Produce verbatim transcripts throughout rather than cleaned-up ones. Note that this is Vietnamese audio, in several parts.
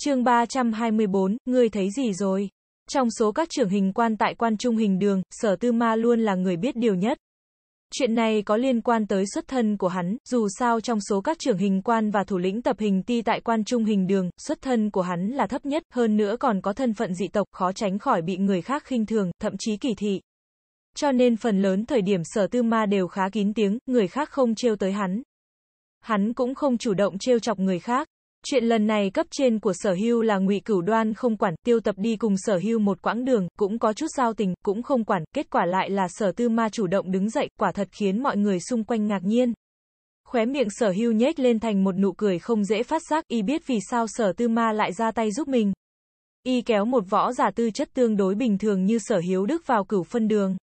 Chương ba trăm hai mươi bốn, ngươi thấy gì rồi? Trong số các trưởng hình quan tại Quan Trung Hình Đường, Sở Tư Ma luôn là người biết điều nhất. Chuyện này có liên quan tới xuất thân của hắn, dù sao trong số các trưởng hình quan và thủ lĩnh tập hình ti tại Quan Trung Hình Đường, xuất thân của hắn là thấp nhất, hơn nữa còn có thân phận dị tộc, khó tránh khỏi bị người khác khinh thường, thậm chí kỳ thị. Cho nên phần lớn thời điểm Sở Tư Ma đều khá kín tiếng, người khác không trêu tới hắn. Hắn cũng không chủ động trêu chọc người khác. Chuyện lần này cấp trên của Sở Hưu là Ngụy Cửu Đoan không quản, Tiêu Tập đi cùng Sở Hưu một quãng đường, cũng có chút giao tình, cũng không quản, kết quả lại là Sở Tư Ma chủ động đứng dậy, quả thật khiến mọi người xung quanh ngạc nhiên. Khóe miệng Sở Hưu nhếch lên thành một nụ cười không dễ phát giác, y biết vì sao Sở Tư Ma lại ra tay giúp mình. Y kéo một võ giả tư chất tương đối bình thường như Sở Hiếu Đức vào Cửu Phân Đường.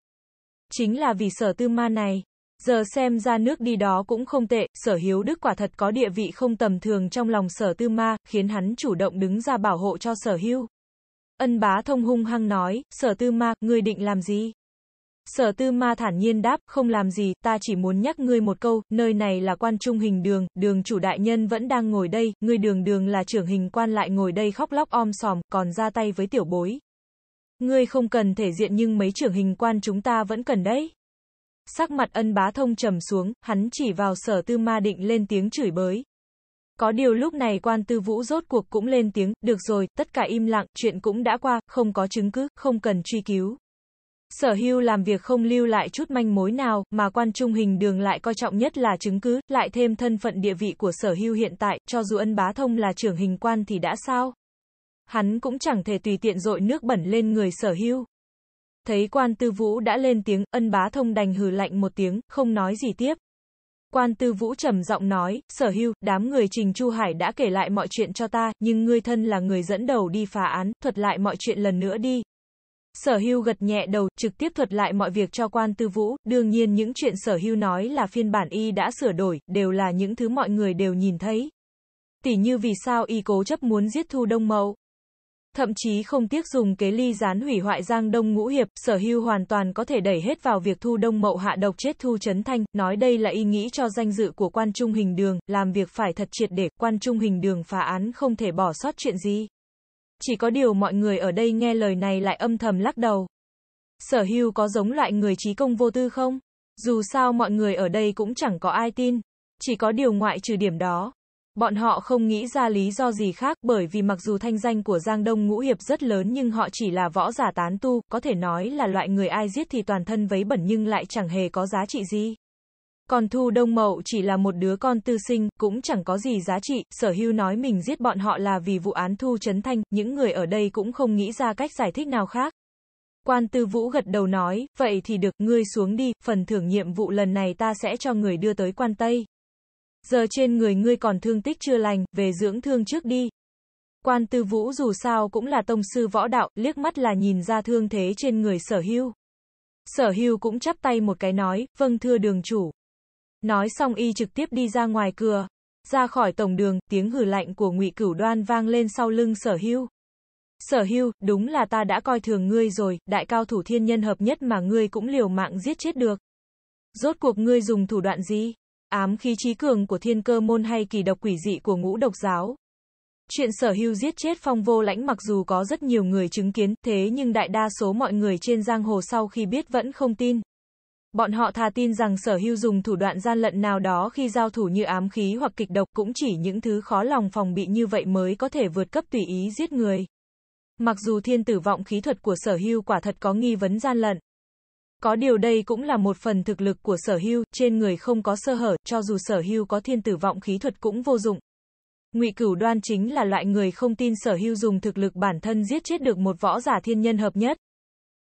Chính là vì Sở Tư Ma này. Giờ xem ra nước đi đó cũng không tệ, Sở Hiếu Đức quả thật có địa vị không tầm thường trong lòng Sở Tư Ma, khiến hắn chủ động đứng ra bảo hộ cho Sở Hưu. Ân Bá Thông hung hăng nói, Sở Tư Ma, ngươi định làm gì? Sở Tư Ma thản nhiên đáp, không làm gì, ta chỉ muốn nhắc ngươi một câu, nơi này là Quan Trung Hình Đường, đường chủ đại nhân vẫn đang ngồi đây, ngươi đường đường là trưởng hình quan lại ngồi đây khóc lóc om sòm, còn ra tay với tiểu bối. Ngươi không cần thể diện nhưng mấy trưởng hình quan chúng ta vẫn cần đấy. Sắc mặt Ân Bá Thông trầm xuống, hắn chỉ vào Sở Tư Ma định lên tiếng chửi bới. Có điều lúc này Quan Tư Vũ rốt cuộc cũng lên tiếng, được rồi, tất cả im lặng, chuyện cũng đã qua, không có chứng cứ, không cần truy cứu. Sở Hưu làm việc không lưu lại chút manh mối nào, mà Quan Trung Hình Đường lại coi trọng nhất là chứng cứ, lại thêm thân phận địa vị của Sở Hưu hiện tại, cho dù Ân Bá Thông là trưởng hình quan thì đã sao? Hắn cũng chẳng thể tùy tiện dội nước bẩn lên người Sở Hưu. Thấy Quan Tư Vũ đã lên tiếng, Ân Bá Thông đành hừ lạnh một tiếng, không nói gì tiếp. Quan Tư Vũ trầm giọng nói, Sở Hưu, đám người Trình Chu Hải đã kể lại mọi chuyện cho ta, nhưng ngươi thân là người dẫn đầu đi phá án, thuật lại mọi chuyện lần nữa đi. Sở Hưu gật nhẹ đầu, trực tiếp thuật lại mọi việc cho Quan Tư Vũ, đương nhiên những chuyện Sở Hưu nói là phiên bản y đã sửa đổi, đều là những thứ mọi người đều nhìn thấy. Tỉ như vì sao y cố chấp muốn giết Thu Đông Mậu. Thậm chí không tiếc dùng kế ly gián hủy hoại Giang Đông Ngũ Hiệp, Sở Hưu hoàn toàn có thể đẩy hết vào việc Thu Đông Mậu hạ độc chết Thu Trấn Thanh, nói đây là ý nghĩ cho danh dự của Quan Trung Hình Đường, làm việc phải thật triệt để, Quan Trung Hình Đường phá án không thể bỏ sót chuyện gì. Chỉ có điều mọi người ở đây nghe lời này lại âm thầm lắc đầu. Sở Hưu có giống loại người trí công vô tư không? Dù sao mọi người ở đây cũng chẳng có ai tin, chỉ có điều ngoại trừ điểm đó. Bọn họ không nghĩ ra lý do gì khác, bởi vì mặc dù thanh danh của Giang Đông Ngũ Hiệp rất lớn nhưng họ chỉ là võ giả tán tu, có thể nói là loại người ai giết thì toàn thân vấy bẩn nhưng lại chẳng hề có giá trị gì. Còn Thu Đông Mậu chỉ là một đứa con tư sinh, cũng chẳng có gì giá trị, Sở Hưu nói mình giết bọn họ là vì vụ án Thu Trấn Thanh, những người ở đây cũng không nghĩ ra cách giải thích nào khác. Quan Tư Vũ gật đầu nói, vậy thì được, ngươi xuống đi, phần thưởng nhiệm vụ lần này ta sẽ cho người đưa tới Quan Tây. Giờ trên người ngươi còn thương tích chưa lành, về dưỡng thương trước đi. Quan Tư Vũ dù sao cũng là tông sư võ đạo, liếc mắt là nhìn ra thương thế trên người Sở Hưu. Sở Hưu cũng chắp tay một cái nói, vâng thưa đường chủ. Nói xong y trực tiếp đi ra ngoài cửa. Ra khỏi tổng đường, tiếng hừ lạnh của Ngụy Cửu Đoan vang lên sau lưng Sở Hưu. Sở Hưu, đúng là ta đã coi thường ngươi rồi, đại cao thủ thiên nhân hợp nhất mà ngươi cũng liều mạng giết chết được. Rốt cuộc ngươi dùng thủ đoạn gì? Ám khí trí cường của thiên cơ môn hay kỳ độc quỷ dị của ngũ độc giáo. Chuyện Sở Hưu giết chết Phong Vô Lãnh mặc dù có rất nhiều người chứng kiến, thế nhưng đại đa số mọi người trên giang hồ sau khi biết vẫn không tin. Bọn họ thà tin rằng Sở Hưu dùng thủ đoạn gian lận nào đó khi giao thủ như ám khí hoặc kịch độc, cũng chỉ những thứ khó lòng phòng bị như vậy mới có thể vượt cấp tùy ý giết người. Mặc dù thiên tử vọng khí thuật của Sở Hưu quả thật có nghi vấn gian lận. Có điều đây cũng là một phần thực lực của Sở Hưu, trên người không có sơ hở, cho dù Sở Hưu có thiên tử vọng khí thuật cũng vô dụng. Ngụy Cửu Đoan chính là loại người không tin Sở Hưu dùng thực lực bản thân giết chết được một võ giả thiên nhân hợp nhất.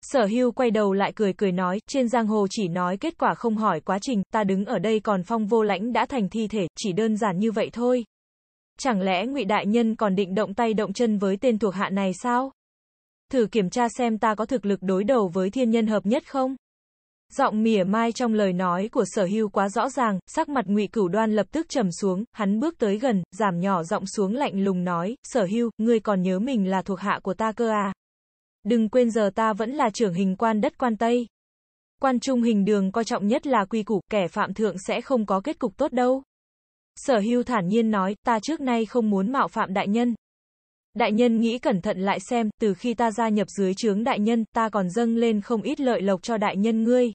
Sở Hưu quay đầu lại cười cười nói, trên giang hồ chỉ nói kết quả không hỏi quá trình, ta đứng ở đây còn Phong Vô Lãnh đã thành thi thể, chỉ đơn giản như vậy thôi. Chẳng lẽ Ngụy đại nhân còn định động tay động chân với tên thuộc hạ này sao? Thử kiểm tra xem ta có thực lực đối đầu với thiên nhân hợp nhất không? Giọng mỉa mai trong lời nói của Sở Hưu quá rõ ràng, sắc mặt Ngụy Cửu Đoan lập tức trầm xuống, hắn bước tới gần, giảm nhỏ giọng xuống lạnh lùng nói, Sở Hưu, ngươi còn nhớ mình là thuộc hạ của ta cơ à? Đừng quên giờ ta vẫn là trưởng hình quan đất Quan Tây. Quan Trung Hình Đường coi trọng nhất là quy củ, kẻ phạm thượng sẽ không có kết cục tốt đâu. Sở Hưu thản nhiên nói, ta trước nay không muốn mạo phạm đại nhân. Đại nhân nghĩ cẩn thận lại xem, từ khi ta gia nhập dưới trướng đại nhân, ta còn dâng lên không ít lợi lộc cho đại nhân ngươi.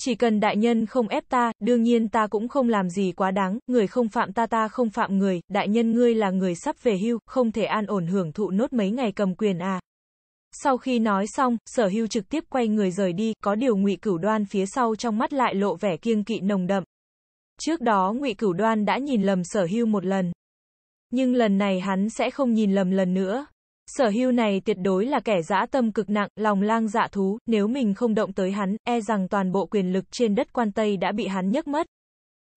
Chỉ cần đại nhân không ép ta, đương nhiên ta cũng không làm gì quá đáng, người không phạm ta ta không phạm người, đại nhân ngươi là người sắp về hưu, không thể an ổn hưởng thụ nốt mấy ngày cầm quyền à. Sau khi nói xong, Sở Hưu trực tiếp quay người rời đi, có điều Ngụy Cửu Đoan phía sau trong mắt lại lộ vẻ kiêng kỵ nồng đậm. Trước đó Ngụy Cửu Đoan đã nhìn lầm Sở Hưu một lần. Nhưng lần này hắn sẽ không nhìn lầm lần nữa. Sở Hưu này tuyệt đối là kẻ dã tâm cực nặng, lòng lang dạ thú, nếu mình không động tới hắn, e rằng toàn bộ quyền lực trên đất Quan Tây đã bị hắn nhấc mất.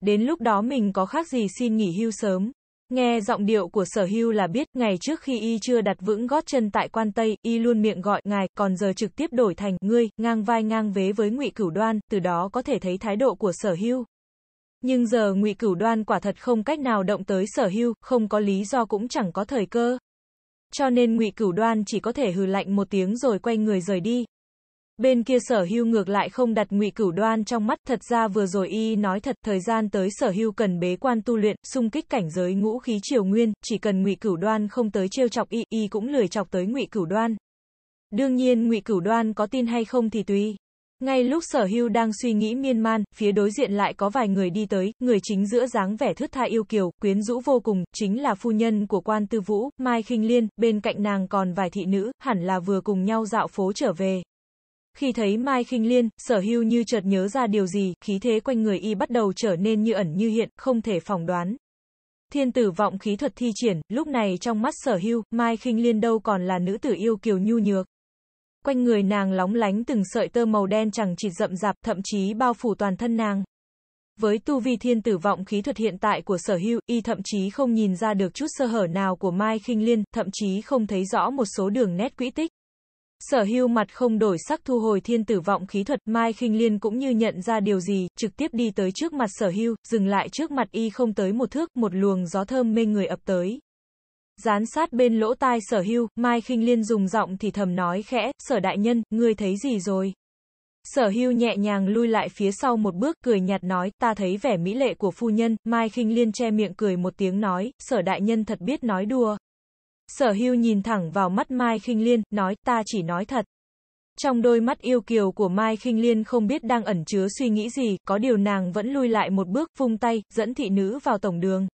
Đến lúc đó mình có khác gì xin nghỉ hưu sớm. Nghe giọng điệu của Sở Hưu là biết, ngày trước khi y chưa đặt vững gót chân tại Quan Tây, y luôn miệng gọi ngài, còn giờ trực tiếp đổi thành ngươi, ngang vai ngang vế với Ngụy Cửu Đoan, từ đó có thể thấy thái độ của Sở Hưu. Nhưng giờ Ngụy Cửu Đoan quả thật không cách nào động tới Sở Hưu, không có lý do cũng chẳng có thời cơ. Cho nên Ngụy Cửu Đoan chỉ có thể hừ lạnh một tiếng rồi quay người rời đi. Bên kia Sở Hưu ngược lại không đặt Ngụy Cửu Đoan trong mắt, thật ra vừa rồi y nói thật, thời gian tới Sở Hưu cần bế quan tu luyện, xung kích cảnh giới ngũ khí triều nguyên, chỉ cần Ngụy Cửu Đoan không tới trêu chọc y, y cũng lười chọc tới Ngụy Cửu Đoan. Đương nhiên Ngụy Cửu Đoan có tin hay không thì tùy. Ngay lúc Sở Hưu đang suy nghĩ miên man, phía đối diện lại có vài người đi tới, người chính giữa dáng vẻ thướt tha yêu kiều, quyến rũ vô cùng, chính là phu nhân của Quan Tư Vũ, Mai Khinh Liên, bên cạnh nàng còn vài thị nữ, hẳn là vừa cùng nhau dạo phố trở về. Khi thấy Mai Khinh Liên, Sở Hưu như chợt nhớ ra điều gì, khí thế quanh người y bắt đầu trở nên như ẩn như hiện, không thể phỏng đoán. Thiên tử vọng khí thuật thi triển, lúc này trong mắt Sở Hưu, Mai Khinh Liên đâu còn là nữ tử yêu kiều nhu nhược. Quanh người nàng lóng lánh từng sợi tơ màu đen chẳng chịt rậm rạp, thậm chí bao phủ toàn thân nàng. Với tu vi thiên tử vọng khí thuật hiện tại của Sở Hưu, y thậm chí không nhìn ra được chút sơ hở nào của Mai Khinh Liên, thậm chí không thấy rõ một số đường nét quỹ tích. Sở Hưu mặt không đổi sắc thu hồi thiên tử vọng khí thuật, Mai Khinh Liên cũng như nhận ra điều gì, trực tiếp đi tới trước mặt Sở Hưu, dừng lại trước mặt y không tới một thước, một luồng gió thơm mê người ập tới. Dán sát bên lỗ tai Sở Hưu, Mai Khinh Liên dùng giọng thì thầm nói khẽ, Sở đại nhân, ngươi thấy gì rồi? Sở Hưu nhẹ nhàng lui lại phía sau một bước, cười nhạt nói, ta thấy vẻ mỹ lệ của phu nhân. Mai Khinh Liên che miệng cười một tiếng nói, Sở đại nhân thật biết nói đùa. Sở Hưu nhìn thẳng vào mắt Mai Khinh Liên, nói, ta chỉ nói thật. Trong đôi mắt yêu kiều của Mai Khinh Liên không biết đang ẩn chứa suy nghĩ gì, có điều nàng vẫn lui lại một bước, vung tay, dẫn thị nữ vào tổng đường.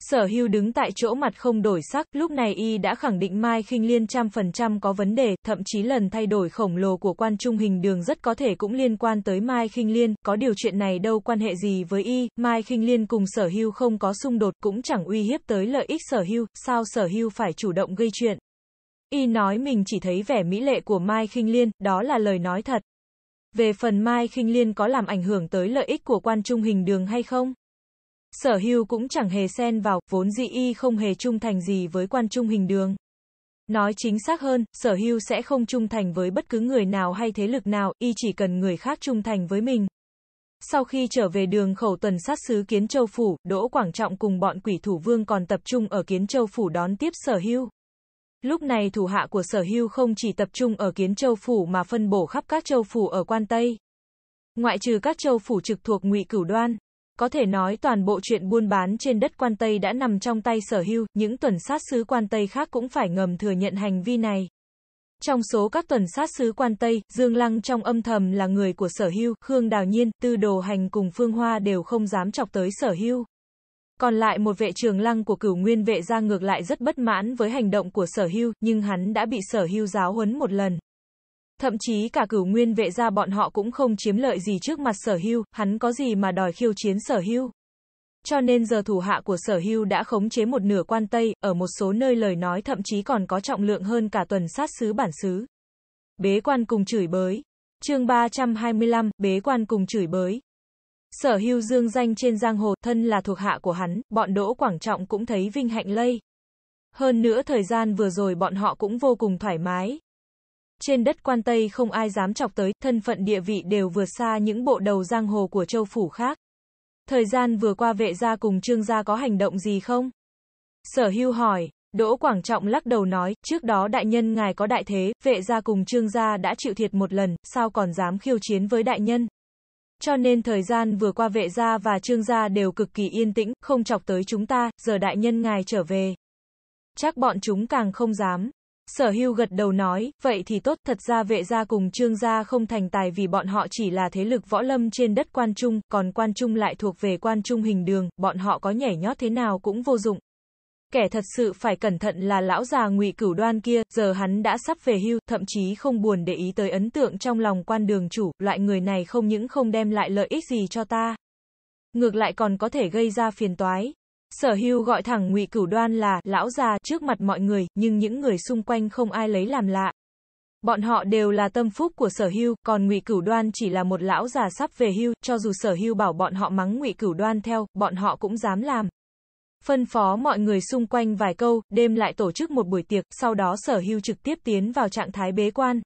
Sở Hưu đứng tại chỗ mặt không đổi sắc, lúc này y đã khẳng định Mai Khinh Liên trăm phần trăm có vấn đề, thậm chí lần thay đổi khổng lồ của Quan Trung Hình Đường rất có thể cũng liên quan tới Mai Khinh Liên, có điều chuyện này đâu quan hệ gì với y, Mai Khinh Liên cùng Sở Hưu không có xung đột cũng chẳng uy hiếp tới lợi ích Sở Hưu, sao Sở Hưu phải chủ động gây chuyện. Y nói mình chỉ thấy vẻ mỹ lệ của Mai Khinh Liên, đó là lời nói thật. Về phần Mai Khinh Liên có làm ảnh hưởng tới lợi ích của Quan Trung Hình Đường hay không? Sở Hưu cũng chẳng hề xen vào, vốn dĩ y không hề trung thành gì với Quan Trung Hình Đường. Nói chính xác hơn, Sở Hưu sẽ không trung thành với bất cứ người nào hay thế lực nào, y chỉ cần người khác trung thành với mình. Sau khi trở về đường khẩu tuần sát xứ Kiến Châu Phủ, Đỗ Quảng Trọng cùng bọn Quỷ Thủ Vương còn tập trung ở Kiến Châu Phủ đón tiếp Sở Hưu. Lúc này thủ hạ của Sở Hưu không chỉ tập trung ở Kiến Châu Phủ mà phân bổ khắp các châu phủ ở Quan Tây. Ngoại trừ các châu phủ trực thuộc Ngụy Cửu Đoan. Có thể nói toàn bộ chuyện buôn bán trên đất Quan Tây đã nằm trong tay Sở Hưu, những tuần sát sứ Quan Tây khác cũng phải ngầm thừa nhận hành vi này. Trong số các tuần sát sứ Quan Tây, Dương Lăng trong âm thầm là người của Sở Hưu, Khương Đào Nhiên, Tư Đồ Hành cùng Phương Hoa đều không dám chọc tới Sở Hưu. Còn lại một vệ trường lăng của Cửu Nguyên Vệ gia ngược lại rất bất mãn với hành động của Sở Hưu, nhưng hắn đã bị Sở Hưu giáo huấn một lần. Thậm chí cả Cửu Nguyên Vệ gia bọn họ cũng không chiếm lợi gì trước mặt Sở Hưu, hắn có gì mà đòi khiêu chiến Sở Hưu. Cho nên giờ thủ hạ của Sở Hưu đã khống chế một nửa Quan Tây, ở một số nơi lời nói thậm chí còn có trọng lượng hơn cả tuần sát xứ bản xứ. Bế quan cùng chửi bới. Chương ba trăm hai mươi lăm, bế quan cùng chửi bới. Sở Hưu dương danh trên giang hồ, thân là thuộc hạ của hắn, bọn Đỗ Quảng Trọng cũng thấy vinh hạnh lây. Hơn nữa thời gian vừa rồi bọn họ cũng vô cùng thoải mái. Trên đất Quan Tây không ai dám chọc tới, thân phận địa vị đều vượt xa những bộ đầu giang hồ của châu phủ khác. Thời gian vừa qua Vệ gia cùng Trương gia có hành động gì không? Sở Hưu hỏi, Đỗ Quảng Trọng lắc đầu nói, trước đó đại nhân ngài có đại thế, Vệ gia cùng Trương gia đã chịu thiệt một lần, sao còn dám khiêu chiến với đại nhân? Cho nên thời gian vừa qua Vệ gia và Trương gia đều cực kỳ yên tĩnh, không chọc tới chúng ta, giờ đại nhân ngài trở về. chắc bọn chúng càng không dám. Sở Hưu gật đầu nói, vậy thì tốt, thật ra Vệ gia cùng Trương gia không thành tài vì bọn họ chỉ là thế lực võ lâm trên đất Quan Trung, còn Quan Trung lại thuộc về Quan Trung Hình Đường, bọn họ có nhảy nhót thế nào cũng vô dụng. Kẻ thật sự phải cẩn thận là lão già Ngụy Cửu Đoan kia, giờ hắn đã sắp về hưu, thậm chí không buồn để ý tới ấn tượng trong lòng Quan đường chủ, loại người này không những không đem lại lợi ích gì cho ta, ngược lại còn có thể gây ra phiền toái. Sở Hưu gọi thẳng Ngụy Cửu Đoan là lão già trước mặt mọi người, nhưng những người xung quanh không ai lấy làm lạ. Bọn họ đều là tâm phúc của Sở Hưu, còn Ngụy Cửu Đoan chỉ là một lão già sắp về hưu, cho dù Sở Hưu bảo bọn họ mắng Ngụy Cửu Đoan theo, bọn họ cũng dám làm. Phân phó mọi người xung quanh vài câu, đêm lại tổ chức một buổi tiệc, sau đó Sở Hưu trực tiếp tiến vào trạng thái bế quan.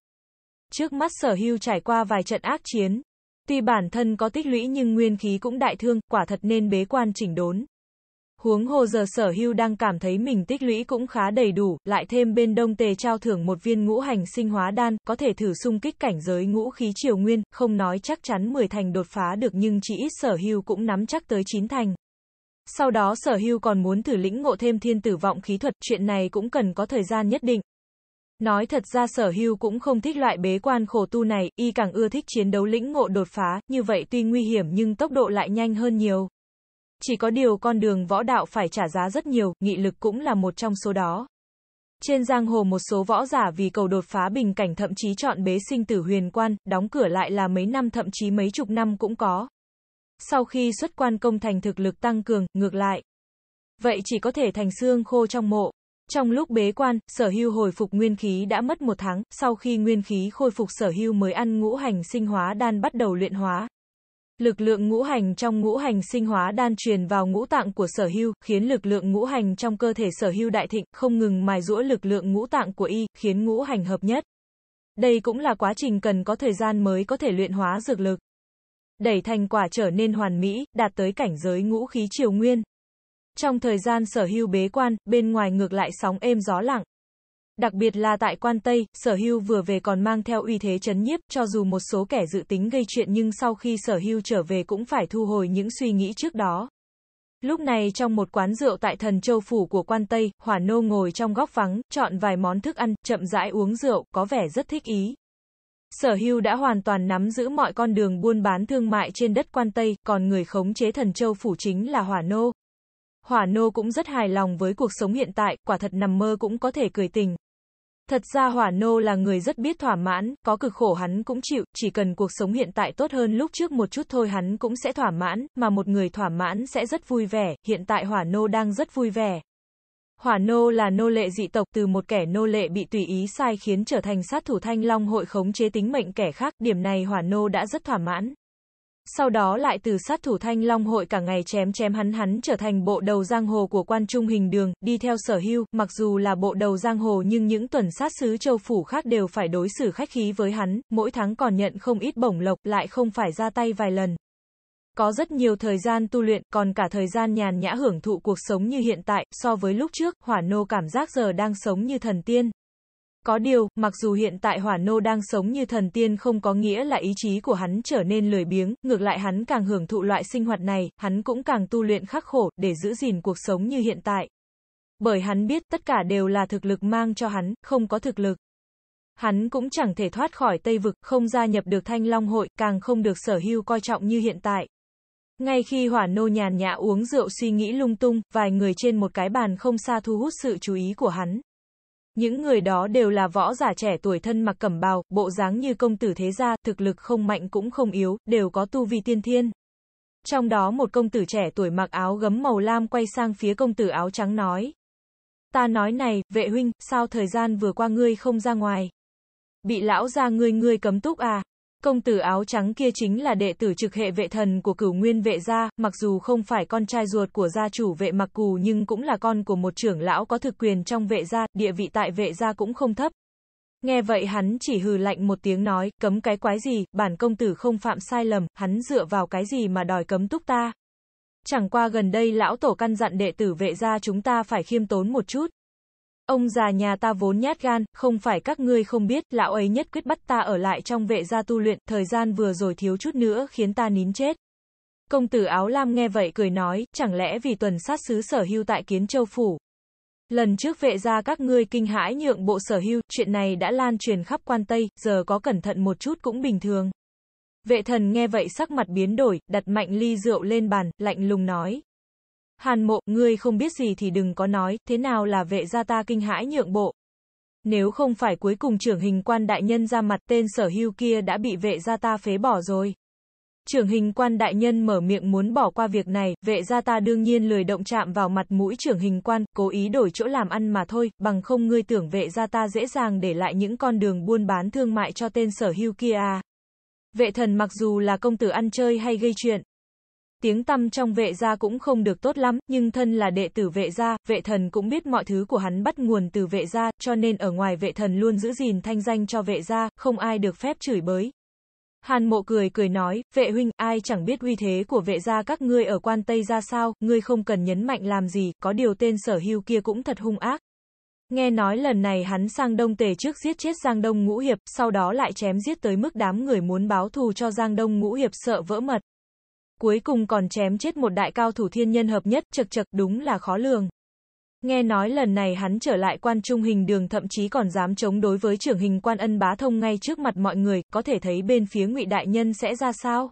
Trước mắt Sở Hưu trải qua vài trận ác chiến, tuy bản thân có tích lũy nhưng nguyên khí cũng đại thương, quả thật nên bế quan chỉnh đốn. Huống hồ giờ Sở Hưu đang cảm thấy mình tích lũy cũng khá đầy đủ, lại thêm bên Đông Tề trao thưởng một viên ngũ hành sinh hóa đan, có thể thử xung kích cảnh giới ngũ khí triều nguyên, không nói chắc chắn mười thành đột phá được nhưng chỉ ít Sở Hưu cũng nắm chắc tới chín thành. Sau đó Sở Hưu còn muốn thử lĩnh ngộ thêm thiên tử vọng khí thuật, chuyện này cũng cần có thời gian nhất định. Nói thật ra Sở Hưu cũng không thích loại bế quan khổ tu này, y càng ưa thích chiến đấu lĩnh ngộ đột phá, như vậy tuy nguy hiểm nhưng tốc độ lại nhanh hơn nhiều. Chỉ có điều con đường võ đạo phải trả giá rất nhiều, nghị lực cũng là một trong số đó. Trên giang hồ một số võ giả vì cầu đột phá bình cảnh thậm chí chọn bế sinh tử huyền quan, đóng cửa lại là mấy năm thậm chí mấy chục năm cũng có. Sau khi xuất quan công thành thực lực tăng cường, ngược lại. Vậy chỉ có thể thành xương khô trong mộ. Trong lúc bế quan, Sở Hưu hồi phục nguyên khí đã mất một tháng, sau khi nguyên khí khôi phục Sở Hưu mới ăn ngũ hành sinh hóa đan bắt đầu luyện hóa. Lực lượng ngũ hành trong ngũ hành sinh hóa đan truyền vào ngũ tạng của Sở Hưu, khiến lực lượng ngũ hành trong cơ thể Sở Hưu đại thịnh, không ngừng mài giũa lực lượng ngũ tạng của y, khiến ngũ hành hợp nhất. Đây cũng là quá trình cần có thời gian mới có thể luyện hóa dược lực. Đẩy thành quả trở nên hoàn mỹ, đạt tới cảnh giới ngũ khí triều nguyên. Trong thời gian Sở Hưu bế quan, bên ngoài ngược lại sóng êm gió lặng. Đặc biệt là tại Quan Tây, Sở Hưu vừa về còn mang theo uy thế chấn nhiếp, cho dù một số kẻ dự tính gây chuyện nhưng sau khi Sở Hưu trở về cũng phải thu hồi những suy nghĩ trước đó. Lúc này trong một quán rượu tại Thần Châu Phủ của Quan Tây, Hỏa Nô ngồi trong góc vắng, chọn vài món thức ăn, chậm rãi uống rượu, có vẻ rất thích ý. Sở Hưu đã hoàn toàn nắm giữ mọi con đường buôn bán thương mại trên đất Quan Tây, còn người khống chế Thần Châu Phủ chính là Hỏa Nô. Hỏa Nô cũng rất hài lòng với cuộc sống hiện tại, quả thật nằm mơ cũng có thể cười tình. Thật ra Hỏa Nô là người rất biết thỏa mãn, có cực khổ hắn cũng chịu, chỉ cần cuộc sống hiện tại tốt hơn lúc trước một chút thôi hắn cũng sẽ thỏa mãn, mà một người thỏa mãn sẽ rất vui vẻ, hiện tại Hỏa Nô đang rất vui vẻ. Hỏa Nô là nô lệ dị tộc, từ một kẻ nô lệ bị tùy ý sai khiến trở thành sát thủ Thanh Long hội khống chế tính mệnh kẻ khác, điểm này Hỏa Nô đã rất thỏa mãn. Sau đó lại từ sát thủ Thanh Long hội cả ngày chém chém hắn hắn trở thành bộ đầu giang hồ của Quan Trung Hình Đường, đi theo Sở Hưu, mặc dù là bộ đầu giang hồ nhưng những tuần sát sứ châu phủ khác đều phải đối xử khách khí với hắn, mỗi tháng còn nhận không ít bổng lộc, lại không phải ra tay vài lần. Có rất nhiều thời gian tu luyện, còn cả thời gian nhàn nhã hưởng thụ cuộc sống như hiện tại, so với lúc trước, Hỏa Nô cảm giác giờ đang sống như thần tiên. Có điều, mặc dù hiện tại Hỏa Nô đang sống như thần tiên không có nghĩa là ý chí của hắn trở nên lười biếng, ngược lại hắn càng hưởng thụ loại sinh hoạt này, hắn cũng càng tu luyện khắc khổ, để giữ gìn cuộc sống như hiện tại. Bởi hắn biết tất cả đều là thực lực mang cho hắn, không có thực lực. Hắn cũng chẳng thể thoát khỏi Tây Vực, không gia nhập được Thanh Long hội, càng không được Sở Hưu coi trọng như hiện tại. Ngay khi Hỏa Nô nhàn nhã uống rượu suy nghĩ lung tung, vài người trên một cái bàn không xa thu hút sự chú ý của hắn. Những người đó đều là võ giả trẻ tuổi thân mặc cẩm bào, bộ dáng như công tử thế gia, thực lực không mạnh cũng không yếu, đều có tu vi tiên thiên. Trong đó một công tử trẻ tuổi mặc áo gấm màu lam quay sang phía công tử áo trắng nói. Ta nói này, Vệ huynh, sao thời gian vừa qua ngươi không ra ngoài? Bị lão gia ngươi ngươi cấm túc à? Công tử áo trắng kia chính là đệ tử trực hệ Vệ thần của Cửu Nguyên Vệ gia, mặc dù không phải con trai ruột của gia chủ Vệ Mặc Cù nhưng cũng là con của một trưởng lão có thực quyền trong Vệ gia, địa vị tại Vệ gia cũng không thấp. Nghe vậy hắn chỉ hừ lạnh một tiếng nói, cấm cái quái gì, bản công tử không phạm sai lầm, hắn dựa vào cái gì mà đòi cấm túc ta. Chẳng qua gần đây lão tổ căn dặn đệ tử Vệ gia chúng ta phải khiêm tốn một chút. Ông già nhà ta vốn nhát gan, không phải các ngươi không biết, lão ấy nhất quyết bắt ta ở lại trong Vệ gia tu luyện, thời gian vừa rồi thiếu chút nữa khiến ta nín chết. Công tử áo lam nghe vậy cười nói, chẳng lẽ vì tuần sát sứ Sở Hưu tại Kiến Châu Phủ. Lần trước Vệ gia các ngươi kinh hãi nhượng bộ Sở Hưu, chuyện này đã lan truyền khắp Quan Tây, giờ có cẩn thận một chút cũng bình thường. Vệ thần nghe vậy sắc mặt biến đổi, đặt mạnh ly rượu lên bàn, lạnh lùng nói. Hàn Mộ, ngươi không biết gì thì đừng có nói, thế nào là Vệ gia ta kinh hãi nhượng bộ. Nếu không phải cuối cùng trưởng hình quan đại nhân ra mặt, tên Sở Hưu kia đã bị Vệ gia ta phế bỏ rồi. Trưởng hình quan đại nhân mở miệng muốn bỏ qua việc này, Vệ gia ta đương nhiên lười động chạm vào mặt mũi trưởng hình quan, cố ý đổi chỗ làm ăn mà thôi, bằng không ngươi tưởng Vệ gia ta dễ dàng để lại những con đường buôn bán thương mại cho tên Sở Hưu kia à. Vệ thần mặc dù là công tử ăn chơi hay gây chuyện, tiếng tăm trong Vệ gia cũng không được tốt lắm, nhưng thân là đệ tử Vệ gia, Vệ thần cũng biết mọi thứ của hắn bắt nguồn từ Vệ gia, cho nên ở ngoài Vệ thần luôn giữ gìn thanh danh cho Vệ gia, không ai được phép chửi bới. Hàn Mộ cười cười nói, Vệ huynh, ai chẳng biết uy thế của Vệ gia các ngươi ở Quan Tây ra sao, ngươi không cần nhấn mạnh làm gì, có điều tên Sở Hưu kia cũng thật hung ác. Nghe nói lần này hắn sang Đông Tề trước giết chết Giang Đông Ngũ Hiệp, sau đó lại chém giết tới mức đám người muốn báo thù cho Giang Đông Ngũ Hiệp sợ vỡ mật. Cuối cùng còn chém chết một đại cao thủ thiên nhân hợp nhất, chật chật đúng là khó lường. Nghe nói lần này hắn trở lại Quan Trung Hình Đường thậm chí còn dám chống đối với trưởng hình quan Ân Bá Thông ngay trước mặt mọi người, có thể thấy bên phía Ngụy đại nhân sẽ ra sao.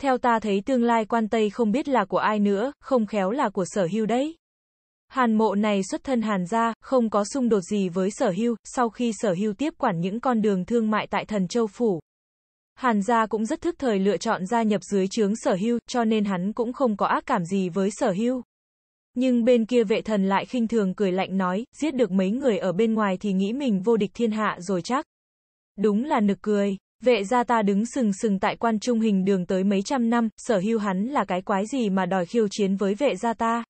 Theo ta thấy tương lai Quan Tây không biết là của ai nữa, không khéo là của Sở Hưu đấy. Hàn Mộ này xuất thân Hàn gia, không có xung đột gì với Sở Hưu, sau khi Sở Hưu tiếp quản những con đường thương mại tại Thần Châu phủ, Hàn gia cũng rất thức thời lựa chọn gia nhập dưới trướng Sở Hưu, cho nên hắn cũng không có ác cảm gì với Sở Hưu. Nhưng bên kia Vệ thần lại khinh thường cười lạnh nói, giết được mấy người ở bên ngoài thì nghĩ mình vô địch thiên hạ rồi chắc. Đúng là nực cười, Vệ gia ta đứng sừng sừng tại Quan Trung Hình Đường tới mấy trăm năm, Sở Hưu hắn là cái quái gì mà đòi khiêu chiến với Vệ gia ta.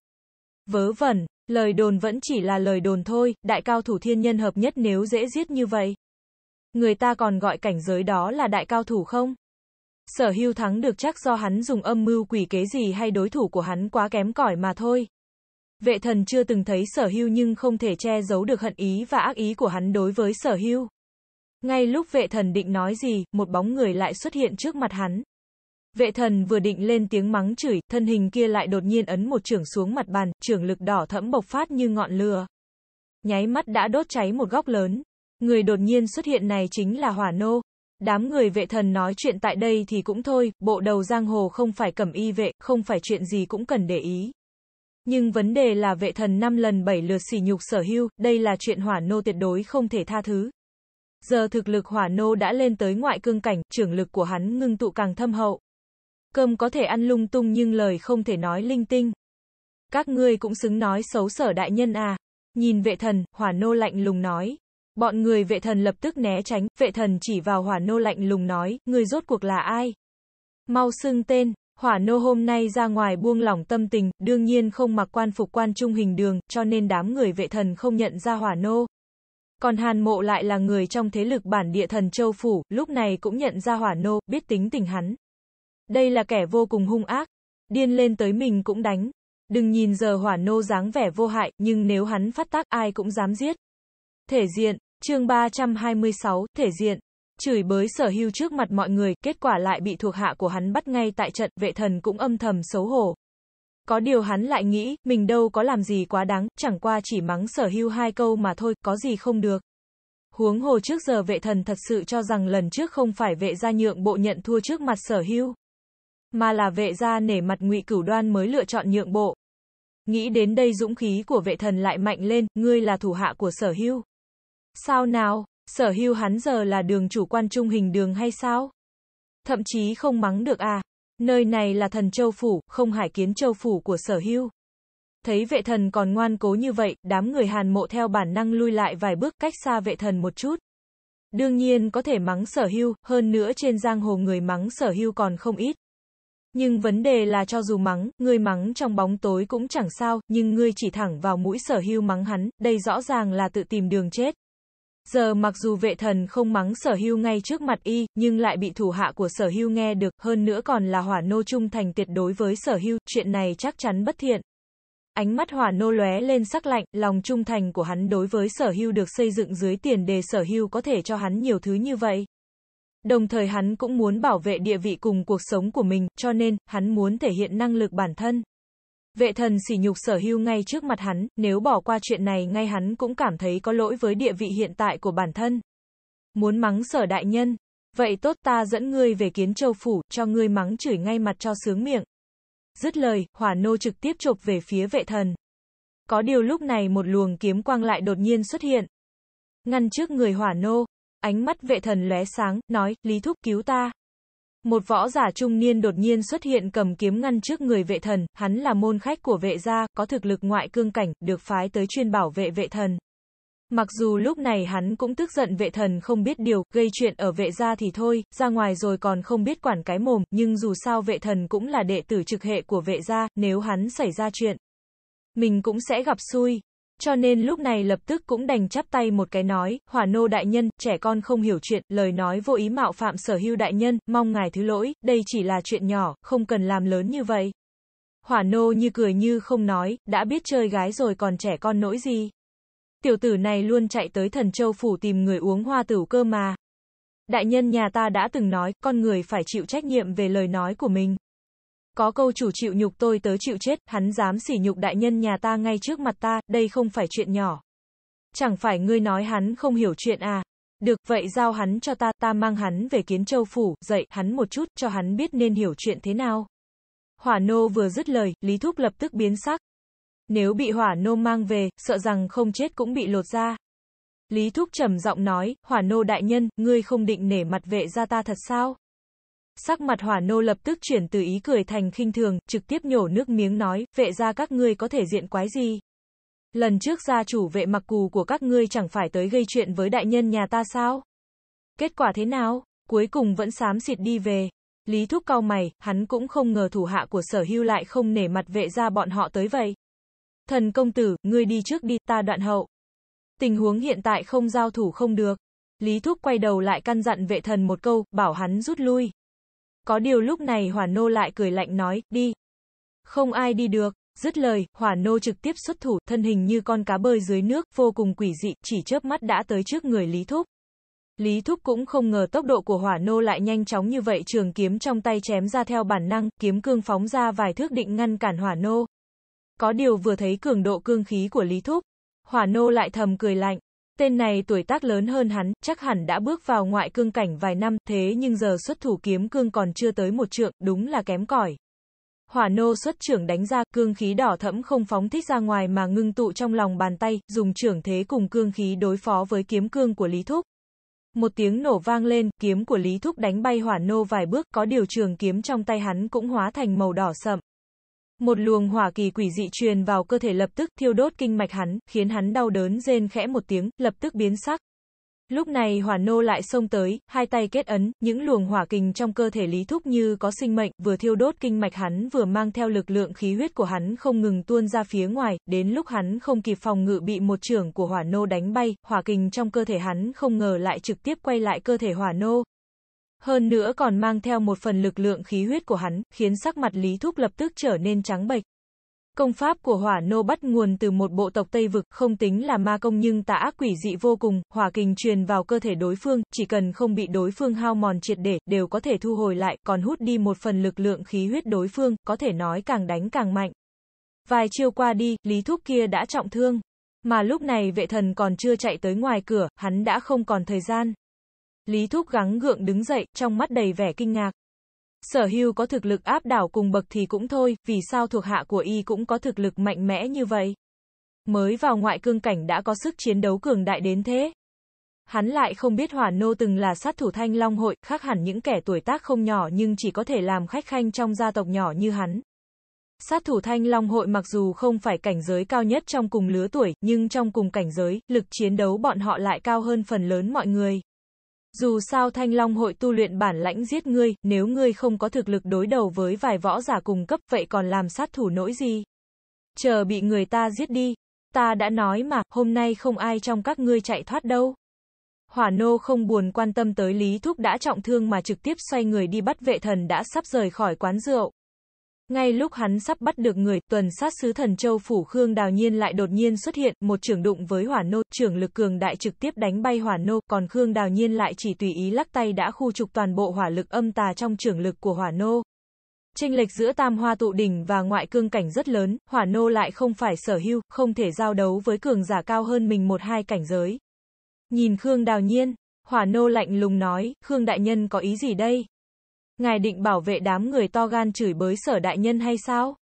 Vớ vẩn, lời đồn vẫn chỉ là lời đồn thôi, đại cao thủ thiên nhân hợp nhất nếu dễ giết như vậy, người ta còn gọi cảnh giới đó là đại cao thủ không? Sở Hưu thắng được chắc do hắn dùng âm mưu quỷ kế gì hay đối thủ của hắn quá kém cỏi mà thôi. Vệ thần chưa từng thấy Sở Hưu nhưng không thể che giấu được hận ý và ác ý của hắn đối với Sở Hưu. Ngay lúc Vệ thần định nói gì, một bóng người lại xuất hiện trước mặt hắn. Vệ thần vừa định lên tiếng mắng chửi, thân hình kia lại đột nhiên ấn một chưởng xuống mặt bàn, chưởng lực đỏ thẫm bộc phát như ngọn lửa. Nháy mắt đã đốt cháy một góc lớn. Người đột nhiên xuất hiện này chính là Hỏa Nô. Đám người Vệ thần nói chuyện tại đây thì cũng thôi, bộ đầu giang hồ không phải cẩm y vệ, không phải chuyện gì cũng cần để ý. Nhưng vấn đề là Vệ thần năm lần bảy lượt sỉ nhục Sở Hưu, đây là chuyện Hỏa Nô tuyệt đối không thể tha thứ. Giờ thực lực Hỏa Nô đã lên tới ngoại cương cảnh, chưởng lực của hắn ngưng tụ càng thâm hậu. Cơm có thể ăn lung tung nhưng lời không thể nói linh tinh. Các ngươi cũng xứng nói xấu Sở đại nhân à? Nhìn Vệ thần, Hỏa Nô lạnh lùng nói. Bọn người Vệ thần lập tức né tránh, Vệ thần chỉ vào Hỏa Nô lạnh lùng nói, ngươi rốt cuộc là ai? Mau xưng tên. Hỏa Nô hôm nay ra ngoài buông lỏng tâm tình, đương nhiên không mặc quan phục Quan Trung Hình Đường, cho nên đám người Vệ thần không nhận ra Hỏa Nô. Còn Hàn Mộ lại là người trong thế lực bản địa Thần Châu phủ, lúc này cũng nhận ra Hỏa Nô, biết tính tình hắn. Đây là kẻ vô cùng hung ác, điên lên tới mình cũng đánh. Đừng nhìn giờ Hỏa Nô dáng vẻ vô hại, nhưng nếu hắn phát tác ai cũng dám giết. Thể diện, chương ba trăm hai mươi sáu, thể diện. Chửi bới Sở Hưu trước mặt mọi người, kết quả lại bị thuộc hạ của hắn bắt ngay tại trận, Vệ thần cũng âm thầm xấu hổ. Có điều hắn lại nghĩ, mình đâu có làm gì quá đáng, chẳng qua chỉ mắng Sở Hưu hai câu mà thôi, có gì không được. Huống hồ trước giờ Vệ thần thật sự cho rằng lần trước không phải Vệ gia nhượng bộ nhận thua trước mặt Sở Hưu, mà là Vệ gia nể mặt Ngụy Cửu Đoan mới lựa chọn nhượng bộ. Nghĩ đến đây dũng khí của Vệ thần lại mạnh lên, ngươi là thủ hạ của Sở Hưu. Sao nào? Sở Hưu hắn giờ là đường chủ Quan Trung Hình Đường hay sao? Thậm chí không mắng được à? Nơi này là Thần Châu phủ, không Hải Kiến Châu phủ của Sở Hưu. Thấy Vệ thần còn ngoan cố như vậy, đám người Hàn Mộ theo bản năng lui lại vài bước, cách xa Vệ thần một chút. Đương nhiên có thể mắng Sở Hưu, hơn nữa trên giang hồ người mắng Sở Hưu còn không ít. Nhưng vấn đề là cho dù mắng, ngươi mắng trong bóng tối cũng chẳng sao, nhưng ngươi chỉ thẳng vào mũi Sở Hưu mắng hắn, đây rõ ràng là tự tìm đường chết. Giờ mặc dù Vệ thần không mắng Sở Hưu ngay trước mặt y, nhưng lại bị thủ hạ của Sở Hưu nghe được, hơn nữa còn là Hỏa Nô trung thành tuyệt đối với Sở Hưu, chuyện này chắc chắn bất thiện. Ánh mắt Hỏa Nô lóe lên sắc lạnh, lòng trung thành của hắn đối với Sở Hưu được xây dựng dưới tiền đề Sở Hưu có thể cho hắn nhiều thứ như vậy. Đồng thời hắn cũng muốn bảo vệ địa vị cùng cuộc sống của mình, cho nên, hắn muốn thể hiện năng lực bản thân. Vệ thần sỉ nhục Sở Hưu ngay trước mặt hắn, nếu bỏ qua chuyện này ngay hắn cũng cảm thấy có lỗi với địa vị hiện tại của bản thân. Muốn mắng Sở đại nhân, vậy tốt, ta dẫn ngươi về Kiến Châu phủ, cho ngươi mắng chửi ngay mặt cho sướng miệng. Dứt lời, Hỏa Nô trực tiếp chộp về phía vệ thần. Có điều lúc này một luồng kiếm quang lại đột nhiên xuất hiện, ngăn trước người Hỏa Nô. Ánh mắt vệ thần lóe sáng, nói, Lý thúc cứu ta. Một võ giả trung niên đột nhiên xuất hiện cầm kiếm ngăn trước người vệ thần, hắn là môn khách của vệ gia, có thực lực ngoại cương cảnh, được phái tới chuyên bảo vệ vệ thần. Mặc dù lúc này hắn cũng tức giận vệ thần không biết điều, gây chuyện ở vệ gia thì thôi, ra ngoài rồi còn không biết quản cái mồm, nhưng dù sao vệ thần cũng là đệ tử trực hệ của vệ gia, nếu hắn xảy ra chuyện, mình cũng sẽ gặp xui. Cho nên lúc này lập tức cũng đành chắp tay một cái nói, Hỏa Nô đại nhân, trẻ con không hiểu chuyện, lời nói vô ý mạo phạm Sở Hưu đại nhân, mong ngài thứ lỗi, đây chỉ là chuyện nhỏ, không cần làm lớn như vậy. Hỏa Nô như cười như không nói, đã biết chơi gái rồi còn trẻ con nỗi gì. Tiểu tử này luôn chạy tới Thần Châu phủ tìm người uống hoa tửu cơ mà. Đại nhân, nhà ta đã từng nói, con người phải chịu trách nhiệm về lời nói của mình. Có câu chủ chịu nhục tôi tớ chịu chết, hắn dám sỉ nhục đại nhân nhà ta ngay trước mặt ta, đây không phải chuyện nhỏ. Chẳng phải ngươi nói hắn không hiểu chuyện à? Được, vậy giao hắn cho ta, ta mang hắn về Kiến Châu phủ, dạy hắn một chút, cho hắn biết nên hiểu chuyện thế nào. Hỏa Nô vừa dứt lời, Lý thúc lập tức biến sắc. Nếu bị Hỏa Nô mang về, sợ rằng không chết cũng bị lột ra. Lý thúc trầm giọng nói, Hỏa Nô đại nhân, ngươi không định nể mặt vệ gia ta thật sao? Sắc mặt Hỏa Nô lập tức chuyển từ ý cười thành khinh thường, trực tiếp nhổ nước miếng nói, vệ gia các ngươi có thể diện quái gì? Lần trước gia chủ Vệ Mặc Cù của các ngươi chẳng phải tới gây chuyện với đại nhân nhà ta sao? Kết quả thế nào? Cuối cùng vẫn xám xịt đi về. Lý thúc cau mày, hắn cũng không ngờ thủ hạ của Sở Hưu lại không nể mặt vệ gia bọn họ tới vậy. Thần công tử, ngươi đi trước đi, ta đoạn hậu. Tình huống hiện tại không giao thủ không được. Lý thúc quay đầu lại căn dặn vệ thần một câu, bảo hắn rút lui. Có điều lúc này Hỏa Nô lại cười lạnh nói, đi. Không ai đi được, dứt lời, Hỏa Nô trực tiếp xuất thủ, thân hình như con cá bơi dưới nước, vô cùng quỷ dị, chỉ chớp mắt đã tới trước người Lý thúc. Lý thúc cũng không ngờ tốc độ của Hỏa Nô lại nhanh chóng như vậy, trường kiếm trong tay chém ra theo bản năng, kiếm cương phóng ra vài thước định ngăn cản Hỏa Nô. Có điều vừa thấy cường độ cương khí của Lý thúc, Hỏa Nô lại thầm cười lạnh. Tên này tuổi tác lớn hơn hắn, chắc hẳn đã bước vào ngoại cương cảnh vài năm, thế nhưng giờ xuất thủ kiếm cương còn chưa tới một trượng, đúng là kém cỏi. Hỏa Nô xuất trưởng đánh ra, cương khí đỏ thẫm không phóng thích ra ngoài mà ngưng tụ trong lòng bàn tay, dùng trưởng thế cùng cương khí đối phó với kiếm cương của Lý thúc. Một tiếng nổ vang lên, kiếm của Lý thúc đánh bay Hỏa Nô vài bước, có điều trường kiếm trong tay hắn cũng hóa thành màu đỏ sậm. Một luồng hỏa kỳ quỷ dị truyền vào cơ thể lập tức thiêu đốt kinh mạch hắn, khiến hắn đau đớn rên khẽ một tiếng, lập tức biến sắc. Lúc này Hỏa Nô lại xông tới, hai tay kết ấn, những luồng hỏa kình trong cơ thể Lý thúc như có sinh mệnh, vừa thiêu đốt kinh mạch hắn vừa mang theo lực lượng khí huyết của hắn không ngừng tuôn ra phía ngoài, đến lúc hắn không kịp phòng ngự bị một chưởng của Hỏa Nô đánh bay, hỏa kình trong cơ thể hắn không ngờ lại trực tiếp quay lại cơ thể Hỏa Nô. Hơn nữa còn mang theo một phần lực lượng khí huyết của hắn, khiến sắc mặt Lý thúc lập tức trở nên trắng bệch. Công pháp của Hỏa Nô bắt nguồn từ một bộ tộc Tây Vực, không tính là ma công nhưng tà ác quỷ dị vô cùng, hỏa kình truyền vào cơ thể đối phương, chỉ cần không bị đối phương hao mòn triệt để, đều có thể thu hồi lại, còn hút đi một phần lực lượng khí huyết đối phương, có thể nói càng đánh càng mạnh. Vài chiêu qua đi, Lý thúc kia đã trọng thương. Mà lúc này vệ thần còn chưa chạy tới ngoài cửa, hắn đã không còn thời gian. Lý thúc gắng gượng đứng dậy, trong mắt đầy vẻ kinh ngạc. Sở Hưu có thực lực áp đảo cùng bậc thì cũng thôi, vì sao thuộc hạ của y cũng có thực lực mạnh mẽ như vậy? Mới vào ngoại cương cảnh đã có sức chiến đấu cường đại đến thế. Hắn lại không biết Hỏa Nô từng là sát thủ Thanh Long hội, khác hẳn những kẻ tuổi tác không nhỏ nhưng chỉ có thể làm khách khanh trong gia tộc nhỏ như hắn. Sát thủ Thanh Long hội mặc dù không phải cảnh giới cao nhất trong cùng lứa tuổi, nhưng trong cùng cảnh giới, lực chiến đấu bọn họ lại cao hơn phần lớn mọi người. Dù sao Thanh Long hội tu luyện bản lãnh giết ngươi, nếu ngươi không có thực lực đối đầu với vài võ giả cùng cấp vậy còn làm sát thủ nỗi gì? Chờ bị người ta giết đi. Ta đã nói mà, hôm nay không ai trong các ngươi chạy thoát đâu. Hỏa Nô không buồn quan tâm tới Lý thúc đã trọng thương mà trực tiếp xoay người đi bắt vệ thần đã sắp rời khỏi quán rượu. Ngay lúc hắn sắp bắt được người, tuần sát sứ Thần Châu phủ Khương Đào Nhiên lại đột nhiên xuất hiện, một chưởng đụng với Hỏa Nô, chưởng lực cường đại trực tiếp đánh bay Hỏa Nô, còn Khương Đào Nhiên lại chỉ tùy ý lắc tay đã khu trục toàn bộ hỏa lực âm tà trong chưởng lực của Hỏa Nô. Chênh lệch giữa Tam Hoa Tụ Đỉnh và ngoại cương cảnh rất lớn, Hỏa Nô lại không phải Sở Hưu, không thể giao đấu với cường giả cao hơn mình một hai cảnh giới. Nhìn Khương Đào Nhiên, Hỏa Nô lạnh lùng nói, Khương Đại Nhân có ý gì đây? Ngài định bảo vệ đám người to gan chửi bới Sở Đại Nhân hay sao?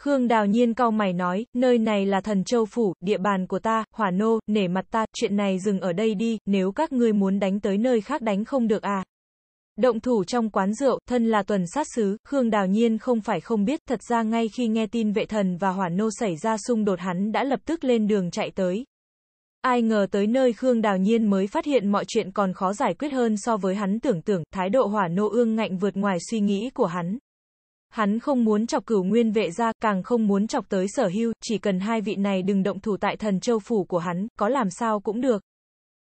Khương Đào Nhiên cau mày nói, nơi này là Thần Châu Phủ, địa bàn của ta, Hỏa Nô, nể mặt ta, chuyện này dừng ở đây đi, nếu các ngươi muốn đánh tới nơi khác đánh không được à? Động thủ trong quán rượu, thân là tuần sát sứ, Khương Đào Nhiên không phải không biết, thật ra ngay khi nghe tin Vệ Thần và Hỏa Nô xảy ra xung đột hắn đã lập tức lên đường chạy tới. Ai ngờ tới nơi Khương Đào Nhiên mới phát hiện mọi chuyện còn khó giải quyết hơn so với hắn tưởng tượng, thái độ Hỏa Nô ương ngạnh vượt ngoài suy nghĩ của hắn. Hắn không muốn chọc Cửu Nguyên Vệ gia, càng không muốn chọc tới Sở Hưu, chỉ cần hai vị này đừng động thủ tại Thần Châu Phủ của hắn, có làm sao cũng được.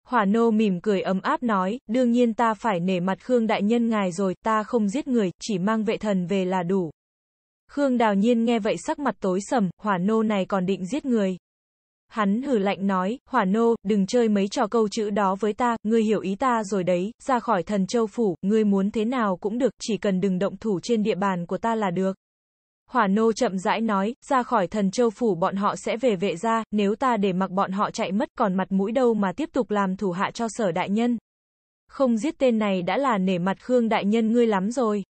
Hỏa Nô mỉm cười ấm áp nói, đương nhiên ta phải nể mặt Khương Đại Nhân ngài rồi, ta không giết người, chỉ mang Vệ Thần về là đủ. Khương Đào Nhiên nghe vậy sắc mặt tối sầm, Hỏa Nô này còn định giết người. Hắn hử lạnh nói, Hỏa Nô, đừng chơi mấy trò câu chữ đó với ta, ngươi hiểu ý ta rồi đấy, ra khỏi Thần Châu Phủ, ngươi muốn thế nào cũng được, chỉ cần đừng động thủ trên địa bàn của ta là được. Hỏa Nô chậm rãi nói, ra khỏi Thần Châu Phủ bọn họ sẽ về Vệ gia, nếu ta để mặc bọn họ chạy mất còn mặt mũi đâu mà tiếp tục làm thủ hạ cho Sở Đại Nhân. Không giết tên này đã là nể mặt Khương Đại Nhân ngươi lắm rồi.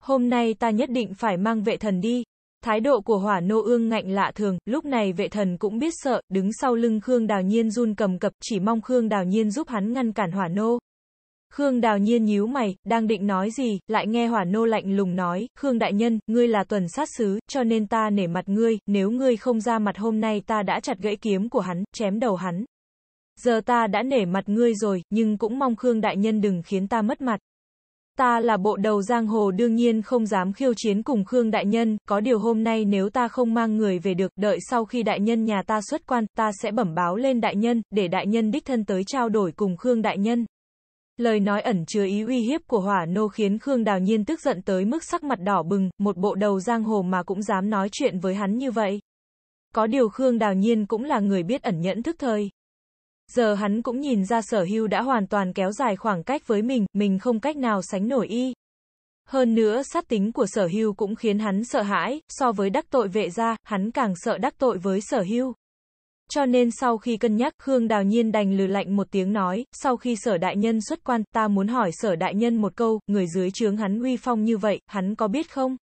Hôm nay ta nhất định phải mang Vệ Thần đi. Thái độ của Hỏa Nô ương ngạnh lạ thường, lúc này Vệ Thần cũng biết sợ, đứng sau lưng Khương Đào Nhiên run cầm cập, chỉ mong Khương Đào Nhiên giúp hắn ngăn cản Hỏa Nô. Khương Đào Nhiên nhíu mày, đang định nói gì, lại nghe Hỏa Nô lạnh lùng nói, Khương Đại Nhân, ngươi là tuần sát sứ, cho nên ta nể mặt ngươi, nếu ngươi không ra mặt hôm nay ta đã chặt gãy kiếm của hắn, chém đầu hắn. Giờ ta đã nể mặt ngươi rồi, nhưng cũng mong Khương Đại Nhân đừng khiến ta mất mặt. Ta là bộ đầu giang hồ đương nhiên không dám khiêu chiến cùng Khương Đại Nhân, có điều hôm nay nếu ta không mang người về được, đợi sau khi Đại Nhân nhà ta xuất quan, ta sẽ bẩm báo lên Đại Nhân, để Đại Nhân đích thân tới trao đổi cùng Khương Đại Nhân. Lời nói ẩn chứa ý uy hiếp của Hỏa Nô khiến Khương Đào Nhiên tức giận tới mức sắc mặt đỏ bừng, một bộ đầu giang hồ mà cũng dám nói chuyện với hắn như vậy. Có điều Khương Đào Nhiên cũng là người biết ẩn nhẫn thức thời. Giờ hắn cũng nhìn ra Sở Hưu đã hoàn toàn kéo dài khoảng cách với mình, mình không cách nào sánh nổi y. Hơn nữa sát tính của Sở Hưu cũng khiến hắn sợ hãi, so với đắc tội Vệ gia, hắn càng sợ đắc tội với Sở Hưu. Cho nên sau khi cân nhắc, Khương Đào Nhiên đành lừ lạnh một tiếng nói, sau khi Sở Đại Nhân xuất quan, ta muốn hỏi Sở Đại Nhân một câu, người dưới trướng hắn uy phong như vậy, hắn có biết không?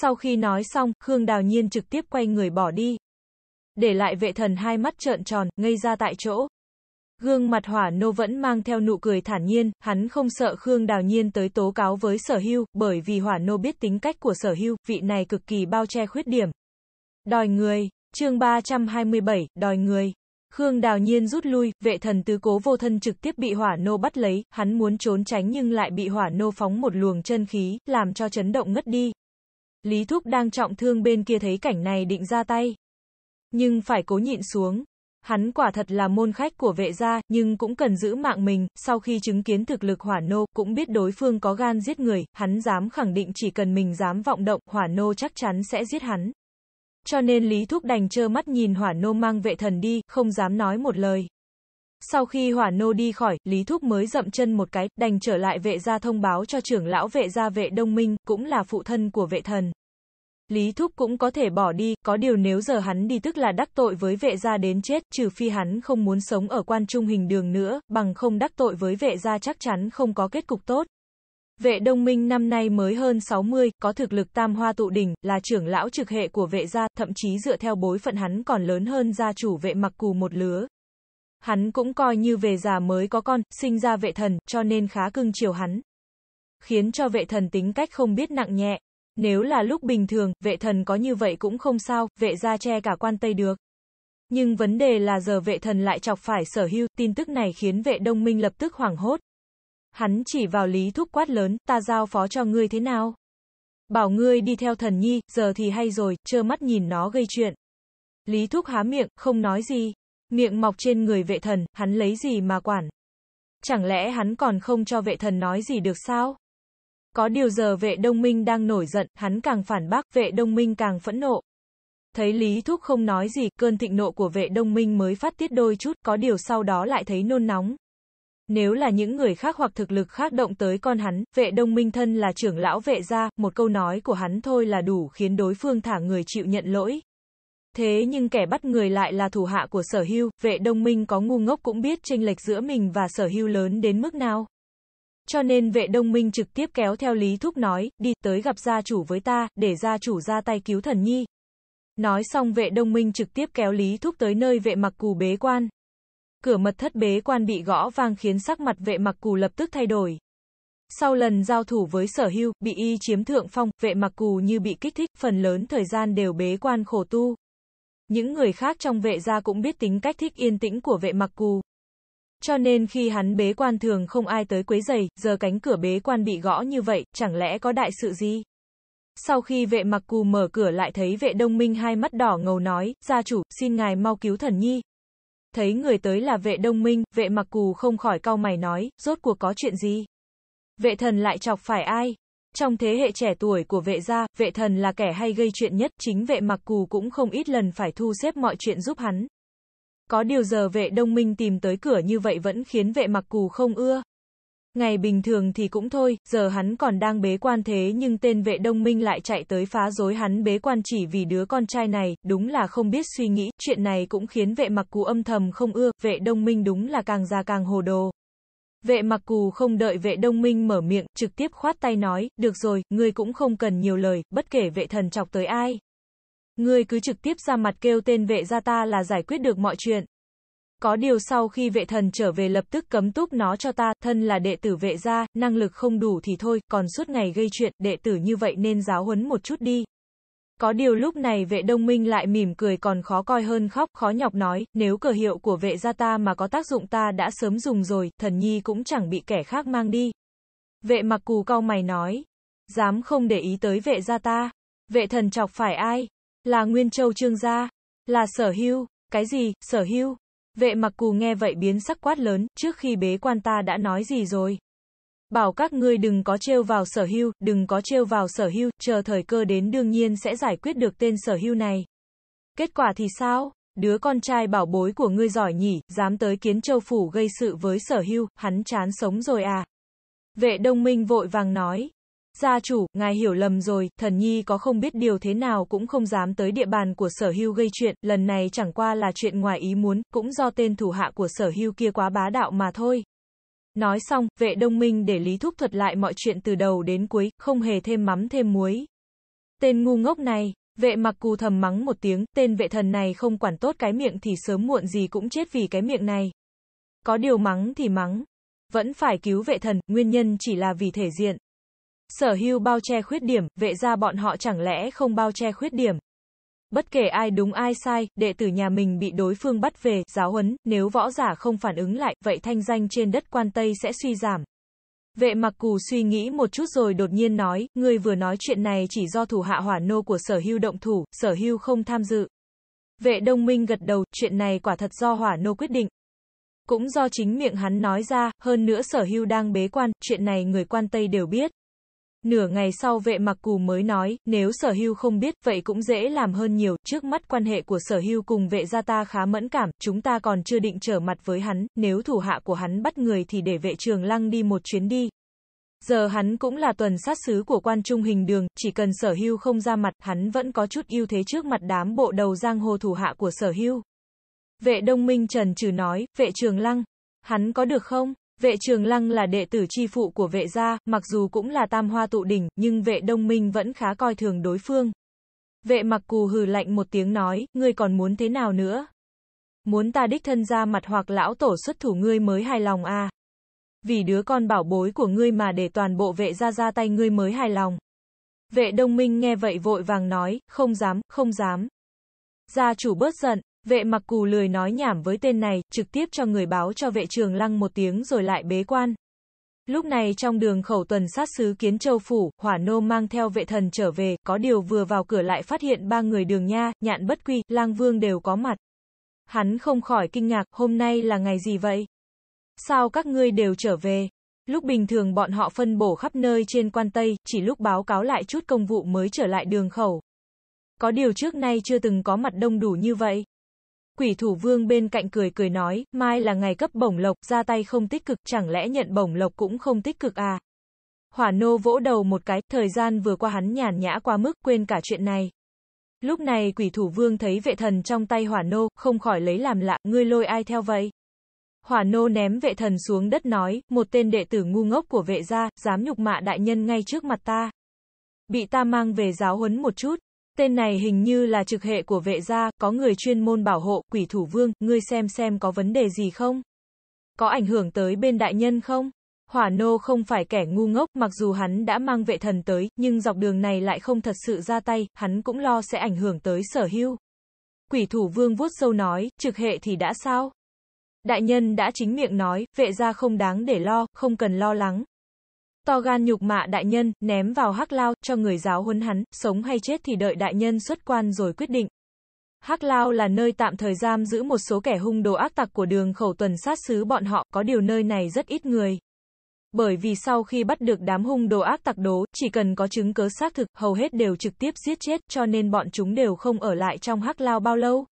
Sau khi nói xong, Khương Đào Nhiên trực tiếp quay người bỏ đi. Để lại Vệ Thần hai mắt trợn tròn, ngây ra tại chỗ. Gương mặt Hỏa Nô vẫn mang theo nụ cười thản nhiên, hắn không sợ Khương Đào Nhiên tới tố cáo với Sở Hưu, bởi vì Hỏa Nô biết tính cách của Sở Hưu, vị này cực kỳ bao che khuyết điểm. Đòi người. Chương ba trăm hai mươi bảy, đòi người. Khương Đào Nhiên rút lui, Vệ Thần tứ cố vô thân trực tiếp bị Hỏa Nô bắt lấy, hắn muốn trốn tránh nhưng lại bị Hỏa Nô phóng một luồng chân khí, làm cho chấn động ngất đi. Lý Thúc đang trọng thương bên kia thấy cảnh này định ra tay. Nhưng phải cố nhịn xuống. Hắn quả thật là môn khách của Vệ gia, nhưng cũng cần giữ mạng mình, sau khi chứng kiến thực lực Hỏa Nô, cũng biết đối phương có gan giết người, hắn dám khẳng định chỉ cần mình dám vọng động, Hỏa Nô chắc chắn sẽ giết hắn. Cho nên Lý Thúc đành trơ mắt nhìn Hỏa Nô mang Vệ Thần đi, không dám nói một lời. Sau khi Hỏa Nô đi khỏi, Lý Thúc mới dậm chân một cái, đành trở lại Vệ gia thông báo cho trưởng lão Vệ gia Vệ Đông Minh, cũng là phụ thân của Vệ Thần. Lý Thúc cũng có thể bỏ đi, có điều nếu giờ hắn đi tức là đắc tội với Vệ gia đến chết, trừ phi hắn không muốn sống ở Quan Trung Hình Đường nữa, bằng không đắc tội với Vệ gia chắc chắn không có kết cục tốt. Vệ Đông Minh năm nay mới hơn sáu mươi, có thực lực Tam Hoa Tụ Đỉnh, là trưởng lão trực hệ của Vệ gia, thậm chí dựa theo bối phận hắn còn lớn hơn gia chủ Vệ Mặc Cù một lứa. Hắn cũng coi như về già mới có con, sinh ra Vệ Thần, cho nên khá cưng chiều hắn. Khiến cho Vệ Thần tính cách không biết nặng nhẹ. Nếu là lúc bình thường, Vệ Thần có như vậy cũng không sao, Vệ gia che cả quan Tây được. Nhưng vấn đề là giờ Vệ Thần lại chọc phải Sở Hưu, tin tức này khiến Vệ Đông Minh lập tức hoảng hốt. Hắn chỉ vào Lý Thúc quát lớn, ta giao phó cho ngươi thế nào? Bảo ngươi đi theo Thần Nhi, giờ thì hay rồi, trơ mắt nhìn nó gây chuyện. Lý Thúc há miệng, không nói gì. Miệng mọc trên người Vệ Thần, hắn lấy gì mà quản? Chẳng lẽ hắn còn không cho Vệ Thần nói gì được sao? Có điều giờ Vệ Đông Minh đang nổi giận, hắn càng phản bác, Vệ Đông Minh càng phẫn nộ. Thấy Lý Thúc không nói gì, cơn thịnh nộ của Vệ Đông Minh mới phát tiết đôi chút, có điều sau đó lại thấy nôn nóng. Nếu là những người khác hoặc thực lực khác động tới con hắn, vệ đông minh thân là trưởng lão vệ gia, một câu nói của hắn thôi là đủ khiến đối phương thả người chịu nhận lỗi. Thế nhưng kẻ bắt người lại là thủ hạ của Sở Hưu, vệ đông minh có ngu ngốc cũng biết chênh lệch giữa mình và Sở Hưu lớn đến mức nào. Cho nên vệ đông minh trực tiếp kéo theo Lý Thúc nói, đi tới gặp gia chủ với ta, để gia chủ ra tay cứu thần nhi. Nói xong vệ đông minh trực tiếp kéo Lý Thúc tới nơi vệ mặc cù bế quan. Cửa mật thất bế quan bị gõ vang khiến sắc mặt vệ mặc cù lập tức thay đổi. Sau lần giao thủ với Sở Hưu, bị y chiếm thượng phong, vệ mặc cù như bị kích thích, phần lớn thời gian đều bế quan khổ tu. Những người khác trong vệ gia cũng biết tính cách thích yên tĩnh của vệ mặc cù. Cho nên khi hắn bế quan thường không ai tới quấy rầy, giờ cánh cửa bế quan bị gõ như vậy, chẳng lẽ có đại sự gì? Sau khi vệ mặc cù mở cửa lại thấy vệ đông minh hai mắt đỏ ngầu nói, gia chủ, xin ngài mau cứu thần nhi. Thấy người tới là vệ đông minh, vệ mặc cù không khỏi cau mày nói, rốt cuộc có chuyện gì? Vệ thần lại chọc phải ai? Trong thế hệ trẻ tuổi của vệ gia, vệ thần là kẻ hay gây chuyện nhất, chính vệ mặc cù cũng không ít lần phải thu xếp mọi chuyện giúp hắn. Có điều giờ vệ đông minh tìm tới cửa như vậy vẫn khiến vệ mặc cù không ưa. Ngày bình thường thì cũng thôi, giờ hắn còn đang bế quan thế nhưng tên vệ đông minh lại chạy tới phá rối hắn bế quan chỉ vì đứa con trai này, đúng là không biết suy nghĩ, chuyện này cũng khiến vệ mặc cù âm thầm không ưa, vệ đông minh đúng là càng già càng hồ đồ. Vệ mặc cù không đợi vệ đông minh mở miệng, trực tiếp khoát tay nói, được rồi, ngươi cũng không cần nhiều lời, bất kể vệ thần chọc tới ai. Ngươi cứ trực tiếp ra mặt kêu tên vệ gia ta là giải quyết được mọi chuyện. Có điều sau khi vệ thần trở về lập tức cấm túc nó cho ta, thân là đệ tử vệ gia, năng lực không đủ thì thôi, còn suốt ngày gây chuyện, đệ tử như vậy nên giáo huấn một chút đi. Có điều lúc này vệ đông minh lại mỉm cười còn khó coi hơn khóc, khó nhọc nói, nếu cờ hiệu của vệ gia ta mà có tác dụng ta đã sớm dùng rồi, thần nhi cũng chẳng bị kẻ khác mang đi. Vệ mặc cù cau mày nói, dám không để ý tới vệ gia ta, vệ thần chọc phải ai? Là Nguyên Châu Trương Gia, là Sở Hưu, cái gì, Sở Hưu? Vệ mặc cù nghe vậy biến sắc quát lớn, trước khi bế quan ta đã nói gì rồi? Bảo các ngươi đừng có trêu vào Sở Hưu, đừng có trêu vào Sở Hưu, chờ thời cơ đến đương nhiên sẽ giải quyết được tên Sở Hưu này. Kết quả thì sao? Đứa con trai bảo bối của ngươi giỏi nhỉ, dám tới Kiến Châu Phủ gây sự với Sở Hưu, hắn chán sống rồi à? Vệ đông minh vội vàng nói. Gia chủ, ngài hiểu lầm rồi, thần nhi có không biết điều thế nào cũng không dám tới địa bàn của Sở Hưu gây chuyện, lần này chẳng qua là chuyện ngoài ý muốn, cũng do tên thủ hạ của Sở Hưu kia quá bá đạo mà thôi. Nói xong, vệ đông minh để Lý Thúc thuật lại mọi chuyện từ đầu đến cuối, không hề thêm mắm thêm muối. Tên ngu ngốc này, vệ mặc cù thầm mắng một tiếng, tên vệ thần này không quản tốt cái miệng thì sớm muộn gì cũng chết vì cái miệng này. Có điều mắng thì mắng, vẫn phải cứu vệ thần, nguyên nhân chỉ là vì thể diện. Sở Hưu bao che khuyết điểm, vệ gia bọn họ chẳng lẽ không bao che khuyết điểm. Bất kể ai đúng ai sai, đệ tử nhà mình bị đối phương bắt về, giáo huấn, nếu võ giả không phản ứng lại, vậy thanh danh trên đất Quan Tây sẽ suy giảm. Vệ mặc cù suy nghĩ một chút rồi đột nhiên nói, ngươi vừa nói chuyện này chỉ do thủ hạ Hỏa Nô của Sở Hưu động thủ, Sở Hưu không tham dự. Vệ đông minh gật đầu, chuyện này quả thật do Hỏa Nô quyết định. Cũng do chính miệng hắn nói ra, hơn nữa Sở Hưu đang bế quan, chuyện này người Quan Tây đều biết. Nửa ngày sau vệ mặc cù mới nói, nếu Sở Hưu không biết, vậy cũng dễ làm hơn nhiều, trước mắt quan hệ của Sở Hưu cùng vệ gia ta khá mẫn cảm, chúng ta còn chưa định trở mặt với hắn, nếu thủ hạ của hắn bắt người thì để vệ trường lăng đi một chuyến đi. Giờ hắn cũng là tuần sát sứ của Quan Trung Hình Đường, chỉ cần Sở Hưu không ra mặt, hắn vẫn có chút ưu thế trước mặt đám bộ đầu giang hồ thủ hạ của Sở Hưu. Vệ đông minh trần trừ nói, vệ trường lăng, hắn có được không? Vệ Trường Lăng là đệ tử chi phụ của vệ gia, mặc dù cũng là Tam Hoa Tụ Đỉnh, nhưng vệ đông minh vẫn khá coi thường đối phương. Vệ mặc cù hừ lạnh một tiếng nói, ngươi còn muốn thế nào nữa? Muốn ta đích thân ra mặt hoặc lão tổ xuất thủ ngươi mới hài lòng à? Vì đứa con bảo bối của ngươi mà để toàn bộ vệ gia ra tay ngươi mới hài lòng. Vệ đông minh nghe vậy vội vàng nói, không dám, không dám. Gia chủ bớt giận. Vệ mặc cù lười nói nhảm với tên này, trực tiếp cho người báo cho vệ trường lăng một tiếng rồi lại bế quan. Lúc này trong đường khẩu tuần sát sứ Kiến Châu Phủ, Hỏa Nô mang theo vệ thần trở về, có điều vừa vào cửa lại phát hiện ba người Đường Nha, Nhạn Bất Quy, Lang Vương đều có mặt. Hắn không khỏi kinh ngạc, hôm nay là ngày gì vậy? Sao các ngươi đều trở về? Lúc bình thường bọn họ phân bổ khắp nơi trên Quan Tây, chỉ lúc báo cáo lại chút công vụ mới trở lại đường khẩu. Có điều trước nay chưa từng có mặt đông đủ như vậy. Quỷ Thủ Vương bên cạnh cười cười nói, mai là ngày cấp bổng lộc, ra tay không tích cực, chẳng lẽ nhận bổng lộc cũng không tích cực à? Hỏa Nô vỗ đầu một cái, thời gian vừa qua hắn nhàn nhã quá mức, quên cả chuyện này. Lúc này Quỷ Thủ Vương thấy vệ thần trong tay Hỏa Nô, không khỏi lấy làm lạ, ngươi lôi ai theo vậy? Hỏa Nô ném vệ thần xuống đất nói, một tên đệ tử ngu ngốc của vệ gia, dám nhục mạ đại nhân ngay trước mặt ta. Bị ta mang về giáo huấn một chút. Tên này hình như là trực hệ của vệ gia, có người chuyên môn bảo hộ. Quỷ Thủ Vương, ngươi xem xem có vấn đề gì không? Có ảnh hưởng tới bên đại nhân không? Hỏa Nô không phải kẻ ngu ngốc, mặc dù hắn đã mang vệ thần tới, nhưng dọc đường này lại không thật sự ra tay, hắn cũng lo sẽ ảnh hưởng tới Sở Hưu. Quỷ Thủ Vương vuốt râu nói, trực hệ thì đã sao? Đại nhân đã chính miệng nói, vệ gia không đáng để lo, không cần lo lắng. To gan nhục mạ đại nhân, ném vào hắc lao, cho người giáo huấn hắn, sống hay chết thì đợi đại nhân xuất quan rồi quyết định. Hắc lao là nơi tạm thời giam giữ một số kẻ hung đồ ác tặc của Đường Khẩu Tuần sát xứ bọn họ, có điều nơi này rất ít người. Bởi vì sau khi bắt được đám hung đồ ác tặc đó, chỉ cần có chứng cứ xác thực, hầu hết đều trực tiếp giết chết, cho nên bọn chúng đều không ở lại trong hắc lao bao lâu.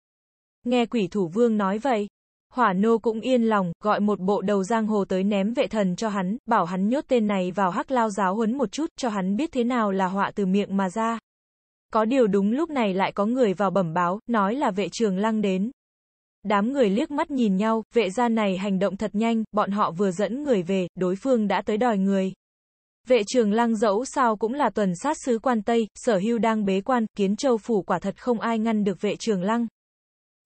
Nghe Quỷ Thủ Vương nói vậy, Hỏa Nô cũng yên lòng, gọi một bộ đầu giang hồ tới ném vệ thần cho hắn, bảo hắn nhốt tên này vào hắc lao giáo huấn một chút, cho hắn biết thế nào là họa từ miệng mà ra. Có điều đúng lúc này lại có người vào bẩm báo, nói là Vệ Trường Lăng đến. Đám người liếc mắt nhìn nhau, vệ gia này hành động thật nhanh, bọn họ vừa dẫn người về, đối phương đã tới đòi người. Vệ Trường Lăng dẫu sao cũng là tuần sát sứ quan Tây, Sở Hưu đang bế quan, Kiến Châu phủ quả thật không ai ngăn được Vệ Trường Lăng.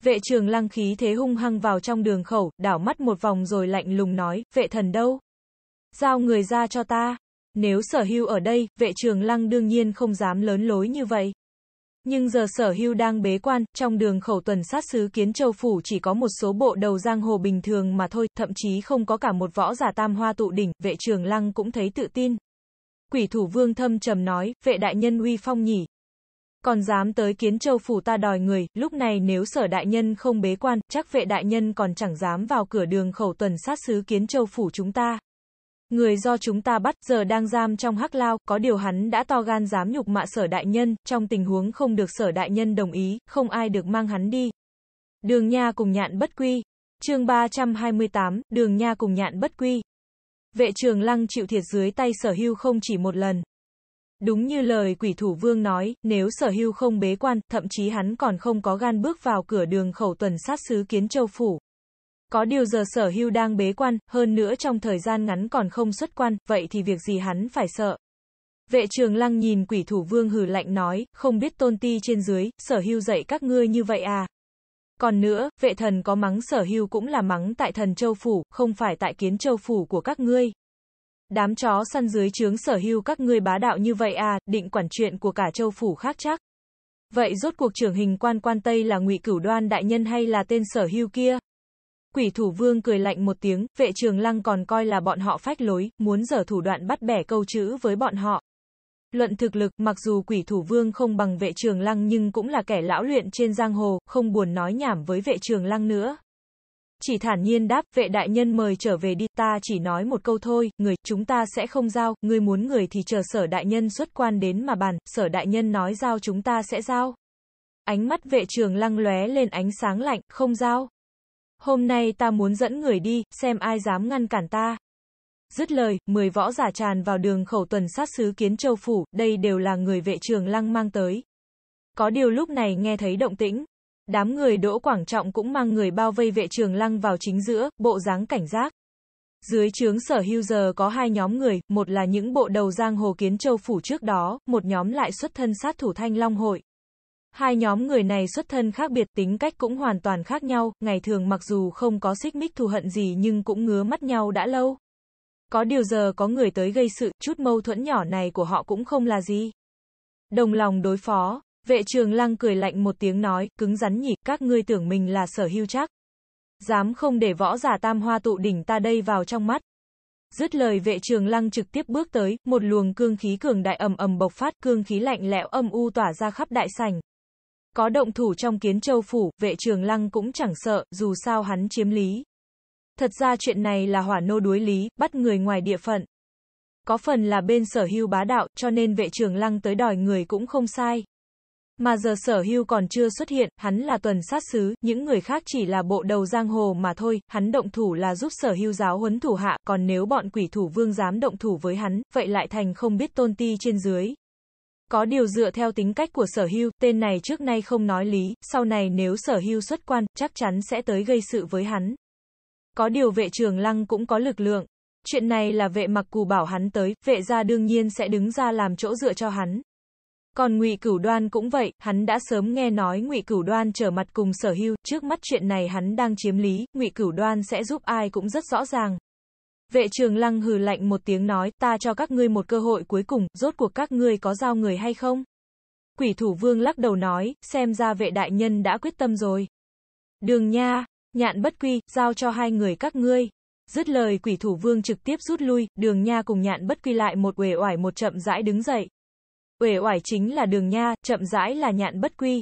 Vệ Trường Lăng khí thế hung hăng vào trong đường khẩu, đảo mắt một vòng rồi lạnh lùng nói, vệ thần đâu? Giao người ra cho ta. Nếu Sở Hưu ở đây, Vệ Trường Lăng đương nhiên không dám lớn lối như vậy. Nhưng giờ Sở Hưu đang bế quan, trong đường khẩu tuần sát xứ Kiến Châu phủ chỉ có một số bộ đầu giang hồ bình thường mà thôi, thậm chí không có cả một võ giả tam hoa tụ đỉnh, Vệ Trường Lăng cũng thấy tự tin. Quỷ Thủ Vương thâm trầm nói, vệ đại nhân uy phong nhỉ. Còn dám tới Kiến Châu phủ ta đòi người, lúc này nếu Sở đại nhân không bế quan, chắc vệ đại nhân còn chẳng dám vào cửa đường khẩu tuần sát xứ Kiến Châu phủ chúng ta. Người do chúng ta bắt giờ đang giam trong hắc lao, có điều hắn đã to gan dám nhục mạ Sở đại nhân, trong tình huống không được Sở đại nhân đồng ý, không ai được mang hắn đi. Đường Nha cùng Nhạn Bất Quy. Chương ba trăm hai mươi tám, Đường Nha cùng Nhạn Bất Quy. Vệ Trường Lăng chịu thiệt dưới tay Sở Hưu không chỉ một lần. Đúng như lời Quỷ Thủ Vương nói, nếu Sở Hưu không bế quan, thậm chí hắn còn không có gan bước vào cửa đường khẩu tuần sát xứ Kiến Châu phủ. Có điều giờ Sở Hưu đang bế quan, hơn nữa trong thời gian ngắn còn không xuất quan, vậy thì việc gì hắn phải sợ. Vệ Trường Lăng nhìn Quỷ Thủ Vương hừ lạnh nói, không biết tôn ti trên dưới, Sở Hưu dạy các ngươi như vậy à. Còn nữa, vệ thần có mắng Sở Hưu cũng là mắng tại Thần Châu phủ, không phải tại Kiến Châu phủ của các ngươi. Đám chó săn dưới trướng Sở Hưu các ngươi bá đạo như vậy à, định quản chuyện của cả châu phủ khác chắc. Vậy rốt cuộc trưởng hình quan quan Tây là Ngụy Cửu Đoan đại nhân hay là tên Sở Hưu kia? Quỷ Thủ Vương cười lạnh một tiếng, Vệ Trường Lăng còn coi là bọn họ phách lối, muốn giở thủ đoạn bắt bẻ câu chữ với bọn họ. Luận thực lực, mặc dù Quỷ Thủ Vương không bằng Vệ Trường Lăng nhưng cũng là kẻ lão luyện trên giang hồ, không buồn nói nhảm với Vệ Trường Lăng nữa. Chỉ thản nhiên đáp, vệ đại nhân mời trở về đi, ta chỉ nói một câu thôi, người, chúng ta sẽ không giao, ngươi muốn người thì chờ Sở đại nhân xuất quan đến mà bàn, Sở đại nhân nói giao chúng ta sẽ giao. Ánh mắt Vệ Trường Lăng lóe lên ánh sáng lạnh, không giao. Hôm nay ta muốn dẫn người đi, xem ai dám ngăn cản ta. Dứt lời, mười võ giả tràn vào đường khẩu tuần sát xứ Kiến Châu phủ, đây đều là người Vệ Trường Lăng mang tới. Có điều lúc này nghe thấy động tĩnh. Đám người Đỗ Quảng Trọng cũng mang người bao vây Vệ Trường Lăng vào chính giữa, bộ dáng cảnh giác. Dưới trướng Sở Hưu giờ có hai nhóm người, một là những bộ đầu giang hồ Kiến Châu phủ trước đó, một nhóm lại xuất thân sát thủ Thanh Long hội. Hai nhóm người này xuất thân khác biệt, tính cách cũng hoàn toàn khác nhau, ngày thường mặc dù không có xích mích thù hận gì nhưng cũng ngứa mắt nhau đã lâu. Có điều giờ có người tới gây sự, chút mâu thuẫn nhỏ này của họ cũng không là gì. Đồng lòng đối phó. Vệ Trường Lăng cười lạnh một tiếng nói, cứng rắn nhỉ, các ngươi tưởng mình là Sở Hưu chắc. Dám không để võ giả tam hoa tụ đỉnh ta đây vào trong mắt. Dứt lời Vệ Trường Lăng trực tiếp bước tới, một luồng cương khí cường đại ầm ầm bộc phát, cương khí lạnh lẽo âm u tỏa ra khắp đại sảnh. Có động thủ trong Kiến Châu phủ, Vệ Trường Lăng cũng chẳng sợ, dù sao hắn chiếm lý. Thật ra chuyện này là Hỏa Nô đối lý, bắt người ngoài địa phận. Có phần là bên Sở Hưu bá đạo, cho nên Vệ Trường Lăng tới đòi người cũng không sai. Mà giờ Sở Hưu còn chưa xuất hiện, hắn là tuần sát sứ, những người khác chỉ là bộ đầu giang hồ mà thôi, hắn động thủ là giúp Sở Hưu giáo huấn thủ hạ, còn nếu bọn Quỷ Thủ Vương dám động thủ với hắn, vậy lại thành không biết tôn ti trên dưới. Có điều dựa theo tính cách của Sở Hưu, tên này trước nay không nói lý, sau này nếu Sở Hưu xuất quan, chắc chắn sẽ tới gây sự với hắn. Có điều Vệ Trường Lăng cũng có lực lượng. Chuyện này là Vệ Mặc Cù bảo hắn tới, Vệ gia đương nhiên sẽ đứng ra làm chỗ dựa cho hắn. Còn Ngụy Cửu Đoan cũng vậy, hắn đã sớm nghe nói Ngụy Cửu Đoan trở mặt cùng Sở Hưu, trước mắt chuyện này hắn đang chiếm lý, Ngụy Cửu Đoan sẽ giúp ai cũng rất rõ ràng. Vệ Trường Lăng hừ lạnh một tiếng nói, ta cho các ngươi một cơ hội cuối cùng, rốt cuộc các ngươi có giao người hay không? Quỷ Thủ Vương lắc đầu nói, xem ra Vệ đại nhân đã quyết tâm rồi. Đường Nha, Nhạn Bất Quy, giao cho hai người các ngươi. Dứt lời Quỷ Thủ Vương trực tiếp rút lui, Đường Nha cùng Nhạn Bất Quy lại một uể oải một chậm rãi đứng dậy. Uể oải chính là Đường Nha, chậm rãi là Nhạn Bất Quy.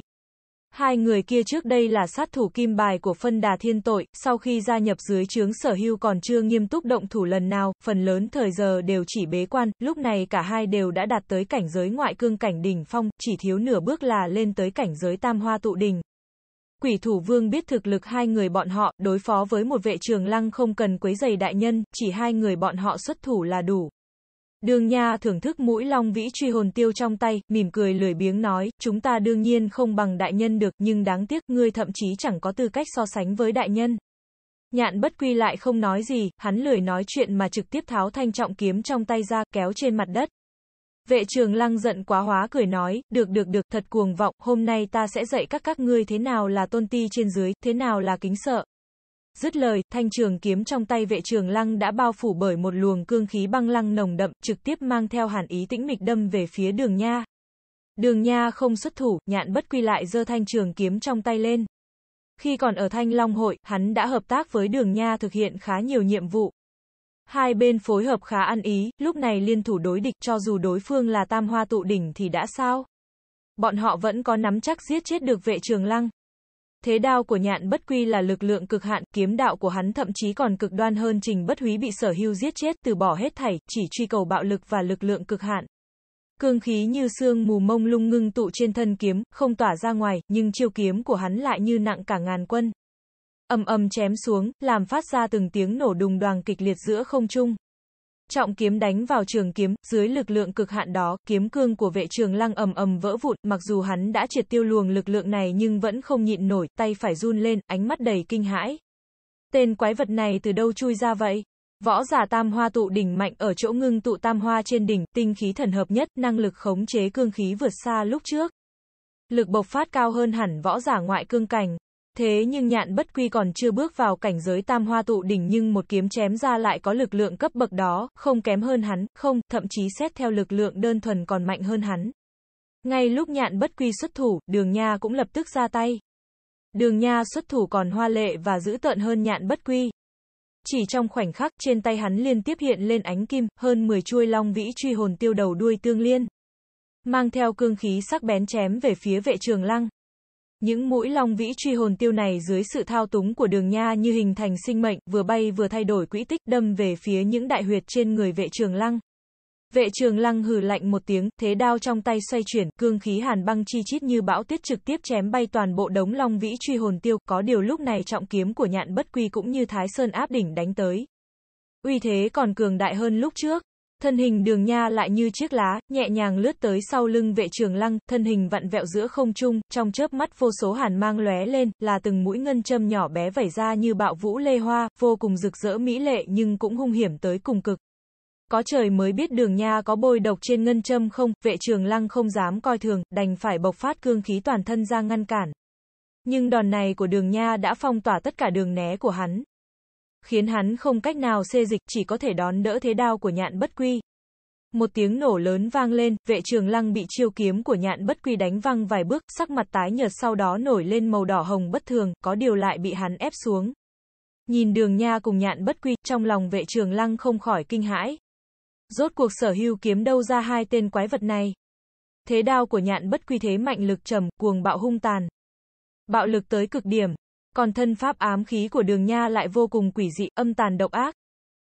Hai người kia trước đây là sát thủ kim bài của phân đà thiên tội, sau khi gia nhập dưới trướng Sở Hưu còn chưa nghiêm túc động thủ lần nào, phần lớn thời giờ đều chỉ bế quan, lúc này cả hai đều đã đạt tới cảnh giới ngoại cương cảnh đỉnh phong, chỉ thiếu nửa bước là lên tới cảnh giới tam hoa tụ đỉnh. Quỷ Thủ Vương biết thực lực hai người bọn họ, đối phó với một Vệ Trường Lăng không cần quấy giày đại nhân, chỉ hai người bọn họ xuất thủ là đủ. Đường Nha thưởng thức mũi Long Vĩ Truy Hồn Tiêu trong tay, mỉm cười lười biếng nói, chúng ta đương nhiên không bằng đại nhân được, nhưng đáng tiếc, ngươi thậm chí chẳng có tư cách so sánh với đại nhân. Nhạn Bất Quy lại không nói gì, hắn lười nói chuyện mà trực tiếp tháo thanh trọng kiếm trong tay ra, kéo trên mặt đất. Vệ Trường Lăng giận quá hóa cười nói, được được được, thật cuồng vọng, hôm nay ta sẽ dạy các các ngươi thế nào là tôn ti trên dưới, thế nào là kính sợ. Dứt lời, thanh trường kiếm trong tay Vệ Trường Lăng đã bao phủ bởi một luồng cương khí băng lăng nồng đậm, trực tiếp mang theo hàn ý tĩnh mịch đâm về phía Đường Nha. Đường Nha không xuất thủ, Nhạn Bất Quy lại giơ thanh trường kiếm trong tay lên. Khi còn ở Thanh Long hội, hắn đã hợp tác với Đường Nha thực hiện khá nhiều nhiệm vụ. Hai bên phối hợp khá ăn ý, lúc này liên thủ đối địch, cho dù đối phương là tam hoa tụ đỉnh thì đã sao? Bọn họ vẫn có nắm chắc giết chết được Vệ Trường Lăng. Thế đao của Nhạn Bất Quy là lực lượng cực hạn, kiếm đạo của hắn thậm chí còn cực đoan hơn Trình Bất Húy bị Sở Hưu giết chết, từ bỏ hết thảy, chỉ truy cầu bạo lực và lực lượng cực hạn. Cương khí như sương mù mông lung ngưng tụ trên thân kiếm, không tỏa ra ngoài, nhưng chiêu kiếm của hắn lại như nặng cả ngàn quân. Ầm ầm chém xuống, làm phát ra từng tiếng nổ đùng đoàng kịch liệt giữa không trung. Trọng kiếm đánh vào trường kiếm, dưới lực lượng cực hạn đó, kiếm cương của Vệ Trường Lăng ầm ầm vỡ vụn, mặc dù hắn đã triệt tiêu luồng lực lượng này nhưng vẫn không nhịn nổi, tay phải run lên, ánh mắt đầy kinh hãi. Tên quái vật này từ đâu chui ra vậy? Võ giả tam hoa tụ đỉnh mạnh ở chỗ ngưng tụ tam hoa trên đỉnh, tinh khí thần hợp nhất, năng lực khống chế cương khí vượt xa lúc trước. Lực bộc phát cao hơn hẳn võ giả ngoại cương cảnh. Thế nhưng Nhạn Bất Quy còn chưa bước vào cảnh giới tam hoa tụ đỉnh nhưng một kiếm chém ra lại có lực lượng cấp bậc đó, không kém hơn hắn, không, thậm chí xét theo lực lượng đơn thuần còn mạnh hơn hắn. Ngay lúc Nhạn Bất Quy xuất thủ, Đường Nha cũng lập tức ra tay. Đường Nha xuất thủ còn hoa lệ và dữ tợn hơn Nhạn Bất Quy. Chỉ trong khoảnh khắc, trên tay hắn liên tiếp hiện lên ánh kim, hơn mười chuôi Long Vĩ Truy Hồn Tiêu đầu đuôi tương liên. Mang theo cương khí sắc bén chém về phía Vệ Trường Lăng. Những mũi Long Vĩ Truy Hồn Tiêu này dưới sự thao túng của Đường Nha như hình thành sinh mệnh, vừa bay vừa thay đổi quỹ tích, đâm về phía những đại huyệt trên người Vệ Trường Lăng. Vệ Trường Lăng hừ lạnh một tiếng, thế đao trong tay xoay chuyển, cương khí hàn băng chi chít như bão tuyết trực tiếp chém bay toàn bộ đống Long Vĩ Truy Hồn Tiêu, có điều lúc này trọng kiếm của Nhạn Bất Quy cũng như Thái Sơn áp đỉnh đánh tới. Uy thế còn cường đại hơn lúc trước. Thân hình Đường Nha lại như chiếc lá, nhẹ nhàng lướt tới sau lưng Vệ Trường Lăng, thân hình vặn vẹo giữa không trung, trong chớp mắt vô số hàn mang lóe lên, là từng mũi ngân châm nhỏ bé vẩy ra như bạo vũ lê hoa, vô cùng rực rỡ mỹ lệ nhưng cũng hung hiểm tới cùng cực. Có trời mới biết Đường Nha có bôi độc trên ngân châm không, Vệ Trường Lăng không dám coi thường, đành phải bộc phát cương khí toàn thân ra ngăn cản. Nhưng đòn này của Đường Nha đã phong tỏa tất cả đường né của hắn, khiến hắn không cách nào xê dịch, chỉ có thể đón đỡ thế đao của Nhạn Bất Quy. Một tiếng nổ lớn vang lên, Vệ Trường Lăng bị chiêu kiếm của Nhạn Bất Quy đánh văng vài bước, sắc mặt tái nhợt sau đó nổi lên màu đỏ hồng bất thường, có điều lại bị hắn ép xuống. Nhìn Đường Nha cùng Nhạn Bất Quy, trong lòng Vệ Trường Lăng không khỏi kinh hãi. Rốt cuộc Sở Hưu kiếm đâu ra hai tên quái vật này? Thế đao của Nhạn Bất Quy thế mạnh lực trầm, cuồng bạo hung tàn. Bạo lực tới cực điểm. Còn thân pháp ám khí của Đường Nha lại vô cùng quỷ dị, âm tàn độc ác.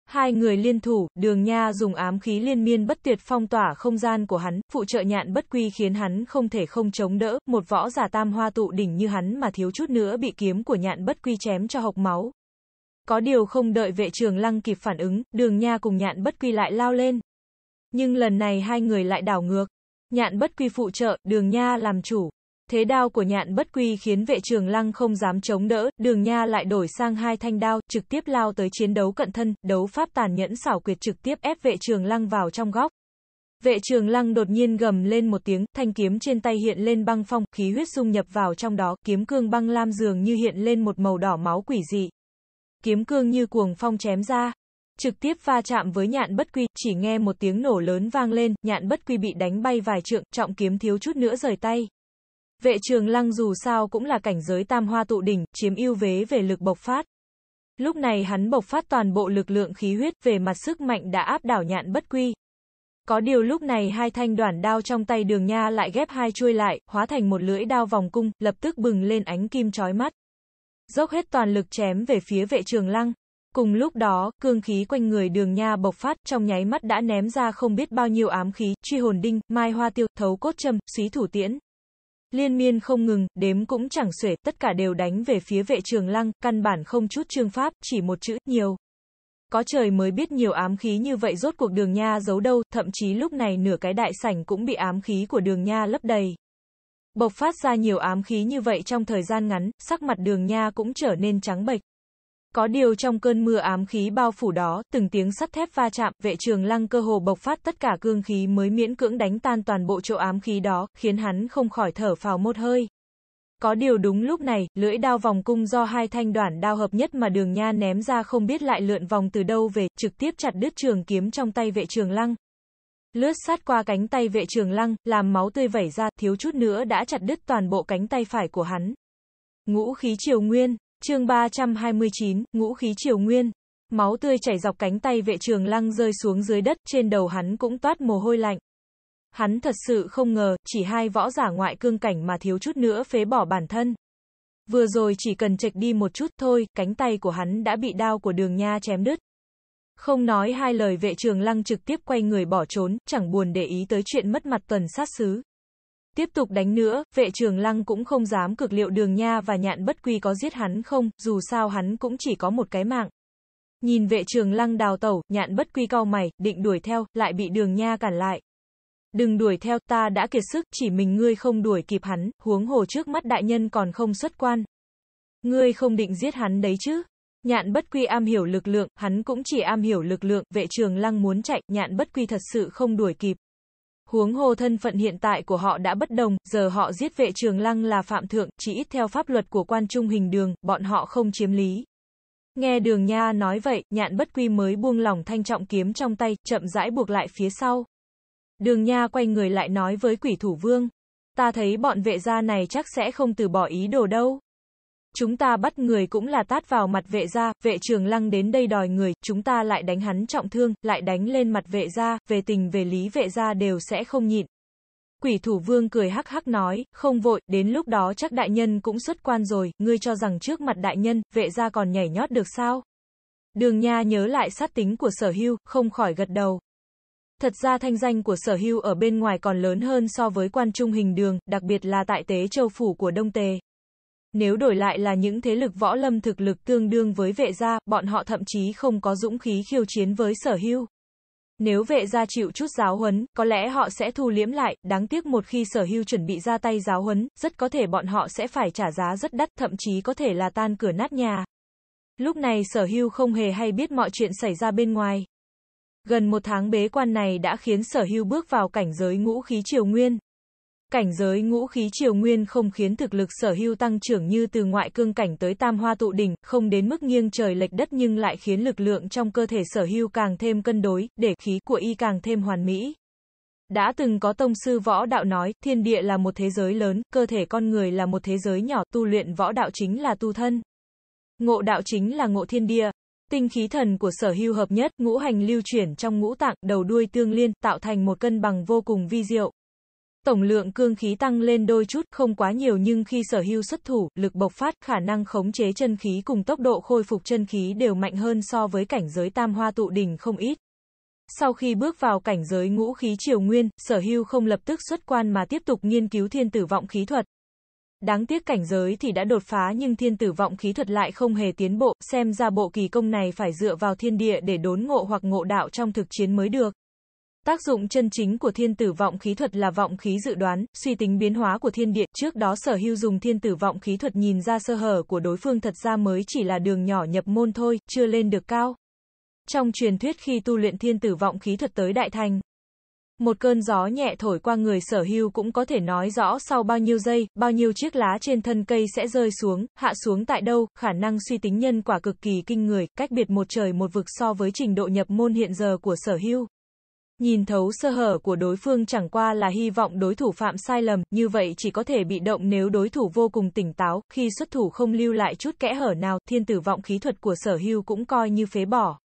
Hai người liên thủ, Đường Nha dùng ám khí liên miên bất tuyệt phong tỏa không gian của hắn, phụ trợ Nhạn Bất Quy khiến hắn không thể không chống đỡ, một võ giả Tam Hoa Tụ Đỉnh như hắn mà thiếu chút nữa bị kiếm của Nhạn Bất Quy chém cho hộc máu. Có điều không đợi Vệ Trường Lăng kịp phản ứng, Đường Nha cùng Nhạn Bất Quy lại lao lên. Nhưng lần này hai người lại đảo ngược. Nhạn Bất Quy phụ trợ, Đường Nha làm chủ. Thế đao của Nhạn Bất Quy khiến Vệ Trường Lăng không dám chống đỡ, Đường Nha lại đổi sang hai thanh đao, trực tiếp lao tới chiến đấu cận thân, đấu pháp tàn nhẫn xảo quyệt trực tiếp ép Vệ Trường Lăng vào trong góc. Vệ Trường Lăng đột nhiên gầm lên một tiếng, thanh kiếm trên tay hiện lên băng phong, khí huyết xung nhập vào trong đó, kiếm cương băng lam dường như hiện lên một màu đỏ máu quỷ dị. Kiếm cương như cuồng phong chém ra, trực tiếp va chạm với Nhạn Bất Quy, chỉ nghe một tiếng nổ lớn vang lên, Nhạn Bất Quy bị đánh bay vài trượng, trọng kiếm thiếu chút nữa rời tay. Vệ Trường Lăng dù sao cũng là cảnh giới Tam Hoa Tụ Đỉnh, chiếm ưu vế về lực bộc phát. Lúc này hắn bộc phát toàn bộ lực lượng khí huyết, về mặt sức mạnh đã áp đảo Nhạn Bất Quy. Có điều lúc này hai thanh đoản đao trong tay Đường Nha lại ghép hai chuôi lại, hóa thành một lưỡi đao vòng cung, lập tức bừng lên ánh kim chói mắt. Dốc hết toàn lực chém về phía Vệ Trường Lăng. Cùng lúc đó, cương khí quanh người Đường Nha bộc phát, trong nháy mắt đã ném ra không biết bao nhiêu ám khí, truy hồn đinh, mai hoa tiêu, thấu cốt châm, xí thủ tiễn. Liên miên không ngừng, đếm cũng chẳng xuể, tất cả đều đánh về phía Vệ Trường Lăng, căn bản không chút chương pháp, chỉ một chữ, nhiều. Có trời mới biết nhiều ám khí như vậy rốt cuộc Đường Nha giấu đâu, thậm chí lúc này nửa cái đại sảnh cũng bị ám khí của Đường Nha lấp đầy. Bộc phát ra nhiều ám khí như vậy trong thời gian ngắn, sắc mặt Đường Nha cũng trở nên trắng bệch. Có điều trong cơn mưa ám khí bao phủ đó, từng tiếng sắt thép va chạm, Vệ Trường Lăng cơ hồ bộc phát tất cả cương khí mới miễn cưỡng đánh tan toàn bộ chỗ ám khí đó, khiến hắn không khỏi thở phào một hơi. Có điều đúng lúc này, lưỡi đao vòng cung do hai thanh đoản đao hợp nhất mà Đường Nha ném ra không biết lại lượn vòng từ đâu về, trực tiếp chặt đứt trường kiếm trong tay Vệ Trường Lăng. Lướt sát qua cánh tay Vệ Trường Lăng, làm máu tươi vẩy ra, thiếu chút nữa đã chặt đứt toàn bộ cánh tay phải của hắn. Ngũ khí triều nguyên. Chương ba trăm hai mươi chín, Ngũ khí triều nguyên. Máu tươi chảy dọc cánh tay Vệ Trường Lăng rơi xuống dưới đất, trên đầu hắn cũng toát mồ hôi lạnh. Hắn thật sự không ngờ, chỉ hai võ giả ngoại cương cảnh mà thiếu chút nữa phế bỏ bản thân. Vừa rồi chỉ cần chệch đi một chút thôi, cánh tay của hắn đã bị đao của Đường Nha chém đứt. Không nói hai lời Vệ Trường Lăng trực tiếp quay người bỏ trốn, chẳng buồn để ý tới chuyện mất mặt tuần sát xứ. Tiếp tục đánh nữa, Vệ Trường Lăng cũng không dám cược liệu Đường Nha và Nhạn Bất Quy có giết hắn không, dù sao hắn cũng chỉ có một cái mạng. Nhìn Vệ Trường Lăng đào tẩu, Nhạn Bất Quy cau mày, định đuổi theo, lại bị Đường Nha cản lại. Đừng đuổi theo, ta đã kiệt sức, chỉ mình ngươi không đuổi kịp hắn, huống hồ trước mắt đại nhân còn không xuất quan. Ngươi không định giết hắn đấy chứ? Nhạn Bất Quy am hiểu lực lượng, hắn cũng chỉ am hiểu lực lượng, Vệ Trường Lăng muốn chạy, Nhạn Bất Quy thật sự không đuổi kịp. Huống hồ thân phận hiện tại của họ đã bất đồng, giờ họ giết Vệ Trường Lăng là phạm thượng, chỉ ít theo pháp luật của Quan Trung Hình Đường, bọn họ không chiếm lý. Nghe Đường Nha nói vậy, Nhạn Bất Quy mới buông lỏng thanh trọng kiếm trong tay, chậm rãi buộc lại phía sau. Đường Nha quay người lại nói với Quỷ Thủ Vương. Ta thấy bọn Vệ gia này chắc sẽ không từ bỏ ý đồ đâu. Chúng ta bắt người cũng là tát vào mặt Vệ gia, Vệ Trường Lăng đến đây đòi người, chúng ta lại đánh hắn trọng thương, lại đánh lên mặt Vệ gia, về tình về lý Vệ gia đều sẽ không nhịn. Quỷ Thủ Vương cười hắc hắc nói, không vội, đến lúc đó chắc đại nhân cũng xuất quan rồi, ngươi cho rằng trước mặt đại nhân, Vệ gia còn nhảy nhót được sao? Đường Nha nhớ lại sát tính của Sở Hưu, không khỏi gật đầu. Thật ra thanh danh của Sở Hưu ở bên ngoài còn lớn hơn so với Quan Trung Hình Đường, đặc biệt là tại Tế Châu phủ của Đông Tề. Nếu đổi lại là những thế lực võ lâm thực lực tương đương với Vệ gia, bọn họ thậm chí không có dũng khí khiêu chiến với Sở Hưu. Nếu Vệ gia chịu chút giáo huấn, có lẽ họ sẽ thu liễm lại, đáng tiếc một khi Sở Hưu chuẩn bị ra tay giáo huấn, rất có thể bọn họ sẽ phải trả giá rất đắt, thậm chí có thể là tan cửa nát nhà. Lúc này Sở Hưu không hề hay biết mọi chuyện xảy ra bên ngoài. Gần một tháng bế quan này đã khiến Sở Hưu bước vào cảnh giới ngũ khí triều nguyên. Cảnh giới ngũ khí triều nguyên không khiến thực lực Sở Hưu tăng trưởng như từ ngoại cương cảnh tới Tam Hoa Tụ Đỉnh, không đến mức nghiêng trời lệch đất nhưng lại khiến lực lượng trong cơ thể Sở Hưu càng thêm cân đối, để khí của y càng thêm hoàn mỹ. Đã từng có tông sư võ đạo nói, thiên địa là một thế giới lớn, cơ thể con người là một thế giới nhỏ, tu luyện võ đạo chính là tu thân. Ngộ đạo chính là ngộ thiên địa. Tinh khí thần của Sở Hưu hợp nhất, ngũ hành lưu chuyển trong ngũ tạng, đầu đuôi tương liên, tạo thành một cân bằng vô cùng vi diệu. Tổng lượng cương khí tăng lên đôi chút, không quá nhiều, nhưng khi Sở Hưu xuất thủ, lực bộc phát, khả năng khống chế chân khí cùng tốc độ khôi phục chân khí đều mạnh hơn so với cảnh giới Tam Hoa Tụ Đỉnh không ít. Sau khi bước vào cảnh giới Ngũ Khí Triều Nguyên, Sở Hưu không lập tức xuất quan mà tiếp tục nghiên cứu Thiên Tử Vọng Khí Thuật. Đáng tiếc cảnh giới thì đã đột phá nhưng Thiên Tử Vọng Khí Thuật lại không hề tiến bộ, xem ra bộ kỳ công này phải dựa vào thiên địa để đốn ngộ hoặc ngộ đạo trong thực chiến mới được. Tác dụng chân chính của Thiên Tử Vọng Khí Thuật là vọng khí dự đoán, suy tính biến hóa của thiên địa. Trước đó Sở Hưu dùng Thiên Tử Vọng Khí Thuật nhìn ra sơ hở của đối phương, thật ra mới chỉ là đường nhỏ nhập môn thôi, chưa lên được cao. Trong truyền thuyết khi tu luyện Thiên Tử Vọng Khí Thuật tới đại thành, một cơn gió nhẹ thổi qua người Sở Hưu cũng có thể nói rõ sau bao nhiêu giây, bao nhiêu chiếc lá trên thân cây sẽ rơi xuống, hạ xuống tại đâu, khả năng suy tính nhân quả cực kỳ kinh người, cách biệt một trời một vực so với trình độ nhập môn hiện giờ của Sở Hưu. Nhìn thấu sơ hở của đối phương chẳng qua là hy vọng đối thủ phạm sai lầm, như vậy chỉ có thể bị động nếu đối thủ vô cùng tỉnh táo, khi xuất thủ không lưu lại chút kẽ hở nào, Thiên Tử Vọng Khí Thuật của Sở Hưu cũng coi như phế bỏ.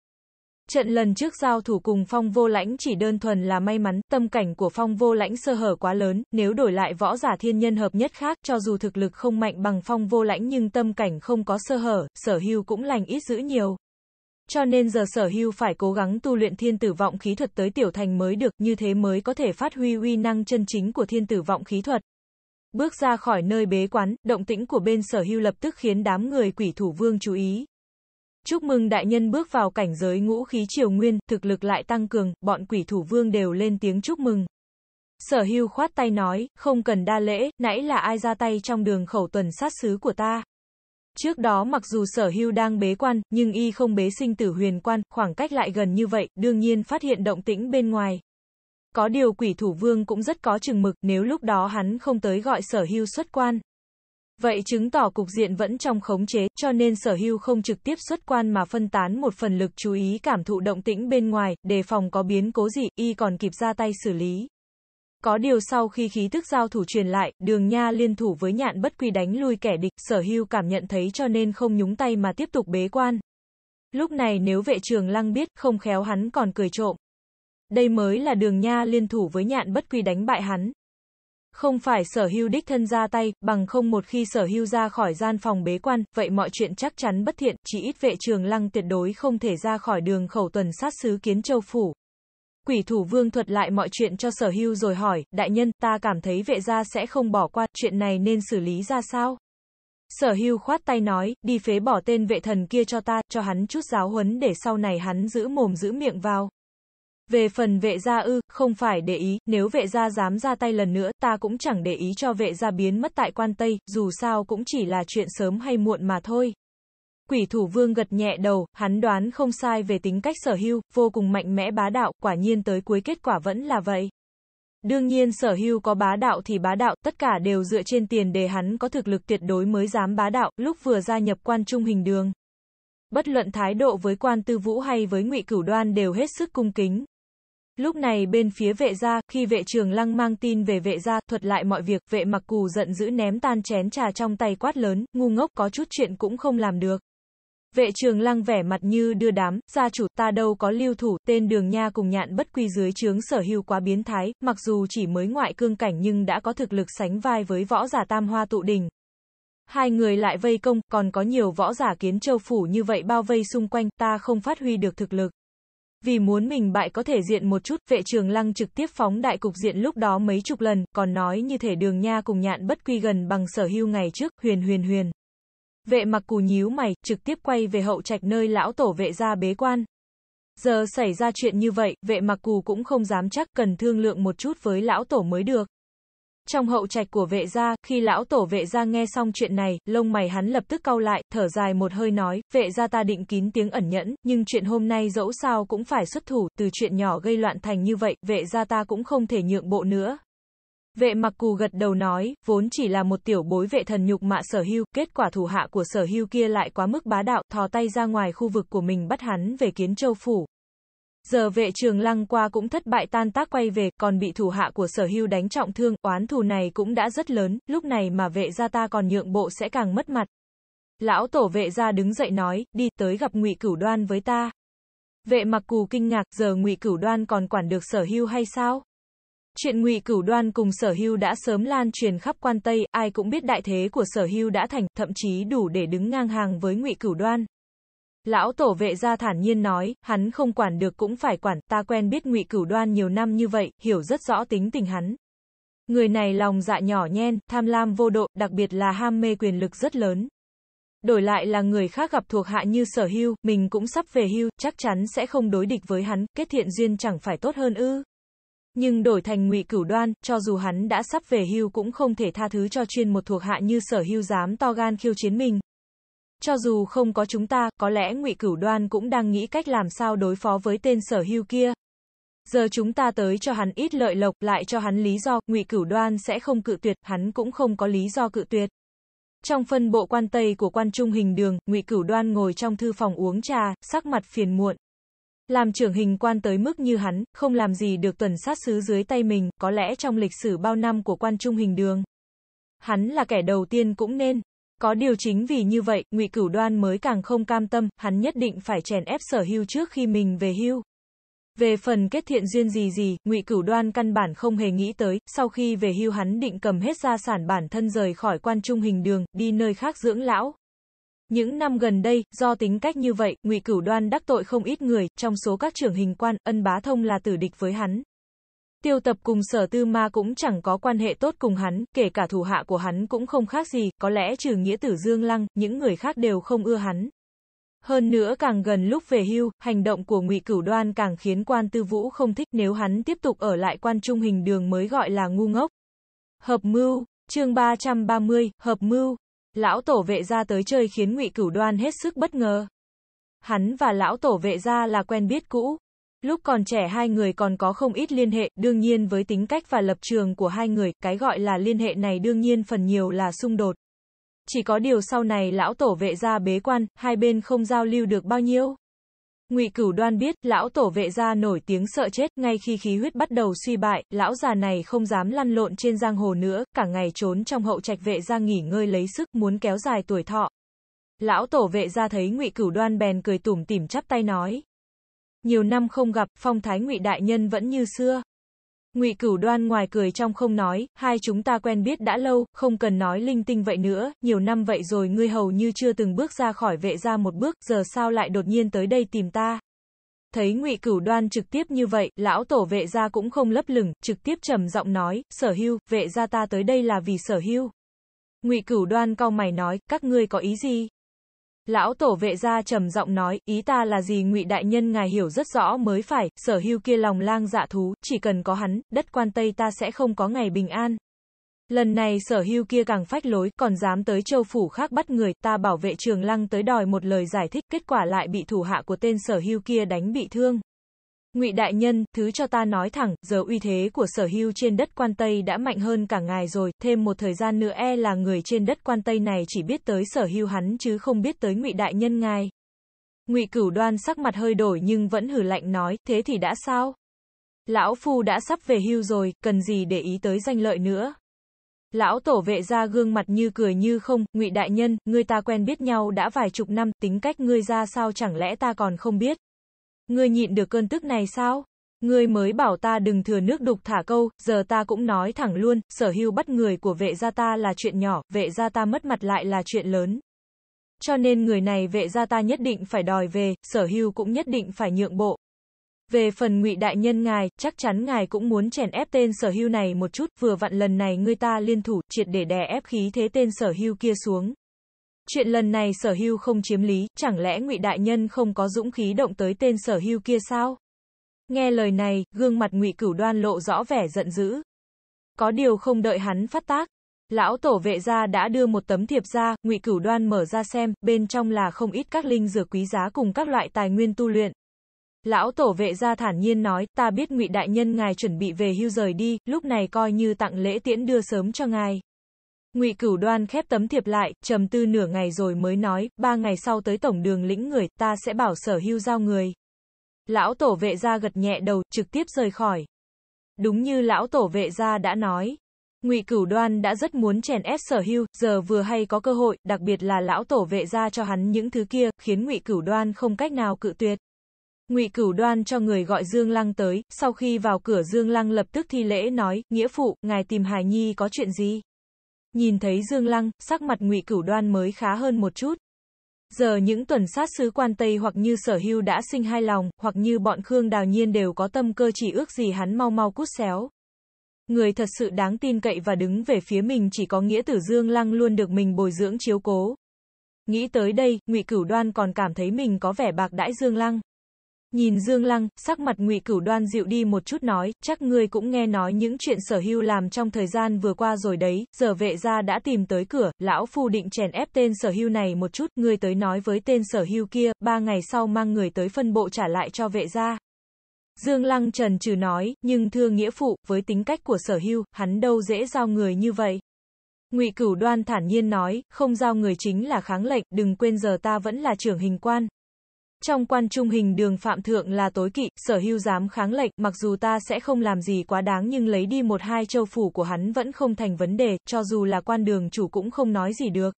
Trận lần trước giao thủ cùng Phong Vô Lãnh chỉ đơn thuần là may mắn, tâm cảnh của Phong Vô Lãnh sơ hở quá lớn, nếu đổi lại võ giả thiên nhân hợp nhất khác, cho dù thực lực không mạnh bằng Phong Vô Lãnh nhưng tâm cảnh không có sơ hở, Sở Hưu cũng lành ít dữ nhiều. Cho nên giờ Sở Hưu phải cố gắng tu luyện Thiên Tử Vọng Khí Thuật tới tiểu thành mới được, như thế mới có thể phát huy uy năng chân chính của Thiên Tử Vọng Khí Thuật. Bước ra khỏi nơi bế quán, động tĩnh của bên Sở Hưu lập tức khiến đám người Quỷ Thủ Vương chú ý. Chúc mừng đại nhân bước vào cảnh giới Ngũ Khí Triều Nguyên, thực lực lại tăng cường, bọn Quỷ Thủ Vương đều lên tiếng chúc mừng. Sở Hưu khoát tay nói, không cần đa lễ, nãy là ai ra tay trong đường khẩu tuần sát xứ của ta. Trước đó mặc dù Sở Hưu đang bế quan, nhưng y không bế sinh tử huyền quan, khoảng cách lại gần như vậy, đương nhiên phát hiện động tĩnh bên ngoài. Có điều Quỷ Thủ Vương cũng rất có chừng mực, nếu lúc đó hắn không tới gọi Sở Hưu xuất quan. Vậy chứng tỏ cục diện vẫn trong khống chế, cho nên Sở Hưu không trực tiếp xuất quan mà phân tán một phần lực chú ý cảm thụ động tĩnh bên ngoài, đề phòng có biến cố gì, y còn kịp ra tay xử lý. Có điều sau khi khí tức giao thủ truyền lại, Đường Nha liên thủ với Nhạn Bất Quy đánh lui kẻ địch, Sở Hưu cảm nhận thấy cho nên không nhúng tay mà tiếp tục bế quan. Lúc này nếu Vệ Trường Lăng biết, không khéo hắn còn cười trộm. Đây mới là Đường Nha liên thủ với Nhạn Bất Quy đánh bại hắn. Không phải Sở Hưu đích thân ra tay, bằng không một khi Sở Hưu ra khỏi gian phòng bế quan, vậy mọi chuyện chắc chắn bất thiện, chỉ ít Vệ Trường Lăng tuyệt đối không thể ra khỏi đường khẩu tuần sát xứ Kiến Châu phủ. Quỷ Thủ Vương thuật lại mọi chuyện cho Sở Hưu rồi hỏi, đại nhân, ta cảm thấy Vệ gia sẽ không bỏ qua, chuyện này nên xử lý ra sao? Sở Hưu khoát tay nói, đi phế bỏ tên vệ thần kia cho ta, cho hắn chút giáo huấn để sau này hắn giữ mồm giữ miệng vào. Về phần Vệ gia ư, không phải để ý, nếu Vệ gia dám ra tay lần nữa, ta cũng chẳng để ý cho Vệ gia biến mất tại Quan Tây, dù sao cũng chỉ là chuyện sớm hay muộn mà thôi. Quỷ Thủ Vương gật nhẹ đầu, hắn đoán không sai về tính cách Sở Hưu, vô cùng mạnh mẽ bá đạo, quả nhiên tới cuối kết quả vẫn là vậy. Đương nhiên Sở Hưu có bá đạo thì bá đạo, tất cả đều dựa trên tiền đề hắn có thực lực tuyệt đối mới dám bá đạo, lúc vừa gia nhập Quan Trung Hình Đường. Bất luận thái độ với Quan Tư Vũ hay với Ngụy Cửu Đoan đều hết sức cung kính. Lúc này bên phía Vệ gia, khi Vệ Trường Lăng mang tin về Vệ gia, thuật lại mọi việc, Vệ Mặc Cù giận dữ ném tan chén trà trong tay quát lớn, ngu ngốc, có chút chuyện cũng không làm được. Vệ Trường Lăng vẻ mặt như đưa đám, gia chủ, ta đâu có lưu thủ, tên Đường Nha cùng Nhạn Bất Quy dưới trướng Sở Hưu quá biến thái, mặc dù chỉ mới ngoại cương cảnh nhưng đã có thực lực sánh vai với võ giả Tam Hoa Tụ Đỉnh. Hai người lại vây công, còn có nhiều võ giả Kiến Châu phủ như vậy bao vây xung quanh, ta không phát huy được thực lực. Vì muốn mình bại có thể diện một chút, Vệ Trường Lăng trực tiếp phóng đại cục diện lúc đó mấy chục lần, còn nói như thể Đường Nha cùng Nhạn Bất Quy gần bằng Sở Hưu ngày trước, huyền huyền huyền. Vệ Mặc Cù nhíu mày, trực tiếp quay về hậu trạch nơi lão tổ Vệ gia bế quan. Giờ xảy ra chuyện như vậy, Vệ Mặc Cù cũng không dám chắc, cần thương lượng một chút với lão tổ mới được. Trong hậu trạch của Vệ gia, khi lão tổ Vệ gia nghe xong chuyện này, lông mày hắn lập tức cau lại, thở dài một hơi nói, Vệ gia ta định kín tiếng ẩn nhẫn, nhưng chuyện hôm nay dẫu sao cũng phải xuất thủ, từ chuyện nhỏ gây loạn thành như vậy, Vệ gia ta cũng không thể nhượng bộ nữa. Vệ Mặc Cù gật đầu nói, vốn chỉ là một tiểu bối vệ thần nhục mạ Sở Hưu, kết quả thủ hạ của Sở Hưu kia lại quá mức bá đạo, thò tay ra ngoài khu vực của mình bắt hắn về Kiến Châu phủ. Giờ Vệ Trường Lăng qua cũng thất bại tan tác quay về, còn bị thủ hạ của Sở Hưu đánh trọng thương, oán thù này cũng đã rất lớn, lúc này mà Vệ gia ta còn nhượng bộ sẽ càng mất mặt. Lão tổ Vệ gia đứng dậy nói, đi tới gặp Ngụy Cửu Đoan với ta. Vệ Mặc Cù kinh ngạc, giờ Ngụy Cửu Đoan còn quản được Sở Hưu hay sao? Chuyện Ngụy Cửu Đoan cùng Sở Hưu đã sớm lan truyền khắp Quan Tây, ai cũng biết đại thế của Sở Hưu đã thành, thậm chí đủ để đứng ngang hàng với Ngụy Cửu Đoan. Lão tổ Vệ gia thản nhiên nói, hắn không quản được cũng phải quản, ta quen biết Ngụy Cửu Đoan nhiều năm như vậy, hiểu rất rõ tính tình hắn. Người này lòng dạ nhỏ nhen, tham lam vô độ, đặc biệt là ham mê quyền lực rất lớn. Đổi lại là người khác gặp thuộc hạ như Sở Hưu, mình cũng sắp về hưu, chắc chắn sẽ không đối địch với hắn, kết thiện duyên chẳng phải tốt hơn ư? Nhưng đổi thành Ngụy Cửu Đoan, cho dù hắn đã sắp về hưu cũng không thể tha thứ cho chuyên một thuộc hạ như Sở Hưu dám to gan khiêu chiến mình. Cho dù không có chúng ta, có lẽ Ngụy Cửu Đoan cũng đang nghĩ cách làm sao đối phó với tên Sở Hưu kia. Giờ chúng ta tới cho hắn ít lợi lộc, lại cho hắn lý do, Ngụy Cửu Đoan sẽ không cự tuyệt, hắn cũng không có lý do cự tuyệt. Trong phân bộ Quan Tây của Quan Trung Hình Đường, Ngụy Cửu Đoan ngồi trong thư phòng uống trà, sắc mặt phiền muộn. Làm trưởng hình quan tới mức như hắn, không làm gì được tuần sát sứ dưới tay mình, có lẽ trong lịch sử bao năm của Quan Trung Hình Đường. Hắn là kẻ đầu tiên cũng nên. Có điều chính vì như vậy, Ngụy Cửu Đoan mới càng không cam tâm, hắn nhất định phải chèn ép Sở Hưu trước khi mình về hưu. Về phần kết thiện duyên gì gì, Ngụy Cửu Đoan căn bản không hề nghĩ tới, sau khi về hưu hắn định cầm hết gia sản bản thân rời khỏi Quan Trung Hình Đường, đi nơi khác dưỡng lão. Những năm gần đây, do tính cách như vậy, Ngụy Cửu Đoan đắc tội không ít người, trong số các trưởng hình quan, Ân Bá Thông là tử địch với hắn. Tiêu Tập cùng Sở Tư Ma cũng chẳng có quan hệ tốt cùng hắn, kể cả thủ hạ của hắn cũng không khác gì, có lẽ trừ nghĩa tử Dương Lăng, những người khác đều không ưa hắn. Hơn nữa càng gần lúc về hưu, hành động của Ngụy Cửu Đoan càng khiến Quan Tư Vũ không thích, nếu hắn tiếp tục ở lại Quan Trung Hình Đường mới gọi là ngu ngốc. Hợp mưu, chương ba trăm ba mươi, hợp mưu. Lão tổ Vệ gia tới chơi khiến Ngụy Cửu Đoan hết sức bất ngờ. Hắn và lão tổ Vệ gia là quen biết cũ. Lúc còn trẻ hai người còn có không ít liên hệ, đương nhiên với tính cách và lập trường của hai người, cái gọi là liên hệ này đương nhiên phần nhiều là xung đột. Chỉ có điều sau này lão tổ Vệ gia bế quan, hai bên không giao lưu được bao nhiêu. Ngụy Cửu Đoan biết, lão tổ Vệ gia nổi tiếng sợ chết, ngay khi khí huyết bắt đầu suy bại, lão già này không dám lăn lộn trên giang hồ nữa, cả ngày trốn trong hậu trạch Vệ gia nghỉ ngơi lấy sức, muốn kéo dài tuổi thọ. Lão tổ Vệ gia thấy Ngụy Cửu Đoan bèn cười tủm tỉm chắp tay nói: "Nhiều năm không gặp, phong thái Ngụy đại nhân vẫn như xưa." Ngụy Cửu Đoan ngoài cười trong không nói, hai chúng ta quen biết đã lâu, không cần nói linh tinh vậy nữa, nhiều năm vậy rồi ngươi hầu như chưa từng bước ra khỏi Vệ gia một bước, giờ sao lại đột nhiên tới đây tìm ta? Thấy Ngụy Cửu Đoan trực tiếp như vậy, lão tổ Vệ gia cũng không lấp lửng, trực tiếp trầm giọng nói, Sở Hưu, Vệ gia ta tới đây là vì Sở Hưu. Ngụy Cửu Đoan cau mày nói, các ngươi có ý gì? Lão tổ Vệ gia trầm giọng nói, ý ta là gì Ngụy đại nhân ngài hiểu rất rõ mới phải, Sở Hưu kia lòng lang dạ thú, chỉ cần có hắn, đất Quan Tây ta sẽ không có ngày bình an. Lần này Sở Hưu kia càng phách lối, còn dám tới châu phủ khác bắt người, ta bảo Vệ Trường Lăng tới đòi một lời giải thích, kết quả lại bị thủ hạ của tên Sở Hưu kia đánh bị thương. Ngụy đại nhân, thứ cho ta nói thẳng, giờ uy thế của Sở Hưu trên đất Quan Tây đã mạnh hơn cả ngài rồi, thêm một thời gian nữa e là người trên đất Quan Tây này chỉ biết tới Sở Hưu hắn chứ không biết tới Ngụy đại nhân ngài. Ngụy Cửu Đoan sắc mặt hơi đổi nhưng vẫn hừ lạnh nói, thế thì đã sao? Lão phu đã sắp về hưu rồi, cần gì để ý tới danh lợi nữa. Lão tổ Vệ gia gương mặt như cười như không, Ngụy đại nhân, ngươi ta quen biết nhau đã vài chục năm, tính cách ngươi ra sao chẳng lẽ ta còn không biết? Ngươi nhịn được cơn tức này sao? Ngươi mới bảo ta đừng thừa nước đục thả câu, giờ ta cũng nói thẳng luôn, Sở Hưu bắt người của Vệ gia ta là chuyện nhỏ, Vệ gia ta mất mặt lại là chuyện lớn. Cho nên người này Vệ gia ta nhất định phải đòi về, Sở Hưu cũng nhất định phải nhượng bộ. Về phần Ngụy đại nhân ngài, chắc chắn ngài cũng muốn chèn ép tên Sở Hưu này một chút, vừa vặn lần này ngươi ta liên thủ, triệt để đè ép khí thế tên Sở Hưu kia xuống. Chuyện lần này Sở Hưu không chiếm lý, chẳng lẽ Ngụy đại nhân không có dũng khí động tới tên Sở Hưu kia sao? Nghe lời này, gương mặt Ngụy Cửu Đoan lộ rõ vẻ giận dữ. Có điều không đợi hắn phát tác, lão tổ Vệ gia đã đưa một tấm thiệp ra, Ngụy Cửu Đoan mở ra xem, bên trong là không ít các linh dược quý giá cùng các loại tài nguyên tu luyện. Lão tổ Vệ gia thản nhiên nói, ta biết Ngụy đại nhân ngài chuẩn bị về hưu rời đi, lúc này coi như tặng lễ tiễn đưa sớm cho ngài. Ngụy Cửu Đoan khép tấm thiệp lại, trầm tư nửa ngày rồi mới nói, ba ngày sau tới tổng đường lĩnh người, ta sẽ bảo Sở Hưu giao người. Lão tổ Vệ gia gật nhẹ đầu, trực tiếp rời khỏi. Đúng như lão tổ Vệ gia đã nói, Ngụy Cửu Đoan đã rất muốn chèn ép Sở Hưu, giờ vừa hay có cơ hội, đặc biệt là lão tổ Vệ gia cho hắn những thứ kia, khiến Ngụy Cửu Đoan không cách nào cự tuyệt. Ngụy Cửu Đoan cho người gọi Dương Lăng tới, sau khi vào cửa Dương Lăng lập tức thi lễ nói, nghĩa phụ, ngài tìm Hải Nhi có chuyện gì? Nhìn thấy Dương Lăng, sắc mặt Ngụy Cửu Đoan mới khá hơn một chút. Giờ những tuần sát sứ quan Tây hoặc như Sở Hưu đã sinh hai lòng, hoặc như bọn Khương Đào Nhiên đều có tâm cơ chỉ ước gì hắn mau mau cút xéo. Người thật sự đáng tin cậy và đứng về phía mình chỉ có nghĩa tử Dương Lăng luôn được mình bồi dưỡng chiếu cố. Nghĩ tới đây, Ngụy Cửu Đoan còn cảm thấy mình có vẻ bạc đãi Dương Lăng. Nhìn Dương Lăng, sắc mặt Ngụy Cửu Đoan dịu đi một chút nói, chắc ngươi cũng nghe nói những chuyện Sở Hưu làm trong thời gian vừa qua rồi đấy, giờ Vệ gia đã tìm tới cửa, lão phu định chèn ép tên Sở Hưu này một chút, ngươi tới nói với tên Sở Hưu kia, ba ngày sau mang người tới phân bộ trả lại cho Vệ gia. Dương Lăng trần trừ nói, nhưng thưa nghĩa phụ, với tính cách của Sở Hưu, hắn đâu dễ giao người như vậy. Ngụy Cửu Đoan thản nhiên nói, không giao người chính là kháng lệnh, đừng quên giờ ta vẫn là trưởng hình quan. Trong quan trung hình đường phạm thượng là tối kỵ, Sở Hưu dám kháng lệnh, mặc dù ta sẽ không làm gì quá đáng nhưng lấy đi một hai châu phủ của hắn vẫn không thành vấn đề, cho dù là quan đường chủ cũng không nói gì được.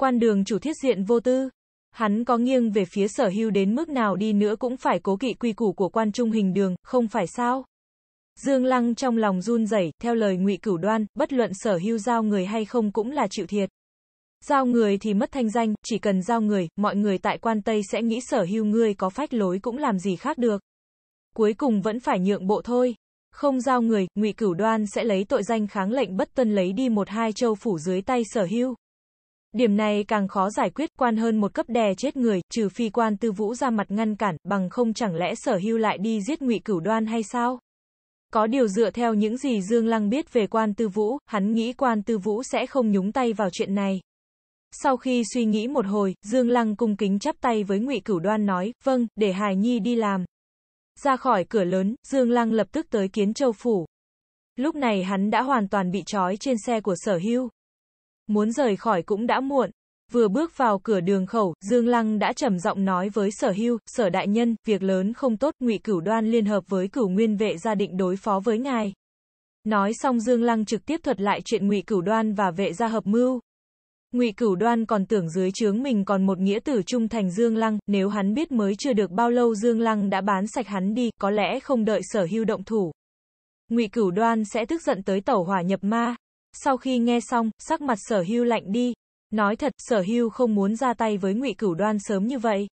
Quan đường chủ thiết diện vô tư. Hắn có nghiêng về phía Sở Hưu đến mức nào đi nữa cũng phải cố kỵ quy củ của quan trung hình đường, không phải sao? Dương Lăng trong lòng run rẩy, theo lời Ngụy Cửu Đoan, bất luận Sở Hưu giao người hay không cũng là chịu thiệt. Giao người thì mất thanh danh, chỉ cần giao người, mọi người tại quan Tây sẽ nghĩ Sở Hưu ngươi có phách lối cũng làm gì khác được. Cuối cùng vẫn phải nhượng bộ thôi. Không giao người, Ngụy Cửu Đoan sẽ lấy tội danh kháng lệnh bất tuân lấy đi một hai châu phủ dưới tay Sở Hưu. Điểm này càng khó giải quyết, quan hơn một cấp đè chết người, trừ phi Quan Tư Vũ ra mặt ngăn cản, bằng không chẳng lẽ Sở Hưu lại đi giết Ngụy Cửu Đoan hay sao? Có điều dựa theo những gì Dương Lăng biết về Quan Tư Vũ, hắn nghĩ Quan Tư Vũ sẽ không nhúng tay vào chuyện này. Sau khi suy nghĩ một hồi, Dương Lăng cung kính chắp tay với Ngụy Cửu Đoan nói, vâng, để Hài Nhi đi làm. Ra khỏi cửa lớn, Dương Lăng lập tức tới Kiến Châu phủ. Lúc này hắn đã hoàn toàn bị trói trên xe của Sở Hưu. Muốn rời khỏi cũng đã muộn. Vừa bước vào cửa đường khẩu, Dương Lăng đã trầm giọng nói với Sở Hưu, Sở đại nhân, việc lớn không tốt, Ngụy Cửu Đoan liên hợp với Cửu Nguyên Vệ gia định đối phó với ngài. Nói xong Dương Lăng trực tiếp thuật lại chuyện Ngụy Cửu Đoan và Vệ gia hợp mưu. Ngụy Cửu Đoan còn tưởng dưới trướng mình còn một nghĩa tử trung thành Dương Lăng, nếu hắn biết mới chưa được bao lâu Dương Lăng đã bán sạch hắn đi, có lẽ không đợi Sở Hưu động thủ. Ngụy Cửu Đoan sẽ tức giận tới tẩu hỏa nhập ma. Sau khi nghe xong, sắc mặt Sở Hưu lạnh đi. Nói thật, Sở Hưu không muốn ra tay với Ngụy Cửu Đoan sớm như vậy.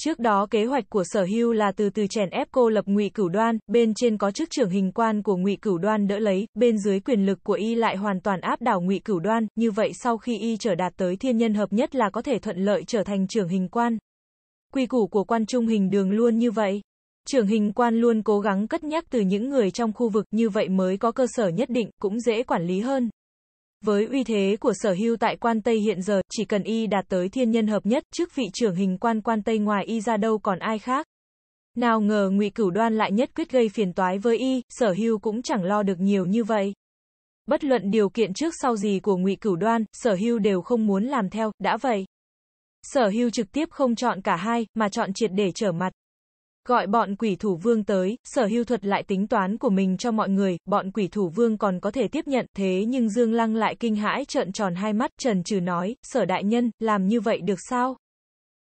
Trước đó kế hoạch của Sở Hưu là từ từ chèn ép cô lập Ngụy Cửu Đoan, bên trên có chức trưởng hình quan của Ngụy Cửu Đoan đỡ lấy, bên dưới quyền lực của y lại hoàn toàn áp đảo Ngụy Cửu Đoan, như vậy sau khi y trở đạt tới thiên nhân hợp nhất là có thể thuận lợi trở thành trưởng hình quan. Quy củ của quan trung hình đường luôn như vậy. Trưởng hình quan luôn cố gắng cất nhắc từ những người trong khu vực, như vậy mới có cơ sở nhất định, cũng dễ quản lý hơn. Với uy thế của Sở Hưu tại quan Tây hiện giờ, chỉ cần y đạt tới thiên nhân hợp nhất, chức vị trưởng hình quan quan Tây ngoài y ra đâu còn ai khác. Nào ngờ Ngụy Cửu Đoan lại nhất quyết gây phiền toái với y, Sở Hưu cũng chẳng lo được nhiều như vậy. Bất luận điều kiện trước sau gì của Ngụy Cửu Đoan, Sở Hưu đều không muốn làm theo, đã vậy. Sở Hưu trực tiếp không chọn cả hai, mà chọn triệt để trở mặt. Gọi bọn Quỷ Thủ Vương tới, Sở Hưu thuật lại tính toán của mình cho mọi người, bọn Quỷ Thủ Vương còn có thể tiếp nhận, thế nhưng Dương Lăng lại kinh hãi trợn tròn hai mắt, trần trừ nói, Sở đại nhân, làm như vậy được sao?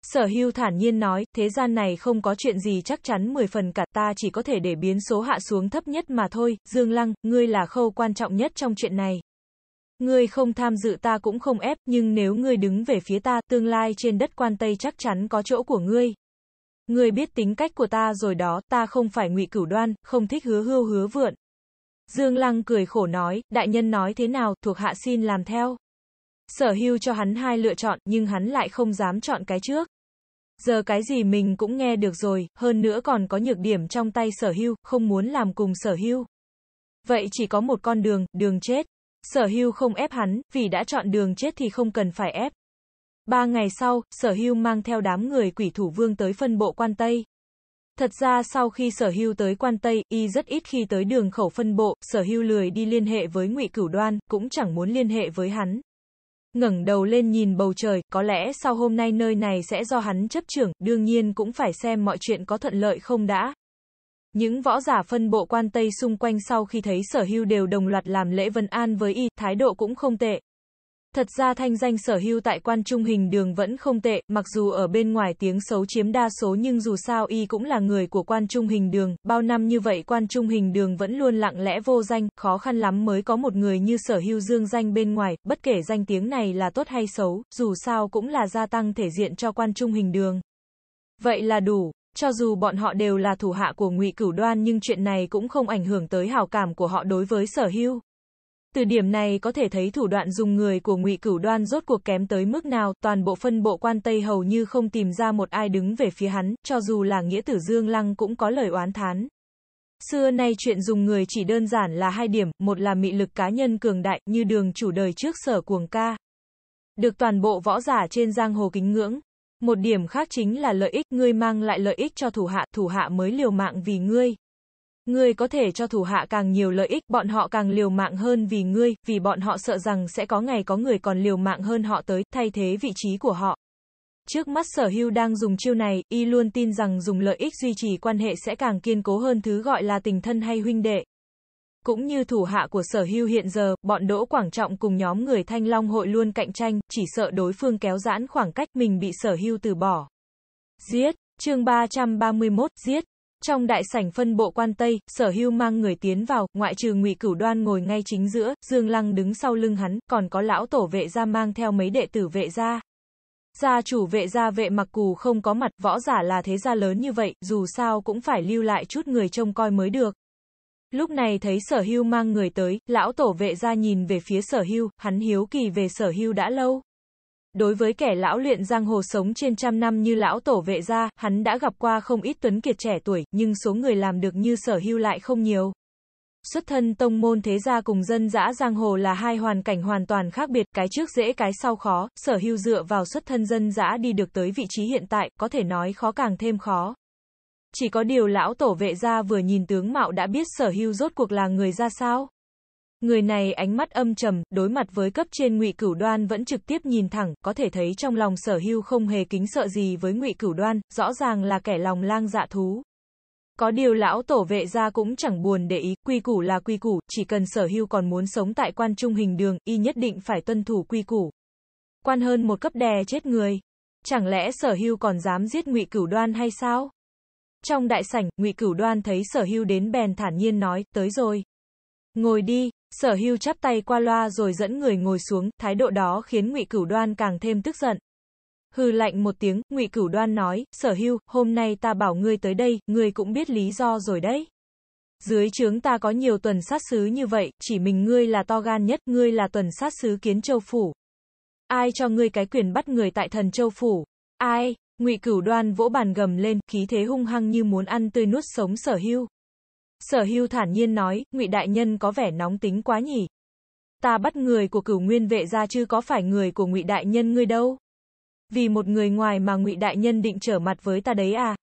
Sở Hưu thản nhiên nói, thế gian này không có chuyện gì chắc chắn mười phần cả, ta chỉ có thể để biến số hạ xuống thấp nhất mà thôi, Dương Lăng, ngươi là khâu quan trọng nhất trong chuyện này. Ngươi không tham dự ta cũng không ép, nhưng nếu ngươi đứng về phía ta, tương lai trên đất quan Tây chắc chắn có chỗ của ngươi. Ngươi biết tính cách của ta rồi đó, ta không phải Ngụy Cửu Đoan, không thích hứa hưu hứa vượn. Dương Lăng cười khổ nói, đại nhân nói thế nào, thuộc hạ xin làm theo. Sở Hưu cho hắn hai lựa chọn, nhưng hắn lại không dám chọn cái trước. Giờ cái gì mình cũng nghe được rồi, hơn nữa còn có nhược điểm trong tay Sở Hưu, không muốn làm cùng Sở Hưu. Vậy chỉ có một con đường, đường chết. Sở Hưu không ép hắn, vì đã chọn đường chết thì không cần phải ép. Ba ngày sau, Sở Hưu mang theo đám người Quỷ Thủ Vương tới phân bộ quan Tây. Thật ra sau khi Sở Hưu tới quan Tây, y rất ít khi tới đường khẩu phân bộ, Sở Hưu lười đi liên hệ với Ngụy Cửu Đoan, cũng chẳng muốn liên hệ với hắn. Ngẩng đầu lên nhìn bầu trời, có lẽ sau hôm nay nơi này sẽ do hắn chấp trưởng, đương nhiên cũng phải xem mọi chuyện có thuận lợi không đã. Những võ giả phân bộ quan Tây xung quanh sau khi thấy Sở Hưu đều đồng loạt làm lễ vân an với y, thái độ cũng không tệ. Thật ra thanh danh Sở Hưu tại Quan Trung Hình Đường vẫn không tệ, mặc dù ở bên ngoài tiếng xấu chiếm đa số nhưng dù sao y cũng là người của Quan Trung Hình Đường, bao năm như vậy Quan Trung Hình Đường vẫn luôn lặng lẽ vô danh, khó khăn lắm mới có một người như Sở Hưu dương danh bên ngoài, bất kể danh tiếng này là tốt hay xấu, dù sao cũng là gia tăng thể diện cho Quan Trung Hình Đường. Vậy là đủ. Cho dù bọn họ đều là thủ hạ của Ngụy Cửu Đoan nhưng chuyện này cũng không ảnh hưởng tới hảo cảm của họ đối với Sở Hưu. Từ điểm này có thể thấy thủ đoạn dùng người của Ngụy Cửu Đoan rốt cuộc kém tới mức nào, toàn bộ phân bộ Quan Tây hầu như không tìm ra một ai đứng về phía hắn, cho dù là nghĩa tử Dương Lăng cũng có lời oán thán. Xưa nay chuyện dùng người chỉ đơn giản là hai điểm, một là mị lực cá nhân cường đại như Đường chủ đời trước Sở Cuồng Ca, được toàn bộ võ giả trên giang hồ kính ngưỡng. Một điểm khác chính là lợi ích, ngươi mang lại lợi ích cho thủ hạ, thủ hạ mới liều mạng vì ngươi. Ngươi có thể cho thủ hạ càng nhiều lợi ích, bọn họ càng liều mạng hơn vì ngươi, vì bọn họ sợ rằng sẽ có ngày có người còn liều mạng hơn họ tới, thay thế vị trí của họ. Trước mắt Sở Hưu đang dùng chiêu này, y luôn tin rằng dùng lợi ích duy trì quan hệ sẽ càng kiên cố hơn thứ gọi là tình thân hay huynh đệ. Cũng như thủ hạ của Sở Hưu hiện giờ, bọn Đỗ Quảng Trọng cùng nhóm người Thanh Long hội luôn cạnh tranh, chỉ sợ đối phương kéo giãn khoảng cách mình bị Sở Hưu từ bỏ. Giết, chương ba trăm ba mươi mốt, giết. Trong đại sảnh phân bộ Quan Tây, Sở Hưu mang người tiến vào, ngoại trừ Ngụy Cửu Đoan ngồi ngay chính giữa, Dương Lăng đứng sau lưng hắn, còn có lão tổ Vệ gia mang theo mấy đệ tử Vệ gia. Gia chủ Vệ gia Vệ Mặc Cù không có mặt, võ giả là thế gia lớn như vậy, dù sao cũng phải lưu lại chút người trông coi mới được. Lúc này thấy Sở Hưu mang người tới, lão tổ Vệ gia nhìn về phía Sở Hưu, hắn hiếu kỳ về Sở Hưu đã lâu. Đối với kẻ lão luyện giang hồ sống trên trăm năm như lão tổ Vệ gia, hắn đã gặp qua không ít tuấn kiệt trẻ tuổi, nhưng số người làm được như Sở Hưu lại không nhiều. Xuất thân tông môn thế gia cùng dân dã giang hồ là hai hoàn cảnh hoàn toàn khác biệt, cái trước dễ cái sau khó, Sở Hưu dựa vào xuất thân dân dã đi được tới vị trí hiện tại, có thể nói khó càng thêm khó. Chỉ có điều lão tổ Vệ gia vừa nhìn tướng mạo đã biết Sở Hưu rốt cuộc là người ra sao. Người này ánh mắt âm trầm, đối mặt với cấp trên Ngụy Cửu Đoan vẫn trực tiếp nhìn thẳng, có thể thấy trong lòng Sở Hưu không hề kính sợ gì với Ngụy Cửu Đoan, rõ ràng là kẻ lòng lang dạ thú. Có điều lão tổ Vệ gia cũng chẳng buồn để ý, quy củ là quy củ, chỉ cần Sở Hưu còn muốn sống tại Quan Trung Hình Đường, y nhất định phải tuân thủ quy củ. Quan hơn một cấp đè chết người. Chẳng lẽ Sở Hưu còn dám giết Ngụy Cửu Đoan hay sao? Trong đại sảnh, Ngụy Cửu Đoan thấy Sở Hưu đến bèn thản nhiên nói, tới rồi. Ngồi đi, Sở Hưu chắp tay qua loa rồi dẫn người ngồi xuống, thái độ đó khiến Ngụy Cửu Đoan càng thêm tức giận. Hừ lạnh một tiếng, Ngụy Cửu Đoan nói, Sở Hưu, hôm nay ta bảo ngươi tới đây, ngươi cũng biết lý do rồi đấy. Dưới trướng ta có nhiều tuần sát sứ như vậy, chỉ mình ngươi là to gan nhất, ngươi là tuần sát sứ Kiến Châu Phủ. Ai cho ngươi cái quyền bắt người tại Thần Châu Phủ? Ai? Ngụy Cửu Đoan vỗ bàn gầm lên, khí thế hung hăng như muốn ăn tươi nuốt sống Sở Hưu. Sở Hưu thản nhiên nói, Ngụy đại nhân có vẻ nóng tính quá nhỉ. Ta bắt người của Cửu Nguyên Vệ gia chứ có phải người của Ngụy đại nhân ngươi đâu. Vì một người ngoài mà Ngụy đại nhân định trở mặt với ta đấy à?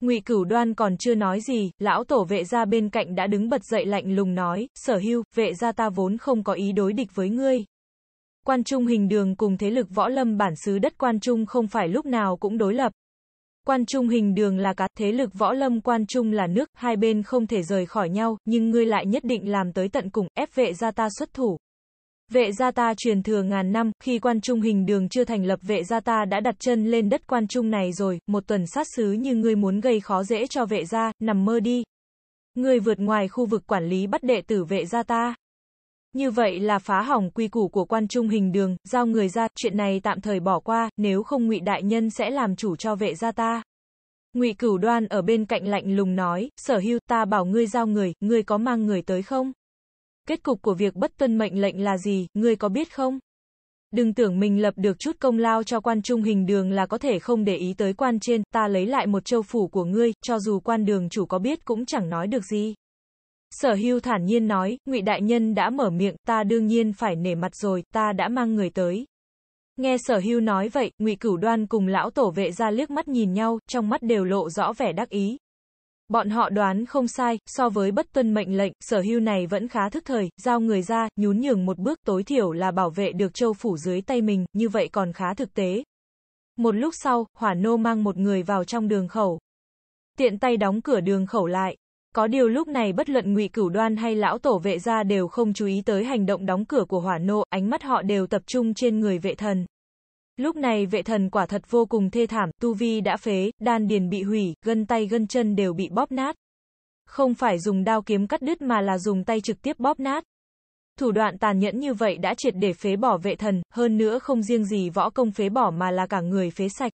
Ngụy Cửu Đoan còn chưa nói gì, lão tổ Vệ gia bên cạnh đã đứng bật dậy lạnh lùng nói, Sở Hưu, Vệ gia ta vốn không có ý đối địch với ngươi. Quan Trung Hình Đường cùng thế lực võ lâm bản xứ đất Quan Trung không phải lúc nào cũng đối lập. Quan Trung Hình Đường là cá, thế lực võ lâm Quan Trung là nước, hai bên không thể rời khỏi nhau, nhưng ngươi lại nhất định làm tới tận cùng, ép Vệ gia ta xuất thủ. Vệ gia ta truyền thừa ngàn năm, khi Quan Trung Hình Đường chưa thành lập Vệ gia ta đã đặt chân lên đất Quan Trung này rồi, một tuần sát sứ như ngươi muốn gây khó dễ cho Vệ gia, nằm mơ đi. Ngươi vượt ngoài khu vực quản lý bắt đệ tử Vệ gia ta. Như vậy là phá hỏng quy củ của Quan Trung Hình Đường, giao người ra, chuyện này tạm thời bỏ qua, nếu không Ngụy đại nhân sẽ làm chủ cho Vệ gia ta. Ngụy Cửu Đoan ở bên cạnh lạnh lùng nói, Sở Hưu, ta bảo ngươi giao người, ngươi có mang người tới không? Kết cục của việc bất tuân mệnh lệnh là gì, ngươi có biết không? Đừng tưởng mình lập được chút công lao cho Quan Trung Hình Đường là có thể không để ý tới quan trên, ta lấy lại một châu phủ của ngươi, cho dù quan đường chủ có biết cũng chẳng nói được gì. Sở Hưu thản nhiên nói, Ngụy đại nhân đã mở miệng, ta đương nhiên phải nể mặt rồi, ta đã mang người tới. Nghe Sở Hưu nói vậy, Ngụy Cửu Đoan cùng lão tổ Vệ gia liếc mắt nhìn nhau, trong mắt đều lộ rõ vẻ đắc ý. Bọn họ đoán không sai, so với bất tuân mệnh lệnh, Sở Hưu này vẫn khá thức thời, giao người ra, nhún nhường một bước, tối thiểu là bảo vệ được châu phủ dưới tay mình, như vậy còn khá thực tế. Một lúc sau, Hỏa Nô mang một người vào trong đường khẩu. Tiện tay đóng cửa đường khẩu lại. Có điều lúc này bất luận Ngụy Cửu Đoan hay lão tổ Vệ gia đều không chú ý tới hành động đóng cửa của Hỏa Nô, ánh mắt họ đều tập trung trên người Vệ Thần. Lúc này Vệ Thần quả thật vô cùng thê thảm, tu vi đã phế, đan điền bị hủy, gân tay gân chân đều bị bóp nát. Không phải dùng đao kiếm cắt đứt mà là dùng tay trực tiếp bóp nát. Thủ đoạn tàn nhẫn như vậy đã triệt để phế bỏ Vệ Thần, hơn nữa không riêng gì võ công phế bỏ mà là cả người phế sạch.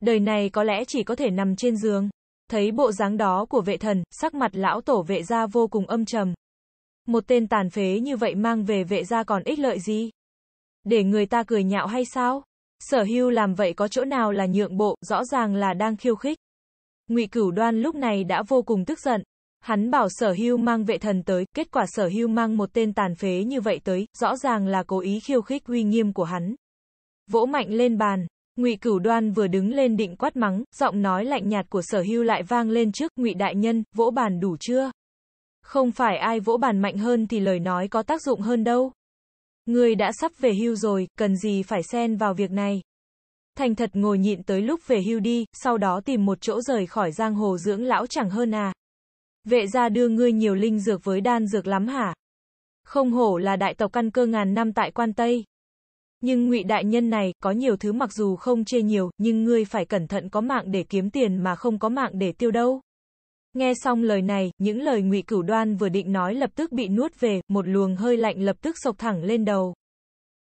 Đời này có lẽ chỉ có thể nằm trên giường. Thấy bộ dáng đó của Vệ Thần, sắc mặt lão tổ Vệ gia vô cùng âm trầm. Một tên tàn phế như vậy mang về Vệ gia còn ích lợi gì? Để người ta cười nhạo hay sao? Sở Hưu làm vậy có chỗ nào là nhượng bộ, rõ ràng là đang khiêu khích. Ngụy Cửu Đoan lúc này đã vô cùng tức giận. Hắn bảo Sở Hưu mang Vệ Thần tới, kết quả Sở Hưu mang một tên tàn phế như vậy tới, rõ ràng là cố ý khiêu khích uy nghiêm của hắn. Vỗ mạnh lên bàn, Ngụy Cửu Đoan vừa đứng lên định quát mắng, giọng nói lạnh nhạt của Sở Hưu lại vang lên trước, Ngụy đại nhân, vỗ bàn đủ chưa? Không phải ai vỗ bàn mạnh hơn thì lời nói có tác dụng hơn đâu. Ngươi đã sắp về hưu rồi, cần gì phải xen vào việc này. Thành thật ngồi nhịn tới lúc về hưu đi, sau đó tìm một chỗ rời khỏi giang hồ dưỡng lão chẳng hơn à. Vệ gia đưa ngươi nhiều linh dược với đan dược lắm hả? Không hổ là đại tộc căn cơ ngàn năm tại Quan Tây. Nhưng Ngụy đại nhân này, có nhiều thứ mặc dù không chê nhiều, nhưng ngươi phải cẩn thận, có mạng để kiếm tiền mà không có mạng để tiêu đâu. Nghe xong lời này, những lời Ngụy Cửu Đoan vừa định nói lập tức bị nuốt về, một luồng hơi lạnh lập tức sộc thẳng lên đầu.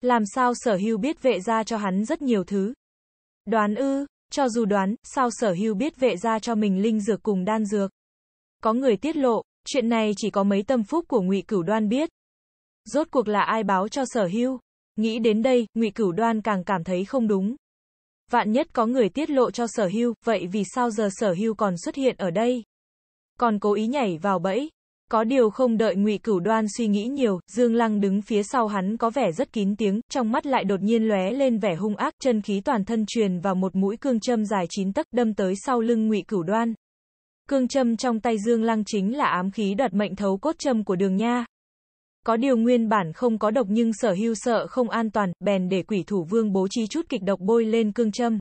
Làm sao Sở Hưu biết Vệ gia cho hắn rất nhiều thứ? Đoán ư? Cho dù đoán, sao Sở Hưu biết Vệ gia cho mình linh dược cùng đan dược? Có người tiết lộ, chuyện này chỉ có mấy tâm phúc của Ngụy Cửu Đoan biết. Rốt cuộc là ai báo cho Sở Hưu? Nghĩ đến đây, Ngụy Cửu Đoan càng cảm thấy không đúng. Vạn nhất có người tiết lộ cho Sở Hưu, vậy vì sao giờ Sở Hưu còn xuất hiện ở đây? Còn cố ý nhảy vào bẫy. Có điều không đợi Ngụy Cửu Đoan suy nghĩ nhiều, Dương Lăng đứng phía sau hắn có vẻ rất kín tiếng, trong mắt lại đột nhiên lóe lên vẻ hung ác, chân khí toàn thân truyền vào một mũi cương châm dài chín tấc đâm tới sau lưng Ngụy Cửu Đoan. Cương châm trong tay Dương Lăng chính là ám khí đoạt mệnh thấu cốt châm của Đường Nha. Có điều nguyên bản không có độc nhưng Sở Hưu sợ không an toàn, bèn để Quỷ Thủ Vương bố trí chút kịch độc bôi lên cương châm.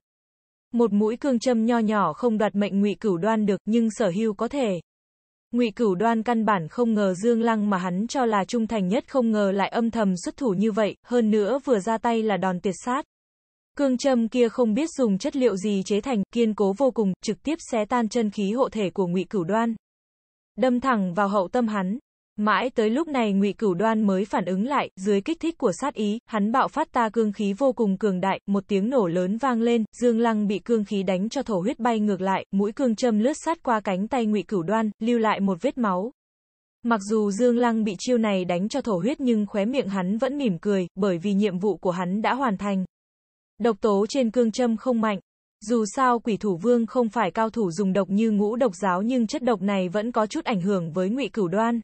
Một mũi cương châm nho nhỏ không đoạt mệnh Ngụy Cửu Đoan được, nhưng Sở Hưu có thể. Ngụy Cửu Đoan căn bản không ngờ Dương Lăng mà hắn cho là trung thành nhất không ngờ lại âm thầm xuất thủ như vậy, hơn nữa vừa ra tay là đòn tuyệt sát. Cương châm kia không biết dùng chất liệu gì chế thành, kiên cố vô cùng, trực tiếp xé tan chân khí hộ thể của Ngụy Cửu Đoan. Đâm thẳng vào hậu tâm hắn. Mãi tới lúc này Ngụy Cửu Đoan mới phản ứng lại, dưới kích thích của sát ý, hắn bạo phát ta cương khí vô cùng cường đại, một tiếng nổ lớn vang lên, Dương Lăng bị cương khí đánh cho thổ huyết bay ngược lại, mũi cương châm lướt sát qua cánh tay Ngụy Cửu Đoan, lưu lại một vết máu. Mặc dù Dương Lăng bị chiêu này đánh cho thổ huyết nhưng khóe miệng hắn vẫn mỉm cười, bởi vì nhiệm vụ của hắn đã hoàn thành. Độc tố trên cương châm không mạnh. Dù sao Quỷ Thủ Vương không phải cao thủ dùng độc như Ngũ Độc Giáo nhưng chất độc này vẫn có chút ảnh hưởng với Ngụy Cửu Đoan.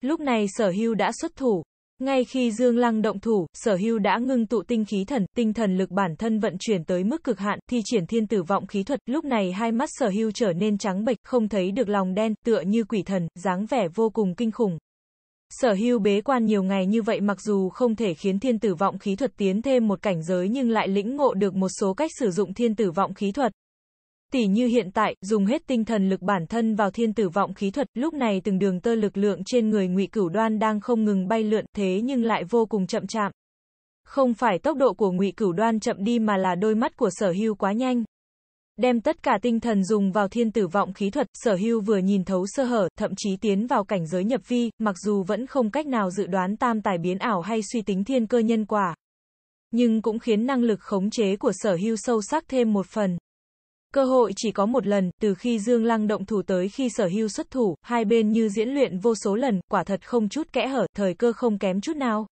Lúc này Sở Hưu đã xuất thủ. Ngay khi Dương Lăng động thủ, Sở Hưu đã ngưng tụ tinh khí thần, tinh thần lực bản thân vận chuyển tới mức cực hạn, thi triển Thiên Tử Vọng Khí Thuật. Lúc này hai mắt Sở Hưu trở nên trắng bệch, không thấy được lòng đen, tựa như quỷ thần, dáng vẻ vô cùng kinh khủng. Sở Hưu bế quan nhiều ngày như vậy mặc dù không thể khiến Thiên Tử Vọng Khí Thuật tiến thêm một cảnh giới nhưng lại lĩnh ngộ được một số cách sử dụng Thiên Tử Vọng Khí Thuật. Tỉ như hiện tại, dùng hết tinh thần lực bản thân vào Thiên Tử Vọng Khí Thuật, lúc này từng đường tơ lực lượng trên người Ngụy Cửu Đoan đang không ngừng bay lượn, thế nhưng lại vô cùng chậm chạp. Không phải tốc độ của Ngụy Cửu Đoan chậm đi mà là đôi mắt của Sở Hưu quá nhanh. Đem tất cả tinh thần dùng vào Thiên Tử Vọng Khí Thuật, Sở Hưu vừa nhìn thấu sơ hở, thậm chí tiến vào cảnh giới nhập vi, mặc dù vẫn không cách nào dự đoán tam tài biến ảo hay suy tính thiên cơ nhân quả. Nhưng cũng khiến năng lực khống chế của Sở Hưu sâu sắc thêm một phần. Cơ hội chỉ có một lần, từ khi Dương Lăng động thủ tới khi Sở Hưu xuất thủ, hai bên như diễn luyện vô số lần, quả thật không chút kẽ hở, thời cơ không kém chút nào.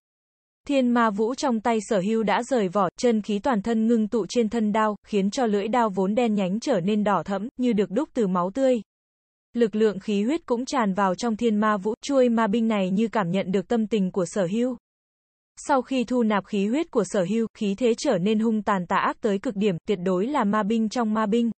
Thiên Ma Vũ trong tay Sở Hưu đã rời vỏ, chân khí toàn thân ngưng tụ trên thân đao, khiến cho lưỡi đao vốn đen nhánh trở nên đỏ thẫm, như được đúc từ máu tươi. Lực lượng khí huyết cũng tràn vào trong Thiên Ma Vũ, chuôi ma binh này như cảm nhận được tâm tình của Sở Hưu. Sau khi thu nạp khí huyết của Sở Hưu, khí thế trở nên hung tàn tà ác tới cực điểm, tuyệt đối là ma binh trong ma binh.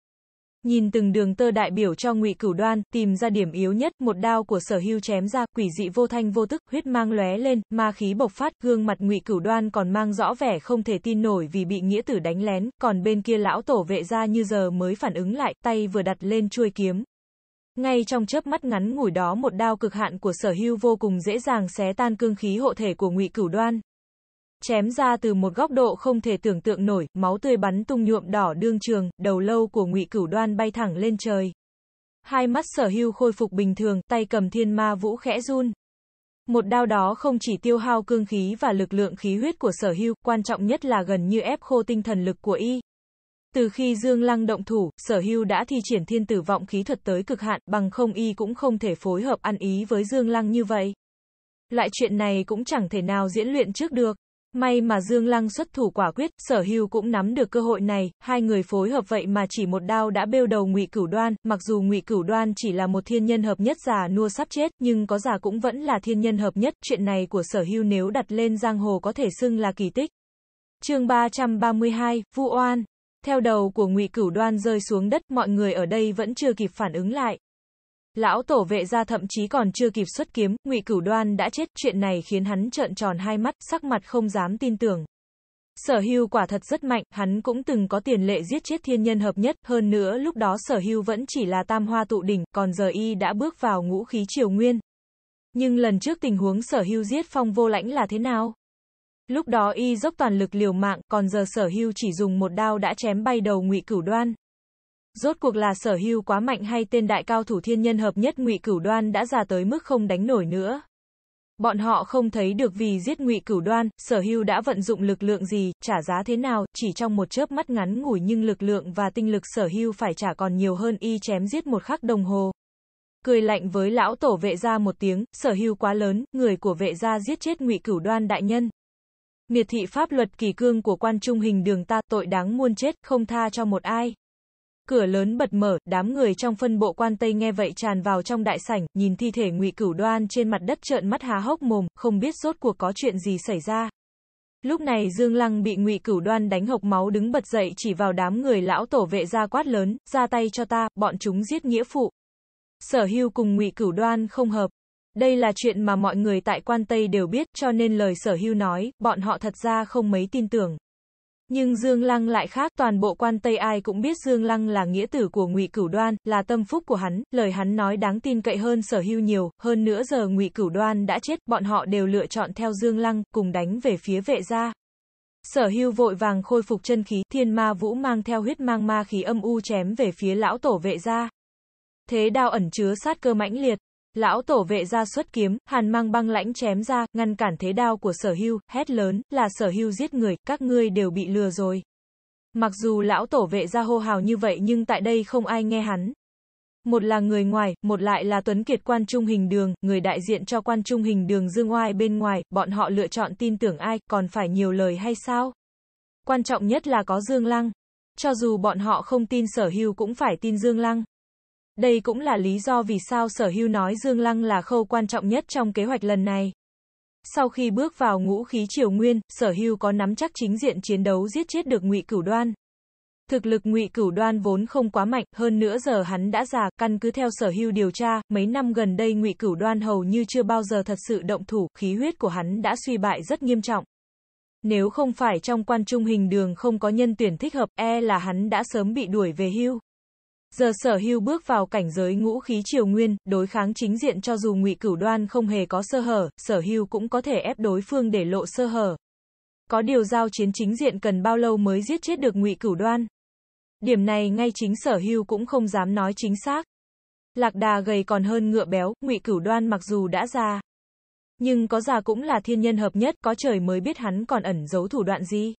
Nhìn từng đường tơ đại biểu cho Ngụy Cửu Đoan, tìm ra điểm yếu nhất, một đao của Sở Hưu chém ra, quỷ dị vô thanh vô tức, huyết mang lóe lên, ma khí bộc phát, gương mặt Ngụy Cửu Đoan còn mang rõ vẻ không thể tin nổi vì bị nghĩa tử đánh lén, còn bên kia lão tổ Vệ gia như giờ mới phản ứng lại, tay vừa đặt lên chuôi kiếm. Ngay trong chớp mắt ngắn ngủi đó, một đao cực hạn của Sở Hưu vô cùng dễ dàng xé tan cương khí hộ thể của Ngụy Cửu Đoan. Chém ra từ một góc độ không thể tưởng tượng nổi, máu tươi bắn tung nhuộm đỏ đương trường, đầu lâu của Ngụy Cửu Đoan bay thẳng lên trời. Hai mắt Sở Hưu khôi phục bình thường, tay cầm Thiên Ma Vũ khẽ run. Một đao đó không chỉ tiêu hao cương khí và lực lượng khí huyết của Sở Hưu, quan trọng nhất là gần như ép khô tinh thần lực của y. Từ khi Dương Lăng động thủ, Sở Hưu đã thi triển Thiên Tử Vọng Khí Thuật tới cực hạn, bằng không y cũng không thể phối hợp ăn ý với Dương Lăng như vậy. Lại chuyện này cũng chẳng thể nào diễn luyện trước được. May mà Dương Lăng xuất thủ quả quyết, Sở Hưu cũng nắm được cơ hội này, hai người phối hợp vậy mà chỉ một đao đã bêu đầu Ngụy Cửu Đoan, mặc dù Ngụy Cửu Đoan chỉ là một thiên nhân hợp nhất già nua sắp chết, nhưng có già cũng vẫn là thiên nhân hợp nhất, chuyện này của Sở Hưu nếu đặt lên giang hồ có thể xưng là kỳ tích. Chương ba trăm ba mươi hai, Vu Oan. Theo đầu của Ngụy Cửu Đoan rơi xuống đất, mọi người ở đây vẫn chưa kịp phản ứng lại. Lão tổ Vệ gia thậm chí còn chưa kịp xuất kiếm, Ngụy Cửu Đoan đã chết, chuyện này khiến hắn trợn tròn hai mắt, sắc mặt không dám tin tưởng. Sở Hưu quả thật rất mạnh, hắn cũng từng có tiền lệ giết chết thiên nhân hợp nhất, hơn nữa lúc đó Sở Hưu vẫn chỉ là Tam Hoa Tụ Đỉnh, còn giờ y đã bước vào Ngũ Khí Triều Nguyên. Nhưng lần trước tình huống Sở Hưu giết Phong Vô Lãnh là thế nào? Lúc đó y dốc toàn lực liều mạng, còn giờ Sở Hưu chỉ dùng một đao đã chém bay đầu Ngụy Cửu Đoan. Rốt cuộc là Sở Hưu quá mạnh hay tên đại cao thủ thiên nhân hợp nhất Ngụy Cửu Đoan đã già tới mức không đánh nổi nữa? Bọn họ không thấy được vì giết Ngụy Cửu Đoan, Sở Hưu đã vận dụng lực lượng gì, trả giá thế nào, chỉ trong một chớp mắt ngắn ngủi, nhưng lực lượng và tinh lực Sở Hưu phải trả còn nhiều hơn y chém giết một khắc đồng hồ. Cười lạnh với lão tổ Vệ gia một tiếng, Sở Hưu quá lớn, người của Vệ gia giết chết Ngụy Cửu Đoan đại nhân. Miệt thị pháp luật kỳ cương của Quan Trung Hình Đường ta, tội đáng muôn chết, không tha cho một ai. Cửa lớn bật mở, đám người trong phân bộ quan Tây nghe vậy tràn vào trong đại sảnh, nhìn thi thể Ngụy Cửu Đoan trên mặt đất trợn mắt há hốc mồm, không biết rốt cuộc có chuyện gì xảy ra. Lúc này Dương Lăng bị Ngụy Cửu Đoan đánh hộc máu đứng bật dậy, chỉ vào đám người lão tổ Vệ gia quát lớn, ra tay cho ta, bọn chúng giết nghĩa phụ. Sở Hưu cùng Ngụy Cửu Đoan không hợp. Đây là chuyện mà mọi người tại quan Tây đều biết, cho nên lời Sở Hưu nói, bọn họ thật ra không mấy tin tưởng. Nhưng Dương Lăng lại khác, toàn bộ quan Tây ai cũng biết Dương Lăng là nghĩa tử của Ngụy Cửu Đoan, là tâm phúc của hắn, lời hắn nói đáng tin cậy hơn Sở Hưu nhiều, hơn nữa giờ Ngụy Cửu Đoan đã chết, bọn họ đều lựa chọn theo Dương Lăng, cùng đánh về phía Vệ gia. Sở Hưu vội vàng khôi phục chân khí, Thiên Ma Vũ mang theo huyết mang ma khí âm u chém về phía lão tổ Vệ gia. Thế đao ẩn chứa sát cơ mãnh liệt. Lão tổ Vệ gia xuất kiếm, hàn mang băng lãnh chém ra, ngăn cản thế đao của Sở Hưu, hét lớn, là Sở Hưu giết người, các ngươi đều bị lừa rồi. Mặc dù lão tổ Vệ gia hô hào như vậy nhưng tại đây không ai nghe hắn. Một là người ngoài, một lại là Tuấn Kiệt Quan Trung Hình Đường, người đại diện cho Quan Trung Hình Đường dương oai bên ngoài, bọn họ lựa chọn tin tưởng ai, còn phải nhiều lời hay sao? Quan trọng nhất là có Dương Lăng. Cho dù bọn họ không tin Sở Hưu cũng phải tin Dương Lăng. Đây cũng là lý do vì sao Sở Hưu nói Dương Lăng là khâu quan trọng nhất trong kế hoạch lần này. Sau khi bước vào Ngũ Khí Triều Nguyên, Sở Hưu có nắm chắc chính diện chiến đấu giết chết được Ngụy Cửu Đoan. Thực lực Ngụy Cửu Đoan vốn không quá mạnh, hơn nữa giờ hắn đã già, căn cứ theo Sở Hưu điều tra, mấy năm gần đây Ngụy Cửu Đoan hầu như chưa bao giờ thật sự động thủ, khí huyết của hắn đã suy bại rất nghiêm trọng. Nếu không phải trong Quan Trung Hình Đường không có nhân tuyển thích hợp, e là hắn đã sớm bị đuổi về hưu. Giờ Sở Hưu bước vào cảnh giới Ngũ Khí Triều Nguyên, đối kháng chính diện cho dù Ngụy Cửu Đoan không hề có sơ hở, Sở Hưu cũng có thể ép đối phương để lộ sơ hở. Có điều giao chiến chính diện cần bao lâu mới giết chết được Ngụy Cửu Đoan? Điểm này ngay chính Sở Hưu cũng không dám nói chính xác. Lạc đà gầy còn hơn ngựa béo, Ngụy Cửu Đoan mặc dù đã già, nhưng có già cũng là thiên nhân hợp nhất, có trời mới biết hắn còn ẩn giấu thủ đoạn gì.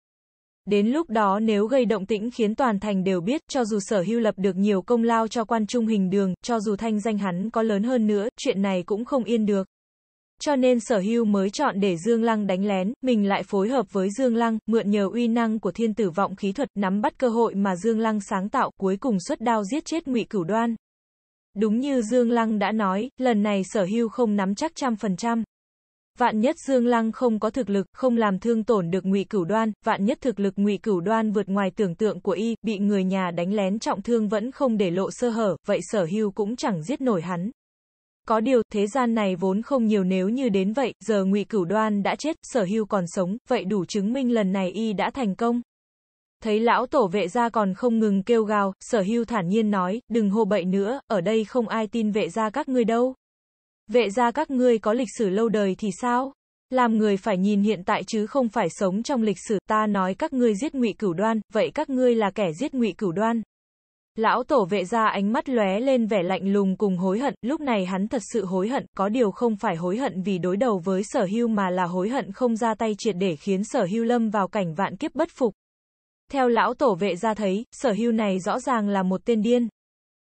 Đến lúc đó nếu gây động tĩnh khiến toàn thành đều biết, cho dù Sở Hưu lập được nhiều công lao cho Quan Trung Hình Đường, cho dù thanh danh hắn có lớn hơn nữa, chuyện này cũng không yên được. Cho nên Sở Hưu mới chọn để Dương Lăng đánh lén, mình lại phối hợp với Dương Lăng, mượn nhờ uy năng của Thiên Tử Vọng Khí Thuật, nắm bắt cơ hội mà Dương Lăng sáng tạo, cuối cùng xuất đao giết chết Ngụy Cửu Đoan. Đúng như Dương Lăng đã nói, lần này Sở Hưu không nắm chắc trăm phần trăm. Vạn nhất Dương Lăng không có thực lực, không làm thương tổn được Ngụy Cửu Đoan, vạn nhất thực lực Ngụy Cửu Đoan vượt ngoài tưởng tượng của y, bị người nhà đánh lén trọng thương vẫn không để lộ sơ hở, vậy Sở Hưu cũng chẳng giết nổi hắn. Có điều, thế gian này vốn không nhiều, nếu như đến vậy, giờ Ngụy Cửu Đoan đã chết, Sở Hưu còn sống, vậy đủ chứng minh lần này y đã thành công. Thấy lão tổ Vệ gia còn không ngừng kêu gào, Sở Hưu thản nhiên nói, đừng hô bậy nữa, ở đây không ai tin Vệ gia các ngươi đâu. Vệ gia các ngươi có lịch sử lâu đời thì sao? Làm người phải nhìn hiện tại chứ không phải sống trong lịch sử. Ta nói các ngươi giết Ngụy Cửu Đoan, vậy các ngươi là kẻ giết Ngụy Cửu Đoan. Lão tổ Vệ gia ánh mắt lóe lên vẻ lạnh lùng cùng hối hận, lúc này hắn thật sự hối hận, có điều không phải hối hận vì đối đầu với Sở Hưu mà là hối hận không ra tay triệt để khiến Sở Hưu lâm vào cảnh vạn kiếp bất phục. Theo lão tổ Vệ gia thấy, Sở Hưu này rõ ràng là một tên điên.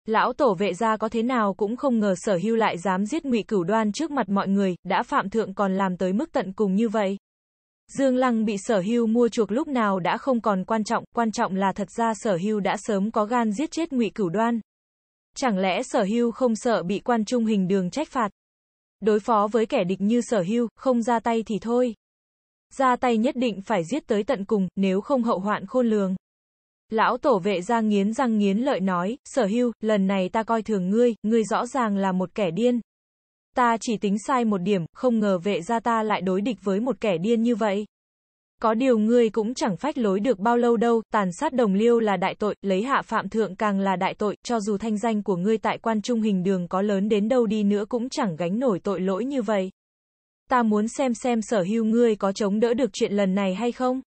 Lão tổ Vệ gia có thế nào cũng không ngờ Sở Hưu lại dám giết Ngụy Cửu Đoan trước mặt mọi người, đã phạm thượng còn làm tới mức tận cùng như vậy. Dương Lăng bị Sở Hưu mua chuộc lúc nào đã không còn quan trọng, quan trọng là thật ra Sở Hưu đã sớm có gan giết chết Ngụy Cửu Đoan. Chẳng lẽ Sở Hưu không sợ bị Quan Trung Hình Đường trách phạt? Đối phó với kẻ địch như Sở Hưu, không ra tay thì thôi. Ra tay nhất định phải giết tới tận cùng, nếu không hậu hoạn khôn lường. Lão tổ Vệ gia nghiến răng nghiến lợi nói, Sở Hưu, lần này ta coi thường ngươi, ngươi rõ ràng là một kẻ điên. Ta chỉ tính sai một điểm, không ngờ Vệ gia ta lại đối địch với một kẻ điên như vậy. Có điều ngươi cũng chẳng phách lối được bao lâu đâu, tàn sát đồng liêu là đại tội, lấy hạ phạm thượng càng là đại tội, cho dù thanh danh của ngươi tại Quan Trung Hình Đường có lớn đến đâu đi nữa cũng chẳng gánh nổi tội lỗi như vậy. Ta muốn xem xem Sở Hưu ngươi có chống đỡ được chuyện lần này hay không?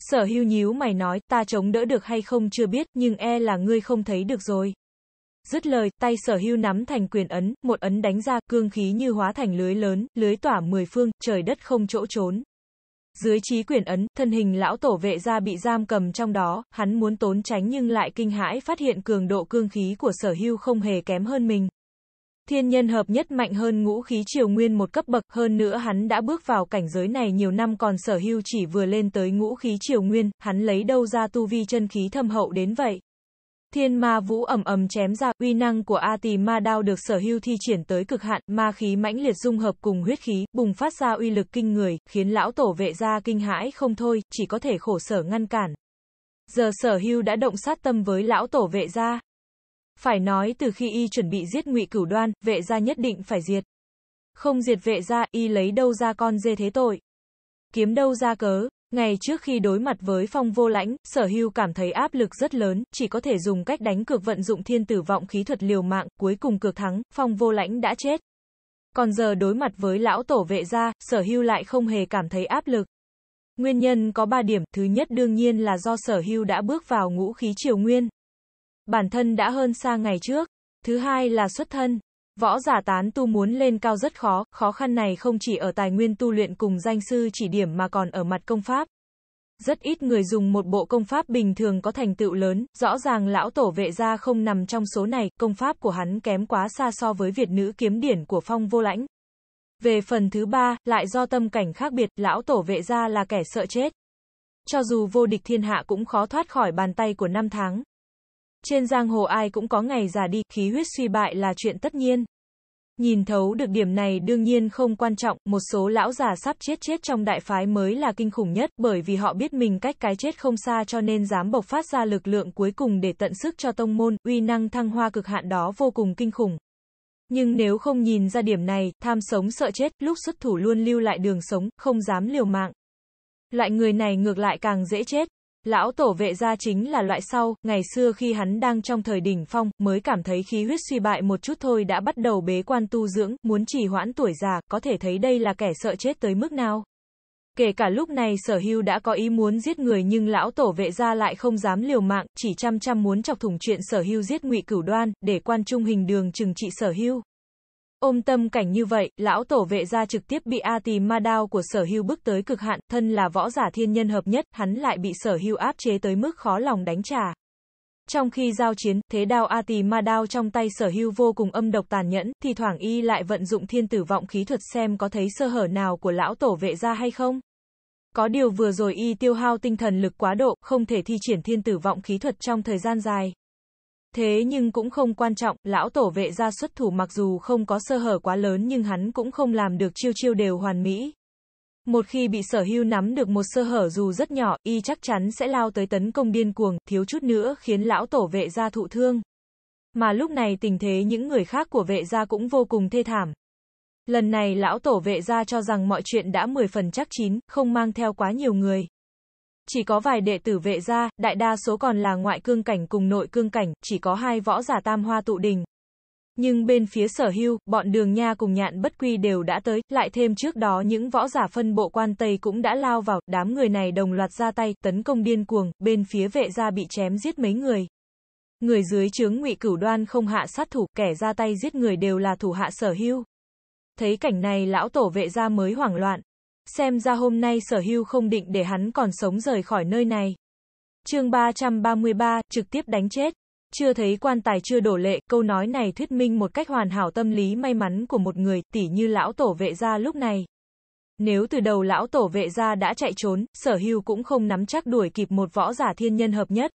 Sở Hưu nhíu mày nói, ta chống đỡ được hay không chưa biết, nhưng e là ngươi không thấy được rồi. Dứt lời, tay Sở Hưu nắm thành quyền ấn, một ấn đánh ra, cương khí như hóa thành lưới lớn, lưới tỏa mười phương, trời đất không chỗ trốn. Dưới chí quyền ấn, thân hình lão tổ Vệ gia bị giam cầm trong đó, hắn muốn trốn tránh nhưng lại kinh hãi phát hiện cường độ cương khí của Sở Hưu không hề kém hơn mình. Thiên nhân hợp nhất mạnh hơn ngũ khí triều nguyên một cấp bậc, hơn nữa hắn đã bước vào cảnh giới này nhiều năm còn Sở Hưu chỉ vừa lên tới ngũ khí triều nguyên, hắn lấy đâu ra tu vi chân khí thâm hậu đến vậy. Thiên ma vũ ầm ầm chém ra, uy năng của A Tỳ Ma Đao được Sở Hưu thi triển tới cực hạn, ma khí mãnh liệt dung hợp cùng huyết khí, bùng phát ra uy lực kinh người, khiến lão tổ Vệ gia kinh hãi không thôi, chỉ có thể khổ sở ngăn cản. Giờ Sở Hưu đã động sát tâm với lão tổ Vệ gia. Phải nói từ khi y chuẩn bị giết Ngụy Cửu Đoan, Vệ gia nhất định phải diệt. Không diệt Vệ gia, y lấy đâu ra con dê thế tội? Kiếm đâu ra cớ? Ngày trước khi đối mặt với Phong Vô Lãnh, Sở Hưu cảm thấy áp lực rất lớn, chỉ có thể dùng cách đánh cược vận dụng thiên tử vọng khí thuật liều mạng, cuối cùng cược thắng, Phong Vô Lãnh đã chết. Còn giờ đối mặt với lão tổ Vệ gia, Sở Hưu lại không hề cảm thấy áp lực. Nguyên nhân có ba điểm, thứ nhất đương nhiên là do Sở Hưu đã bước vào ngũ khí triều nguyên. Bản thân đã hơn xa ngày trước. Thứ hai là xuất thân. Võ giả tán tu muốn lên cao rất khó, khó khăn này không chỉ ở tài nguyên tu luyện cùng danh sư chỉ điểm mà còn ở mặt công pháp. Rất ít người dùng một bộ công pháp bình thường có thành tựu lớn, rõ ràng lão tổ Vệ gia không nằm trong số này, công pháp của hắn kém quá xa so với Việt nữ kiếm điển của Phong Vô Lãnh. Về phần thứ ba, lại do tâm cảnh khác biệt, lão tổ Vệ gia là kẻ sợ chết. Cho dù vô địch thiên hạ cũng khó thoát khỏi bàn tay của năm tháng. Trên giang hồ ai cũng có ngày già đi, khí huyết suy bại là chuyện tất nhiên. Nhìn thấu được điểm này đương nhiên không quan trọng, một số lão già sắp chết chết trong đại phái mới là kinh khủng nhất, bởi vì họ biết mình cách cái chết không xa cho nên dám bộc phát ra lực lượng cuối cùng để tận sức cho tông môn, uy năng thăng hoa cực hạn đó vô cùng kinh khủng. Nhưng nếu không nhìn ra điểm này, tham sống sợ chết, lúc xuất thủ luôn lưu lại đường sống, không dám liều mạng. Loại người này ngược lại càng dễ chết. Lão tổ Vệ gia chính là loại sau, ngày xưa khi hắn đang trong thời đỉnh phong, mới cảm thấy khí huyết suy bại một chút thôi đã bắt đầu bế quan tu dưỡng, muốn trì hoãn tuổi già, có thể thấy đây là kẻ sợ chết tới mức nào. Kể cả lúc này Sở Hưu đã có ý muốn giết người nhưng lão tổ Vệ gia lại không dám liều mạng, chỉ chăm chăm muốn chọc thủng chuyện Sở Hưu giết Ngụy Cửu Đoan, để Quan Trung Hình Đường trừng trị Sở Hưu. Ôm tâm cảnh như vậy, lão tổ Vệ gia trực tiếp bị A Tỳ Ma Đao của Sở Hưu bức tới cực hạn, thân là võ giả thiên nhân hợp nhất, hắn lại bị Sở Hưu áp chế tới mức khó lòng đánh trả. Trong khi giao chiến, thế đao A Tỳ Ma Đao trong tay Sở Hưu vô cùng âm độc tàn nhẫn, thì thoảng y lại vận dụng thiên tử vọng khí thuật xem có thấy sơ hở nào của lão tổ Vệ gia hay không. Có điều vừa rồi y tiêu hao tinh thần lực quá độ, không thể thi triển thiên tử vọng khí thuật trong thời gian dài. Thế nhưng cũng không quan trọng, lão tổ Vệ gia xuất thủ mặc dù không có sơ hở quá lớn nhưng hắn cũng không làm được chiêu chiêu đều hoàn mỹ. Một khi bị Sở Hưu nắm được một sơ hở dù rất nhỏ, y chắc chắn sẽ lao tới tấn công điên cuồng, thiếu chút nữa khiến lão tổ Vệ gia thụ thương. Mà lúc này tình thế những người khác của Vệ gia cũng vô cùng thê thảm. Lần này lão tổ Vệ gia cho rằng mọi chuyện đã mười phần chắc chín, không mang theo quá nhiều người. chỉ có vài đệ tử Vệ gia, đại đa số còn là ngoại cương cảnh cùng nội cương cảnh, chỉ có hai võ giả Tam Hoa Tụ Đỉnh. Nhưng bên phía Sở Hưu, bọn Đường Nha cùng Nhạn Bất Quy đều đã tới, lại thêm trước đó những võ giả phân bộ Quan Tây cũng đã lao vào, đám người này đồng loạt ra tay, tấn công điên cuồng, bên phía Vệ gia bị chém giết mấy người. Người dưới trướng Ngụy Cửu Đoan không hạ sát thủ, kẻ ra tay giết người đều là thủ hạ Sở Hưu. Thấy cảnh này lão tổ Vệ gia mới hoảng loạn. Xem ra hôm nay Sở Hưu không định để hắn còn sống rời khỏi nơi này. Chương ba trăm ba mươi ba, trực tiếp đánh chết. Chưa thấy quan tài chưa đổ lệ, câu nói này thuyết minh một cách hoàn hảo tâm lý may mắn của một người, tỉ như lão tổ Vệ gia lúc này. Nếu từ đầu lão tổ Vệ gia đã chạy trốn, Sở Hưu cũng không nắm chắc đuổi kịp một võ giả thiên nhân hợp nhất.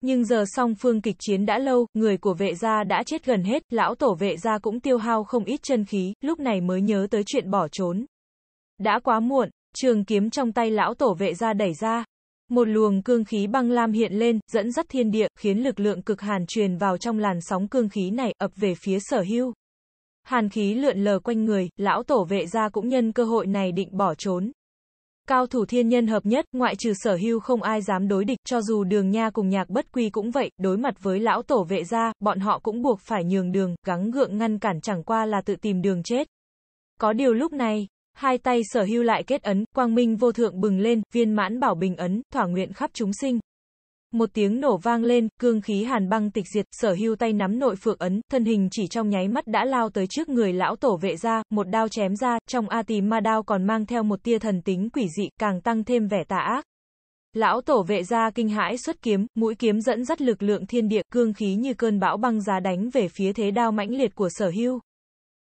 Nhưng giờ song phương kịch chiến đã lâu, người của Vệ gia đã chết gần hết, lão tổ Vệ gia cũng tiêu hao không ít chân khí, lúc này mới nhớ tới chuyện bỏ trốn. Đã quá muộn, trường kiếm trong tay lão tổ Vệ gia đẩy ra. Một luồng cương khí băng lam hiện lên, dẫn dắt thiên địa, khiến lực lượng cực hàn truyền vào trong làn sóng cương khí này, ập về phía Sở Hưu. Hàn khí lượn lờ quanh người, lão tổ Vệ gia cũng nhân cơ hội này định bỏ trốn. Cao thủ thiên nhân hợp nhất, ngoại trừ Sở Hưu không ai dám đối địch, cho dù Đường Nha cùng Nhạn Bất Quy cũng vậy, đối mặt với lão tổ Vệ gia, bọn họ cũng buộc phải nhường đường, gắng gượng ngăn cản chẳng qua là tự tìm đường chết. Có điều lúc này, hai tay Sở Hưu lại kết ấn, quang minh vô thượng bừng lên, viên mãn bảo bình ấn, thỏa nguyện khắp chúng sinh. Một tiếng nổ vang lên, cương khí hàn băng tịch diệt, Sở Hưu tay nắm nội phượng ấn, thân hình chỉ trong nháy mắt đã lao tới trước người lão tổ Vệ gia, một đao chém ra, trong A Tỳ Ma đao còn mang theo một tia thần tính quỷ dị, càng tăng thêm vẻ tà ác. Lão tổ Vệ gia kinh hãi xuất kiếm, mũi kiếm dẫn dắt lực lượng thiên địa, cương khí như cơn bão băng giá đánh về phía thế đao mãnh liệt của Sở Hưu.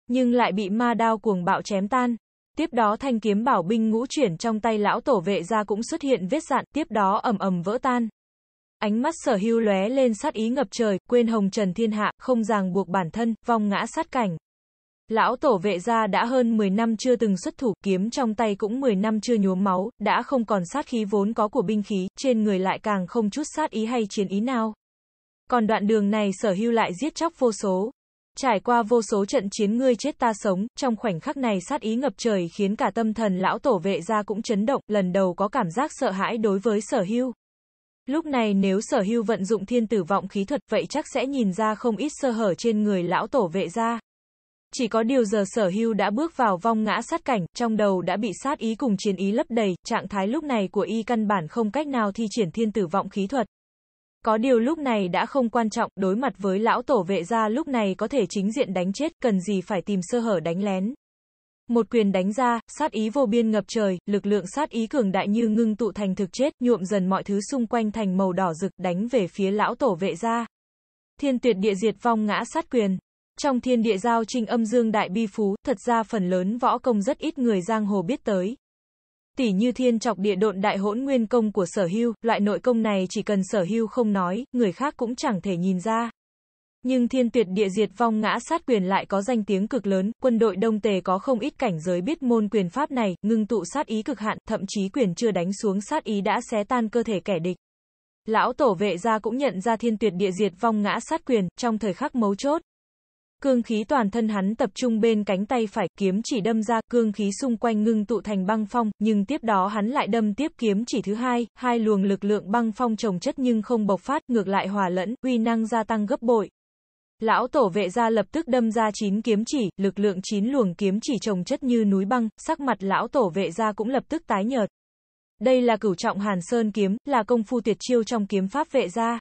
Nhưng lại bị ma đao cuồng bạo chém tan. Tiếp đó thanh kiếm bảo binh ngũ chuyển trong tay lão tổ Vệ gia cũng xuất hiện vết dạn, tiếp đó ầm ầm vỡ tan. Ánh mắt Sở Hưu lóe lên sát ý ngập trời, quên hồng trần thiên hạ, không ràng buộc bản thân, vong ngã sát cảnh. Lão tổ Vệ gia đã hơn mười năm chưa từng xuất thủ, kiếm trong tay cũng mười năm chưa nhuốm máu, đã không còn sát khí vốn có của binh khí, trên người lại càng không chút sát ý hay chiến ý nào. Còn đoạn đường này Sở Hưu lại giết chóc vô số. Trải qua vô số trận chiến ngươi chết ta sống, trong khoảnh khắc này sát ý ngập trời khiến cả tâm thần lão tổ Vệ gia cũng chấn động, lần đầu có cảm giác sợ hãi đối với Sở Hưu. Lúc này nếu Sở Hưu vận dụng thiên tử vọng khí thuật vậy chắc sẽ nhìn ra không ít sơ hở trên người lão tổ Vệ gia. Chỉ có điều giờ Sở Hưu đã bước vào vong ngã sát cảnh, trong đầu đã bị sát ý cùng chiến ý lấp đầy, trạng thái lúc này của y căn bản không cách nào thi triển thiên tử vọng khí thuật. Có điều lúc này đã không quan trọng, đối mặt với lão tổ Vệ gia lúc này có thể chính diện đánh chết, cần gì phải tìm sơ hở đánh lén. Một quyền đánh ra, sát ý vô biên ngập trời, lực lượng sát ý cường đại như ngưng tụ thành thực chết, nhuộm dần mọi thứ xung quanh thành màu đỏ rực, đánh về phía lão tổ Vệ gia. Thiên tuyệt địa diệt vong ngã sát quyền. Trong thiên địa giao trinh âm dương đại bi phú, thật ra phần lớn võ công rất ít người giang hồ biết tới. Tỉ như thiên trọc địa độn đại hỗn nguyên công của Sở Hưu, loại nội công này chỉ cần Sở Hưu không nói, người khác cũng chẳng thể nhìn ra. Nhưng thiên tuyệt địa diệt vong ngã sát quyền lại có danh tiếng cực lớn, quân đội Đông Tề có không ít cảnh giới biết môn quyền pháp này, ngưng tụ sát ý cực hạn, thậm chí quyền chưa đánh xuống sát ý đã xé tan cơ thể kẻ địch. Lão tổ Vệ gia cũng nhận ra thiên tuyệt địa diệt vong ngã sát quyền, trong thời khắc mấu chốt. Cương khí toàn thân hắn tập trung bên cánh tay phải, kiếm chỉ đâm ra, cương khí xung quanh ngưng tụ thành băng phong, nhưng tiếp đó hắn lại đâm tiếp kiếm chỉ thứ hai, hai luồng lực lượng băng phong chồng chất nhưng không bộc phát, ngược lại hòa lẫn, uy năng gia tăng gấp bội. Lão tổ Vệ gia lập tức đâm ra chín kiếm chỉ, lực lượng chín luồng kiếm chỉ chồng chất như núi băng, sắc mặt lão tổ Vệ gia cũng lập tức tái nhợt. Đây là cửu trọng hàn sơn kiếm, là công phu tuyệt chiêu trong kiếm pháp Vệ gia.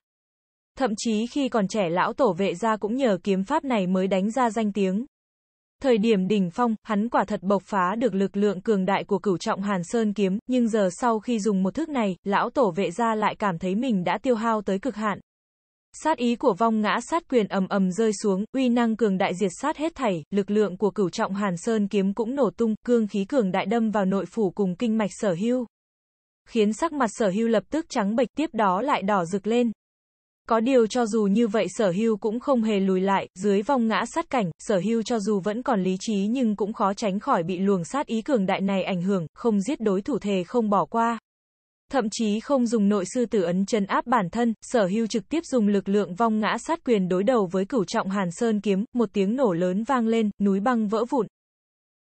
Thậm chí khi còn trẻ lão tổ Vệ gia cũng nhờ kiếm pháp này mới đánh ra danh tiếng. Thời điểm đỉnh phong, hắn quả thật bộc phá được lực lượng cường đại của cửu trọng hàn sơn kiếm, nhưng giờ sau khi dùng một thức này, lão tổ Vệ gia lại cảm thấy mình đã tiêu hao tới cực hạn. Sát ý của vong ngã sát quyền ầm ầm rơi xuống, uy năng cường đại diệt sát hết thảy, lực lượng của cửu trọng hàn sơn kiếm cũng nổ tung, cương khí cường đại đâm vào nội phủ cùng kinh mạch Sở Hưu. Khiến sắc mặt Sở Hưu lập tức trắng bệch, tiếp đó lại đỏ rực lên. Có điều cho dù như vậy Sở Hưu cũng không hề lùi lại, dưới vong ngã sát cảnh, Sở Hưu cho dù vẫn còn lý trí nhưng cũng khó tránh khỏi bị luồng sát ý cường đại này ảnh hưởng, không giết đối thủ thề không bỏ qua. Thậm chí không dùng nội sư tử ấn trấn áp bản thân, Sở Hưu trực tiếp dùng lực lượng vong ngã sát quyền đối đầu với cửu trọng hàn sơn kiếm, một tiếng nổ lớn vang lên, núi băng vỡ vụn.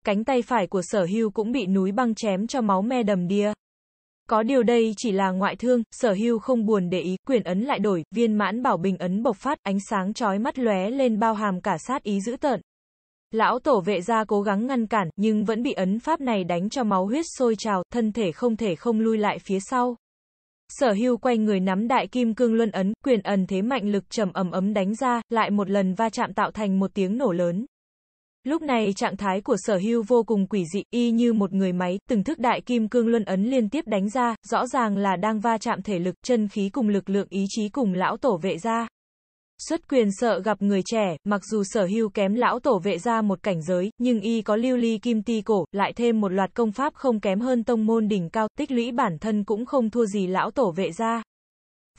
Cánh tay phải của Sở Hưu cũng bị núi băng chém cho máu me đầm đìa. Có điều đây chỉ là ngoại thương, Sở Hưu không buồn để ý, quyền ấn lại đổi, viên mãn bảo bình ấn bộc phát, ánh sáng chói mắt lóe lên bao hàm cả sát ý dữ tợn. Lão tổ Vệ gia cố gắng ngăn cản, nhưng vẫn bị ấn pháp này đánh cho máu huyết sôi trào, thân thể không thể không lui lại phía sau. Sở Hưu quay người nắm đại kim cương luân ấn, quyền ẩn thế mạnh lực trầm ầm ấm đánh ra, lại một lần va chạm tạo thành một tiếng nổ lớn. Lúc này trạng thái của Sở Hưu vô cùng quỷ dị, y như một người máy, từng thức đại kim cương luân ấn liên tiếp đánh ra, rõ ràng là đang va chạm thể lực, chân khí cùng lực lượng ý chí cùng lão tổ Vệ gia. Xuất quyền sợ gặp người trẻ, mặc dù Sở Hưu kém lão tổ Vệ gia một cảnh giới, nhưng y có lưu ly kim ti cổ, lại thêm một loạt công pháp không kém hơn tông môn đỉnh cao, tích lũy bản thân cũng không thua gì lão tổ Vệ gia.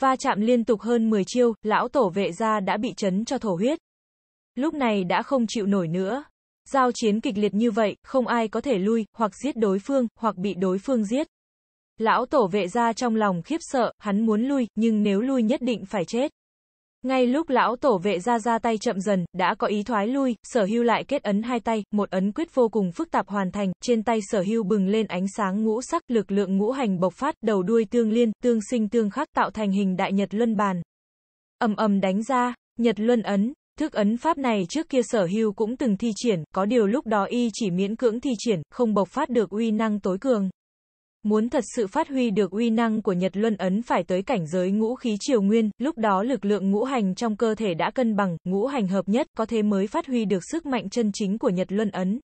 Va chạm liên tục hơn mười chiêu, lão tổ Vệ gia đã bị chấn cho thổ huyết. Lúc này đã không chịu nổi nữa. Giao chiến kịch liệt như vậy, không ai có thể lui, hoặc giết đối phương, hoặc bị đối phương giết. Lão tổ Vệ gia trong lòng khiếp sợ, hắn muốn lui, nhưng nếu lui nhất định phải chết. Ngay lúc lão tổ Vệ gia ra tay chậm dần, đã có ý thoái lui, Sở Hưu lại kết ấn hai tay, một ấn quyết vô cùng phức tạp hoàn thành, trên tay Sở Hưu bừng lên ánh sáng ngũ sắc, lực lượng ngũ hành bộc phát, đầu đuôi tương liên, tương sinh tương khắc tạo thành hình đại nhật luân bàn. Ầm ầm đánh ra, nhật luân ấn. Thức ấn pháp này trước kia Sở Hưu cũng từng thi triển, có điều lúc đó y chỉ miễn cưỡng thi triển, không bộc phát được uy năng tối cường. Muốn thật sự phát huy được uy năng của Nhật Luân Ấn phải tới cảnh giới ngũ khí triều nguyên, lúc đó lực lượng ngũ hành trong cơ thể đã cân bằng, ngũ hành hợp nhất, có thế mới phát huy được sức mạnh chân chính của Nhật Luân Ấn.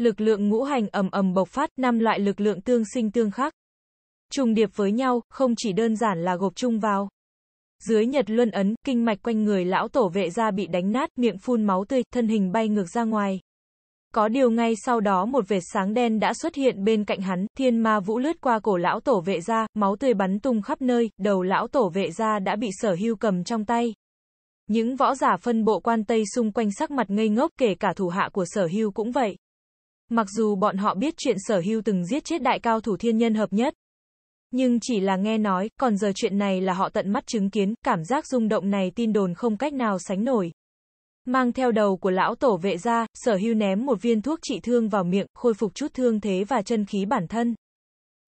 Lực lượng ngũ hành ầm ầm bộc phát, năm loại lực lượng tương sinh tương khắc. Trùng điệp với nhau, không chỉ đơn giản là gộp chung vào. Dưới Nhật Luân Ấn, kinh mạch quanh người lão tổ Vệ gia bị đánh nát, miệng phun máu tươi, thân hình bay ngược ra ngoài. Có điều ngay sau đó một vệt sáng đen đã xuất hiện bên cạnh hắn, Thiên Ma Vũ lướt qua cổ lão tổ Vệ gia, máu tươi bắn tung khắp nơi, đầu lão tổ Vệ gia đã bị Sở Hưu cầm trong tay. Những võ giả phân bộ quan Tây xung quanh sắc mặt ngây ngốc, kể cả thủ hạ của Sở Hưu cũng vậy. Mặc dù bọn họ biết chuyện Sở Hưu từng giết chết đại cao thủ thiên nhân hợp nhất, nhưng chỉ là nghe nói, còn giờ chuyện này là họ tận mắt chứng kiến, cảm giác rung động này tin đồn không cách nào sánh nổi. Mang theo đầu của lão tổ Vệ gia, Sở Hưu ném một viên thuốc trị thương vào miệng, khôi phục chút thương thế và chân khí bản thân.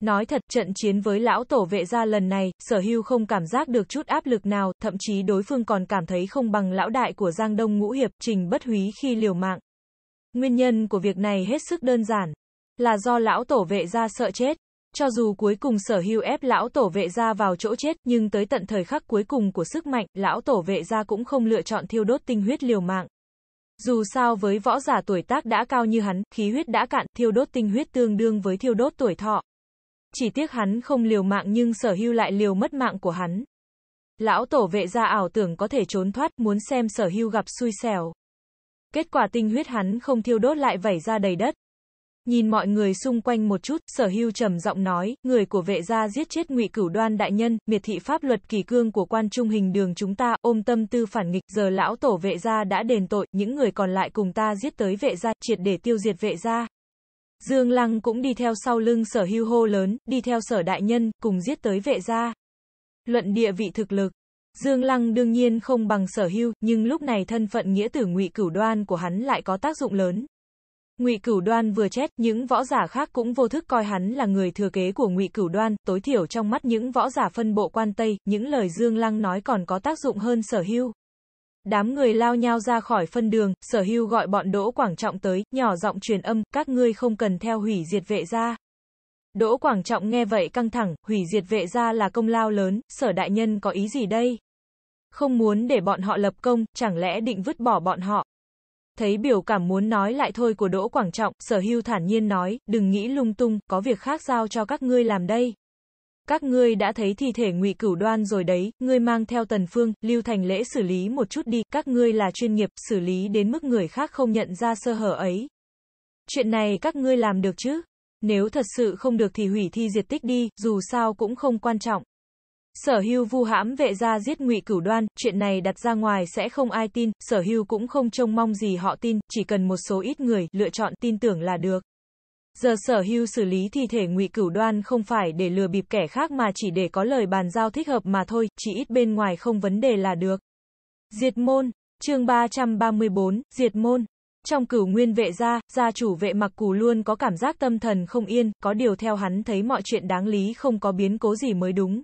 Nói thật, trận chiến với lão tổ Vệ gia lần này, Sở Hưu không cảm giác được chút áp lực nào, thậm chí đối phương còn cảm thấy không bằng lão đại của Giang Đông Ngũ Hiệp, Trình Bất Húy khi liều mạng. Nguyên nhân của việc này hết sức đơn giản, là do lão tổ Vệ gia sợ chết. Cho dù cuối cùng Sở Hưu ép lão tổ Vệ gia vào chỗ chết, nhưng tới tận thời khắc cuối cùng của sức mạnh, lão tổ Vệ gia cũng không lựa chọn thiêu đốt tinh huyết liều mạng. Dù sao với võ giả tuổi tác đã cao như hắn, khí huyết đã cạn, thiêu đốt tinh huyết tương đương với thiêu đốt tuổi thọ. Chỉ tiếc hắn không liều mạng nhưng Sở Hưu lại liều mất mạng của hắn. Lão tổ Vệ gia ảo tưởng có thể trốn thoát, muốn xem Sở Hưu gặp xui xẻo. Kết quả tinh huyết hắn không thiêu đốt lại vẩy ra đầy đất. Nhìn mọi người xung quanh một chút, Sở Hưu trầm giọng nói, người của Vệ gia giết chết Ngụy Cửu Đoan đại nhân, miệt thị pháp luật kỳ cương của Quan Trung Hình Đường chúng ta, ôm tâm tư phản nghịch, giờ lão tổ Vệ gia đã đền tội, những người còn lại cùng ta giết tới Vệ gia, triệt để tiêu diệt Vệ gia. Dương Lăng cũng đi theo sau lưng Sở Hưu hô lớn, đi theo Sở đại nhân, cùng giết tới Vệ gia. Luận địa vị thực lực, Dương Lăng đương nhiên không bằng Sở Hưu, nhưng lúc này thân phận nghĩa tử Ngụy Cửu Đoan của hắn lại có tác dụng lớn. Ngụy Cửu Đoan vừa chết, những võ giả khác cũng vô thức coi hắn là người thừa kế của Ngụy Cửu Đoan, tối thiểu trong mắt những võ giả phân bộ quan Tây, những lời Dương Lăng nói còn có tác dụng hơn Sở Hưu. Đám người lao nhau ra khỏi phân đường, Sở Hưu gọi bọn Đỗ Quảng Trọng tới, nhỏ giọng truyền âm, các ngươi không cần theo hủy diệt Vệ gia. Đỗ Quảng Trọng nghe vậy căng thẳng, hủy diệt Vệ gia là công lao lớn, Sở đại nhân có ý gì đây? Không muốn để bọn họ lập công, chẳng lẽ định vứt bỏ bọn họ? Thấy biểu cảm muốn nói lại thôi của Đỗ Quảng Trọng, Sở Hưu thản nhiên nói, đừng nghĩ lung tung, có việc khác giao cho các ngươi làm đây. Các ngươi đã thấy thi thể Ngụy Cửu Đoan rồi đấy, ngươi mang theo Tần Phương, Lưu Thành Lễ xử lý một chút đi, các ngươi là chuyên nghiệp, xử lý đến mức người khác không nhận ra sơ hở ấy. Chuyện này các ngươi làm được chứ? Nếu thật sự không được thì hủy thi diệt tích đi, dù sao cũng không quan trọng. Sở Hưu vu hãm Vệ gia giết Ngụy Cửu Đoan, chuyện này đặt ra ngoài sẽ không ai tin, Sở Hưu cũng không trông mong gì họ tin, chỉ cần một số ít người lựa chọn tin tưởng là được. Giờ Sở Hưu xử lý thi thể Ngụy Cửu Đoan không phải để lừa bịp kẻ khác mà chỉ để có lời bàn giao thích hợp mà thôi, chỉ ít bên ngoài không vấn đề là được. Diệt môn, chương ba trăm ba mươi bốn, Diệt môn. Trong Cửu Nguyên Vệ gia, gia chủ Vệ Mặc Cù luôn có cảm giác tâm thần không yên, có điều theo hắn thấy mọi chuyện đáng lý không có biến cố gì mới đúng.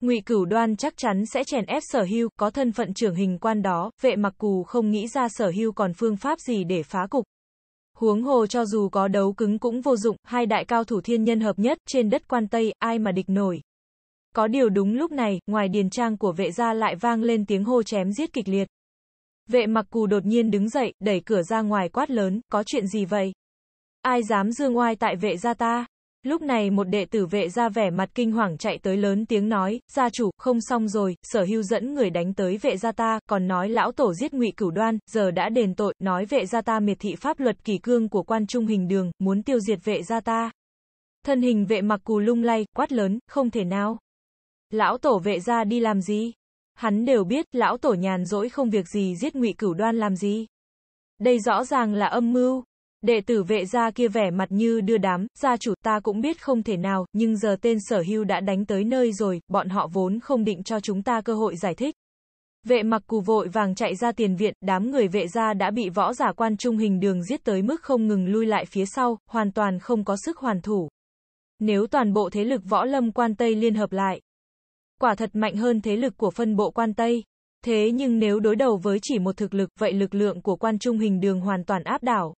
Ngụy Cửu Đoan chắc chắn sẽ chèn ép Sở Hưu, có thân phận trưởng hình quan đó, Vệ Mặc Cù không nghĩ ra Sở Hưu còn phương pháp gì để phá cục. Huống hồ cho dù có đấu cứng cũng vô dụng, hai đại cao thủ thiên nhân hợp nhất, trên đất Quan Tây, ai mà địch nổi. Có điều đúng lúc này, ngoài điền trang của Vệ gia lại vang lên tiếng hô chém giết kịch liệt. Vệ Mặc Cù đột nhiên đứng dậy, đẩy cửa ra ngoài quát lớn, có chuyện gì vậy? Ai dám dương oai tại Vệ gia ta? Lúc này một đệ tử Vệ gia vẻ mặt kinh hoàng chạy tới lớn tiếng nói, gia chủ, không xong rồi, Sở Hưu dẫn người đánh tới Vệ gia ta, còn nói lão tổ giết Ngụy Cửu Đoan, giờ đã đền tội, nói Vệ gia ta miệt thị pháp luật kỷ cương của Quan Trung Hình Đường, muốn tiêu diệt Vệ gia ta. Thân hình Vệ Mặc Cù lung lay, quát lớn, không thể nào. Lão tổ Vệ gia đi làm gì? Hắn đều biết, lão tổ nhàn rỗi không việc gì giết Ngụy Cửu Đoan làm gì? Đây rõ ràng là âm mưu. Đệ tử Vệ gia kia vẻ mặt như đưa đám, gia chủ ta cũng biết không thể nào, nhưng giờ tên Sở Hưu đã đánh tới nơi rồi, bọn họ vốn không định cho chúng ta cơ hội giải thích. Vệ Mặc Cù vội vàng chạy ra tiền viện, đám người Vệ gia đã bị võ giả Quan Trung Hình Đường giết tới mức không ngừng lui lại phía sau, hoàn toàn không có sức hoàn thủ. Nếu toàn bộ thế lực võ lâm Quan Tây liên hợp lại, quả thật mạnh hơn thế lực của phân bộ Quan Tây. Thế nhưng nếu đối đầu với chỉ một thực lực, vậy lực lượng của Quan Trung Hình Đường hoàn toàn áp đảo.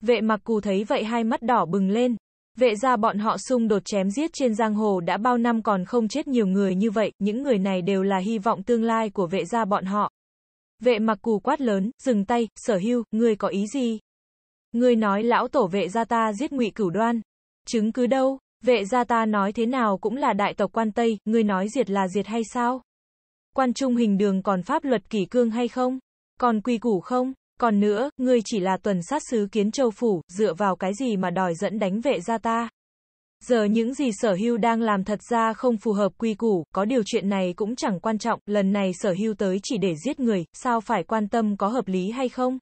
Vệ Mặc Cù thấy vậy hai mắt đỏ bừng lên. Vệ gia bọn họ xung đột chém giết trên giang hồ đã bao năm còn không chết nhiều người như vậy, những người này đều là hy vọng tương lai của Vệ gia bọn họ. Vệ Mặc Cù quát lớn, dừng tay, Sở Hưu, ngươi có ý gì? Ngươi nói lão tổ Vệ gia ta giết Ngụy Cửu Đoan. Chứng cứ đâu? Vệ gia ta nói thế nào cũng là đại tộc Quan Tây, ngươi nói diệt là diệt hay sao? Quan Trung Hình Đường còn pháp luật kỷ cương hay không? Còn quy củ không? Còn nữa, ngươi chỉ là tuần sát sứ Kiến Châu phủ, dựa vào cái gì mà đòi dẫn đánh Vệ gia ta? Giờ những gì Sở Hưu đang làm thật ra không phù hợp quy củ, có điều chuyện này cũng chẳng quan trọng, lần này Sở Hưu tới chỉ để giết người, sao phải quan tâm có hợp lý hay không?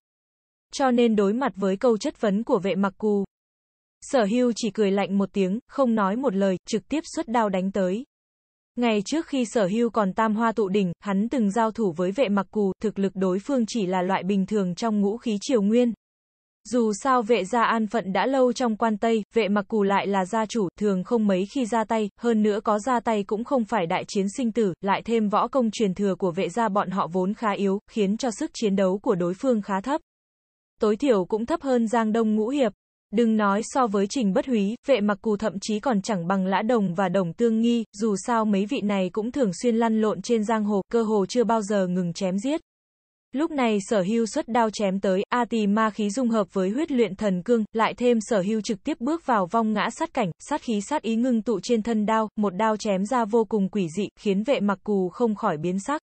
Cho nên đối mặt với câu chất vấn của Vệ Mặc Cù, Sở Hưu chỉ cười lạnh một tiếng, không nói một lời, trực tiếp xuất đao đánh tới. Ngày trước khi Sở Hưu còn Tam Hoa Tụ Đỉnh, hắn từng giao thủ với Vệ Mặc Cù, thực lực đối phương chỉ là loại bình thường trong ngũ khí triều nguyên. Dù sao Vệ gia an phận đã lâu trong Quan Tây, Vệ Mặc Cù lại là gia chủ, thường không mấy khi ra tay, hơn nữa có ra tay cũng không phải đại chiến sinh tử, lại thêm võ công truyền thừa của Vệ gia bọn họ vốn khá yếu, khiến cho sức chiến đấu của đối phương khá thấp. Tối thiểu cũng thấp hơn Giang Đông Ngũ Hiệp. Đừng nói so với Trình Bất Húy, Vệ Mặc Cù thậm chí còn chẳng bằng Lã Đồng và Đồng Tương Nghi, dù sao mấy vị này cũng thường xuyên lăn lộn trên giang hồ, cơ hồ chưa bao giờ ngừng chém giết. Lúc này Sở Hưu xuất đao chém tới, A Tỳ ma khí dung hợp với huyết luyện thần cương, lại thêm Sở Hưu trực tiếp bước vào vong ngã sát cảnh, sát khí sát ý ngưng tụ trên thân đao, một đao chém ra vô cùng quỷ dị, khiến Vệ Mặc Cù không khỏi biến sắc.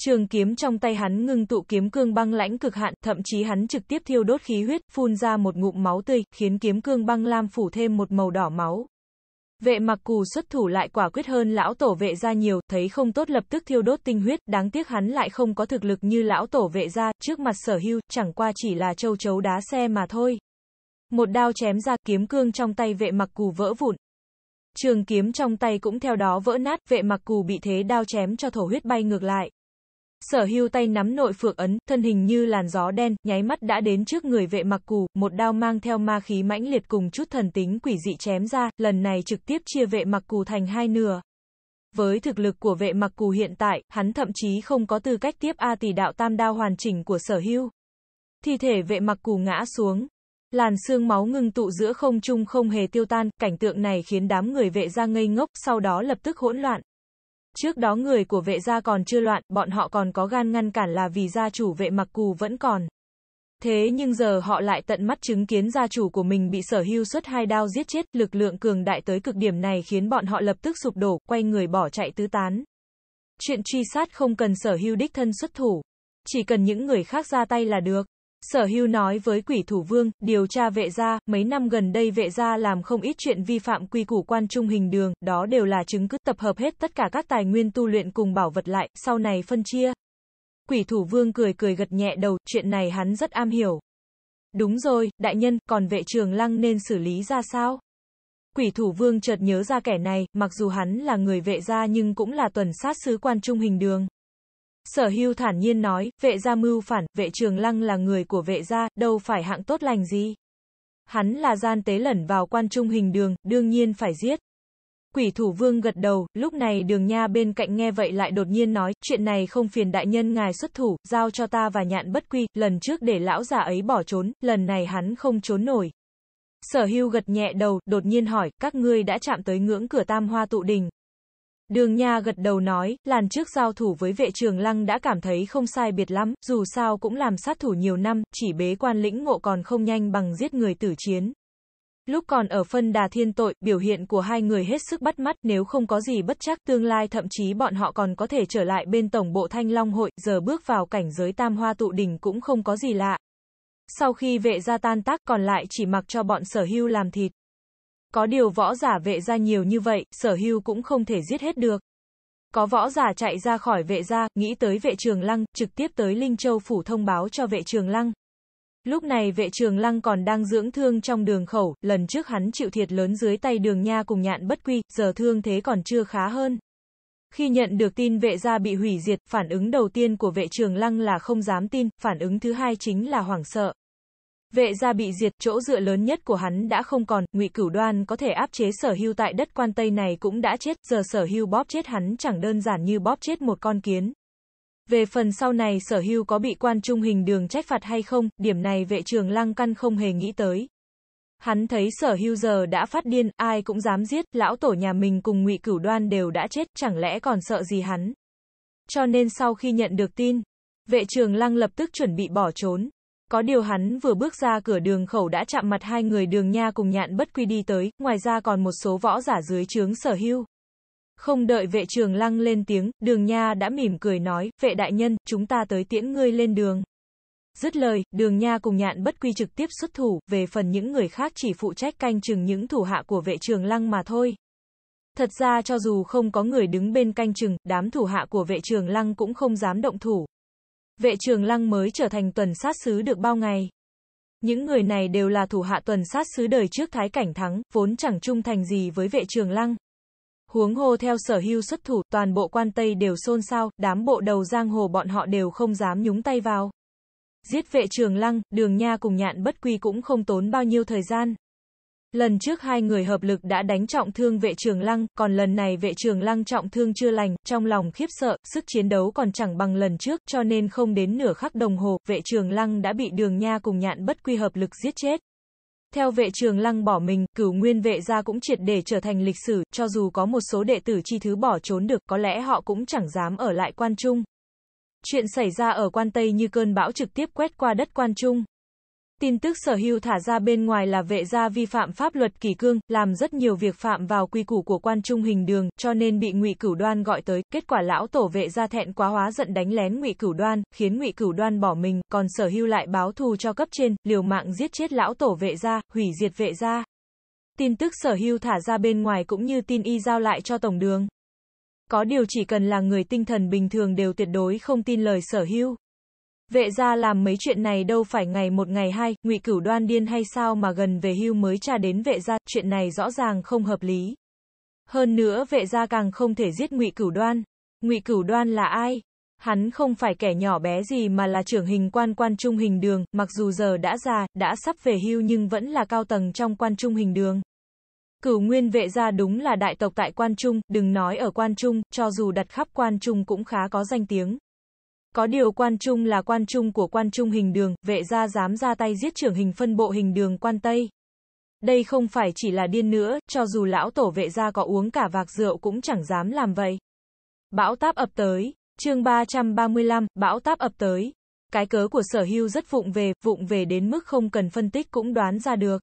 Trường kiếm trong tay hắn ngưng tụ kiếm cương băng lãnh cực hạn, thậm chí hắn trực tiếp thiêu đốt khí huyết, phun ra một ngụm máu tươi, khiến kiếm cương băng lam phủ thêm một màu đỏ máu. Vệ Mặc Cù xuất thủ lại quả quyết hơn lão tổ Vệ gia nhiều, thấy không tốt lập tức thiêu đốt tinh huyết, đáng tiếc hắn lại không có thực lực như lão tổ Vệ gia, trước mặt Sở Hưu, chẳng qua chỉ là châu chấu đá xe mà thôi. Một đao chém ra, kiếm cương trong tay Vệ Mặc Cù vỡ vụn. Trường kiếm trong tay cũng theo đó vỡ nát, Vệ Mặc Cù bị thế đao chém cho thổ huyết bay ngược lại. Sở Hưu tay nắm nội phượng ấn, thân hình như làn gió đen, nháy mắt đã đến trước người Vệ Mặc Cù, một đao mang theo ma khí mãnh liệt cùng chút thần tính quỷ dị chém ra, lần này trực tiếp chia Vệ Mặc Cù thành hai nửa. Với thực lực của Vệ Mặc Cù hiện tại, hắn thậm chí không có tư cách tiếp A Tỳ đạo tam đao hoàn chỉnh của Sở Hưu. Thi thể Vệ Mặc Cù ngã xuống, làn xương máu ngưng tụ giữa không trung không hề tiêu tan, cảnh tượng này khiến đám người Vệ gia ngây ngốc, sau đó lập tức hỗn loạn. Trước đó người của Vệ gia còn chưa loạn, bọn họ còn có gan ngăn cản là vì gia chủ Vệ Mặc Cù vẫn còn. Thế nhưng giờ họ lại tận mắt chứng kiến gia chủ của mình bị Sở Hưu xuất hai đao giết chết, lực lượng cường đại tới cực điểm này khiến bọn họ lập tức sụp đổ, quay người bỏ chạy tứ tán. Chuyện truy sát không cần Sở Hưu đích thân xuất thủ, chỉ cần những người khác ra tay là được. Sở Hưu nói với Quỷ Thủ Vương, điều tra Vệ gia, mấy năm gần đây Vệ gia làm không ít chuyện vi phạm quy củ Quan Trung Hình Đường, đó đều là chứng cứ, tập hợp hết tất cả các tài nguyên tu luyện cùng bảo vật lại, sau này phân chia. Quỷ Thủ Vương cười cười gật nhẹ đầu, chuyện này hắn rất am hiểu. Đúng rồi, đại nhân, còn Vệ Trường Lăng nên xử lý ra sao? Quỷ Thủ Vương chợt nhớ ra kẻ này, mặc dù hắn là người Vệ gia nhưng cũng là tuần sát sứ Quan Trung Hình Đường. Sở Hưu thản nhiên nói, Vệ gia mưu phản, Vệ Trường Lăng là người của Vệ gia, đâu phải hạng tốt lành gì. Hắn là gian tế lẩn vào Quan Trung Hình Đường, đương nhiên phải giết. Quỷ Thủ Vương gật đầu, lúc này Đường Nha bên cạnh nghe vậy lại đột nhiên nói, chuyện này không phiền đại nhân ngài xuất thủ, giao cho ta và Nhạn Bất Quy, lần trước để lão già ấy bỏ trốn, lần này hắn không trốn nổi. Sở Hưu gật nhẹ đầu, đột nhiên hỏi, các ngươi đã chạm tới ngưỡng cửa Tam Hoa Tụ Đỉnh. Đường Nha gật đầu nói, lần trước giao thủ với Vệ Trường Lăng đã cảm thấy không sai biệt lắm, dù sao cũng làm sát thủ nhiều năm, chỉ bế quan lĩnh ngộ còn không nhanh bằng giết người tử chiến. Lúc còn ở phân đà thiên tội, biểu hiện của hai người hết sức bắt mắt, nếu không có gì bất trắc, tương lai thậm chí bọn họ còn có thể trở lại bên tổng bộ Thanh Long Hội, giờ bước vào cảnh giới Tam Hoa Tụ Đỉnh cũng không có gì lạ. Sau khi Vệ gia tan tác còn lại chỉ mặc cho bọn Sở Hưu làm thịt. Có điều võ giả Vệ gia nhiều như vậy, Sở Hưu cũng không thể giết hết được. Có võ giả chạy ra khỏi Vệ gia, nghĩ tới Vệ Trường Lăng, trực tiếp tới Linh Châu Phủ thông báo cho Vệ Trường Lăng. Lúc này Vệ Trường Lăng còn đang dưỡng thương trong đường khẩu, lần trước hắn chịu thiệt lớn dưới tay Đường Nha cùng Nhạn Bất Quy, giờ thương thế còn chưa khá hơn. Khi nhận được tin Vệ gia bị hủy diệt, phản ứng đầu tiên của Vệ Trường Lăng là không dám tin, phản ứng thứ hai chính là hoảng sợ. Vệ gia bị diệt, chỗ dựa lớn nhất của hắn đã không còn, Ngụy Cửu Đoan có thể áp chế Sở Hưu tại đất Quan Tây này cũng đã chết, giờ Sở Hưu bóp chết hắn chẳng đơn giản như bóp chết một con kiến. Về phần sau này Sở Hưu có bị Quan Trung Hình Đường trách phạt hay không, điểm này Vệ Trường Lăng căn không hề nghĩ tới. Hắn thấy Sở Hưu giờ đã phát điên, ai cũng dám giết, lão tổ nhà mình cùng Ngụy Cửu Đoan đều đã chết, chẳng lẽ còn sợ gì hắn. Cho nên sau khi nhận được tin, Vệ Trường Lăng lập tức chuẩn bị bỏ trốn. Có điều hắn vừa bước ra cửa đường khẩu đã chạm mặt hai người Đường Nha cùng Nhạn Bất Quy đi tới, ngoài ra còn một số võ giả dưới trướng Sở Hưu. Không đợi Vệ Trường Lăng lên tiếng, Đường Nha đã mỉm cười nói, Vệ đại nhân, chúng ta tới tiễn ngươi lên đường. Dứt lời, Đường Nha cùng Nhạn Bất Quy trực tiếp xuất thủ, về phần những người khác chỉ phụ trách canh chừng những thủ hạ của Vệ Trường Lăng mà thôi. Thật ra cho dù không có người đứng bên canh chừng, đám thủ hạ của Vệ Trường Lăng cũng không dám động thủ. Vệ Trường Lăng mới trở thành tuần sát sứ được bao ngày. Những người này đều là thủ hạ tuần sát sứ đời trước Thái Cảnh Thắng, vốn chẳng trung thành gì với Vệ Trường Lăng. Huống hồ theo Sở Hưu xuất thủ, toàn bộ Quan Tây đều xôn xao, đám bộ đầu giang hồ bọn họ đều không dám nhúng tay vào. Giết Vệ Trường Lăng, Đường Nha cùng Nhạn Bất Quy cũng không tốn bao nhiêu thời gian. Lần trước hai người hợp lực đã đánh trọng thương Vệ Trường Lăng, còn lần này Vệ Trường Lăng trọng thương chưa lành, trong lòng khiếp sợ, sức chiến đấu còn chẳng bằng lần trước, cho nên không đến nửa khắc đồng hồ, Vệ Trường Lăng đã bị Đường Nha cùng Nhạn Bất Quy hợp lực giết chết. Theo Vệ Trường Lăng bỏ mình, cửu nguyên Vệ gia cũng triệt để trở thành lịch sử, cho dù có một số đệ tử chi thứ bỏ trốn được, có lẽ họ cũng chẳng dám ở lại Quan Trung. Chuyện xảy ra ở Quan Tây như cơn bão trực tiếp quét qua đất Quan Trung. Tin tức Sở Hưu thả ra bên ngoài là Vệ gia vi phạm pháp luật kỷ cương, làm rất nhiều việc phạm vào quy củ của Quan Trung Hình Đường, cho nên bị Ngụy Cửu Đoan gọi tới, kết quả lão tổ Vệ gia thẹn quá hóa giận đánh lén Ngụy Cửu Đoan, khiến Ngụy Cửu Đoan bỏ mình, còn Sở Hưu lại báo thù cho cấp trên, liều mạng giết chết lão tổ Vệ gia, hủy diệt Vệ gia. Tin tức Sở Hưu thả ra bên ngoài cũng như tin y giao lại cho tổng đường. Có điều chỉ cần là người tinh thần bình thường đều tuyệt đối không tin lời Sở Hưu. Vệ gia làm mấy chuyện này đâu phải ngày một ngày hai, Ngụy Cửu Đoan điên hay sao mà gần về hưu mới tra đến Vệ gia, chuyện này rõ ràng không hợp lý. Hơn nữa Vệ gia càng không thể giết Ngụy Cửu Đoan. Ngụy Cửu Đoan là ai? Hắn không phải kẻ nhỏ bé gì mà là trưởng hình quan Quan Trung Hình Đường, mặc dù giờ đã già, đã sắp về hưu nhưng vẫn là cao tầng trong Quan Trung Hình Đường. Cửu nguyên Vệ gia đúng là đại tộc tại Quan Trung, đừng nói ở Quan Trung, cho dù đặt khắp Quan Trung cũng khá có danh tiếng. Có điều Quan Trung là Quan Trung của Quan Trung Hình Đường, Vệ gia dám ra tay giết trưởng hình phân bộ Hình Đường Quan Tây. Đây không phải chỉ là điên nữa, cho dù lão tổ Vệ gia có uống cả vạc rượu cũng chẳng dám làm vậy. Bão táp ập tới, chương ba trăm ba mươi lăm, bão táp ập tới. Cái cớ của Sở Hưu rất vụng về, vụng về đến mức không cần phân tích cũng đoán ra được.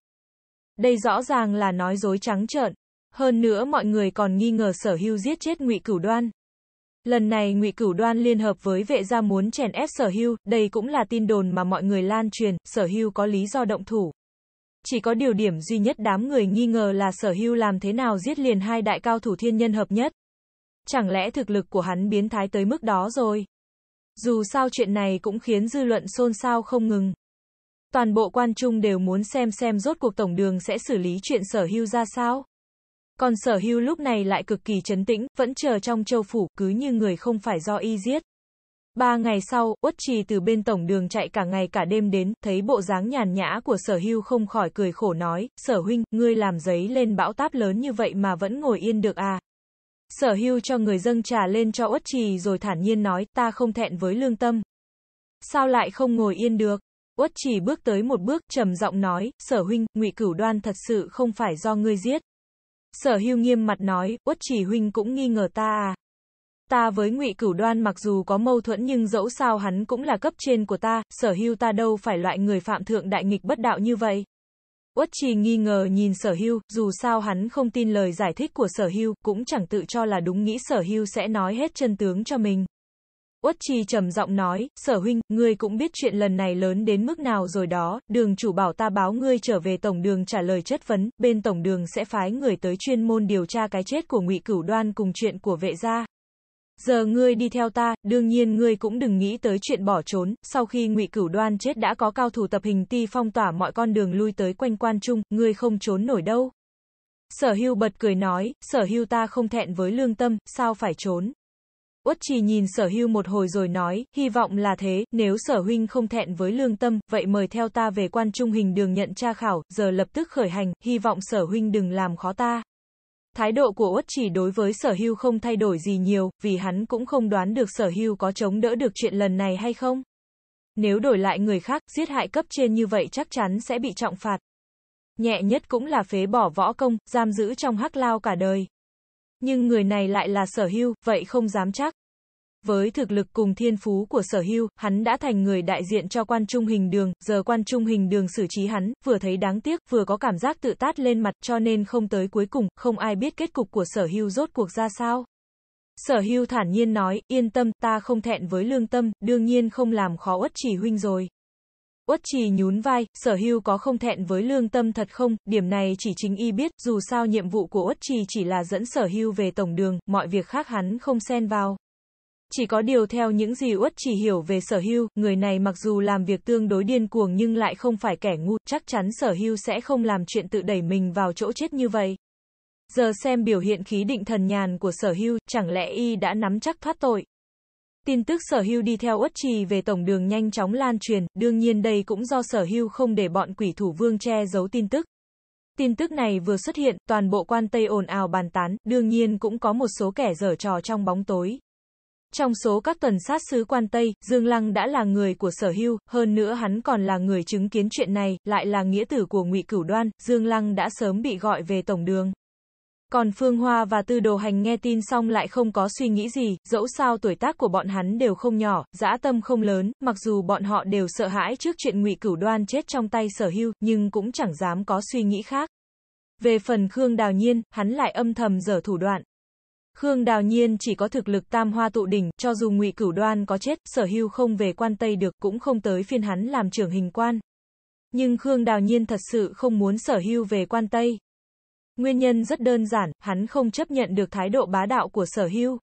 Đây rõ ràng là nói dối trắng trợn. Hơn nữa mọi người còn nghi ngờ Sở Hưu giết chết Ngụy Cửu Đoan. Lần này Ngụy Cửu Đoan liên hợp với Vệ gia muốn chèn ép Sở Hưu, đây cũng là tin đồn mà mọi người lan truyền, Sở Hưu có lý do động thủ. Chỉ có điều điểm duy nhất đám người nghi ngờ là Sở Hưu làm thế nào giết liền hai đại cao thủ thiên nhân hợp nhất. Chẳng lẽ thực lực của hắn biến thái tới mức đó rồi? Dù sao chuyện này cũng khiến dư luận xôn xao không ngừng. Toàn bộ Quan Trung đều muốn xem xem rốt cuộc tổng đường sẽ xử lý chuyện Sở Hưu ra sao. Còn Sở Hưu lúc này lại cực kỳ trấn tĩnh, vẫn chờ trong châu phủ, cứ như người không phải do y giết. Ba ngày sau, Uất Trì từ bên tổng đường chạy cả ngày cả đêm đến, thấy bộ dáng nhàn nhã của Sở Hưu không khỏi cười khổ nói, Sở huynh, ngươi làm giấy lên bão táp lớn như vậy mà vẫn ngồi yên được à. Sở Hưu cho người dâng trà lên cho Uất Trì rồi thản nhiên nói, ta không thẹn với lương tâm. Sao lại không ngồi yên được? Uất Trì bước tới một bước, trầm giọng nói, Sở huynh, Ngụy Cửu Đoan thật sự không phải do ngươi giết. Sở Hưu nghiêm mặt nói, Uất Trì huynh cũng nghi ngờ ta à. Ta với Ngụy Cửu Đoan mặc dù có mâu thuẫn nhưng dẫu sao hắn cũng là cấp trên của ta, Sở Hưu ta đâu phải loại người phạm thượng đại nghịch bất đạo như vậy. Uất Trì nghi ngờ nhìn Sở Hưu, dù sao hắn không tin lời giải thích của Sở Hưu, cũng chẳng tự cho là đúng nghĩ Sở Hưu sẽ nói hết chân tướng cho mình. Uất Trì trầm giọng nói, Sở huynh, ngươi cũng biết chuyện lần này lớn đến mức nào rồi đó, đường chủ bảo ta báo ngươi trở về tổng đường trả lời chất vấn, bên tổng đường sẽ phái người tới chuyên môn điều tra cái chết của Ngụy Cửu Đoan cùng chuyện của Vệ gia. Giờ ngươi đi theo ta, đương nhiên ngươi cũng đừng nghĩ tới chuyện bỏ trốn, sau khi Ngụy Cửu Đoan chết đã có cao thủ tập hình ti phong tỏa mọi con đường lui tới quanh quan trung, ngươi không trốn nổi đâu. Sở Hưu bật cười nói, Sở Hưu ta không thẹn với lương tâm, sao phải trốn. Uất Trì nhìn Sở Hưu một hồi rồi nói, hy vọng là thế, nếu Sở huynh không thẹn với lương tâm, vậy mời theo ta về Quan Trung Hình Đường nhận tra khảo, giờ lập tức khởi hành, hy vọng Sở huynh đừng làm khó ta. Thái độ của Uất Trì đối với Sở Hưu không thay đổi gì nhiều, vì hắn cũng không đoán được Sở Hưu có chống đỡ được chuyện lần này hay không. Nếu đổi lại người khác, giết hại cấp trên như vậy chắc chắn sẽ bị trọng phạt. Nhẹ nhất cũng là phế bỏ võ công, giam giữ trong hắc lao cả đời. Nhưng người này lại là Sở Hưu, vậy không dám chắc. Với thực lực cùng thiên phú của Sở Hưu, hắn đã thành người đại diện cho Quan Trung Hình Đường, giờ Quan Trung Hình Đường xử trí hắn, vừa thấy đáng tiếc, vừa có cảm giác tự tát lên mặt, cho nên không tới cuối cùng, không ai biết kết cục của Sở Hưu rốt cuộc ra sao. Sở Hưu thản nhiên nói, yên tâm, ta không thẹn với lương tâm, đương nhiên không làm khó Uất Trì huynh rồi. Uất Trì nhún vai, Sở Hưu có không thẹn với lương tâm thật không, điểm này chỉ chính y biết, dù sao nhiệm vụ của Uất Trì chỉ là dẫn Sở Hưu về tổng đường, mọi việc khác hắn không xen vào. Chỉ có điều theo những gì Uất Trì hiểu về Sở Hưu, người này mặc dù làm việc tương đối điên cuồng nhưng lại không phải kẻ ngu, chắc chắn Sở Hưu sẽ không làm chuyện tự đẩy mình vào chỗ chết như vậy. Giờ xem biểu hiện khí định thần nhàn của Sở Hưu, chẳng lẽ y đã nắm chắc thoát tội. Tin tức Sở Hưu đi theo Uất Trì về tổng đường nhanh chóng lan truyền, đương nhiên đây cũng do Sở Hưu không để bọn Quỷ Thủ Vương che giấu tin tức. Tin tức này vừa xuất hiện, toàn bộ quan Tây ồn ào bàn tán, đương nhiên cũng có một số kẻ giở trò trong bóng tối. Trong số các tuần sát sứ quan Tây, Dương Lăng đã là người của Sở Hưu, hơn nữa hắn còn là người chứng kiến chuyện này, lại là nghĩa tử của Ngụy Cửu Đoan, Dương Lăng đã sớm bị gọi về tổng đường. Còn Phương Hoa và Tư Đồ Hành nghe tin xong lại không có suy nghĩ gì, dẫu sao tuổi tác của bọn hắn đều không nhỏ, dã tâm không lớn, mặc dù bọn họ đều sợ hãi trước chuyện Ngụy Cửu Đoan chết trong tay Sở Hưu, nhưng cũng chẳng dám có suy nghĩ khác. Về phần Khương Đào Nhiên, hắn lại âm thầm giở thủ đoạn. Khương Đào Nhiên chỉ có thực lực Tam Hoa Tụ Đỉnh, cho dù Ngụy Cửu Đoan có chết, Sở Hưu không về quan Tây được cũng không tới phiên hắn làm trưởng hình quan. Nhưng Khương Đào Nhiên thật sự không muốn Sở Hưu về quan Tây. Nguyên nhân rất đơn giản, hắn không chấp nhận được thái độ bá đạo của Sở Hưu.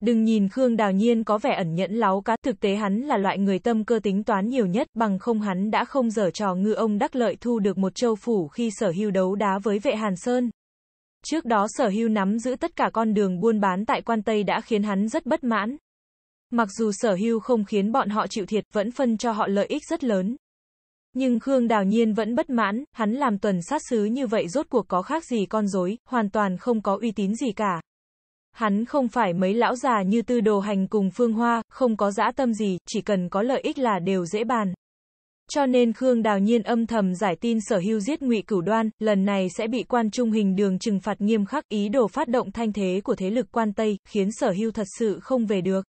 Đừng nhìn Khương Đào Nhiên có vẻ ẩn nhẫn láu cá, thực tế hắn là loại người tâm cơ tính toán nhiều nhất, bằng không hắn đã không giở trò ngư ông đắc lợi thu được một châu phủ khi Sở Hưu đấu đá với Vệ Hàn Sơn. Trước đó Sở Hưu nắm giữ tất cả con đường buôn bán tại quan Tây đã khiến hắn rất bất mãn. Mặc dù Sở Hưu không khiến bọn họ chịu thiệt, vẫn phân cho họ lợi ích rất lớn. Nhưng Khương Đào Nhiên vẫn bất mãn, hắn làm tuần sát sứ như vậy rốt cuộc có khác gì con rối, hoàn toàn không có uy tín gì cả. Hắn không phải mấy lão già như Tư Đồ Hành cùng Phương Hoa, không có dã tâm gì, chỉ cần có lợi ích là đều dễ bàn. Cho nên Khương Đào Nhiên âm thầm giải tin Sở Hưu giết Ngụy Cửu Đoan, lần này sẽ bị Quan Trung Hình Đường trừng phạt nghiêm khắc, ý đồ phát động thanh thế của thế lực quan Tây, khiến Sở Hưu thật sự không về được.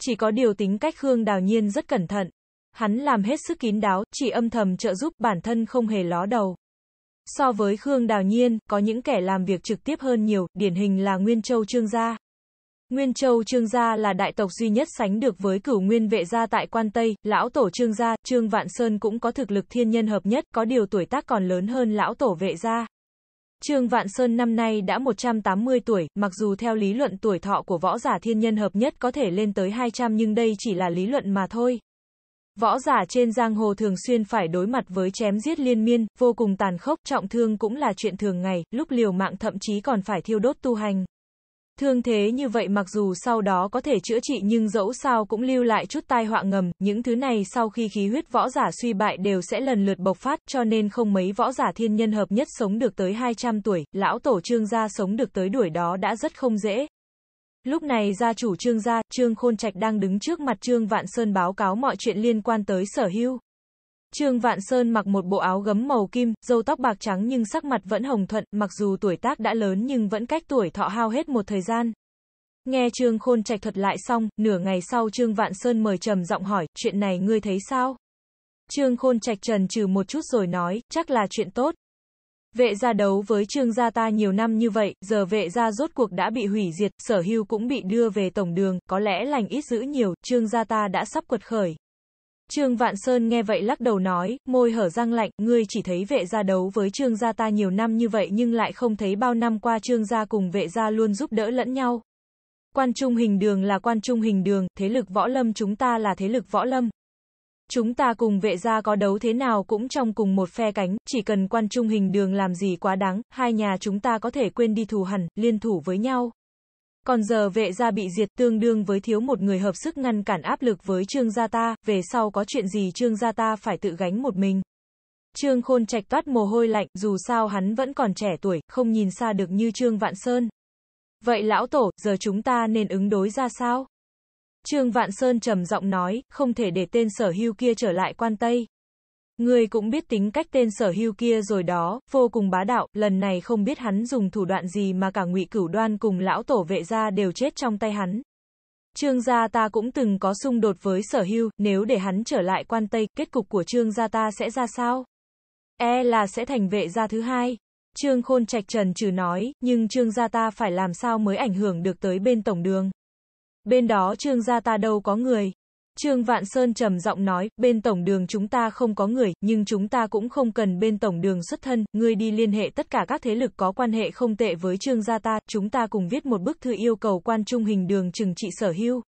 Chỉ có điều tính cách Khương Đào Nhiên rất cẩn thận. Hắn làm hết sức kín đáo, chỉ âm thầm trợ giúp, bản thân không hề ló đầu. So với Khương Đào Nhiên, có những kẻ làm việc trực tiếp hơn nhiều, điển hình là Nguyên Châu Trương Gia. Nguyên Châu Trương Gia là đại tộc duy nhất sánh được với Cửu Nguyên Vệ gia tại quan Tây, lão tổ Trương Gia, Trương Vạn Sơn cũng có thực lực thiên nhân hợp nhất, có điều tuổi tác còn lớn hơn lão tổ Vệ gia. Trương Vạn Sơn năm nay đã một trăm tám mươi tuổi, mặc dù theo lý luận tuổi thọ của võ giả thiên nhân hợp nhất có thể lên tới hai trăm nhưng đây chỉ là lý luận mà thôi. Võ giả trên giang hồ thường xuyên phải đối mặt với chém giết liên miên, vô cùng tàn khốc, trọng thương cũng là chuyện thường ngày, lúc liều mạng thậm chí còn phải thiêu đốt tu hành. Thương thế như vậy mặc dù sau đó có thể chữa trị nhưng dẫu sao cũng lưu lại chút tai họa ngầm, những thứ này sau khi khí huyết võ giả suy bại đều sẽ lần lượt bộc phát, cho nên không mấy võ giả thiên nhân hợp nhất sống được tới hai trăm tuổi, lão tổ Trương gia sống được tới đuổi đó đã rất không dễ. Lúc này gia chủ Trương gia, Trương Khôn Trạch đang đứng trước mặt Trương Vạn Sơn báo cáo mọi chuyện liên quan tới Sở Hưu. Trương Vạn Sơn mặc một bộ áo gấm màu kim, râu tóc bạc trắng nhưng sắc mặt vẫn hồng thuận, mặc dù tuổi tác đã lớn nhưng vẫn cách tuổi thọ hao hết một thời gian. Nghe Trương Khôn Trạch thuật lại xong, nửa ngày sau Trương Vạn Sơn mời trầm giọng hỏi, chuyện này ngươi thấy sao? Trương Khôn Trạch trần trừ một chút rồi nói, chắc là chuyện tốt. Vệ gia đấu với Trương gia ta nhiều năm như vậy, giờ Vệ gia rốt cuộc đã bị hủy diệt, Sở Hưu cũng bị đưa về tổng đường, có lẽ lành ít dữ nhiều, Trương gia ta đã sắp quật khởi. Trương Vạn Sơn nghe vậy lắc đầu nói, môi hở răng lạnh, ngươi chỉ thấy Vệ gia đấu với Trương gia ta nhiều năm như vậy nhưng lại không thấy bao năm qua Trương gia cùng Vệ gia luôn giúp đỡ lẫn nhau. Quan Trung Hình Đường là Quan Trung Hình Đường, thế lực võ lâm chúng ta là thế lực võ lâm. Chúng ta cùng Vệ gia có đấu thế nào cũng trong cùng một phe cánh, chỉ cần Quan Trung Hình Đường làm gì quá đáng, hai nhà chúng ta có thể quên đi thù hằn, liên thủ với nhau. Còn giờ Vệ gia bị diệt tương đương với thiếu một người hợp sức ngăn cản áp lực với Trương gia ta, về sau có chuyện gì Trương gia ta phải tự gánh một mình. Trương Khôn Trạch toát mồ hôi lạnh, dù sao hắn vẫn còn trẻ tuổi, không nhìn xa được như Trương Vạn Sơn. Vậy lão tổ, giờ chúng ta nên ứng đối ra sao? Trương Vạn Sơn trầm giọng nói, không thể để tên Sở Hưu kia trở lại Quan Tây. Ngươi cũng biết tính cách tên Sở Hưu kia rồi đó, vô cùng bá đạo, lần này không biết hắn dùng thủ đoạn gì mà cả Ngụy Cửu Đoan cùng lão tổ Vệ gia đều chết trong tay hắn. Trương gia ta cũng từng có xung đột với Sở Hưu, nếu để hắn trở lại Quan Tây, kết cục của Trương gia ta sẽ ra sao? E là sẽ thành Vệ gia thứ hai. Trương Khôn Trạch trần trừ nói, nhưng Trương gia ta phải làm sao mới ảnh hưởng được tới bên tổng đường? Bên đó Trương gia ta đâu có người. Trương Vạn Sơn trầm giọng nói, bên tổng đường chúng ta không có người, nhưng chúng ta cũng không cần bên tổng đường xuất thân, ngươi đi liên hệ tất cả các thế lực có quan hệ không tệ với Trương gia ta, chúng ta cùng viết một bức thư yêu cầu Quan Trung Hình Đường trừng trị Sở Hưu.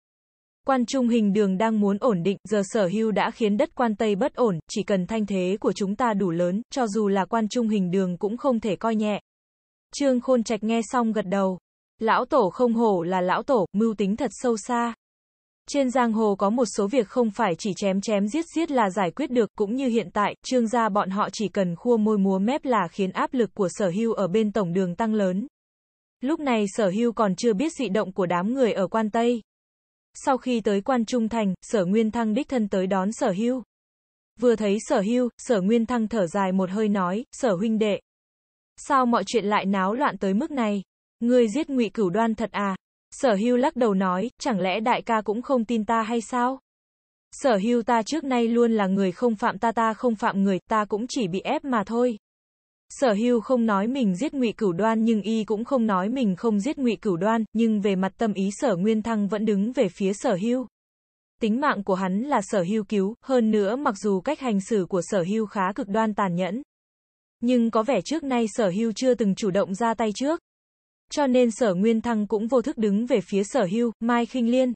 Quan Trung Hình Đường đang muốn ổn định, giờ Sở Hưu đã khiến đất Quan Tây bất ổn, chỉ cần thanh thế của chúng ta đủ lớn, cho dù là Quan Trung Hình Đường cũng không thể coi nhẹ. Trương Khôn Trạch nghe xong gật đầu. Lão tổ không hổ là lão tổ, mưu tính thật sâu xa. Trên giang hồ có một số việc không phải chỉ chém chém giết giết là giải quyết được, cũng như hiện tại, Trương gia bọn họ chỉ cần khua môi múa mép là khiến áp lực của Sở Hưu ở bên tổng đường tăng lớn. Lúc này Sở Hưu còn chưa biết dị động của đám người ở Quan Tây. Sau khi tới Quan Trung Thành, Sở Nguyên Thăng đích thân tới đón Sở Hưu. Vừa thấy Sở Hưu, Sở Nguyên Thăng thở dài một hơi nói, Sở huynh đệ. Sao mọi chuyện lại náo loạn tới mức này? Ngươi giết Ngụy Cửu Đoan thật à? Sở Hưu lắc đầu nói, chẳng lẽ đại ca cũng không tin ta hay sao? Sở Hưu ta trước nay luôn là người không phạm ta ta không phạm người, ta cũng chỉ bị ép mà thôi. Sở Hưu không nói mình giết Ngụy Cửu Đoan nhưng y cũng không nói mình không giết Ngụy Cửu Đoan, nhưng về mặt tâm ý Sở Nguyên Thăng vẫn đứng về phía Sở Hưu. Tính mạng của hắn là Sở Hưu cứu, hơn nữa mặc dù cách hành xử của Sở Hưu khá cực đoan tàn nhẫn. Nhưng có vẻ trước nay Sở Hưu chưa từng chủ động ra tay trước. Cho nên Sở Nguyên Thăng cũng vô thức đứng về phía Sở Hưu, Mai Khinh Liên.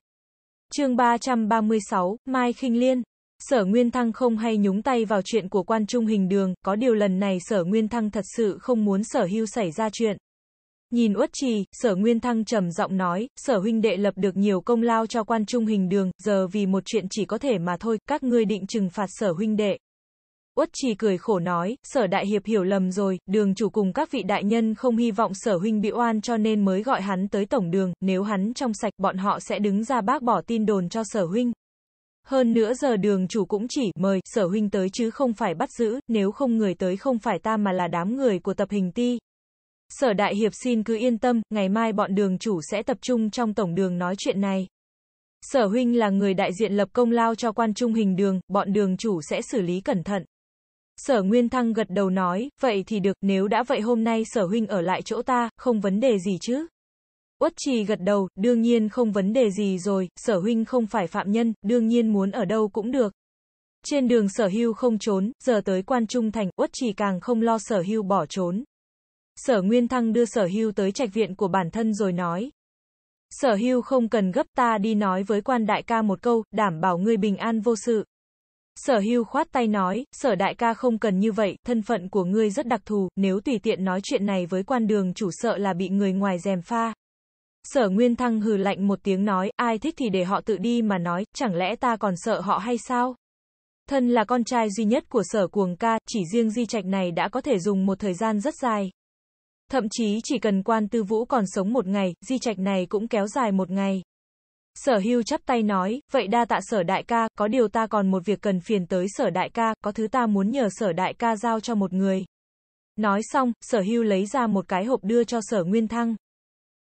Chương ba trăm ba mươi sáu, Mai Khinh Liên. Sở Nguyên Thăng không hay nhúng tay vào chuyện của Quan Trung Hình Đường, có điều lần này Sở Nguyên Thăng thật sự không muốn Sở Hưu xảy ra chuyện. Nhìn Uất Trì, Sở Nguyên Thăng trầm giọng nói, Sở huynh đệ lập được nhiều công lao cho Quan Trung Hình Đường, giờ vì một chuyện chỉ có thể mà thôi, các ngươi định trừng phạt Sở huynh đệ. Uất Trì cười khổ nói, Sở đại hiệp hiểu lầm rồi, đường chủ cùng các vị đại nhân không hy vọng Sở huynh bị oan cho nên mới gọi hắn tới tổng đường, nếu hắn trong sạch bọn họ sẽ đứng ra bác bỏ tin đồn cho Sở huynh. Hơn nữa giờ đường chủ cũng chỉ mời Sở huynh tới chứ không phải bắt giữ, nếu không người tới không phải ta mà là đám người của tập hình ti. Sở đại hiệp xin cứ yên tâm, ngày mai bọn đường chủ sẽ tập trung trong tổng đường nói chuyện này. Sở huynh là người đại diện lập công lao cho Quan Trung Hình Đường, bọn đường chủ sẽ xử lý cẩn thận. Sở Nguyên Thăng gật đầu nói, vậy thì được, nếu đã vậy hôm nay Sở huynh ở lại chỗ ta, không vấn đề gì chứ? Uất Trì gật đầu, đương nhiên không vấn đề gì rồi, Sở huynh không phải phạm nhân, đương nhiên muốn ở đâu cũng được. Trên đường Sở Hưu không trốn, giờ tới Quan Trung Thành, Uất Trì càng không lo Sở Hưu bỏ trốn. Sở Nguyên Thăng đưa Sở Hưu tới trạch viện của bản thân rồi nói. Sở Hưu không cần gấp, ta đi nói với Quan đại ca một câu, đảm bảo ngươi bình an vô sự. Sở Hưu khoát tay nói, Sở đại ca không cần như vậy, thân phận của ngươi rất đặc thù, nếu tùy tiện nói chuyện này với Quan đường chủ sợ là bị người ngoài gièm pha. Sở Nguyên Thăng hừ lạnh một tiếng nói, ai thích thì để họ tự đi mà nói, chẳng lẽ ta còn sợ họ hay sao? Thân là con trai duy nhất của Sở Cuồng Ca, chỉ riêng di trạch này đã có thể dùng một thời gian rất dài. Thậm chí chỉ cần Quan Tư Vũ còn sống một ngày, di trạch này cũng kéo dài một ngày. Sở Hưu chắp tay nói, vậy đa tạ Sở đại ca, có điều ta còn một việc cần phiền tới Sở đại ca, có thứ ta muốn nhờ Sở đại ca giao cho một người. Nói xong, Sở Hưu lấy ra một cái hộp đưa cho Sở Nguyên Thăng.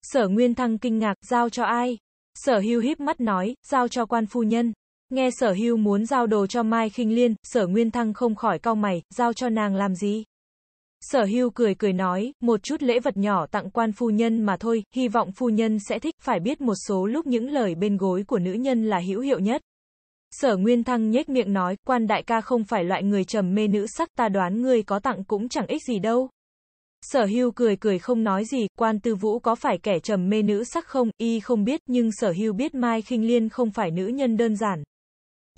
Sở Nguyên Thăng kinh ngạc, giao cho ai? Sở Hưu híp mắt nói, giao cho Quan phu nhân. Nghe Sở Hưu muốn giao đồ cho Mai Khinh Liên, Sở Nguyên Thăng không khỏi cau mày, giao cho nàng làm gì? Sở Hưu cười cười nói, một chút lễ vật nhỏ tặng Quan phu nhân mà thôi, hy vọng phu nhân sẽ thích, phải biết một số lúc những lời bên gối của nữ nhân là hữu hiệu nhất. Sở Nguyên Thăng nhếch miệng nói, Quan đại ca không phải loại người trầm mê nữ sắc, ta đoán ngươi có tặng cũng chẳng ích gì đâu. Sở Hưu cười cười không nói gì, Quan Tư Vũ có phải kẻ trầm mê nữ sắc không, y không biết, nhưng Sở Hưu biết Mai Khinh Liên không phải nữ nhân đơn giản.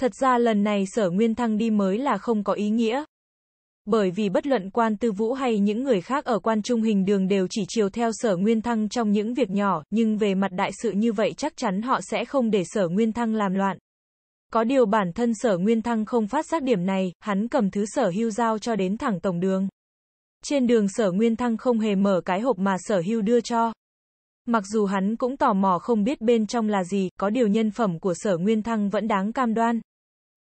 Thật ra lần này Sở Nguyên Thăng đi mới là không có ý nghĩa. Bởi vì bất luận Quan Tư Vũ hay những người khác ở Quan Trung Hình Đường đều chỉ chiều theo Sở Nguyên Thăng trong những việc nhỏ, nhưng về mặt đại sự như vậy chắc chắn họ sẽ không để Sở Nguyên Thăng làm loạn. Có điều bản thân Sở Nguyên Thăng không phát giác điểm này, hắn cầm thứ Sở Hưu giao cho đến thẳng tổng đường. Trên đường Sở Nguyên Thăng không hề mở cái hộp mà Sở Hưu đưa cho. Mặc dù hắn cũng tò mò không biết bên trong là gì, có điều nhân phẩm của Sở Nguyên Thăng vẫn đáng cam đoan.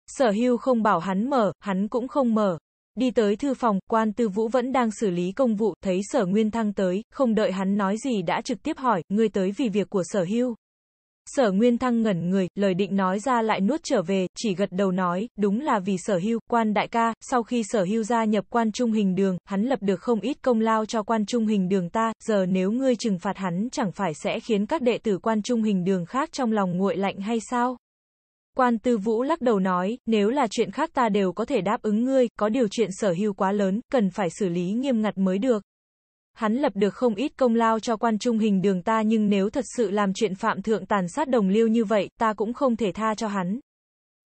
Sở Hưu không bảo hắn mở, hắn cũng không mở. Đi tới thư phòng, Quan Tư Vũ vẫn đang xử lý công vụ, thấy Sở Nguyên Thăng tới, không đợi hắn nói gì đã trực tiếp hỏi, ngươi tới vì việc của Sở Hưu. Sở Nguyên Thăng ngẩn người, lời định nói ra lại nuốt trở về, chỉ gật đầu nói, đúng là vì Sở Hưu, Quan đại ca, sau khi Sở Hưu gia nhập Quan Trung Hình Đường, hắn lập được không ít công lao cho Quan Trung Hình Đường ta, giờ nếu ngươi trừng phạt hắn chẳng phải sẽ khiến các đệ tử Quan Trung Hình Đường khác trong lòng nguội lạnh hay sao? Quan Tư Vũ lắc đầu nói, nếu là chuyện khác ta đều có thể đáp ứng ngươi, có điều chuyện Sở Hưu quá lớn, cần phải xử lý nghiêm ngặt mới được. Hắn lập được không ít công lao cho Quan Trung Hình Đường ta, nhưng nếu thật sự làm chuyện phạm thượng tàn sát đồng liêu như vậy, ta cũng không thể tha cho hắn.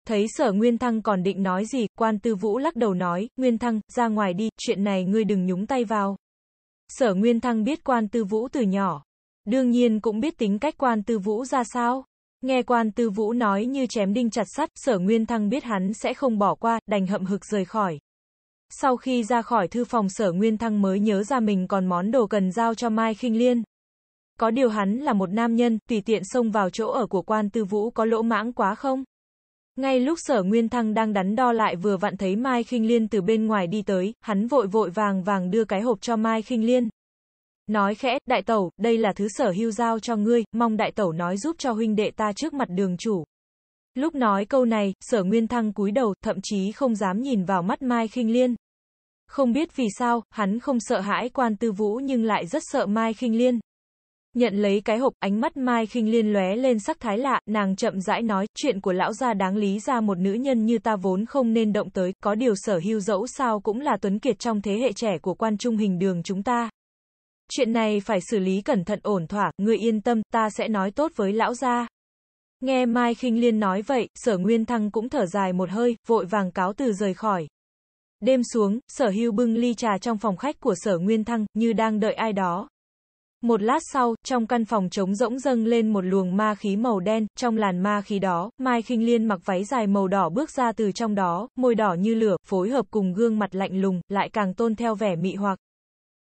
Thấy Sở Nguyên Thăng còn định nói gì, Quan Tư Vũ lắc đầu nói, Nguyên Thăng, ra ngoài đi, chuyện này ngươi đừng nhúng tay vào. Sở Nguyên Thăng biết Quan Tư Vũ từ nhỏ, đương nhiên cũng biết tính cách Quan Tư Vũ ra sao. Nghe Quan Tư Vũ nói như chém đinh chặt sắt, Sở Nguyên Thăng biết hắn sẽ không bỏ qua, đành hậm hực rời khỏi. Sau khi ra khỏi thư phòng, Sở Nguyên Thăng mới nhớ ra mình còn món đồ cần giao cho Mai Khinh Liên. Có điều hắn là một nam nhân, tùy tiện xông vào chỗ ở của Quan Tư Vũ có lỗ mãng quá không? Ngay lúc Sở Nguyên Thăng đang đắn đo lại vừa vặn thấy Mai Khinh Liên từ bên ngoài đi tới, hắn vội vội vàng vàng đưa cái hộp cho Mai Khinh Liên. Nói khẽ, đại tẩu, đây là thứ Sở Hưu giao cho ngươi, mong đại tẩu nói giúp cho huynh đệ ta trước mặt đường chủ. Lúc nói câu này, Sở Nguyên Thăng cúi đầu, thậm chí không dám nhìn vào mắt Mai Khinh Liên. Không biết vì sao, hắn không sợ hãi Quan Tư Vũ nhưng lại rất sợ Mai Khinh Liên. Nhận lấy cái hộp, ánh mắt Mai Khinh Liên lóe lên sắc thái lạ, nàng chậm rãi nói, chuyện của lão gia đáng lý ra một nữ nhân như ta vốn không nên động tới, có điều Sở Hưu dẫu sao cũng là tuấn kiệt trong thế hệ trẻ của Quan Trung Hình Đường chúng ta. Chuyện này phải xử lý cẩn thận ổn thỏa, ngươi yên tâm, ta sẽ nói tốt với lão gia. Nghe Mai Khinh Liên nói vậy, Sở Nguyên Thăng cũng thở dài một hơi, vội vàng cáo từ rời khỏi. Đêm xuống, Sở Hưu bưng ly trà trong phòng khách của Sở Nguyên Thăng, như đang đợi ai đó. Một lát sau, trong căn phòng trống rỗng dâng lên một luồng ma khí màu đen, trong làn ma khí đó, Mai Khinh Liên mặc váy dài màu đỏ bước ra từ trong đó, môi đỏ như lửa, phối hợp cùng gương mặt lạnh lùng, lại càng tôn theo vẻ mị hoặc.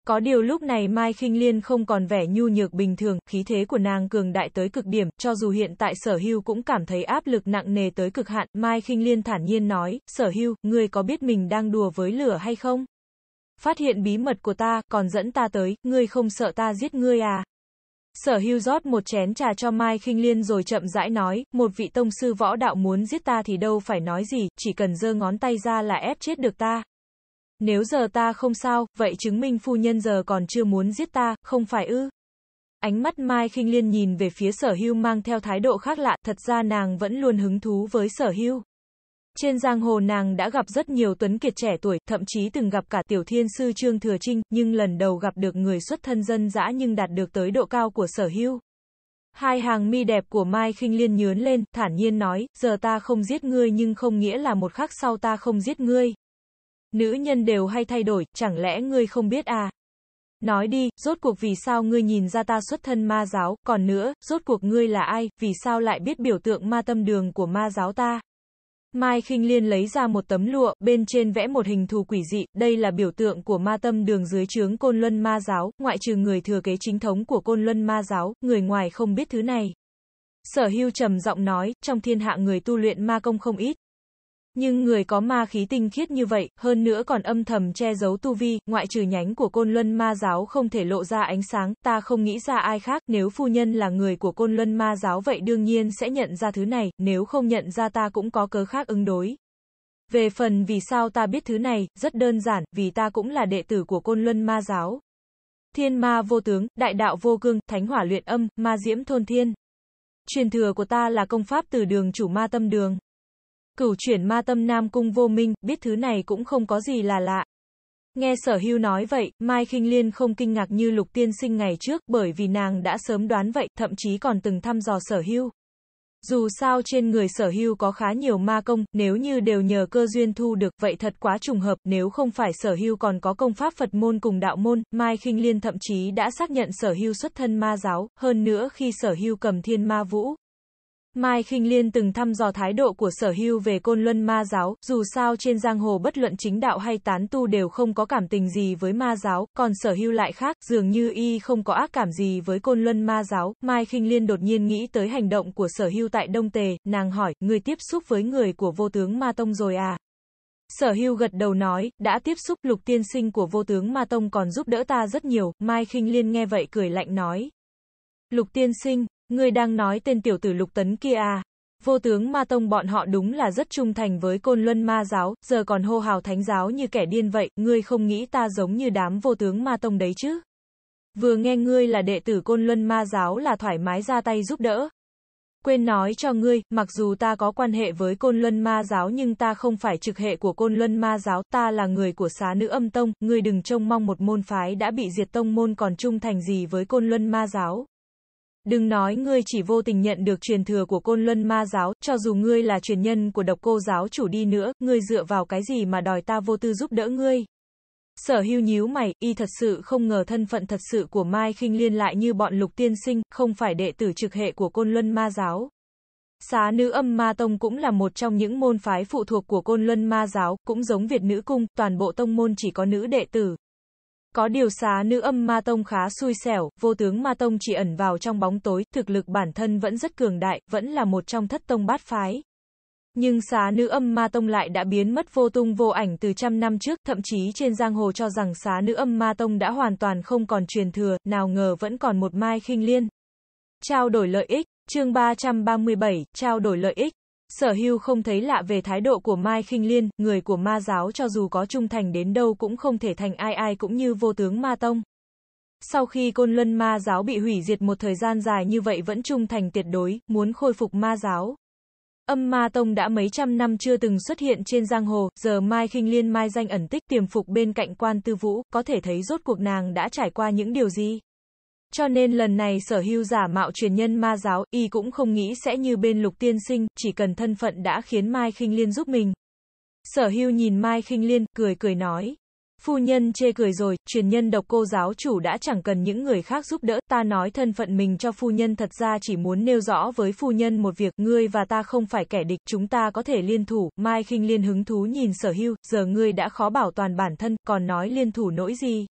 Có điều lúc này Mai Khinh Liên không còn vẻ nhu nhược bình thường, khí thế của nàng cường đại tới cực điểm, cho dù hiện tại Sở Hưu cũng cảm thấy áp lực nặng nề tới cực hạn, Mai Khinh Liên thản nhiên nói, Sở Hưu, ngươi có biết mình đang đùa với lửa hay không? Phát hiện bí mật của ta, còn dẫn ta tới, ngươi không sợ ta giết ngươi à? Sở Hưu rót một chén trà cho Mai Khinh Liên rồi chậm rãi nói, một vị tông sư võ đạo muốn giết ta thì đâu phải nói gì, chỉ cần giơ ngón tay ra là ép chết được ta. Nếu giờ ta không sao, vậy chứng minh phu nhân giờ còn chưa muốn giết ta, không phải ư? Ánh mắt Mai Khinh Liên nhìn về phía Sở Hưu mang theo thái độ khác lạ, thật ra nàng vẫn luôn hứng thú với Sở Hưu. Trên giang hồ nàng đã gặp rất nhiều tuấn kiệt trẻ tuổi, thậm chí từng gặp cả tiểu thiên sư Trương Thừa Trinh, nhưng lần đầu gặp được người xuất thân dân dã nhưng đạt được tới độ cao của Sở Hưu. Hai hàng mi đẹp của Mai Khinh Liên nhướng lên, thản nhiên nói, giờ ta không giết ngươi nhưng không nghĩa là một khắc sau ta không giết ngươi. Nữ nhân đều hay thay đổi, chẳng lẽ ngươi không biết à? Nói đi, rốt cuộc vì sao ngươi nhìn ra ta xuất thân ma giáo, còn nữa, rốt cuộc ngươi là ai, vì sao lại biết biểu tượng ma tâm đường của ma giáo ta? Mai Khinh Liên lấy ra một tấm lụa, bên trên vẽ một hình thù quỷ dị, đây là biểu tượng của ma tâm đường dưới trướng Côn Luân Ma Giáo, ngoại trừ người thừa kế chính thống của Côn Luân Ma Giáo, người ngoài không biết thứ này. Sở Hưu trầm giọng nói, trong thiên hạ người tu luyện ma công không ít. Nhưng người có ma khí tinh khiết như vậy, hơn nữa còn âm thầm che giấu tu vi, ngoại trừ nhánh của Côn Luân Ma Giáo không thể lộ ra ánh sáng, ta không nghĩ ra ai khác, nếu phu nhân là người của Côn Luân Ma Giáo vậy đương nhiên sẽ nhận ra thứ này, nếu không nhận ra ta cũng có cớ khác ứng đối. Về phần vì sao ta biết thứ này, rất đơn giản, vì ta cũng là đệ tử của Côn Luân Ma Giáo. Thiên ma vô tướng, đại đạo vô cương, thánh hỏa luyện âm, ma diễm thôn thiên. Truyền thừa của ta là công pháp từ đường chủ ma tâm đường. Cửu chuyển ma tâm Nam Cung Vô Minh, biết thứ này cũng không có gì là lạ. Nghe Sở Hưu nói vậy, Mai Khinh Liên không kinh ngạc như Lục Tiên Sinh ngày trước, bởi vì nàng đã sớm đoán vậy, thậm chí còn từng thăm dò Sở Hưu. Dù sao trên người Sở Hưu có khá nhiều ma công, nếu như đều nhờ cơ duyên thu được, vậy thật quá trùng hợp, nếu không phải Sở Hưu còn có công pháp Phật môn cùng đạo môn, Mai Khinh Liên thậm chí đã xác nhận Sở Hưu xuất thân ma giáo, hơn nữa khi Sở Hưu cầm Thiên Ma Vũ. Mai Khinh Liên từng thăm dò thái độ của Sở Hưu về Côn Luân Ma Giáo, dù sao trên giang hồ bất luận chính đạo hay tán tu đều không có cảm tình gì với ma giáo, còn Sở Hưu lại khác, dường như y không có ác cảm gì với Côn Luân Ma Giáo. Mai Khinh Liên đột nhiên nghĩ tới hành động của Sở Hưu tại Đông Tề, nàng hỏi, ngươi tiếp xúc với người của Vô Tướng Ma Tông rồi à? Sở Hưu gật đầu nói, đã tiếp xúc, Lục Tiên Sinh của Vô Tướng Ma Tông còn giúp đỡ ta rất nhiều. Mai Khinh Liên nghe vậy cười lạnh nói, Lục Tiên Sinh, ngươi đang nói tên tiểu tử Lục Tấn kia à? Vô Tướng Ma Tông bọn họ đúng là rất trung thành với Côn Luân Ma Giáo, giờ còn hô hào thánh giáo như kẻ điên vậy, ngươi không nghĩ ta giống như đám Vô Tướng Ma Tông đấy chứ? Vừa nghe ngươi là đệ tử Côn Luân Ma Giáo là thoải mái ra tay giúp đỡ. Quên nói cho ngươi, mặc dù ta có quan hệ với Côn Luân Ma Giáo nhưng ta không phải trực hệ của Côn Luân Ma Giáo, ta là người của Xá Nữ Âm Tông, ngươi đừng trông mong một môn phái đã bị diệt tông môn còn trung thành gì với Côn Luân Ma Giáo. Đừng nói ngươi chỉ vô tình nhận được truyền thừa của Côn Luân Ma Giáo, cho dù ngươi là truyền nhân của Độc Cô Giáo chủ đi nữa, ngươi dựa vào cái gì mà đòi ta vô tư giúp đỡ ngươi? Sở Hưu nhíu mày, y thật sự không ngờ thân phận thật sự của Mai Khinh Liên lại như bọn Lục Tiên Sinh, không phải đệ tử trực hệ của Côn Luân Ma Giáo. Xá Nữ Âm Ma Tông cũng là một trong những môn phái phụ thuộc của Côn Luân Ma Giáo, cũng giống Việt Nữ Cung, toàn bộ tông môn chỉ có nữ đệ tử. Có điều Xá Nữ Âm Ma Tông khá xui xẻo, Vô Tướng Ma Tông chỉ ẩn vào trong bóng tối, thực lực bản thân vẫn rất cường đại, vẫn là một trong thất tông bát phái. Nhưng Xá Nữ Âm Ma Tông lại đã biến mất vô tung vô ảnh từ trăm năm trước, thậm chí trên giang hồ cho rằng Xá Nữ Âm Ma Tông đã hoàn toàn không còn truyền thừa, nào ngờ vẫn còn một Mai Khinh Liên. Trao đổi lợi ích, chương ba trăm ba mươi bảy, trao đổi lợi ích. Sở Hưu không thấy lạ về thái độ của Mai Khinh Liên, người của ma giáo cho dù có trung thành đến đâu cũng không thể thành ai ai cũng như Vô Tướng Ma Tông. Sau khi Côn Luân Ma Giáo bị hủy diệt một thời gian dài như vậy vẫn trung thành tuyệt đối, muốn khôi phục ma giáo. Âm Ma Tông đã mấy trăm năm chưa từng xuất hiện trên giang hồ, giờ Mai Khinh Liên mai danh ẩn tích tiềm phục bên cạnh Quan Tư Vũ, có thể thấy rốt cuộc nàng đã trải qua những điều gì. Cho nên lần này Sở Hưu giả mạo truyền nhân ma giáo, y cũng không nghĩ sẽ như bên Lục Tiên Sinh, chỉ cần thân phận đã khiến Mai Khinh Liên giúp mình. Sở Hưu nhìn Mai Khinh Liên, cười cười nói. Phu nhân chê cười rồi, truyền nhân Độc Cô Giáo chủ đã chẳng cần những người khác giúp đỡ, ta nói thân phận mình cho phu nhân thật ra chỉ muốn nêu rõ với phu nhân một việc, ngươi và ta không phải kẻ địch, chúng ta có thể liên thủ. Mai Khinh Liên hứng thú nhìn Sở Hưu, giờ ngươi đã khó bảo toàn bản thân, còn nói liên thủ nỗi gì?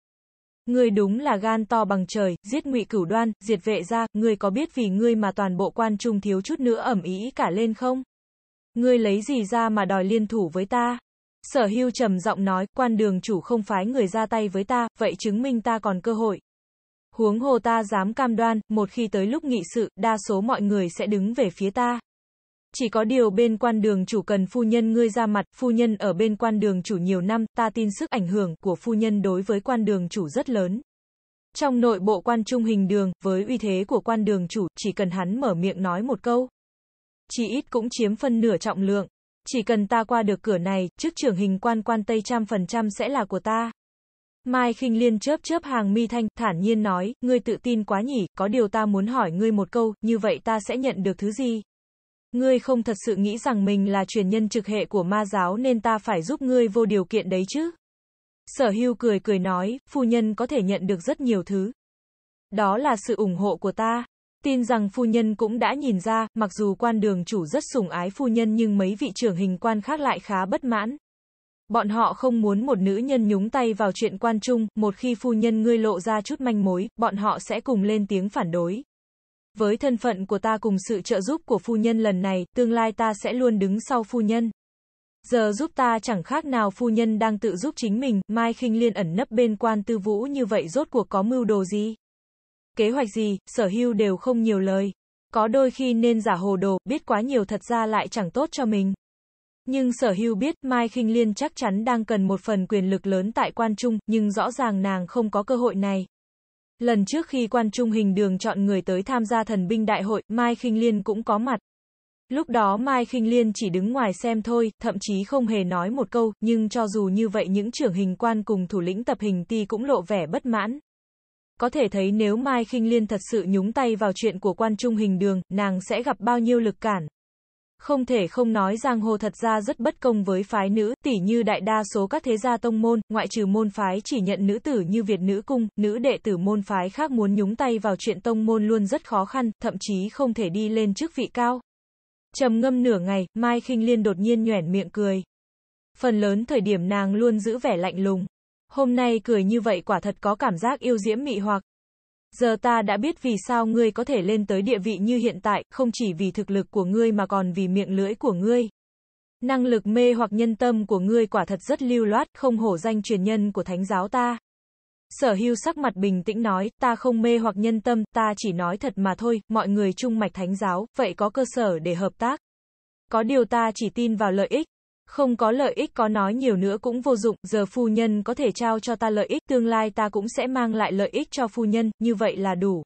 Ngươi đúng là gan to bằng trời, giết Ngụy Cửu Đoan, diệt Vệ gia, ngươi có biết vì ngươi mà toàn bộ Quan Trung thiếu chút nữa ầm ĩ cả lên không? Ngươi lấy gì ra mà đòi liên thủ với ta? Sở Hưu trầm giọng nói, Quan đường chủ không phái người ra tay với ta, vậy chứng minh ta còn cơ hội. Huống hồ ta dám cam đoan, một khi tới lúc nghị sự, đa số mọi người sẽ đứng về phía ta. Chỉ có điều bên Quan đường chủ cần phu nhân ngươi ra mặt, phu nhân ở bên Quan đường chủ nhiều năm, ta tin sức ảnh hưởng của phu nhân đối với Quan đường chủ rất lớn. Trong nội bộ Quan Trung Hình Đường, với uy thế của Quan đường chủ, chỉ cần hắn mở miệng nói một câu, chỉ ít cũng chiếm phân nửa trọng lượng. Chỉ cần ta qua được cửa này, chức trưởng hình quan quan Tây trăm phần trăm sẽ là của ta. Mai Khinh Liên chớp chớp hàng mi thanh, thản nhiên nói, ngươi tự tin quá nhỉ, có điều ta muốn hỏi ngươi một câu, như vậy ta sẽ nhận được thứ gì? Ngươi không thật sự nghĩ rằng mình là truyền nhân trực hệ của ma giáo nên ta phải giúp ngươi vô điều kiện đấy chứ? Sở Hưu cười cười nói, phu nhân có thể nhận được rất nhiều thứ. Đó là sự ủng hộ của ta. Tin rằng phu nhân cũng đã nhìn ra, mặc dù quan đường chủ rất sủng ái phu nhân nhưng mấy vị trưởng hình quan khác lại khá bất mãn. Bọn họ không muốn một nữ nhân nhúng tay vào chuyện quan trung, một khi phu nhân ngươi lộ ra chút manh mối, bọn họ sẽ cùng lên tiếng phản đối. Với thân phận của ta cùng sự trợ giúp của phu nhân lần này, tương lai ta sẽ luôn đứng sau phu nhân. Giờ giúp ta chẳng khác nào phu nhân đang tự giúp chính mình, Mai Khinh Liên ẩn nấp bên Quan Tư Vũ như vậy rốt cuộc có mưu đồ gì? Kế hoạch gì, Sở Hưu đều không nhiều lời. Có đôi khi nên giả hồ đồ, biết quá nhiều thật ra lại chẳng tốt cho mình. Nhưng Sở Hưu biết, Mai Khinh Liên chắc chắn đang cần một phần quyền lực lớn tại Quan Trung, nhưng rõ ràng nàng không có cơ hội này. Lần trước khi Quan Trung Hình Đường chọn người tới tham gia thần binh đại hội, Mai Khinh Liên cũng có mặt. Lúc đó Mai Khinh Liên chỉ đứng ngoài xem thôi, thậm chí không hề nói một câu, nhưng cho dù như vậy những trưởng hình quan cùng thủ lĩnh tập hình ti cũng lộ vẻ bất mãn. Có thể thấy nếu Mai Khinh Liên thật sự nhúng tay vào chuyện của Quan Trung Hình Đường, nàng sẽ gặp bao nhiêu lực cản. Không thể không nói giang hồ thật ra rất bất công với phái nữ, tỉ như đại đa số các thế gia tông môn, ngoại trừ môn phái chỉ nhận nữ tử như Việt Nữ Cung, nữ đệ tử môn phái khác muốn nhúng tay vào chuyện tông môn luôn rất khó khăn, thậm chí không thể đi lên chức vị cao. Trầm ngâm nửa ngày, Mai Khinh Liên đột nhiên nhoẻn miệng cười. Phần lớn thời điểm nàng luôn giữ vẻ lạnh lùng. Hôm nay cười như vậy quả thật có cảm giác yêu diễm mị hoặc. Giờ ta đã biết vì sao ngươi có thể lên tới địa vị như hiện tại, không chỉ vì thực lực của ngươi mà còn vì miệng lưỡi của ngươi. Năng lực mê hoặc nhân tâm của ngươi quả thật rất lưu loát, không hổ danh truyền nhân của thánh giáo ta. Sở Hưu sắc mặt bình tĩnh nói, ta không mê hoặc nhân tâm, ta chỉ nói thật mà thôi, mọi người chung mạch thánh giáo, vậy có cơ sở để hợp tác. Có điều ta chỉ tin vào lợi ích. Không có lợi ích có nói nhiều nữa cũng vô dụng, giờ phu nhân có thể trao cho ta lợi ích, tương lai ta cũng sẽ mang lại lợi ích cho phu nhân, như vậy là đủ.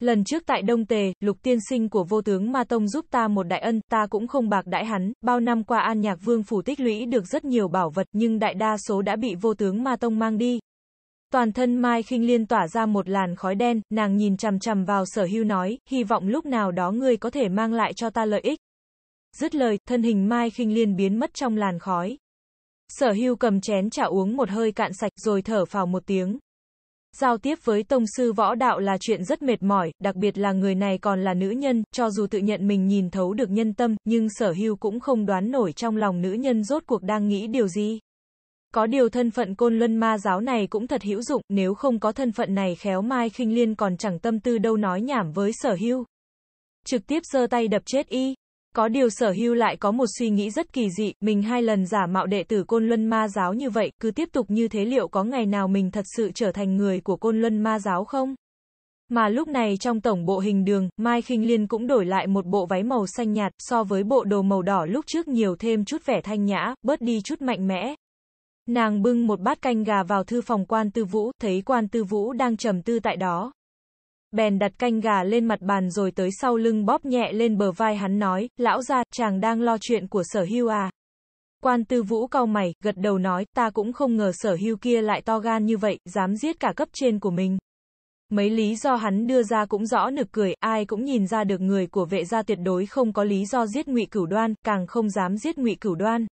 Lần trước tại Đông Tề, Lục tiên sinh của Vô Tướng Ma Tông giúp ta một đại ân, ta cũng không bạc đãi hắn, bao năm qua An Nhạc Vương phủ tích lũy được rất nhiều bảo vật nhưng đại đa số đã bị Vô Tướng Ma Tông mang đi. Toàn thân Mai Khinh Liên tỏa ra một làn khói đen, nàng nhìn chằm chằm vào Sở Hưu nói, hy vọng lúc nào đó ngươi có thể mang lại cho ta lợi ích. Dứt lời, thân hình Mai Khinh Liên biến mất trong làn khói. Sở Hưu cầm chén trà uống một hơi cạn sạch rồi thở phào một tiếng. Giao tiếp với tông sư võ đạo là chuyện rất mệt mỏi, đặc biệt là người này còn là nữ nhân, cho dù tự nhận mình nhìn thấu được nhân tâm, nhưng Sở Hưu cũng không đoán nổi trong lòng nữ nhân rốt cuộc đang nghĩ điều gì. Có điều thân phận Côn Luân Ma Giáo này cũng thật hữu dụng, nếu không có thân phận này khéo Mai Khinh Liên còn chẳng tâm tư đâu nói nhảm với Sở Hưu. Trực tiếp giơ tay đập chết y. Có điều Sở Hưu lại có một suy nghĩ rất kỳ dị, mình hai lần giả mạo đệ tử Côn Luân Ma Giáo như vậy, cứ tiếp tục như thế liệu có ngày nào mình thật sự trở thành người của Côn Luân Ma Giáo không? Mà lúc này trong tổng bộ hình đường, Mai Khinh Liên cũng đổi lại một bộ váy màu xanh nhạt, so với bộ đồ màu đỏ lúc trước nhiều thêm chút vẻ thanh nhã, bớt đi chút mạnh mẽ. Nàng bưng một bát canh gà vào thư phòng Quan Tư Vũ, thấy Quan Tư Vũ đang trầm tư tại đó. Bèn đặt canh gà lên mặt bàn rồi tới sau lưng bóp nhẹ lên bờ vai hắn nói, lão gia, chàng đang lo chuyện của Sở Hưu à? Quan Tư Vũ cau mày, gật đầu nói, ta cũng không ngờ Sở Hưu kia lại to gan như vậy, dám giết cả cấp trên của mình. Mấy lý do hắn đưa ra cũng rõ nực cười, ai cũng nhìn ra được người của Vệ gia tuyệt đối không có lý do giết Ngụy Cửu Đoan, càng không dám giết Ngụy Cửu Đoan.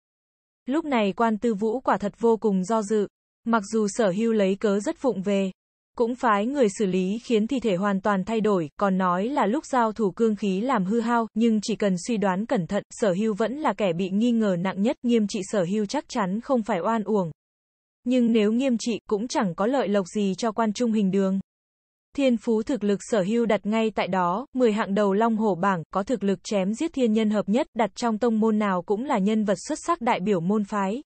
Lúc này Quan Tư Vũ quả thật vô cùng do dự, mặc dù Sở Hưu lấy cớ rất vụng về. Cũng phái người xử lý khiến thi thể hoàn toàn thay đổi, còn nói là lúc giao thủ cương khí làm hư hao, nhưng chỉ cần suy đoán cẩn thận, Sở Hưu vẫn là kẻ bị nghi ngờ nặng nhất, nghiêm trị Sở Hưu chắc chắn không phải oan uổng. Nhưng nếu nghiêm trị, cũng chẳng có lợi lộc gì cho Quan Trung Hình Đường. Thiên phú thực lực Sở Hưu đặt ngay tại đó, mười hạng đầu Long Hổ bảng, có thực lực chém giết thiên nhân hợp nhất, đặt trong tông môn nào cũng là nhân vật xuất sắc đại biểu môn phái.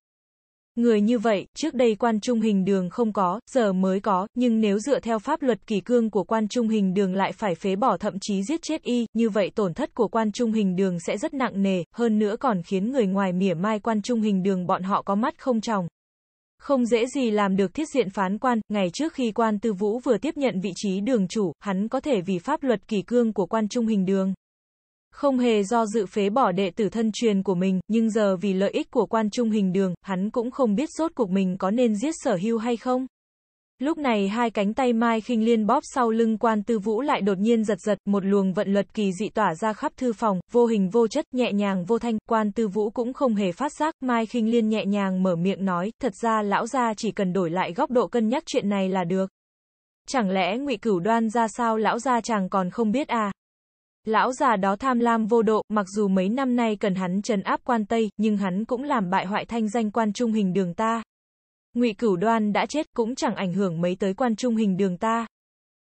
Người như vậy, trước đây Quan Trung Hình Đường không có, giờ mới có, nhưng nếu dựa theo pháp luật kỷ cương của Quan Trung Hình Đường lại phải phế bỏ thậm chí giết chết y, như vậy tổn thất của Quan Trung Hình Đường sẽ rất nặng nề, hơn nữa còn khiến người ngoài mỉa mai Quan Trung Hình Đường bọn họ có mắt không tròng. Không dễ gì làm được thiết diện phán quan, ngày trước khi Quan Tư Vũ vừa tiếp nhận vị trí đường chủ, hắn có thể vì pháp luật kỷ cương của Quan Trung Hình Đường không hề do dự phế bỏ đệ tử thân truyền của mình, nhưng giờ vì lợi ích của Quan Trung Hình Đường, hắn cũng không biết rốt cuộc mình có nên giết Sở Hưu hay không. Lúc này hai cánh tay Mai Khinh Liên bóp sau lưng Quan Tư Vũ lại đột nhiên giật giật, một luồng vận luật kỳ dị tỏa ra khắp thư phòng, vô hình vô chất, nhẹ nhàng vô thanh, Quan Tư Vũ cũng không hề phát giác. Mai Khinh Liên nhẹ nhàng mở miệng nói, thật ra lão gia chỉ cần đổi lại góc độ cân nhắc chuyện này là được. Chẳng lẽ Ngụy Cửu Đoan ra sao lão gia chàng còn không biết à? Lão già đó tham lam vô độ, mặc dù mấy năm nay cần hắn trấn áp quan Tây, nhưng hắn cũng làm bại hoại thanh danh Quan Trung Hình Đường ta. Ngụy Cửu Đoan đã chết cũng chẳng ảnh hưởng mấy tới Quan Trung Hình Đường ta.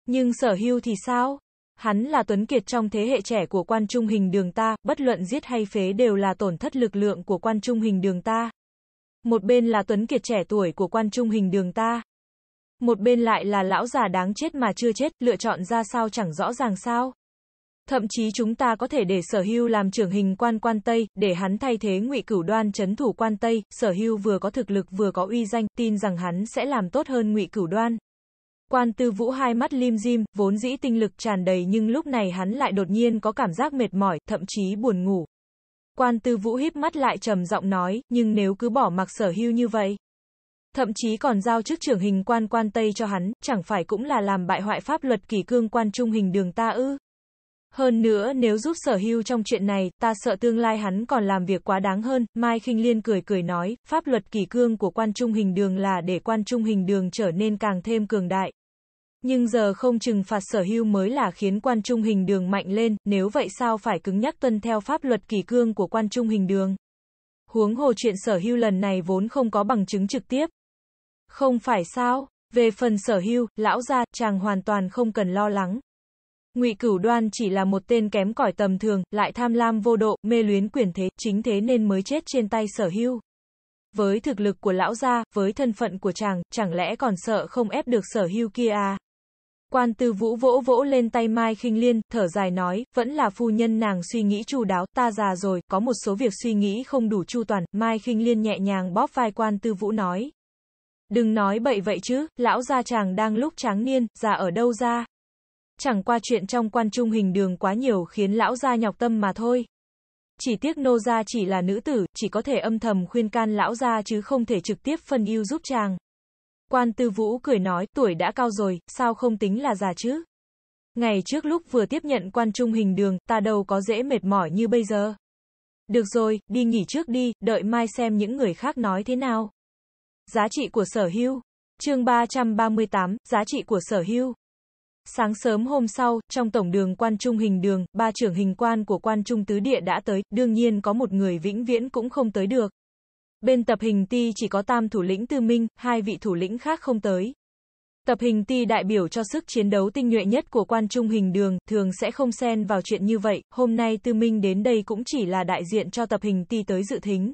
Nhưng Sở Hưu thì sao? Hắn là tuấn kiệt trong thế hệ trẻ của Quan Trung Hình Đường ta, bất luận giết hay phế đều là tổn thất lực lượng của Quan Trung Hình Đường ta. Một bên là tuấn kiệt trẻ tuổi của Quan Trung Hình Đường ta. Một bên lại là lão già đáng chết mà chưa chết, lựa chọn ra sao chẳng rõ ràng sao. Thậm chí chúng ta có thể để Sở Hưu làm trưởng hình quan quan Tây, để hắn thay thế Ngụy Cửu Đoan trấn thủ quan Tây, Sở Hưu vừa có thực lực vừa có uy danh, tin rằng hắn sẽ làm tốt hơn Ngụy Cửu Đoan. Quan Tư Vũ hai mắt lim dim, vốn dĩ tinh lực tràn đầy nhưng lúc này hắn lại đột nhiên có cảm giác mệt mỏi, thậm chí buồn ngủ. Quan Tư Vũ híp mắt lại trầm giọng nói, nhưng nếu cứ bỏ mặc Sở Hưu như vậy, thậm chí còn giao chức trưởng hình quan quan Tây cho hắn, chẳng phải cũng là làm bại hoại pháp luật kỷ cương Quan Trung Hình Đường ta ư? Hơn nữa nếu giúp Sở Hưu trong chuyện này, ta sợ tương lai hắn còn làm việc quá đáng hơn. Mai Khinh Liên cười cười nói, pháp luật kỷ cương của Quan Trung Hình Đường là để Quan Trung Hình Đường trở nên càng thêm cường đại. Nhưng giờ không trừng phạt Sở Hưu mới là khiến Quan Trung Hình Đường mạnh lên, nếu vậy sao phải cứng nhắc tuân theo pháp luật kỷ cương của Quan Trung Hình Đường. Huống hồ chuyện Sở Hưu lần này vốn không có bằng chứng trực tiếp. Không phải sao, về phần Sở Hưu, lão gia, chàng hoàn toàn không cần lo lắng. Ngụy Cửu Đoan chỉ là một tên kém cỏi tầm thường, lại tham lam vô độ, mê luyến quyền thế, chính thế nên mới chết trên tay Sở Hưu. Với thực lực của lão gia, với thân phận của chàng, chẳng lẽ còn sợ không ép được Sở Hưu kia à? Quan Tư Vũ vỗ vỗ lên tay Mai Khinh Liên, thở dài nói, vẫn là phu nhân nàng suy nghĩ chu đáo, ta già rồi, có một số việc suy nghĩ không đủ chu toàn. Mai Khinh Liên nhẹ nhàng bóp vai Quan Tư Vũ nói, đừng nói bậy vậy chứ, lão gia chàng đang lúc tráng niên, già ở đâu ra? Chẳng qua chuyện trong Quan Trung Hình Đường quá nhiều khiến lão gia nhọc tâm mà thôi. Chỉ tiếc nô gia chỉ là nữ tử, chỉ có thể âm thầm khuyên can lão gia chứ không thể trực tiếp phân ưu giúp chàng. Quan Tư Vũ cười nói, tuổi đã cao rồi, sao không tính là già chứ? Ngày trước lúc vừa tiếp nhận Quan Trung Hình Đường, ta đâu có dễ mệt mỏi như bây giờ. Được rồi, đi nghỉ trước đi, đợi mai xem những người khác nói thế nào. Giá trị của Sở Hưu. Chương ba trăm ba mươi tám, giá trị của Sở Hưu. Sáng sớm hôm sau, trong tổng đường Quan Trung Hình Đường, ba trưởng hình quan của Quan Trung Tứ Địa đã tới, đương nhiên có một người vĩnh viễn cũng không tới được. Bên tập hình ti chỉ có tam thủ lĩnh Tư Minh, hai vị thủ lĩnh khác không tới. Tập hình ti đại biểu cho sức chiến đấu tinh nhuệ nhất của Quan Trung Hình Đường, thường sẽ không xen vào chuyện như vậy, hôm nay Tư Minh đến đây cũng chỉ là đại diện cho tập hình ti tới dự thính.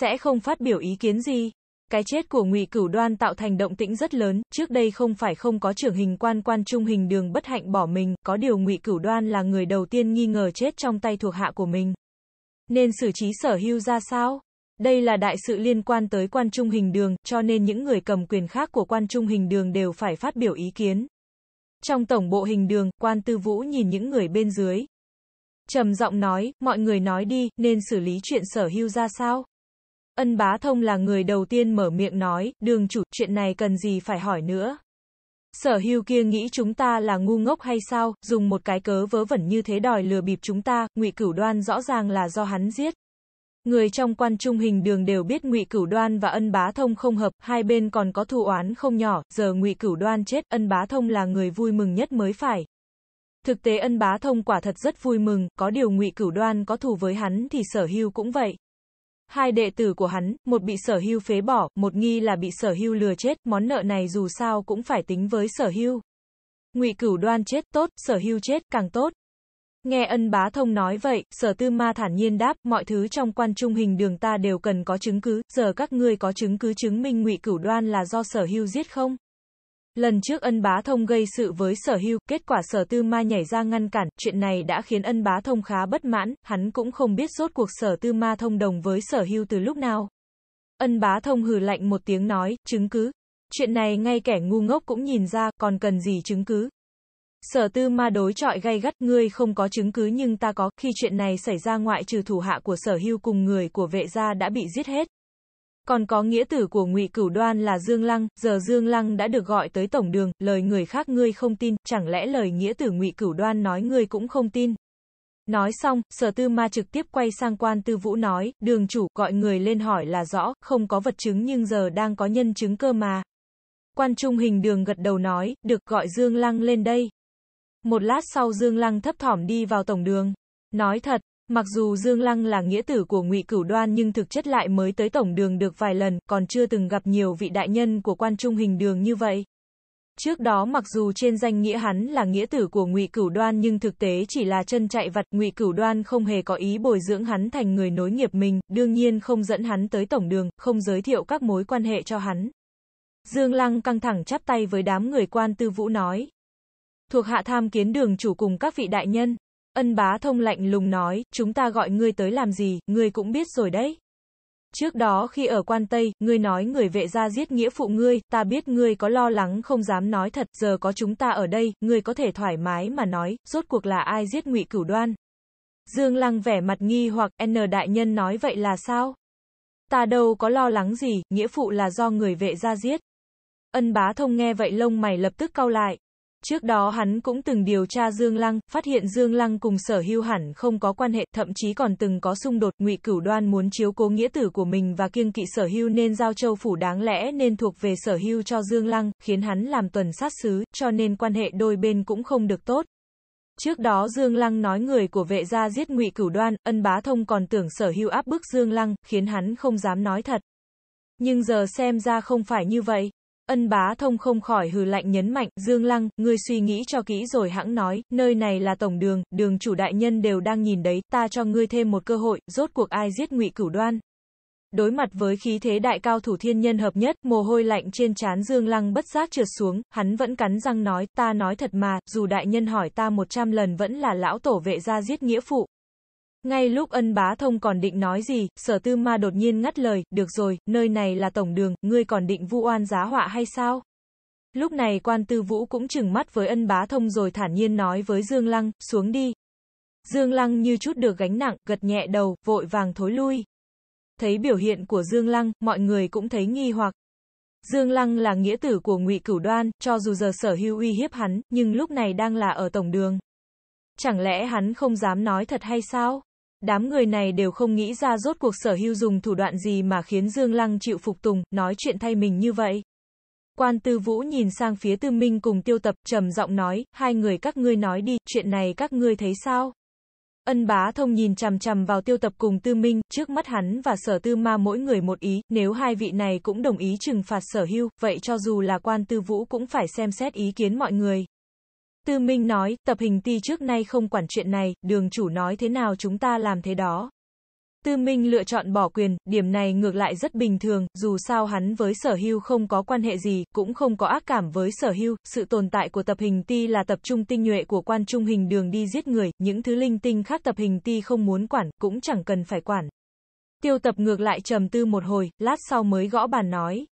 Sẽ không phát biểu ý kiến gì. Cái chết của Ngụy Cửu Đoan tạo thành động tĩnh rất lớn, trước đây không phải không có trưởng hình quan Quan Trung Hình Đường bất hạnh bỏ mình, có điều Ngụy Cửu Đoan là người đầu tiên nghi ngờ chết trong tay thuộc hạ của mình. Nên xử trí Sở Hưu ra sao? Đây là đại sự liên quan tới Quan Trung Hình Đường, cho nên những người cầm quyền khác của Quan Trung Hình Đường đều phải phát biểu ý kiến. Trong tổng bộ hình đường, Quan Tư Vũ nhìn những người bên dưới. Trầm giọng nói, mọi người nói đi, nên xử lý chuyện Sở Hưu ra sao? Ân Bá Thông là người đầu tiên mở miệng nói, đường chủ, chuyện này cần gì phải hỏi nữa. Sở Hưu kia nghĩ chúng ta là ngu ngốc hay sao, dùng một cái cớ vớ vẩn như thế đòi lừa bịp chúng ta, Ngụy Cửu Đoan rõ ràng là do hắn giết. Người trong Quan Trung Hình Đường đều biết Ngụy Cửu Đoan và Ân Bá Thông không hợp, hai bên còn có thù oán không nhỏ, giờ Ngụy Cửu Đoan chết, Ân Bá Thông là người vui mừng nhất mới phải. Thực tế Ân Bá Thông quả thật rất vui mừng, có điều Ngụy Cửu Đoan có thù với hắn thì Sở Hưu cũng vậy. Hai đệ tử của hắn, một bị Sở Hưu phế bỏ, một nghi là bị Sở Hưu lừa chết, món nợ này dù sao cũng phải tính với Sở Hưu. Ngụy Cửu Đoan chết tốt, Sở Hưu chết càng tốt. Nghe Ân Bá Thông nói vậy, Sở Tư Ma thản nhiên đáp, mọi thứ trong Quan Trung Hình Đường ta đều cần có chứng cứ, giờ các ngươi có chứng cứ chứng minh Ngụy Cửu Đoan là do Sở Hưu giết không? Lần trước Ân Bá Thông gây sự với Sở Hưu, kết quả Sở Tư Ma nhảy ra ngăn cản, chuyện này đã khiến Ân Bá Thông khá bất mãn, hắn cũng không biết rốt cuộc Sở Tư Ma thông đồng với Sở Hưu từ lúc nào. Ân Bá Thông hừ lạnh một tiếng nói, chứng cứ. Chuyện này ngay kẻ ngu ngốc cũng nhìn ra, còn cần gì chứng cứ. Sở Tư Ma đối chọi gay gắt, ngươi không có chứng cứ nhưng ta có, khi chuyện này xảy ra ngoại trừ thủ hạ của Sở Hưu cùng người của Vệ gia đã bị giết hết. Còn có nghĩa tử của Ngụy Cửu Đoan là Dương Lăng, giờ Dương Lăng đã được gọi tới tổng đường, lời người khác ngươi không tin, chẳng lẽ lời nghĩa tử Ngụy Cửu Đoan nói ngươi cũng không tin. Nói xong, Sở Tư Ma trực tiếp quay sang Quan Tư Vũ nói, đường chủ, gọi người lên hỏi là rõ, không có vật chứng nhưng giờ đang có nhân chứng cơ mà. Quan Trung Hình Đường gật đầu nói, được, gọi Dương Lăng lên đây. Một lát sau Dương Lăng thấp thỏm đi vào tổng đường. Nói thật, mặc dù Dương Lăng là nghĩa tử của Ngụy Cửu Đoan nhưng thực chất lại mới tới tổng đường được vài lần, còn chưa từng gặp nhiều vị đại nhân của Quan Trung Hình Đường như vậy. Trước đó mặc dù trên danh nghĩa hắn là nghĩa tử của Ngụy Cửu Đoan nhưng thực tế chỉ là chân chạy vặt, Ngụy Cửu Đoan không hề có ý bồi dưỡng hắn thành người nối nghiệp mình, đương nhiên không dẫn hắn tới tổng đường, không giới thiệu các mối quan hệ cho hắn. Dương Lăng căng thẳng chắp tay với đám người Quan Tư Vũ nói. Thuộc hạ tham kiến đường chủ cùng các vị đại nhân. Ân Bá Thông lạnh lùng nói, chúng ta gọi ngươi tới làm gì, ngươi cũng biết rồi đấy. Trước đó khi ở Quan Tây, ngươi nói người Vệ gia giết nghĩa phụ ngươi, ta biết ngươi có lo lắng không dám nói thật, giờ có chúng ta ở đây, ngươi có thể thoải mái mà nói, rốt cuộc là ai giết Ngụy Cửu Đoan. Dương Lăng vẻ mặt nghi hoặc, N đại nhân nói vậy là sao? Ta đâu có lo lắng gì, nghĩa phụ là do người Vệ gia giết. Ân Bá Thông nghe vậy lông mày lập tức cau lại. Trước đó hắn cũng từng điều tra Dương Lăng, phát hiện Dương Lăng cùng Sở Hưu hẳn không có quan hệ, thậm chí còn từng có xung đột. Ngụy Cửu Đoan muốn chiếu cố nghĩa tử của mình và kiêng kỵ Sở Hưu nên giao châu phủ đáng lẽ nên thuộc về Sở Hưu cho Dương Lăng, khiến hắn làm tuần sát sứ, cho nên quan hệ đôi bên cũng không được tốt. Trước đó Dương Lăng nói người của Vệ gia giết Ngụy Cửu Đoan, Ân Bá Thông còn tưởng Sở Hưu áp bức Dương Lăng, khiến hắn không dám nói thật. Nhưng giờ xem ra không phải như vậy. Ân Bá Thông không khỏi hừ lạnh nhấn mạnh, Dương Lăng, ngươi suy nghĩ cho kỹ rồi hãng nói, nơi này là tổng đường, đường chủ đại nhân đều đang nhìn đấy, ta cho ngươi thêm một cơ hội, rốt cuộc ai giết Ngụy Cửu Đoan. Đối mặt với khí thế đại cao thủ thiên nhân hợp nhất, mồ hôi lạnh trên trán Dương Lăng bất giác trượt xuống, hắn vẫn cắn răng nói, ta nói thật mà, dù đại nhân hỏi ta một trăm lần vẫn là lão tổ Vệ gia giết nghĩa phụ. Ngay lúc Ân Bá Thông còn định nói gì, Sở Tư Ma đột nhiên ngắt lời, được rồi, nơi này là tổng đường, ngươi còn định vu oan giá họa hay sao? Lúc này Quan Tư Vũ cũng chừng mắt với Ân Bá Thông rồi thản nhiên nói với Dương Lăng, xuống đi. Dương Lăng như chút được gánh nặng, gật nhẹ đầu, vội vàng thối lui. Thấy biểu hiện của Dương Lăng, mọi người cũng thấy nghi hoặc. Dương Lăng là nghĩa tử của Ngụy Cửu Đoan, cho dù giờ Sở Hưu uy hiếp hắn, nhưng lúc này đang là ở tổng đường. Chẳng lẽ hắn không dám nói thật hay sao? Đám người này đều không nghĩ ra rốt cuộc Sở Hưu dùng thủ đoạn gì mà khiến Dương Lăng chịu phục tùng, nói chuyện thay mình như vậy. Quan Tư Vũ nhìn sang phía Tư Minh cùng Tiêu Tập, trầm giọng nói, hai người các ngươi nói đi, chuyện này các ngươi thấy sao? Ân Bá Thông nhìn chằm chằm vào Tiêu Tập cùng Tư Minh, trước mắt hắn và Sở Tư Ma mỗi người một ý, nếu hai vị này cũng đồng ý trừng phạt Sở Hưu, vậy cho dù là Quan Tư Vũ cũng phải xem xét ý kiến mọi người. Tư Minh nói, Tập Hình Ti trước nay không quản chuyện này, đường chủ nói thế nào chúng ta làm thế đó. Tư Minh lựa chọn bỏ quyền, điểm này ngược lại rất bình thường, dù sao hắn với Sở Hưu không có quan hệ gì, cũng không có ác cảm với Sở Hưu, sự tồn tại của Tập Hình Ti là tập trung tinh nhuệ của Quan Trung Hình Đường đi giết người, những thứ linh tinh khác Tập Hình Ti không muốn quản, cũng chẳng cần phải quản. Tiêu Tập ngược lại trầm tư một hồi, lát sau mới gõ bàn nói.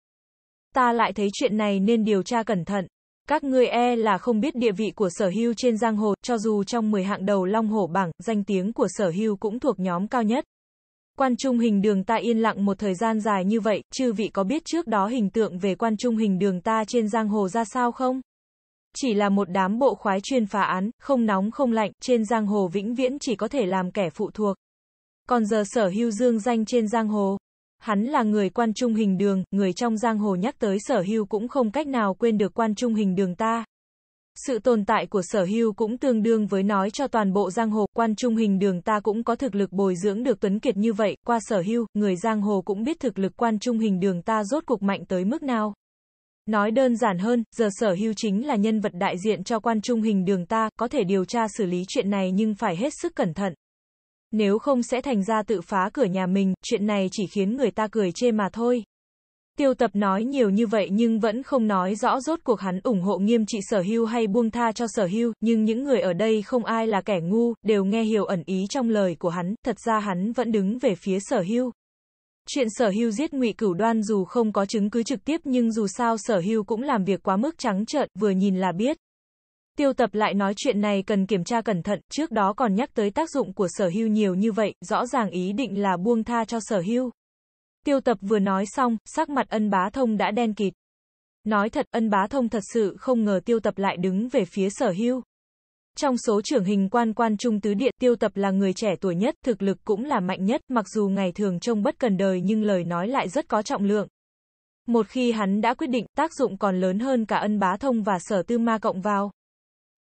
Ta lại thấy chuyện này nên điều tra cẩn thận. Các ngươi e là không biết địa vị của Sở Hưu trên giang hồ, cho dù trong mười hạng đầu Long Hổ bảng, danh tiếng của Sở Hưu cũng thuộc nhóm cao nhất. Quan Trung Hình Đường ta yên lặng một thời gian dài như vậy, chư vị có biết trước đó hình tượng về Quan Trung Hình Đường ta trên giang hồ ra sao không? Chỉ là một đám bộ khoái chuyên phá án, không nóng không lạnh, trên giang hồ vĩnh viễn chỉ có thể làm kẻ phụ thuộc. Còn giờ Sở Hưu dương danh trên giang hồ. Hắn là người Quan Trung Hình Đường, người trong giang hồ nhắc tới Sở Hưu cũng không cách nào quên được Quan Trung Hình Đường ta. Sự tồn tại của Sở Hưu cũng tương đương với nói cho toàn bộ giang hồ, Quan Trung Hình Đường ta cũng có thực lực bồi dưỡng được tuấn kiệt như vậy, qua Sở Hưu, người giang hồ cũng biết thực lực Quan Trung Hình Đường ta rốt cuộc mạnh tới mức nào. Nói đơn giản hơn, giờ Sở Hưu chính là nhân vật đại diện cho Quan Trung Hình Đường ta, có thể điều tra xử lý chuyện này nhưng phải hết sức cẩn thận. Nếu không sẽ thành ra tự phá cửa nhà mình, chuyện này chỉ khiến người ta cười chê mà thôi. Tiêu Tập nói nhiều như vậy nhưng vẫn không nói rõ rốt cuộc hắn ủng hộ nghiêm trị Sở Hưu hay buông tha cho Sở Hưu, nhưng những người ở đây không ai là kẻ ngu, đều nghe hiểu ẩn ý trong lời của hắn, thật ra hắn vẫn đứng về phía Sở Hưu. Chuyện Sở Hưu giết Ngụy Cửu Đoan dù không có chứng cứ trực tiếp nhưng dù sao Sở Hưu cũng làm việc quá mức trắng trợn, vừa nhìn là biết. Tiêu Tập lại nói chuyện này cần kiểm tra cẩn thận, trước đó còn nhắc tới tác dụng của Sở Hưu nhiều như vậy, rõ ràng ý định là buông tha cho Sở Hưu. Tiêu Tập vừa nói xong, sắc mặt Ân Bá Thông đã đen kịt. Nói thật, Ân Bá Thông thật sự không ngờ Tiêu Tập lại đứng về phía Sở Hưu. Trong số trưởng hình quan quan trung tứ điện, Tiêu Tập là người trẻ tuổi nhất, thực lực cũng là mạnh nhất, mặc dù ngày thường trông bất cần đời nhưng lời nói lại rất có trọng lượng. Một khi hắn đã quyết định, tác dụng còn lớn hơn cả Ân Bá Thông và Sở Tư Ma cộng vào.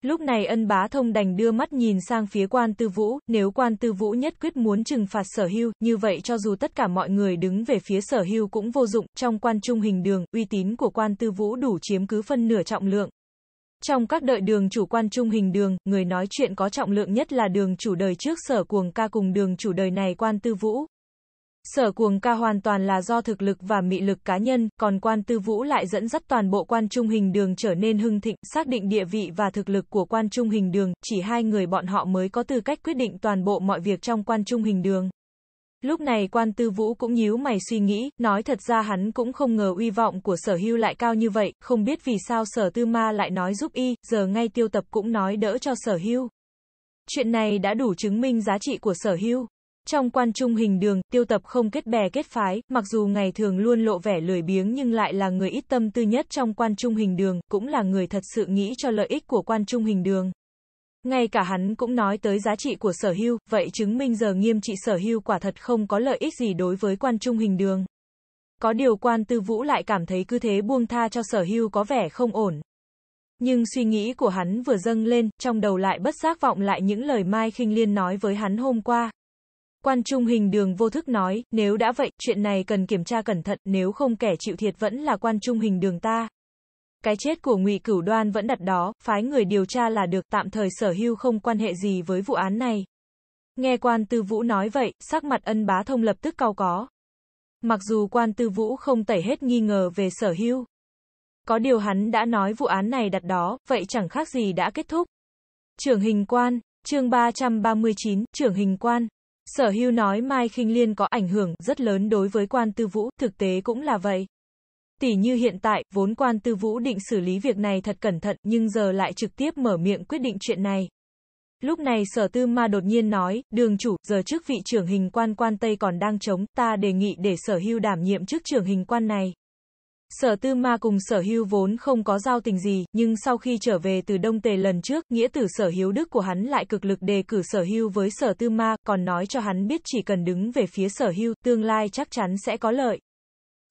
Lúc này Ân Bá Thông đành đưa mắt nhìn sang phía Quan Tư Vũ, nếu Quan Tư Vũ nhất quyết muốn trừng phạt Sở Hưu, như vậy cho dù tất cả mọi người đứng về phía Sở Hưu cũng vô dụng, trong Quan Trung Hình Đường, uy tín của Quan Tư Vũ đủ chiếm cứ phân nửa trọng lượng. Trong các đợi đường chủ Quan Trung Hình Đường, người nói chuyện có trọng lượng nhất là đường chủ đời trước Sở Cuồng Ca cùng đường chủ đời này Quan Tư Vũ. Sở Cuồng Ca hoàn toàn là do thực lực và mị lực cá nhân, còn Quan Tư Vũ lại dẫn dắt toàn bộ Quan Trung Hình Đường trở nên hưng thịnh, xác định địa vị và thực lực của Quan Trung Hình Đường, chỉ hai người bọn họ mới có tư cách quyết định toàn bộ mọi việc trong Quan Trung Hình Đường. Lúc này Quan Tư Vũ cũng nhíu mày suy nghĩ, nói thật ra hắn cũng không ngờ uy vọng của Sở Hưu lại cao như vậy, không biết vì sao Sở Tư Ma lại nói giúp y, giờ ngay Tiêu Tập cũng nói đỡ cho Sở Hưu. Chuyện này đã đủ chứng minh giá trị của Sở Hưu. Trong Quan Trung Hình Đường, Tiêu Tập không kết bè kết phái, mặc dù ngày thường luôn lộ vẻ lười biếng nhưng lại là người ít tâm tư nhất trong Quan Trung Hình Đường, cũng là người thật sự nghĩ cho lợi ích của Quan Trung Hình Đường. Ngay cả hắn cũng nói tới giá trị của Sở Hưu, vậy chứng minh giờ nghiêm trị Sở Hưu quả thật không có lợi ích gì đối với Quan Trung Hình Đường. Có điều Quan Tư Vũ lại cảm thấy cứ thế buông tha cho Sở Hưu có vẻ không ổn. Nhưng suy nghĩ của hắn vừa dâng lên, trong đầu lại bất giác vọng lại những lời Mai Khinh Liên nói với hắn hôm qua. Quan Trung Hình Đường vô thức nói, nếu đã vậy, chuyện này cần kiểm tra cẩn thận, nếu không kẻ chịu thiệt vẫn là Quan Trung Hình Đường ta. Cái chết của Ngụy Cửu Đoan vẫn đặt đó, phái người điều tra là được, tạm thời Sở Hưu không quan hệ gì với vụ án này. Nghe Quan Tư Vũ nói vậy, sắc mặt Ân Bá Thông lập tức cau có. Mặc dù Quan Tư Vũ không tẩy hết nghi ngờ về Sở Hưu. Có điều hắn đã nói vụ án này đặt đó, vậy chẳng khác gì đã kết thúc. Trưởng hình quan, chương ba trăm ba mươi chín, trưởng hình quan. Sở Hưu nói Mai Khinh Liên có ảnh hưởng rất lớn đối với Quan Tư Vũ, thực tế cũng là vậy. Tỷ như hiện tại, vốn Quan Tư Vũ định xử lý việc này thật cẩn thận, nhưng giờ lại trực tiếp mở miệng quyết định chuyện này. Lúc này Sở Tư Ma đột nhiên nói, đường chủ, giờ trước vị trưởng hình quan quan Tây còn đang trống, ta đề nghị để Sở Hưu đảm nhiệm chức trưởng hình quan này. Sở Tư Ma cùng Sở Hưu vốn không có giao tình gì, nhưng sau khi trở về từ Đông Tề lần trước, nghĩa tử Sở Hiếu Đức của hắn lại cực lực đề cử Sở Hưu với Sở Tư Ma, còn nói cho hắn biết chỉ cần đứng về phía Sở Hưu, tương lai chắc chắn sẽ có lợi.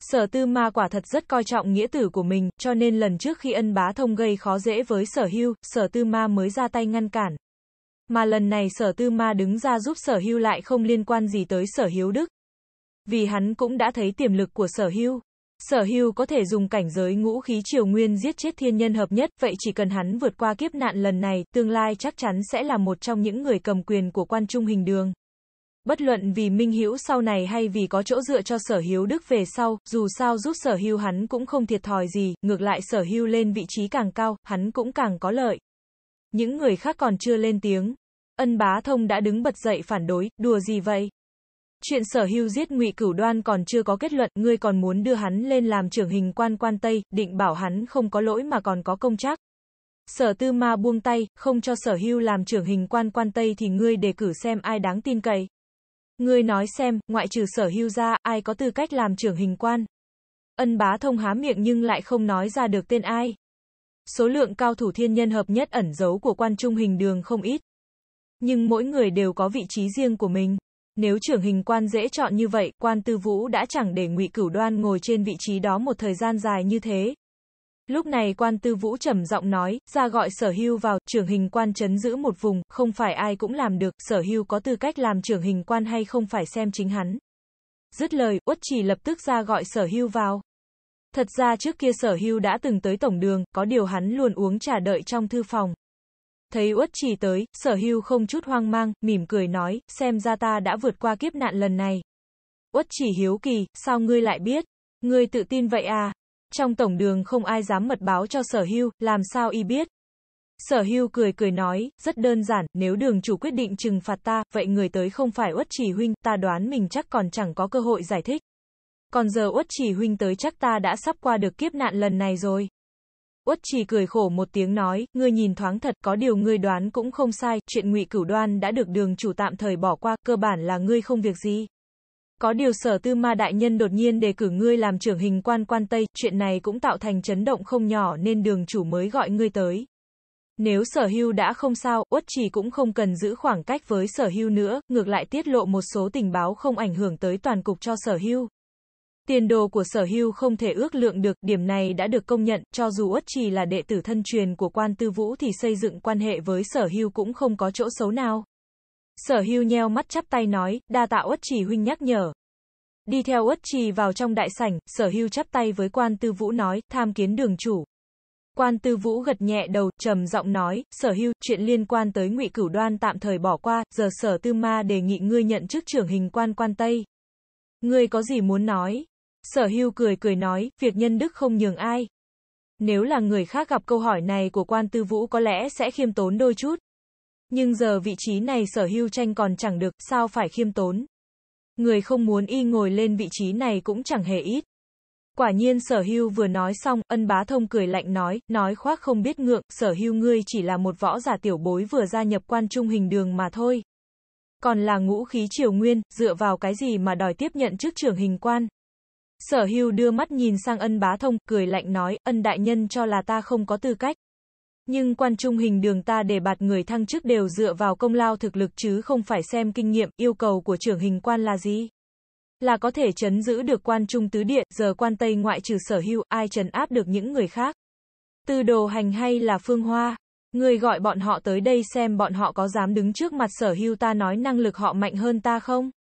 Sở Tư Ma quả thật rất coi trọng nghĩa tử của mình, cho nên lần trước khi Ân Bá Thông gây khó dễ với Sở Hưu, Sở Tư Ma mới ra tay ngăn cản. Mà lần này Sở Tư Ma đứng ra giúp Sở Hưu lại không liên quan gì tới Sở Hiếu Đức. Vì hắn cũng đã thấy tiềm lực của Sở Hưu. Sở Hưu có thể dùng cảnh giới ngũ khí triều nguyên giết chết thiên nhân hợp nhất, vậy chỉ cần hắn vượt qua kiếp nạn lần này, tương lai chắc chắn sẽ là một trong những người cầm quyền của Quan Trung Hình Đường. Bất luận vì minh hữu sau này hay vì có chỗ dựa cho Sở Hiếu Đức về sau, dù sao giúp Sở Hưu hắn cũng không thiệt thòi gì, ngược lại Sở Hưu lên vị trí càng cao, hắn cũng càng có lợi. Những người khác còn chưa lên tiếng. Ân Bá Thông đã đứng bật dậy phản đối, đùa gì vậy? Chuyện Sở Hưu giết Ngụy Cửu Đoan còn chưa có kết luận, ngươi còn muốn đưa hắn lên làm trưởng hình quan quan Tây, định bảo hắn không có lỗi mà còn có công trắc. Sở Tư Ma buông tay, không cho Sở Hưu làm trưởng hình quan quan Tây thì ngươi đề cử xem ai đáng tin cậy. Ngươi nói xem, ngoại trừ Sở Hưu ra, ai có tư cách làm trưởng hình quan? Ân Bá Thông há miệng nhưng lại không nói ra được tên ai. Số lượng cao thủ thiên nhân hợp nhất ẩn giấu của Quan Trung Hình Đường không ít. Nhưng mỗi người đều có vị trí riêng của mình. Nếu trưởng hình quan dễ chọn như vậy, Quan Tư Vũ đã chẳng để Ngụy Cửu Đoan ngồi trên vị trí đó một thời gian dài như thế. Lúc này Quan Tư Vũ trầm giọng nói, ra gọi Sở Hưu vào, trưởng hình quan trấn giữ một vùng, không phải ai cũng làm được, Sở Hưu có tư cách làm trưởng hình quan hay không phải xem chính hắn. Dứt lời, Uất Trì lập tức ra gọi Sở Hưu vào. Thật ra trước kia Sở Hưu đã từng tới tổng đường, có điều hắn luôn uống trà đợi trong thư phòng. Thấy Uất Trì tới, Sở Hưu không chút hoang mang, mỉm cười nói, xem ra ta đã vượt qua kiếp nạn lần này. Uất Trì hiếu kỳ, sao ngươi lại biết? Ngươi tự tin vậy à? Trong tổng đường không ai dám mật báo cho Sở Hưu, làm sao y biết? Sở Hưu cười cười nói, rất đơn giản, nếu đường chủ quyết định trừng phạt ta, vậy người tới không phải Uất Trì huynh, ta đoán mình chắc còn chẳng có cơ hội giải thích. Còn giờ Uất Trì huynh tới chắc ta đã sắp qua được kiếp nạn lần này rồi. Uất Trì cười khổ một tiếng nói, ngươi nhìn thoáng thật, có điều ngươi đoán cũng không sai, chuyện Ngụy Cửu Đoan đã được đường chủ tạm thời bỏ qua, cơ bản là ngươi không việc gì. Có điều Sở Tư Ma đại nhân đột nhiên đề cử ngươi làm trưởng hình quan quan Tây, chuyện này cũng tạo thành chấn động không nhỏ nên đường chủ mới gọi ngươi tới. Nếu Sở Hưu đã không sao, Uất Trì cũng không cần giữ khoảng cách với Sở Hưu nữa, ngược lại tiết lộ một số tình báo không ảnh hưởng tới toàn cục cho Sở Hưu. Tiền đồ của Sở Hưu không thể ước lượng được, điểm này đã được công nhận, cho dù Uất Trì là đệ tử thân truyền của Quan Tư Vũ thì xây dựng quan hệ với Sở Hưu cũng không có chỗ xấu nào. Sở Hưu nheo mắt chắp tay nói, đa tạ Uất Trì huynh nhắc nhở. Đi theo Uất Trì vào trong đại sảnh, Sở Hưu chắp tay với Quan Tư Vũ nói, tham kiến đường chủ. Quan Tư Vũ gật nhẹ đầu, trầm giọng nói, Sở Hưu, chuyện liên quan tới Ngụy Cửu Đoan tạm thời bỏ qua, giờ Sở Tư Ma đề nghị ngươi nhận chức trưởng hình quan quan Tây. Ngươi có gì muốn nói? Sở Hưu cười cười nói, việc nhân đức không nhường ai. Nếu là người khác gặp câu hỏi này của Quan Tư Vũ có lẽ sẽ khiêm tốn đôi chút. Nhưng giờ vị trí này Sở Hưu tranh còn chẳng được, sao phải khiêm tốn? Người không muốn y ngồi lên vị trí này cũng chẳng hề ít. Quả nhiên Sở Hưu vừa nói xong, Ân Bá Thông cười lạnh nói, nói khoác không biết ngượng, Sở Hưu ngươi chỉ là một võ giả tiểu bối vừa gia nhập Quan Trung Hình Đường mà thôi. Còn là ngũ khí triều nguyên, dựa vào cái gì mà đòi tiếp nhận chức trưởng hình quan? Sở Hưu đưa mắt nhìn sang Ân Bá Thông, cười lạnh nói, Ân đại nhân cho là ta không có tư cách. Nhưng Quan Trung Hình Đường ta đề bạt người thăng chức đều dựa vào công lao thực lực chứ không phải xem kinh nghiệm, yêu cầu của trưởng hình quan là gì? Là có thể trấn giữ được quan trung tứ địa, giờ quan Tây ngoại trừ Sở Hưu, ai trấn áp được những người khác? Tư Đồ Hành hay là Phương Hoa? Người gọi bọn họ tới đây xem bọn họ có dám đứng trước mặt Sở Hưu ta nói năng lực họ mạnh hơn ta không?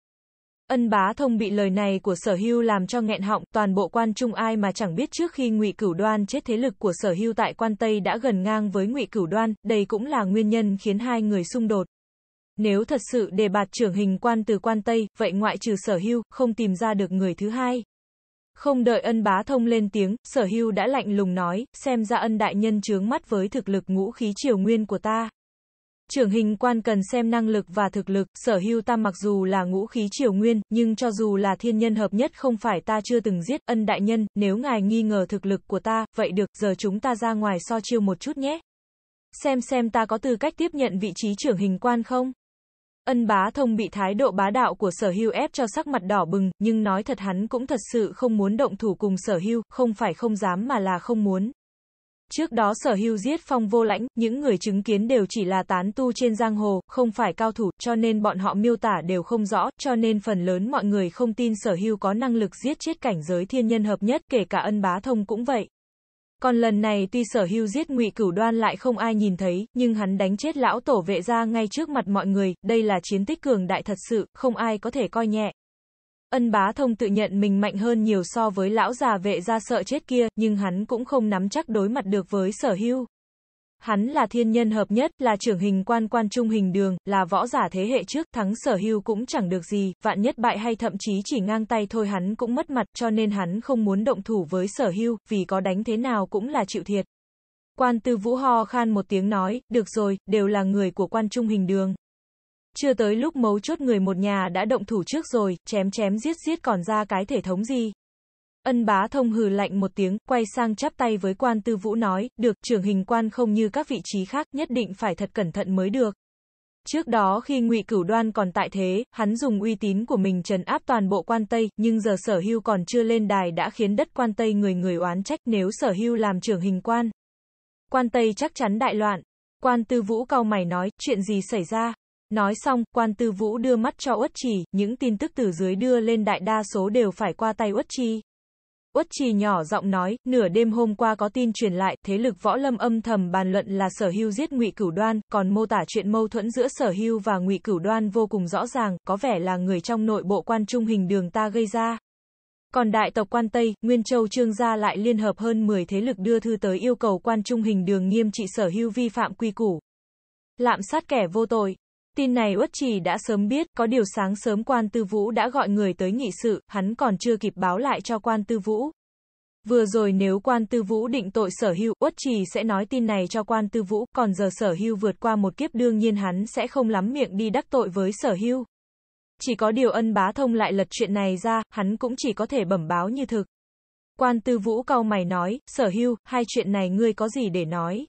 Ân Bá Thông bị lời này của Sở Hưu làm cho nghẹn họng, toàn bộ quan trung ai mà chẳng biết trước khi Ngụy Cửu Đoan chết thế lực của Sở Hưu tại quan Tây đã gần ngang với Ngụy Cửu Đoan, đây cũng là nguyên nhân khiến hai người xung đột. Nếu thật sự đề bạt trưởng hình quan từ quan Tây, vậy ngoại trừ Sở Hưu, không tìm ra được người thứ hai. Không đợi Ân Bá Thông lên tiếng, Sở Hưu đã lạnh lùng nói, xem ra Ân đại nhân chướng mắt với thực lực ngũ khí triều nguyên của ta. Trưởng hình quan cần xem năng lực và thực lực, Sở Hưu ta mặc dù là ngũ khí triều nguyên, nhưng cho dù là thiên nhân hợp nhất không phải ta chưa từng giết. Ân đại nhân, nếu ngài nghi ngờ thực lực của ta, vậy được, giờ chúng ta ra ngoài so chiêu một chút nhé. Xem xem ta có tư cách tiếp nhận vị trí trưởng hình quan không? Ân Bá Thông bị thái độ bá đạo của Sở Hưu ép cho sắc mặt đỏ bừng, nhưng nói thật hắn cũng thật sự không muốn động thủ cùng Sở Hưu, không phải không dám mà là không muốn. Trước đó Sở Hưu giết Phong Vô Lãnh, những người chứng kiến đều chỉ là tán tu trên giang hồ, không phải cao thủ, cho nên bọn họ miêu tả đều không rõ, cho nên phần lớn mọi người không tin Sở Hưu có năng lực giết chết cảnh giới thiên nhân hợp nhất, kể cả Ân Bá Thông cũng vậy. Còn lần này tuy Sở Hưu giết Ngụy Cửu Đoan lại không ai nhìn thấy, nhưng hắn đánh chết lão tổ Vệ gia ngay trước mặt mọi người, đây là chiến tích cường đại thật sự, không ai có thể coi nhẹ. Ân Bá Thông tự nhận mình mạnh hơn nhiều so với lão già Vệ gia sợ chết kia, nhưng hắn cũng không nắm chắc đối mặt được với Sở Hưu. Hắn là thiên nhân hợp nhất, là trưởng hình quan Quan Trung Hình Đường, là võ giả thế hệ trước, thắng Sở Hưu cũng chẳng được gì, vạn nhất bại hay thậm chí chỉ ngang tay thôi hắn cũng mất mặt, cho nên hắn không muốn động thủ với Sở Hưu, vì có đánh thế nào cũng là chịu thiệt. Quan Tư Vũ ho khan một tiếng nói, được rồi, đều là người của Quan Trung Hình Đường. Chưa tới lúc mấu chốt người một nhà đã động thủ trước rồi, chém chém giết giết còn ra cái thể thống gì. Ân Bá Thông hừ lạnh một tiếng, quay sang chắp tay với Quan Tư Vũ nói, được, trưởng hình quan không như các vị trí khác, nhất định phải thật cẩn thận mới được. Trước đó khi Ngụy Cửu Đoan còn tại thế, hắn dùng uy tín của mình trấn áp toàn bộ quan Tây, nhưng giờ Sở Hưu còn chưa lên đài đã khiến đất quan Tây người người oán trách, nếu Sở Hưu làm trưởng hình quan, quan Tây chắc chắn đại loạn. Quan Tư Vũ cau mày nói, chuyện gì xảy ra? Nói xong, Quan Tư Vũ đưa mắt cho Uất Trì, những tin tức từ dưới đưa lên đại đa số đều phải qua tay Uất Trì. Uất Trì nhỏ giọng nói, nửa đêm hôm qua có tin truyền lại, thế lực võ lâm âm thầm bàn luận là Sở Hưu giết Ngụy Cửu Đoan, còn mô tả chuyện mâu thuẫn giữa Sở Hưu và Ngụy Cửu Đoan vô cùng rõ ràng, có vẻ là người trong nội bộ Quan Trung Hình Đường ta gây ra. Còn đại tộc quan Tây, Nguyên Châu Trương Gia lại liên hợp hơn mười thế lực đưa thư tới yêu cầu Quan Trung Hình Đường nghiêm trị Sở Hưu vi phạm quy củ, lạm sát kẻ vô tội. Tin này Uất Trì đã sớm biết, có điều sáng sớm Quan Tư Vũ đã gọi người tới nghị sự, hắn còn chưa kịp báo lại cho Quan Tư Vũ. Vừa rồi nếu Quan Tư Vũ định tội Sở Hưu, Uất Trì sẽ nói tin này cho Quan Tư Vũ, còn giờ Sở Hưu vượt qua một kiếp đương nhiên hắn sẽ không lắm miệng đi đắc tội với Sở Hưu. Chỉ có điều Ân Bá Thông lại lật chuyện này ra, hắn cũng chỉ có thể bẩm báo như thực. Quan Tư Vũ cau mày nói, Sở Hưu, hai chuyện này ngươi có gì để nói?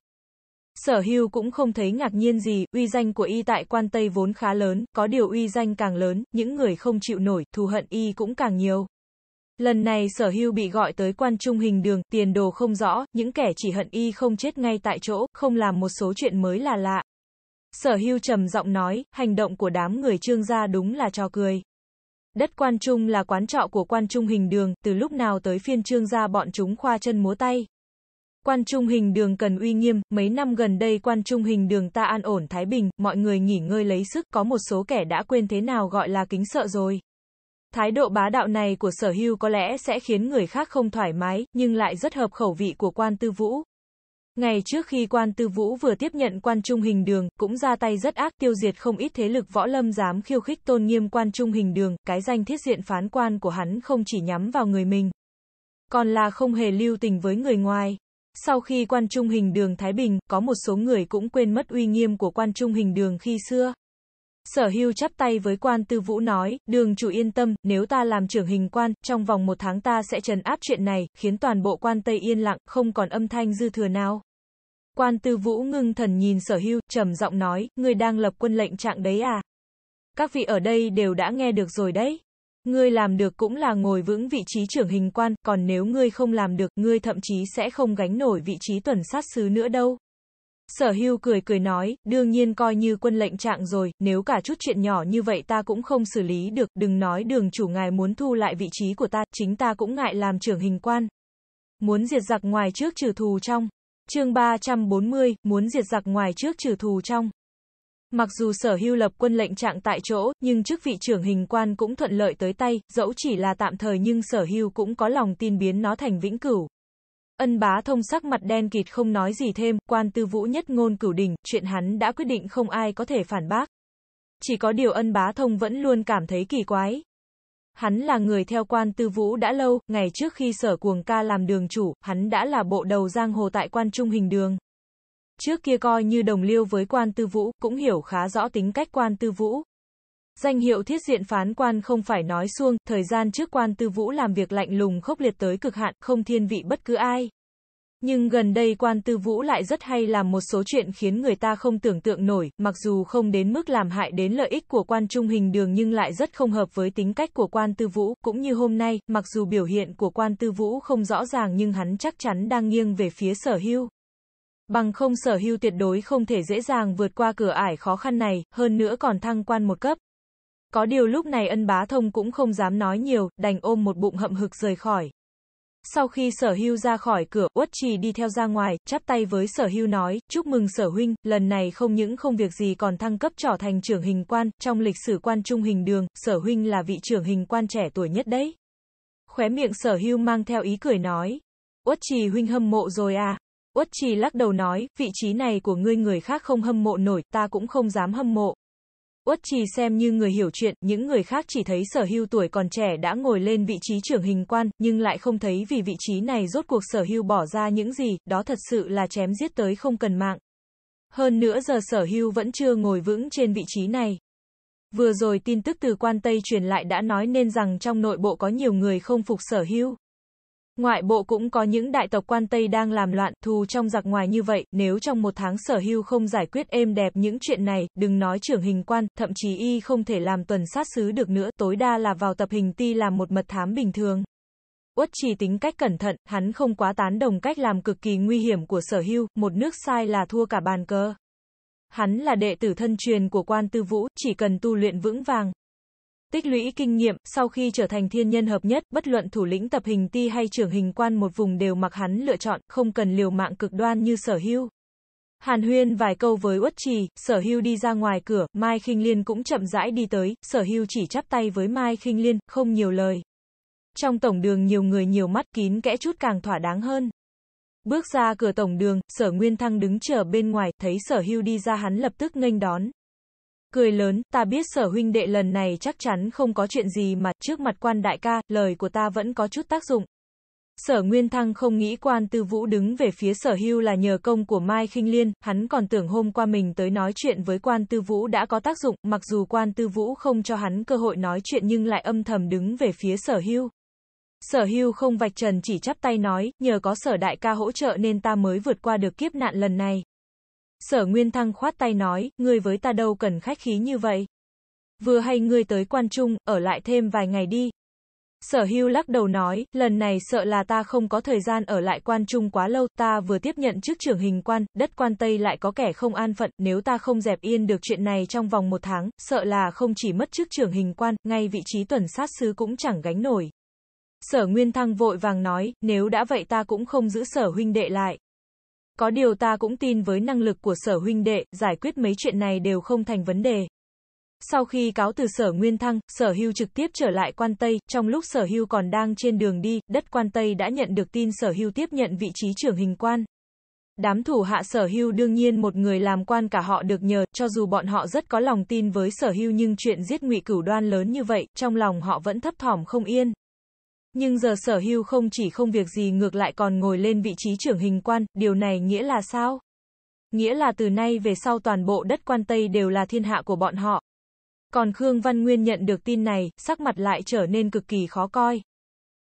Sở Hưu cũng không thấy ngạc nhiên gì, uy danh của y tại quan Tây vốn khá lớn, có điều uy danh càng lớn, những người không chịu nổi, thù hận y cũng càng nhiều. Lần này Sở Hưu bị gọi tới Quan Trung Hình Đường, tiền đồ không rõ, những kẻ chỉ hận y không chết ngay tại chỗ, không làm một số chuyện mới là lạ. Sở Hưu trầm giọng nói, hành động của đám người Trương gia đúng là trò cười. Đất Quan Trung là quán trọ của Quan Trung Hình Đường, từ lúc nào tới phiên Trương gia bọn chúng khoa chân múa tay. Quan Trung Hình Đường cần uy nghiêm, mấy năm gần đây Quan Trung Hình Đường ta an ổn thái bình, mọi người nghỉ ngơi lấy sức, có một số kẻ đã quên thế nào gọi là kính sợ rồi. Thái độ bá đạo này của Sở Hưu có lẽ sẽ khiến người khác không thoải mái, nhưng lại rất hợp khẩu vị của Quan Tư Vũ. Ngày trước khi Quan Tư Vũ vừa tiếp nhận Quan Trung Hình Đường, cũng ra tay rất ác, tiêu diệt không ít thế lực võ lâm dám khiêu khích tôn nghiêm Quan Trung Hình Đường, cái danh thiết diện phán quan của hắn không chỉ nhắm vào người mình, còn là không hề lưu tình với người ngoài. Sau khi Quan Trung Hình Đường thái bình, có một số người cũng quên mất uy nghiêm của Quan Trung Hình Đường khi xưa. Sở Hưu chắp tay với Quan Tư Vũ nói, đường chủ yên tâm, nếu ta làm trưởng hình quan, trong vòng một tháng ta sẽ trấn áp chuyện này, khiến toàn bộ quan Tây yên lặng, không còn âm thanh dư thừa nào. Quan Tư Vũ ngưng thần nhìn Sở Hưu, trầm giọng nói, ngươi đang lập quân lệnh trạng đấy à? Các vị ở đây đều đã nghe được rồi đấy. Ngươi làm được cũng là ngồi vững vị trí trưởng hình quan, còn nếu ngươi không làm được, ngươi thậm chí sẽ không gánh nổi vị trí tuần sát sứ nữa đâu. Sở Hưu cười cười nói, đương nhiên coi như quân lệnh trạng rồi, nếu cả chút chuyện nhỏ như vậy ta cũng không xử lý được, đừng nói đường chủ ngài muốn thu lại vị trí của ta, chính ta cũng ngại làm trưởng hình quan. Muốn diệt giặc ngoài trước trừ thù trong. Chương ba trăm bốn mươi, muốn diệt giặc ngoài trước trừ thù trong. Mặc dù Sở Hưu lập quân lệnh trạng tại chỗ, nhưng chức vị trưởng hình quan cũng thuận lợi tới tay, dẫu chỉ là tạm thời nhưng Sở Hưu cũng có lòng tin biến nó thành vĩnh cửu. Ân Bá Thông sắc mặt đen kịt không nói gì thêm, Quan Tư Vũ nhất ngôn cửu đỉnh, chuyện hắn đã quyết định không ai có thể phản bác. Chỉ có điều Ân Bá Thông vẫn luôn cảm thấy kỳ quái. Hắn là người theo Quan Tư Vũ đã lâu, ngày trước khi Sở Cuồng Ca làm đường chủ, hắn đã là bộ đầu giang hồ tại Quan Trung Hình Đường. Trước kia coi như đồng liêu với Quan Tư Vũ, cũng hiểu khá rõ tính cách Quan Tư Vũ. Danh hiệu thiết diện phán quan không phải nói suông, thời gian trước Quan Tư Vũ làm việc lạnh lùng khốc liệt tới cực hạn, không thiên vị bất cứ ai. Nhưng gần đây Quan Tư Vũ lại rất hay làm một số chuyện khiến người ta không tưởng tượng nổi, mặc dù không đến mức làm hại đến lợi ích của Quan Trung Hình Đường nhưng lại rất không hợp với tính cách của Quan Tư Vũ, cũng như hôm nay, mặc dù biểu hiện của Quan Tư Vũ không rõ ràng nhưng hắn chắc chắn đang nghiêng về phía Sở Hưu. Bằng không Sở Hưu tuyệt đối không thể dễ dàng vượt qua cửa ải khó khăn này, hơn nữa còn thăng quan một cấp. Có điều lúc này Ân Bá Thông cũng không dám nói nhiều, đành ôm một bụng hậm hực rời khỏi. Sau khi Sở Hưu ra khỏi cửa, Uất Trì đi theo ra ngoài, chắp tay với Sở Hưu nói, chúc mừng Sở Huynh, lần này không những không việc gì còn thăng cấp trở thành trưởng hình quan, trong lịch sử Quan Trung Hình Đường, Sở Huynh là vị trưởng hình quan trẻ tuổi nhất đấy. Khóe miệng Sở Hưu mang theo ý cười nói, Uất Trì Huynh hâm mộ rồi à? Uất Trì lắc đầu nói, vị trí này của ngươi người khác không hâm mộ nổi, ta cũng không dám hâm mộ. Uất Trì xem như người hiểu chuyện, những người khác chỉ thấy Sở Hưu tuổi còn trẻ đã ngồi lên vị trí trưởng hình quan, nhưng lại không thấy vì vị trí này rốt cuộc Sở Hưu bỏ ra những gì, đó thật sự là chém giết tới không cần mạng. Hơn nữa giờ Sở Hưu vẫn chưa ngồi vững trên vị trí này. Vừa rồi tin tức từ quan Tây truyền lại đã nói nên rằng trong nội bộ có nhiều người không phục Sở Hưu. Ngoại bộ cũng có những đại tộc quan Tây đang làm loạn, thù trong giặc ngoài như vậy, nếu trong một tháng Sở Hưu không giải quyết êm đẹp những chuyện này, đừng nói trưởng hình quan, thậm chí y không thể làm tuần sát sứ được nữa, tối đa là vào tập hình ti làm một mật thám bình thường. Uất Trì tính cách cẩn thận, hắn không quá tán đồng cách làm cực kỳ nguy hiểm của Sở Hưu, một nước sai là thua cả bàn cờ. Hắn là đệ tử thân truyền của Quan Tư Vũ, chỉ cần tu luyện vững vàng, tích lũy kinh nghiệm, sau khi trở thành thiên nhân hợp nhất, bất luận thủ lĩnh tập hình ti hay trưởng hình quan một vùng đều mặc hắn lựa chọn, không cần liều mạng cực đoan như Sở Hưu. Hàn huyên vài câu với Uất Trì, Sở Hưu đi ra ngoài cửa, Mai Khinh Liên cũng chậm rãi đi tới, Sở Hưu chỉ chắp tay với Mai Khinh Liên, không nhiều lời. Trong tổng đường nhiều người nhiều mắt, kín kẽ chút càng thỏa đáng hơn. Bước ra cửa tổng đường, Sở Nguyên Thăng đứng chờ bên ngoài, thấy Sở Hưu đi ra hắn lập tức nghênh đón. Cười lớn, ta biết Sở huynh đệ lần này chắc chắn không có chuyện gì mà, trước mặt Quan đại ca, lời của ta vẫn có chút tác dụng. Sở Nguyên Thăng không nghĩ Quan Tư Vũ đứng về phía Sở Hưu là nhờ công của Mai Khinh Liên, hắn còn tưởng hôm qua mình tới nói chuyện với Quan Tư Vũ đã có tác dụng, mặc dù Quan Tư Vũ không cho hắn cơ hội nói chuyện nhưng lại âm thầm đứng về phía Sở Hưu. Sở Hưu không vạch trần chỉ chắp tay nói, nhờ có Sở đại ca hỗ trợ nên ta mới vượt qua được kiếp nạn lần này. Sở Nguyên Thăng khoát tay nói, ngươi với ta đâu cần khách khí như vậy. Vừa hay ngươi tới Quan Trung, ở lại thêm vài ngày đi. Sở Hưu lắc đầu nói, lần này sợ là ta không có thời gian ở lại Quan Trung quá lâu, ta vừa tiếp nhận chức trưởng hình quan, đất Quan Tây lại có kẻ không an phận, nếu ta không dẹp yên được chuyện này trong vòng một tháng, sợ là không chỉ mất chức trưởng hình quan, ngay vị trí tuần sát sứ cũng chẳng gánh nổi. Sở Nguyên Thăng vội vàng nói, nếu đã vậy ta cũng không giữ Sở huynh đệ lại. Có điều ta cũng tin với năng lực của Sở huynh đệ, giải quyết mấy chuyện này đều không thành vấn đề. Sau khi cáo từ Sở Nguyên Thăng, Sở Hưu trực tiếp trở lại Quan Tây, trong lúc Sở Hưu còn đang trên đường đi, đất Quan Tây đã nhận được tin Sở Hưu tiếp nhận vị trí trưởng hình quan. Đám thủ hạ Sở Hưu đương nhiên một người làm quan cả họ được nhờ, cho dù bọn họ rất có lòng tin với Sở Hưu nhưng chuyện giết Ngụy Cửu Đoan lớn như vậy, trong lòng họ vẫn thấp thỏm không yên. Nhưng giờ Sở Hưu không chỉ không việc gì ngược lại còn ngồi lên vị trí trưởng hình quan, điều này nghĩa là sao? Nghĩa là từ nay về sau toàn bộ đất Quan Tây đều là thiên hạ của bọn họ. Còn Khương Văn Nguyên nhận được tin này, sắc mặt lại trở nên cực kỳ khó coi.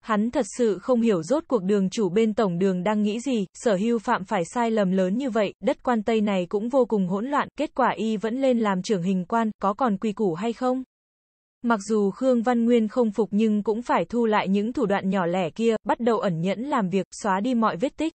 Hắn thật sự không hiểu rốt cuộc đường chủ bên tổng đường đang nghĩ gì, Sở Hưu phạm phải sai lầm lớn như vậy, đất Quan Tây này cũng vô cùng hỗn loạn, kết quả y vẫn lên làm trưởng hình quan, có còn quy củ hay không? Mặc dù Khương Văn Nguyên không phục nhưng cũng phải thu lại những thủ đoạn nhỏ lẻ kia, bắt đầu ẩn nhẫn làm việc, xóa đi mọi vết tích.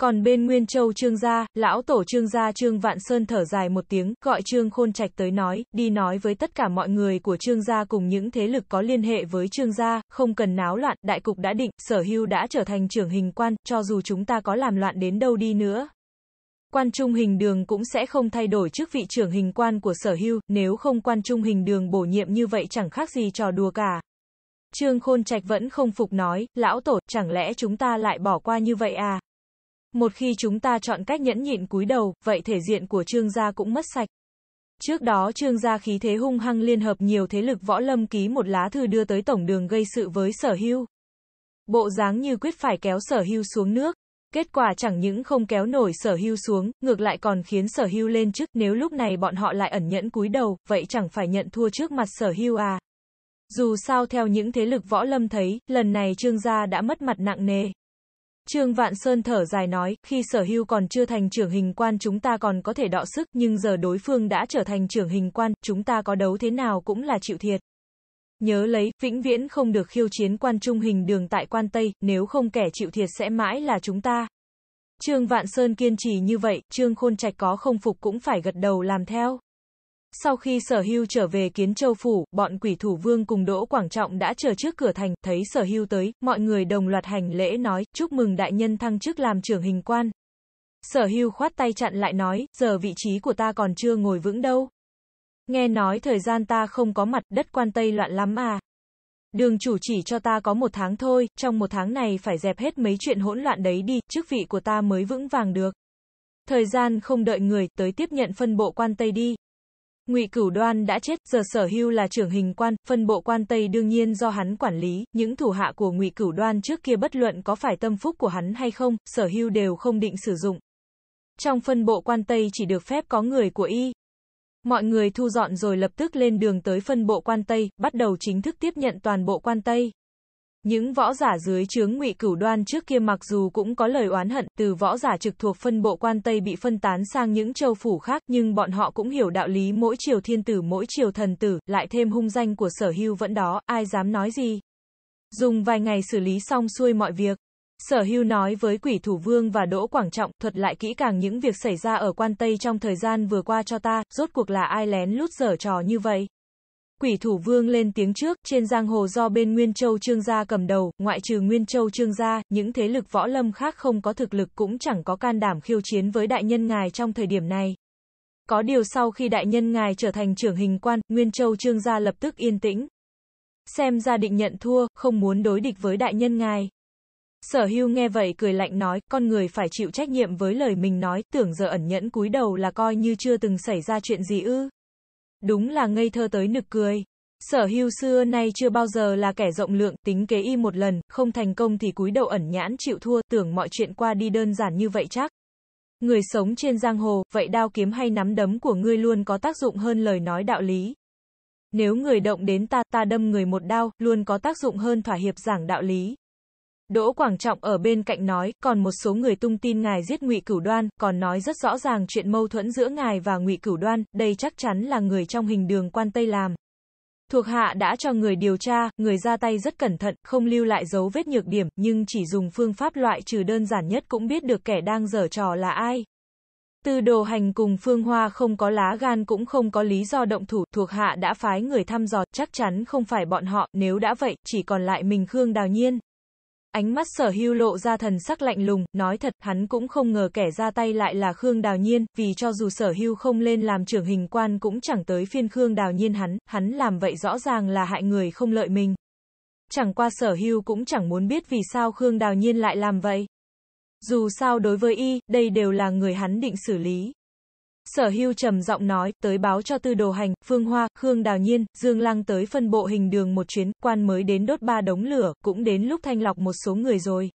Còn bên Nguyên Châu Trương Gia, lão tổ Trương Gia Trương Vạn Sơn thở dài một tiếng, gọi Trương Khôn Trạch tới nói, đi nói với tất cả mọi người của Trương Gia cùng những thế lực có liên hệ với Trương Gia, không cần náo loạn, đại cục đã định, Sở Hưu đã trở thành trưởng hình quan, cho dù chúng ta có làm loạn đến đâu đi nữa. Quan Trung Hình Đường cũng sẽ không thay đổi chức vị trưởng hình quan của Sở Hưu, nếu không Quan Trung Hình Đường bổ nhiệm như vậy chẳng khác gì trò đùa cả. Trương Khôn Trạch vẫn không phục nói, lão tổ, chẳng lẽ chúng ta lại bỏ qua như vậy à? Một khi chúng ta chọn cách nhẫn nhịn cúi đầu, vậy thể diện của Trương Gia cũng mất sạch. Trước đó Trương Gia khí thế hung hăng liên hợp nhiều thế lực võ lâm ký một lá thư đưa tới tổng đường gây sự với Sở Hưu. Bộ dáng như quyết phải kéo Sở Hưu xuống nước. Kết quả chẳng những không kéo nổi Sở Hưu xuống, ngược lại còn khiến Sở Hưu lên chức, nếu lúc này bọn họ lại ẩn nhẫn cúi đầu, vậy chẳng phải nhận thua trước mặt Sở Hưu à. Dù sao theo những thế lực võ lâm thấy, lần này Trương Gia đã mất mặt nặng nề. Trương Vạn Sơn thở dài nói, khi Sở Hưu còn chưa thành trưởng hình quan chúng ta còn có thể đọ sức, nhưng giờ đối phương đã trở thành trưởng hình quan, chúng ta có đấu thế nào cũng là chịu thiệt. Nhớ lấy, vĩnh viễn không được khiêu chiến Quan Trung Hình Đường tại Quan Tây, nếu không kẻ chịu thiệt sẽ mãi là chúng ta. Trương Vạn Sơn kiên trì như vậy, Trương Khôn Trạch có không phục cũng phải gật đầu làm theo. Sau khi Sở Hưu trở về Kiến Châu Phủ, bọn Quỷ Thủ Vương cùng Đỗ Quảng Trọng đã chờ trước cửa thành, thấy Sở Hưu tới, mọi người đồng loạt hành lễ nói, chúc mừng đại nhân thăng chức làm trưởng hình quan. Sở Hưu khoát tay chặn lại nói, giờ vị trí của ta còn chưa ngồi vững đâu. Nghe nói thời gian ta không có mặt, đất Quan Tây loạn lắm à. Đường chủ chỉ cho ta có một tháng thôi, trong một tháng này phải dẹp hết mấy chuyện hỗn loạn đấy đi, chức vị của ta mới vững vàng được. Thời gian không đợi người, tới tiếp nhận phân bộ Quan Tây đi. Ngụy Cửu Đoan đã chết, giờ Sở Hưu là trưởng hình quan, phân bộ Quan Tây đương nhiên do hắn quản lý, những thủ hạ của Ngụy Cửu Đoan trước kia bất luận có phải tâm phúc của hắn hay không, Sở Hưu đều không định sử dụng. Trong phân bộ Quan Tây chỉ được phép có người của y. Mọi người thu dọn rồi lập tức lên đường tới phân bộ Quan Tây, bắt đầu chính thức tiếp nhận toàn bộ Quan Tây. Những võ giả dưới trướng Ngụy Cửu Đoan trước kia mặc dù cũng có lời oán hận, từ võ giả trực thuộc phân bộ Quan Tây bị phân tán sang những châu phủ khác, nhưng bọn họ cũng hiểu đạo lý mỗi triều thiên tử mỗi triều thần tử, lại thêm hung danh của Sở Hưu vẫn đó, ai dám nói gì. Dùng vài ngày xử lý xong xuôi mọi việc, Sở Hưu nói với Quỷ Thủ Vương và Đỗ Quảng Trọng, thuật lại kỹ càng những việc xảy ra ở Quan Tây trong thời gian vừa qua cho ta, rốt cuộc là ai lén lút giở trò như vậy. Quỷ Thủ Vương lên tiếng trước, trên giang hồ do bên Nguyên Châu Trương Gia cầm đầu, ngoại trừ Nguyên Châu Trương Gia, những thế lực võ lâm khác không có thực lực cũng chẳng có can đảm khiêu chiến với đại nhân ngài trong thời điểm này. Có điều sau khi đại nhân ngài trở thành trưởng hình quan, Nguyên Châu Trương Gia lập tức yên tĩnh. Xem ra định nhận thua, không muốn đối địch với đại nhân ngài. Sở Hưu nghe vậy cười lạnh nói, con người phải chịu trách nhiệm với lời mình nói, tưởng giờ ẩn nhẫn cúi đầu là coi như chưa từng xảy ra chuyện gì ư. Đúng là ngây thơ tới nực cười. Sở Hưu xưa nay chưa bao giờ là kẻ rộng lượng, tính kế y một lần, không thành công thì cúi đầu ẩn nhãn chịu thua, tưởng mọi chuyện qua đi đơn giản như vậy chắc. Người sống trên giang hồ, vậy đao kiếm hay nắm đấm của ngươi luôn có tác dụng hơn lời nói đạo lý. Nếu người động đến ta, ta đâm người một đao, luôn có tác dụng hơn thỏa hiệp giảng đạo lý. Đỗ Quảng Trọng ở bên cạnh nói, còn một số người tung tin ngài giết Ngụy Cửu Đoan, còn nói rất rõ ràng chuyện mâu thuẫn giữa ngài và Ngụy Cửu Đoan, đây chắc chắn là người trong hình đường quan Tây làm. Thuộc hạ đã cho người điều tra, người ra tay rất cẩn thận, không lưu lại dấu vết nhược điểm, nhưng chỉ dùng phương pháp loại trừ đơn giản nhất cũng biết được kẻ đang giở trò là ai. Tư Đồ Hành cùng Phương Hoa không có lá gan cũng không có lý do động thủ, thuộc hạ đã phái người thăm dò, chắc chắn không phải bọn họ, nếu đã vậy, chỉ còn lại mình Khương Đào Nhiên. Ánh mắt Sở Hưu lộ ra thần sắc lạnh lùng, nói thật, hắn cũng không ngờ kẻ ra tay lại là Khương Đào Nhiên, vì cho dù Sở Hưu không lên làm trưởng hình quan cũng chẳng tới phiên Khương Đào Nhiên hắn, hắn làm vậy rõ ràng là hại người không lợi mình. Chẳng qua Sở Hưu cũng chẳng muốn biết vì sao Khương Đào Nhiên lại làm vậy. Dù sao đối với y, đây đều là người hắn định xử lý. Sở Hưu trầm giọng nói, tới báo cho Tư Đồ Hành, Phương Hoa, Khương Đào Nhiên, Dương Lăng tới phân bộ hình đường một chuyến, quan mới đến đốt ba đống lửa, cũng đến lúc thanh lọc một số người rồi.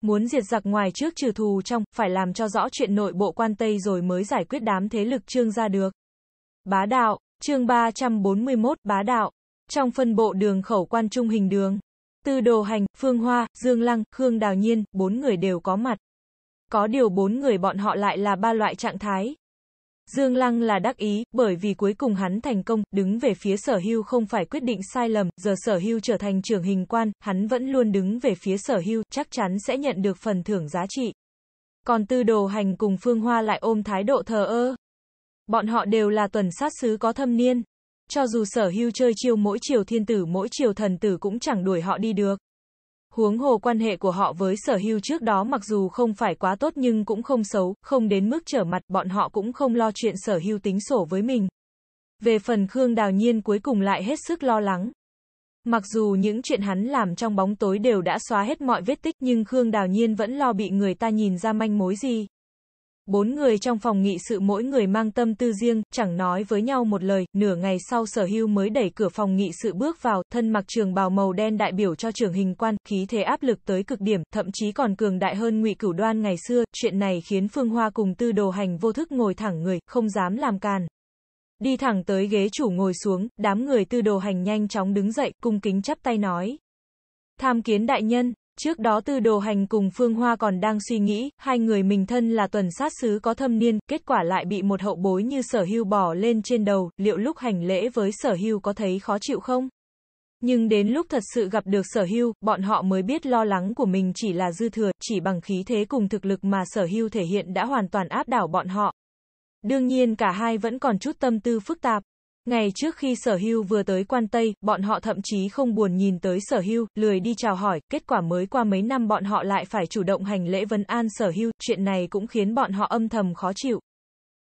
Muốn diệt giặc ngoài trước trừ thù trong, phải làm cho rõ chuyện nội bộ quan Tây rồi mới giải quyết đám thế lực Trương gia được. Bá đạo, chương ba trăm bốn mươi mốt, bá đạo, trong phân bộ đường khẩu Quan Trung Hình Đường. Tư Đồ Hành, Phương Hoa, Dương Lăng, Khương Đào Nhiên, bốn người đều có mặt. Có điều bốn người bọn họ lại là ba loại trạng thái. Dương Lăng là đắc ý, bởi vì cuối cùng hắn thành công, đứng về phía Sở Hưu không phải quyết định sai lầm, giờ Sở Hưu trở thành trưởng hình quan, hắn vẫn luôn đứng về phía Sở Hưu, chắc chắn sẽ nhận được phần thưởng giá trị. Còn Tư Đồ Hành cùng Phương Hoa lại ôm thái độ thờ ơ. Bọn họ đều là tuần sát sứ có thâm niên. Cho dù Sở Hưu chơi chiêu mỗi chiều thiên tử mỗi chiều thần tử cũng chẳng đuổi họ đi được. Huống hồ quan hệ của họ với Sở Hưu trước đó mặc dù không phải quá tốt nhưng cũng không xấu, không đến mức trở mặt, bọn họ cũng không lo chuyện Sở Hưu tính sổ với mình. Về phần Khương Đào Nhiên cuối cùng lại hết sức lo lắng. Mặc dù những chuyện hắn làm trong bóng tối đều đã xóa hết mọi vết tích nhưng Khương Đào Nhiên vẫn lo bị người ta nhìn ra manh mối gì. Bốn người trong phòng nghị sự mỗi người mang tâm tư riêng, chẳng nói với nhau một lời, nửa ngày sau Sở Hưu mới đẩy cửa phòng nghị sự bước vào, thân mặc trường bào màu đen đại biểu cho trưởng hình quan, khí thế áp lực tới cực điểm, thậm chí còn cường đại hơn Ngụy Cửu Đoan ngày xưa, chuyện này khiến Phương Hoa cùng Tư Đồ Hành vô thức ngồi thẳng người, không dám làm càn. Đi thẳng tới ghế chủ ngồi xuống, đám người Tư Đồ Hành nhanh chóng đứng dậy, cung kính chắp tay nói. Tham kiến đại nhân. Trước đó Tư Đồ Hành cùng Phương Hoa còn đang suy nghĩ, hai người mình thân là tuần sát sứ có thâm niên, kết quả lại bị một hậu bối như Sở Hưu bỏ lên trên đầu, liệu lúc hành lễ với Sở Hưu có thấy khó chịu không? Nhưng đến lúc thật sự gặp được Sở Hưu, bọn họ mới biết lo lắng của mình chỉ là dư thừa, chỉ bằng khí thế cùng thực lực mà Sở Hưu thể hiện đã hoàn toàn áp đảo bọn họ. Đương nhiên cả hai vẫn còn chút tâm tư phức tạp. Ngày trước khi Sở Hưu vừa tới quan Tây, bọn họ thậm chí không buồn nhìn tới Sở Hưu, lười đi chào hỏi, kết quả mới qua mấy năm bọn họ lại phải chủ động hành lễ vấn an Sở Hưu, chuyện này cũng khiến bọn họ âm thầm khó chịu.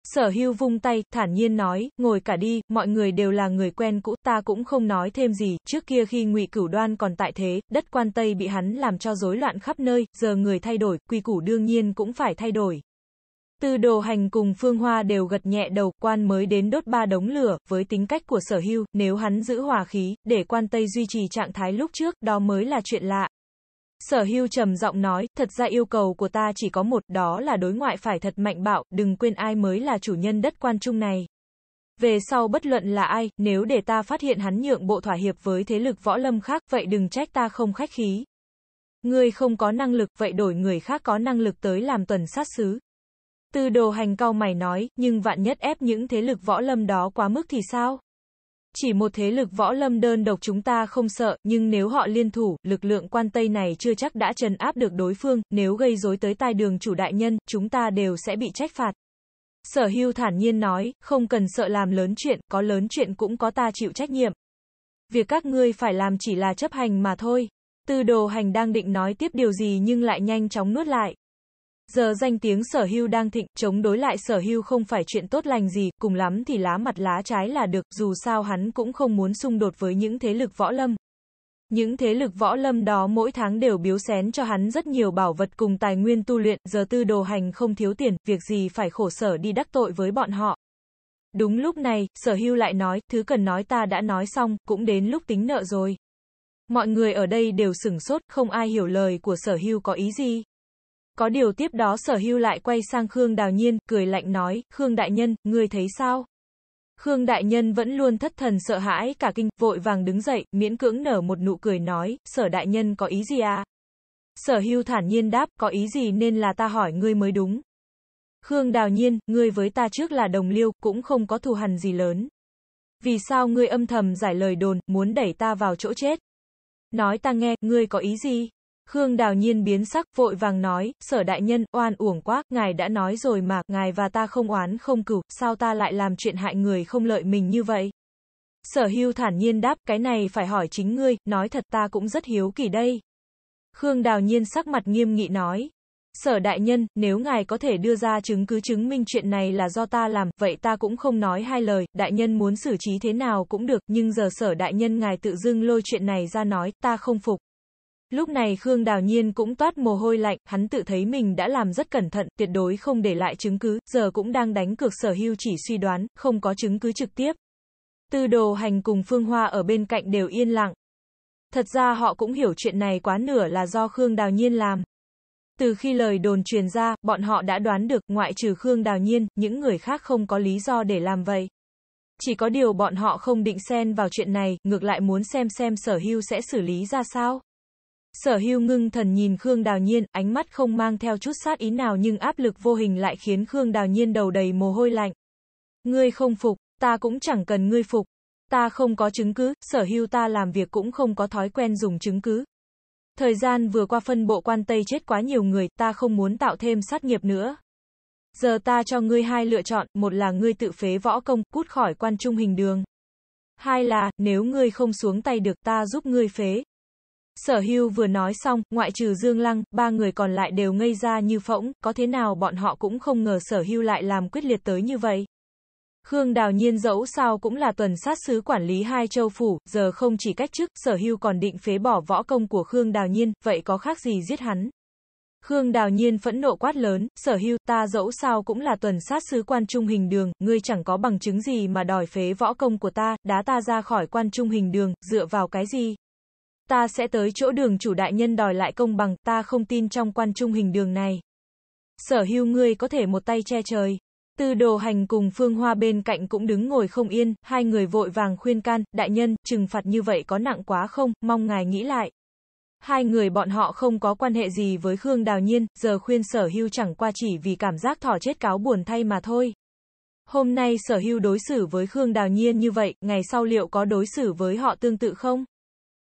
Sở Hưu vung tay, thản nhiên nói, ngồi cả đi, mọi người đều là người quen cũ, ta cũng không nói thêm gì, trước kia khi Ngụy Cửu Đoan còn tại thế, đất quan Tây bị hắn làm cho rối loạn khắp nơi, giờ người thay đổi, quy củ đương nhiên cũng phải thay đổi. Tư Đồ Hành cùng Phương Hoa đều gật nhẹ đầu, quan mới đến đốt ba đống lửa, với tính cách của Sở Hưu, nếu hắn giữ hòa khí, để quan Tây duy trì trạng thái lúc trước, đó mới là chuyện lạ. Sở Hưu trầm giọng nói, thật ra yêu cầu của ta chỉ có một, đó là đối ngoại phải thật mạnh bạo, đừng quên ai mới là chủ nhân đất quan trung này. Về sau bất luận là ai, nếu để ta phát hiện hắn nhượng bộ thỏa hiệp với thế lực võ lâm khác, vậy đừng trách ta không khách khí. Ngươi không có năng lực, vậy đổi người khác có năng lực tới làm tuần sát sứ. Tư Đồ Hành cau mày nói, nhưng vạn nhất ép những thế lực võ lâm đó quá mức thì sao? Chỉ một thế lực võ lâm đơn độc chúng ta không sợ, nhưng nếu họ liên thủ, lực lượng quan Tây này chưa chắc đã trấn áp được đối phương, nếu gây rối tới tai đường chủ đại nhân, chúng ta đều sẽ bị trách phạt. Sở Hưu thản nhiên nói, không cần sợ làm lớn chuyện, có lớn chuyện cũng có ta chịu trách nhiệm. Việc các ngươi phải làm chỉ là chấp hành mà thôi. Tư Đồ Hành đang định nói tiếp điều gì nhưng lại nhanh chóng nuốt lại. Giờ danh tiếng Sở Hưu đang thịnh, chống đối lại Sở Hưu không phải chuyện tốt lành gì, cùng lắm thì lá mặt lá trái là được, dù sao hắn cũng không muốn xung đột với những thế lực võ lâm. Những thế lực võ lâm đó mỗi tháng đều biếu xén cho hắn rất nhiều bảo vật cùng tài nguyên tu luyện, giờ Tư Đồ Hành không thiếu tiền, việc gì phải khổ sở đi đắc tội với bọn họ. Đúng lúc này, Sở Hưu lại nói, thứ cần nói ta đã nói xong, cũng đến lúc tính nợ rồi. Mọi người ở đây đều sửng sốt, không ai hiểu lời của Sở Hưu có ý gì. Có điều tiếp đó Sở Hưu lại quay sang Khương Đào Nhiên, cười lạnh nói, Khương đại nhân, ngươi thấy sao? Khương đại nhân vẫn luôn thất thần sợ hãi cả kinh, vội vàng đứng dậy, miễn cưỡng nở một nụ cười nói, Sở đại nhân có ý gì à? Sở Hưu thản nhiên đáp, có ý gì nên là ta hỏi ngươi mới đúng. Khương Đào Nhiên, ngươi với ta trước là đồng liêu, cũng không có thù hằn gì lớn. Vì sao ngươi âm thầm giải lời đồn, muốn đẩy ta vào chỗ chết? Nói ta nghe, ngươi có ý gì? Khương Đào Nhiên biến sắc, vội vàng nói, Sở đại nhân, oan uổng quá, ngài đã nói rồi mà, ngài và ta không oán không cửu, sao ta lại làm chuyện hại người không lợi mình như vậy? Sở Hưu thản nhiên đáp, cái này phải hỏi chính ngươi, nói thật ta cũng rất hiếu kỳ đây. Khương Đào Nhiên sắc mặt nghiêm nghị nói, Sở đại nhân, nếu ngài có thể đưa ra chứng cứ chứng minh chuyện này là do ta làm, vậy ta cũng không nói hai lời, đại nhân muốn xử trí thế nào cũng được, nhưng giờ Sở đại nhân ngài tự dưng lôi chuyện này ra nói, ta không phục. Lúc này Khương Đào Nhiên cũng toát mồ hôi lạnh, hắn tự thấy mình đã làm rất cẩn thận, tuyệt đối không để lại chứng cứ, giờ cũng đang đánh cược Sở Hưu chỉ suy đoán, không có chứng cứ trực tiếp. Tư Đồ Hành cùng Phương Hoa ở bên cạnh đều yên lặng. Thật ra họ cũng hiểu chuyện này quá nửa là do Khương Đào Nhiên làm. Từ khi lời đồn truyền ra, bọn họ đã đoán được, ngoại trừ Khương Đào Nhiên, những người khác không có lý do để làm vậy. Chỉ có điều bọn họ không định xen vào chuyện này, ngược lại muốn xem xem Sở Hưu sẽ xử lý ra sao. Sở Hưu ngưng thần nhìn Khương Đào Nhiên, ánh mắt không mang theo chút sát ý nào nhưng áp lực vô hình lại khiến Khương Đào Nhiên đầu đầy mồ hôi lạnh. Ngươi không phục, ta cũng chẳng cần ngươi phục. Ta không có chứng cứ, Sở Hưu ta làm việc cũng không có thói quen dùng chứng cứ. Thời gian vừa qua phân bộ quan Tây chết quá nhiều người, ta không muốn tạo thêm sát nghiệp nữa. Giờ ta cho ngươi hai lựa chọn, một là ngươi tự phế võ công, cút khỏi Quan Trung Hình Đường. Hai là, nếu ngươi không xuống tay được ta giúp ngươi phế. Sở Hưu vừa nói xong, ngoại trừ Dương Lăng, ba người còn lại đều ngây ra như phỗng, có thế nào bọn họ cũng không ngờ Sở Hưu lại làm quyết liệt tới như vậy. Khương Đào Nhiên dẫu sao cũng là tuần sát sứ quản lý hai châu phủ, giờ không chỉ cách chức, Sở Hưu còn định phế bỏ võ công của Khương Đào Nhiên, vậy có khác gì giết hắn. Khương Đào Nhiên phẫn nộ quát lớn, Sở Hưu, ta dẫu sao cũng là tuần sát sứ Quan Trung Hình Đường, ngươi chẳng có bằng chứng gì mà đòi phế võ công của ta, đá ta ra khỏi Quan Trung Hình Đường, dựa vào cái gì? Ta sẽ tới chỗ Đường chủ đại nhân đòi lại công bằng, ta không tin trong Quan Trung Hình Đường này. Sở Hưu ngươi có thể một tay che trời. Tư Đồ Hành cùng Phương Hoa bên cạnh cũng đứng ngồi không yên, hai người vội vàng khuyên can, đại nhân, trừng phạt như vậy có nặng quá không, mong ngài nghĩ lại. Hai người bọn họ không có quan hệ gì với Khương Đào Nhiên, giờ khuyên Sở Hưu chẳng qua chỉ vì cảm giác thỏ chết cáo buồn thay mà thôi. Hôm nay Sở Hưu đối xử với Khương Đào Nhiên như vậy, ngày sau liệu có đối xử với họ tương tự không?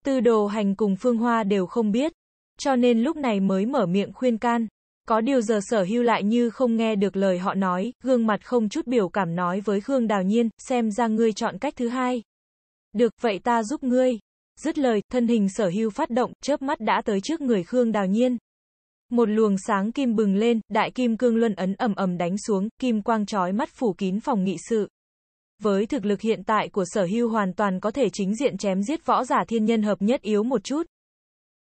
Tư Đồ Hành cùng Phương Hoa đều không biết, cho nên lúc này mới mở miệng khuyên can. Có điều giờ Sở Hưu lại như không nghe được lời họ nói, gương mặt không chút biểu cảm nói với Khương Đào Nhiên, xem ra ngươi chọn cách thứ hai. Được, vậy ta giúp ngươi. Dứt lời, thân hình Sở Hưu phát động, chớp mắt đã tới trước người Khương Đào Nhiên. Một luồng sáng kim bừng lên, đại kim cương luân ấn ầm ầm đánh xuống, kim quang chói mắt phủ kín phòng nghị sự. Với thực lực hiện tại của Sở Hưu hoàn toàn có thể chính diện chém giết võ giả thiên nhân hợp nhất yếu một chút.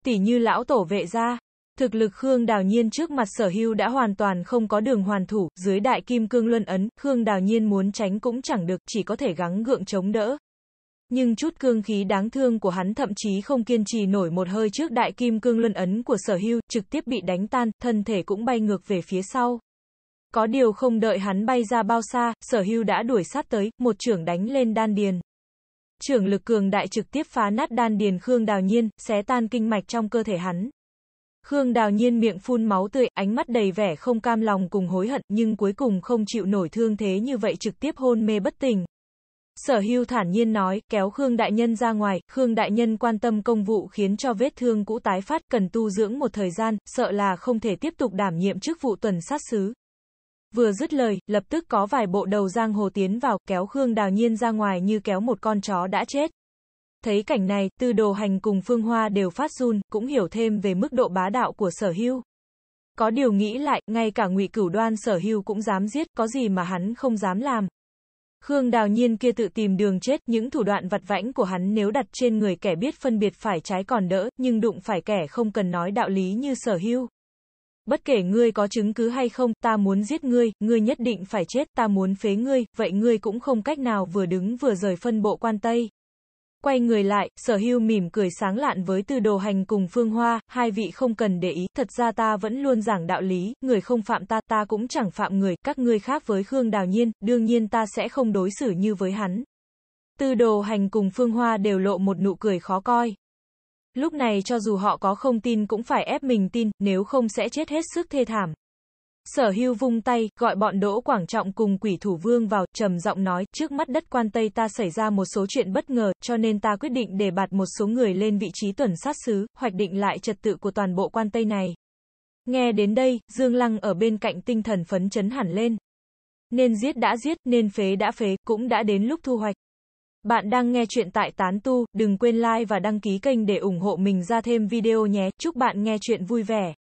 Tỷ như lão tổ Vệ gia. Thực lực Khương Đào Nhiên trước mặt Sở Hưu đã hoàn toàn không có đường hoàn thủ, dưới đại kim cương luân ấn, Khương Đào Nhiên muốn tránh cũng chẳng được, chỉ có thể gắng gượng chống đỡ. Nhưng chút cương khí đáng thương của hắn thậm chí không kiên trì nổi một hơi trước đại kim cương luân ấn của Sở Hưu, trực tiếp bị đánh tan, thân thể cũng bay ngược về phía sau. Có điều không đợi hắn bay ra bao xa, Sở Hưu đã đuổi sát tới, một chưởng đánh lên đan điền. Chưởng lực cường đại trực tiếp phá nát đan điền Khương Đào Nhiên, xé tan kinh mạch trong cơ thể hắn. Khương Đào Nhiên miệng phun máu tươi, ánh mắt đầy vẻ không cam lòng cùng hối hận, nhưng cuối cùng không chịu nổi thương thế như vậy trực tiếp hôn mê bất tỉnh. Sở Hưu thản nhiên nói, kéo Khương đại nhân ra ngoài, Khương đại nhân quan tâm công vụ khiến cho vết thương cũ tái phát, cần tu dưỡng một thời gian, sợ là không thể tiếp tục đảm nhiệm chức vụ tuần sát sứ. Vừa dứt lời, lập tức có vài bộ đầu giang hồ tiến vào, kéo Khương Đào Nhiên ra ngoài như kéo một con chó đã chết. Thấy cảnh này, Tư Đồ Hành cùng Phương Hoa đều phát run, cũng hiểu thêm về mức độ bá đạo của Sở Hưu. Có điều nghĩ lại, ngay cả Ngụy Cửu Đoan Sở Hưu cũng dám giết, có gì mà hắn không dám làm. Khương Đào Nhiên kia tự tìm đường chết, những thủ đoạn vặt vãnh của hắn nếu đặt trên người kẻ biết phân biệt phải trái còn đỡ, nhưng đụng phải kẻ không cần nói đạo lý như Sở Hưu. Bất kể ngươi có chứng cứ hay không, ta muốn giết ngươi, ngươi nhất định phải chết, ta muốn phế ngươi, vậy ngươi cũng không cách nào vừa đứng vừa rời phân bộ quan Tây. Quay người lại, Sở Hưu mỉm cười sáng lạn với Tư Đồ Hành cùng Phương Hoa, hai vị không cần để ý, thật ra ta vẫn luôn giảng đạo lý, người không phạm ta, ta cũng chẳng phạm người, các ngươi khác với Khương Đào Nhiên, đương nhiên ta sẽ không đối xử như với hắn. Tư Đồ Hành cùng Phương Hoa đều lộ một nụ cười khó coi. Lúc này cho dù họ có không tin cũng phải ép mình tin, nếu không sẽ chết hết sức thê thảm. Sở Hưu vung tay, gọi bọn Đỗ Quảng Trọng cùng Quỷ Thủ Vương vào, trầm giọng nói, trước mắt đất quan Tây ta xảy ra một số chuyện bất ngờ, cho nên ta quyết định đề bạt một số người lên vị trí tuần sát sứ, hoạch định lại trật tự của toàn bộ quan Tây này. Nghe đến đây, Dương Lăng ở bên cạnh tinh thần phấn chấn hẳn lên. Nên giết đã giết, nên phế đã phế, cũng đã đến lúc thu hoạch. Bạn đang nghe chuyện tại Tán Tu, đừng quên like và đăng ký kênh để ủng hộ mình ra thêm video nhé, chúc bạn nghe chuyện vui vẻ.